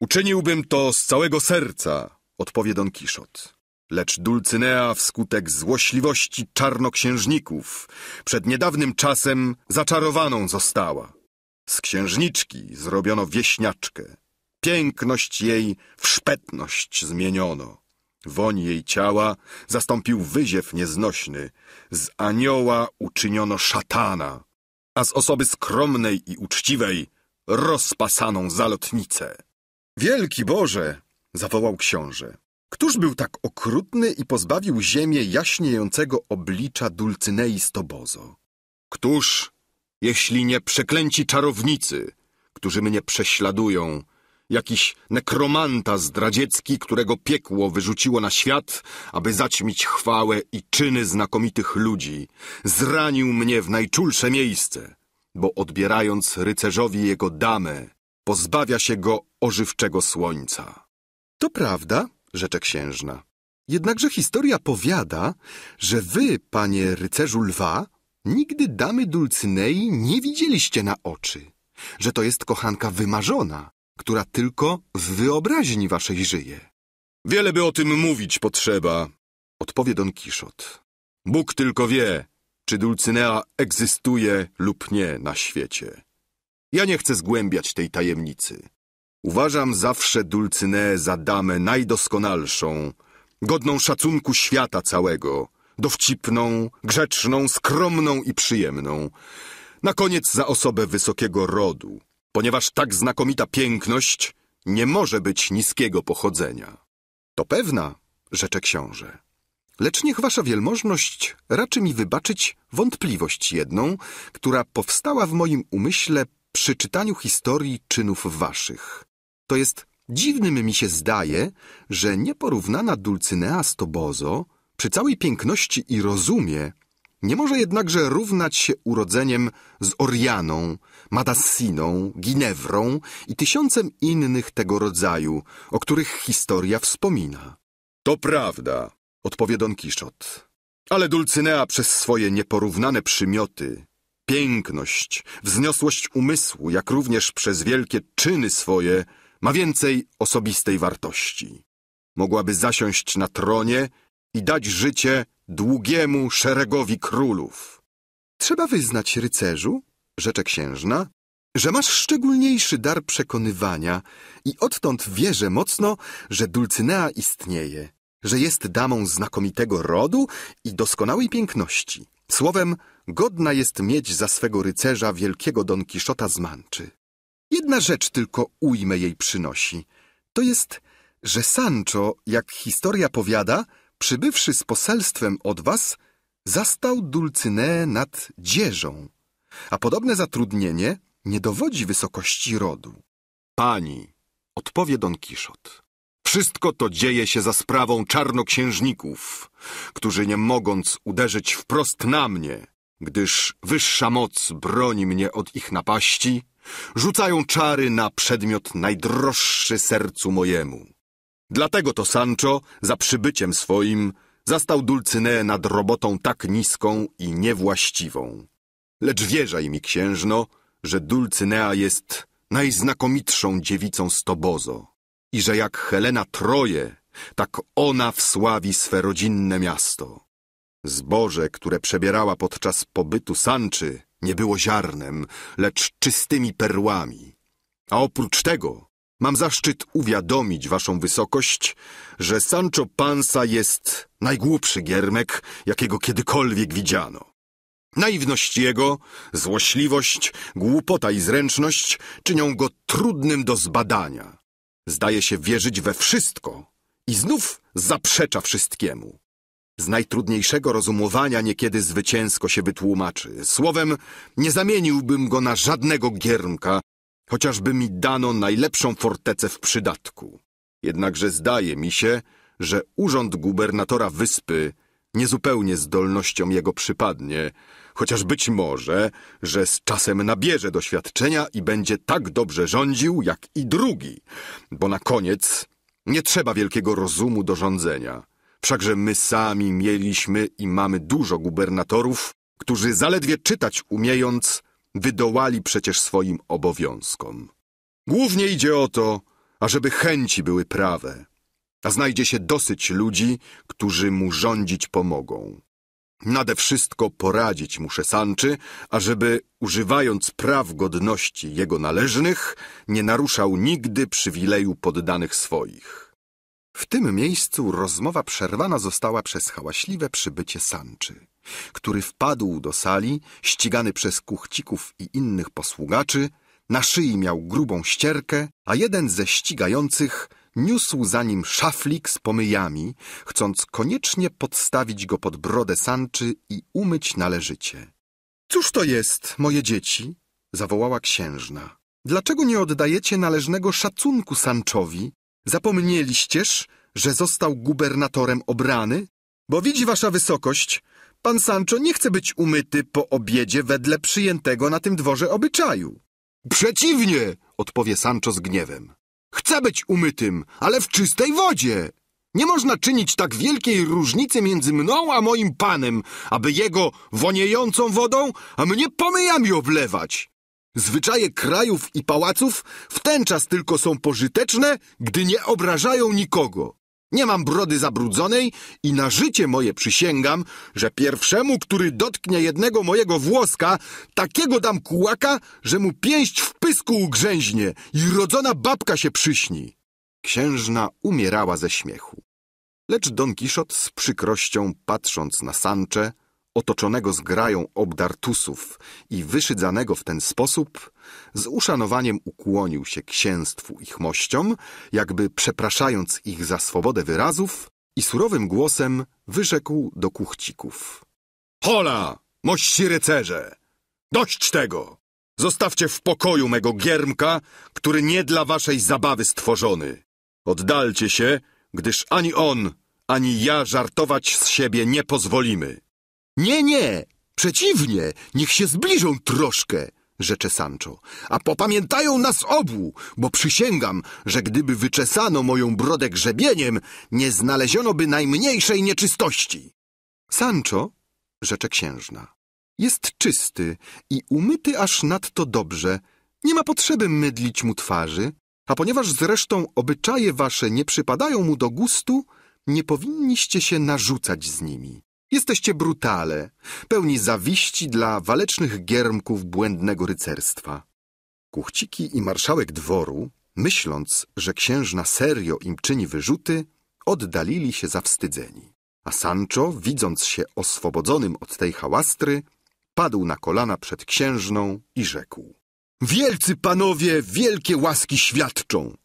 Uczyniłbym to z całego serca, odpowie Don Kiszot. Lecz Dulcynea wskutek złośliwości czarnoksiężników przed niedawnym czasem zaczarowaną została. Z księżniczki zrobiono wieśniaczkę. Piękność jej w szpetność zmieniono. Woń jej ciała zastąpił wyziew nieznośny. Z anioła uczyniono szatana, a z osoby skromnej i uczciwej rozpasaną zalotnicę. Wielki Boże! zawołał książę. Któż był tak okrutny i pozbawił ziemię jaśniejącego oblicza Dulcynei z Toboso? Któż, jeśli nie przeklęci czarownicy, którzy mnie prześladują, jakiś nekromanta zdradziecki, którego piekło wyrzuciło na świat, aby zaćmić chwałę i czyny znakomitych ludzi, zranił mnie w najczulsze miejsce, bo odbierając rycerzowi jego damę, pozbawia się go ożywczego słońca. To prawda, rzecze księżna. Jednakże historia powiada, że wy, panie rycerzu lwa, nigdy damy Dulcynei nie widzieliście na oczy, że to jest kochanka wymarzona, która tylko w wyobraźni waszej żyje. Wiele by o tym mówić potrzeba, odpowie Don Kiszot. Bóg tylko wie, czy Dulcynea egzystuje lub nie na świecie. Ja nie chcę zgłębiać tej tajemnicy. Uważam zawsze Dulcyneę za damę najdoskonalszą, godną szacunku świata całego, dowcipną, grzeczną, skromną i przyjemną. Na koniec za osobę wysokiego rodu, ponieważ tak znakomita piękność nie może być niskiego pochodzenia. To pewna, rzecze książę. Lecz niech wasza wielmożność raczy mi wybaczyć wątpliwość jedną, która powstała w moim umyśle przy czytaniu historii czynów waszych. To jest, dziwnym mi się zdaje, że nieporównana Dulcynea z Toboso przy całej piękności i rozumie nie może jednakże równać się urodzeniem z Orianą, Madassiną, Ginewrą i tysiącem innych tego rodzaju, o których historia wspomina. To prawda, odpowie Don Kiszot. Ale Dulcynea przez swoje nieporównane przymioty, piękność, wzniosłość umysłu, jak również przez wielkie czyny swoje, ma więcej osobistej wartości. Mogłaby zasiąść na tronie i dać życie długiemu szeregowi królów. Trzeba wyznać, rycerzu, rzecze księżna, że masz szczególniejszy dar przekonywania i odtąd wierzę mocno, że Dulcynea istnieje, że jest damą znakomitego rodu i doskonałej piękności. Słowem, godna jest mieć za swego rycerza wielkiego Don Kiszota z Manczy. Jedna rzecz tylko ujmę jej przynosi. To jest, że Sancho, jak historia powiada, przybywszy z poselstwem od was, zastał Dulcyneę nad dzieżą, a podobne zatrudnienie nie dowodzi wysokości rodu. Pani, odpowie Don Kiszot, wszystko to dzieje się za sprawą czarnoksiężników, którzy nie mogąc uderzyć wprost na mnie, gdyż wyższa moc broni mnie od ich napaści, rzucają czary na przedmiot najdroższy sercu mojemu. Dlatego to Sancho za przybyciem swoim zastał Dulcyneę nad robotą tak niską i niewłaściwą. Lecz wierzaj mi, księżno, że Dulcynea jest najznakomitszą dziewicą z Toboso i że jak Helena Troje, tak ona wsławi swe rodzinne miasto. Zboże, które przebierała podczas pobytu Sanczy, nie było ziarnem, lecz czystymi perłami. A oprócz tego mam zaszczyt uwiadomić waszą wysokość, że Sancho Pansa jest najgłupszy giermek, jakiego kiedykolwiek widziano. Naiwność jego, złośliwość, głupota i zręczność czynią go trudnym do zbadania. Zdaje się wierzyć we wszystko i znów zaprzecza wszystkiemu. Z najtrudniejszego rozumowania niekiedy zwycięsko się wytłumaczy. Słowem, nie zamieniłbym go na żadnego giermka, chociażby mi dano najlepszą fortecę w przydatku. Jednakże zdaje mi się, że urząd gubernatora wyspy niezupełnie zdolnościom jego przypadnie, chociaż być może, że z czasem nabierze doświadczenia i będzie tak dobrze rządził, jak i drugi, bo na koniec nie trzeba wielkiego rozumu do rządzenia. Wszakże my sami mieliśmy i mamy dużo gubernatorów, którzy zaledwie czytać umiejąc, wydołali przecież swoim obowiązkom. Głównie idzie o to, ażeby chęci były prawe, a znajdzie się dosyć ludzi, którzy mu rządzić pomogą. Nade wszystko poradzić muszę Sanczy, ażeby, używając praw godności jego należnych, nie naruszał nigdy przywileju poddanych swoich. W tym miejscu rozmowa przerwana została przez hałaśliwe przybycie Sanczy, który wpadł do sali, ścigany przez kuchcików i innych posługaczy, na szyi miał grubą ścierkę, a jeden ze ścigających niósł za nim szaflik z pomyjami, chcąc koniecznie podstawić go pod brodę Sanczy i umyć należycie. — Cóż to jest, moje dzieci? — zawołała księżna. — Dlaczego nie oddajecie należnego szacunku Sanchowi? Zapomnieliścież, że został gubernatorem obrany? Bo widzi wasza wysokość, pan Sancho nie chce być umyty po obiedzie wedle przyjętego na tym dworze obyczaju. Przeciwnie, odpowie Sancho z gniewem. Chcę być umytym, ale w czystej wodzie. Nie można czynić tak wielkiej różnicy między mną a moim panem, aby jego woniejącą wodą, a mnie pomyjami oblewać. Zwyczaje krajów i pałaców w ten czas tylko są pożyteczne, gdy nie obrażają nikogo. Nie mam brody zabrudzonej i na życie moje przysięgam, że pierwszemu, który dotknie jednego mojego włoska, takiego dam kułaka, że mu pięść w pysku ugrzęźnie i rodzona babka się przyśni. Księżna umierała ze śmiechu. Lecz Don Kiszot z przykrością, patrząc na Sanche, otoczonego zgrają obdartusów i wyszydzanego w ten sposób, z uszanowaniem ukłonił się księstwu ich mościom, jakby przepraszając ich za swobodę wyrazów i surowym głosem wyrzekł do kuchcików. Hola, mości rycerze! Dość tego! Zostawcie w pokoju mego giermka, który nie dla waszej zabawy stworzony. Oddalcie się, gdyż ani on, ani ja żartować z siebie nie pozwolimy. Nie, nie, przeciwnie, niech się zbliżą troszkę, rzecze Sancho, a popamiętają nas obu, bo przysięgam, że gdyby wyczesano moją brodę grzebieniem, nie znaleziono by najmniejszej nieczystości. Sancho, rzecze księżna, jest czysty i umyty aż nadto dobrze, nie ma potrzeby mydlić mu twarzy, a ponieważ zresztą obyczaje wasze nie przypadają mu do gustu, nie powinniście się narzucać z nimi. Jesteście brutale, pełni zawiści dla walecznych giermków błędnego rycerstwa. Kuchciki i marszałek dworu, myśląc, że księżna serio im czyni wyrzuty, oddalili się zawstydzeni. A Sancho, widząc się oswobodzonym od tej hałastry, padł na kolana przed księżną i rzekł. Wielcy panowie, wielkie łaski świadczą!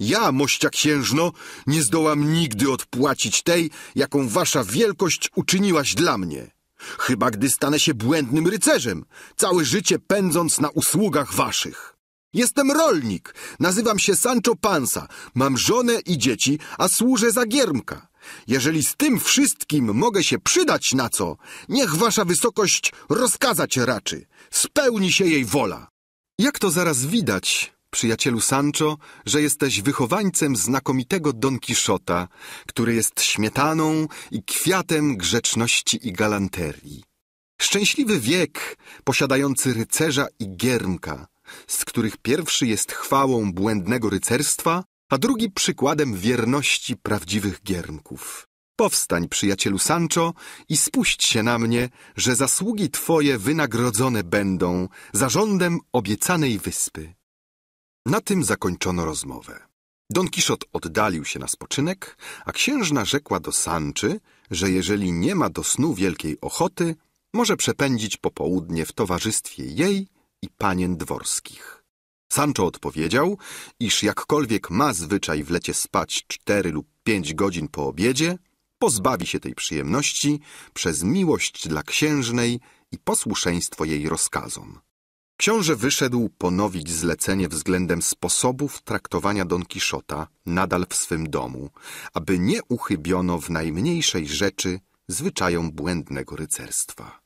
Ja, mościa księżno, nie zdołam nigdy odpłacić tej, jaką wasza wielkość uczyniłaś dla mnie. Chyba gdy stanę się błędnym rycerzem, całe życie pędząc na usługach waszych. Jestem rolnik, nazywam się Sancho Pansa, mam żonę i dzieci, a służę za giermka. Jeżeli z tym wszystkim mogę się przydać na co, niech wasza wysokość rozkazać raczy. Spełni się jej wola. Jak to zaraz widać, przyjacielu Sancho, że jesteś wychowańcem znakomitego Don Kiszota, który jest śmietaną i kwiatem grzeczności i galanterii. Szczęśliwy wiek, posiadający rycerza i giermka, z których pierwszy jest chwałą błędnego rycerstwa, a drugi przykładem wierności prawdziwych giermków. Powstań, przyjacielu Sancho, i spuść się na mnie, że zasługi twoje wynagrodzone będą zarządem obiecanej wyspy. Na tym zakończono rozmowę. Don Kiszot oddalił się na spoczynek, a księżna rzekła do Sanczy, że jeżeli nie ma do snu wielkiej ochoty, może przepędzić popołudnie w towarzystwie jej i panien dworskich. Sancho odpowiedział, iż jakkolwiek ma zwyczaj w lecie spać 4 lub 5 godzin po obiedzie, pozbawi się tej przyjemności przez miłość dla księżnej i posłuszeństwo jej rozkazom. Książę wyszedł ponowić zlecenie względem sposobów traktowania Don Kiszota nadal w swym domu, aby nie uchybiono w najmniejszej rzeczy zwyczajom błędnego rycerstwa.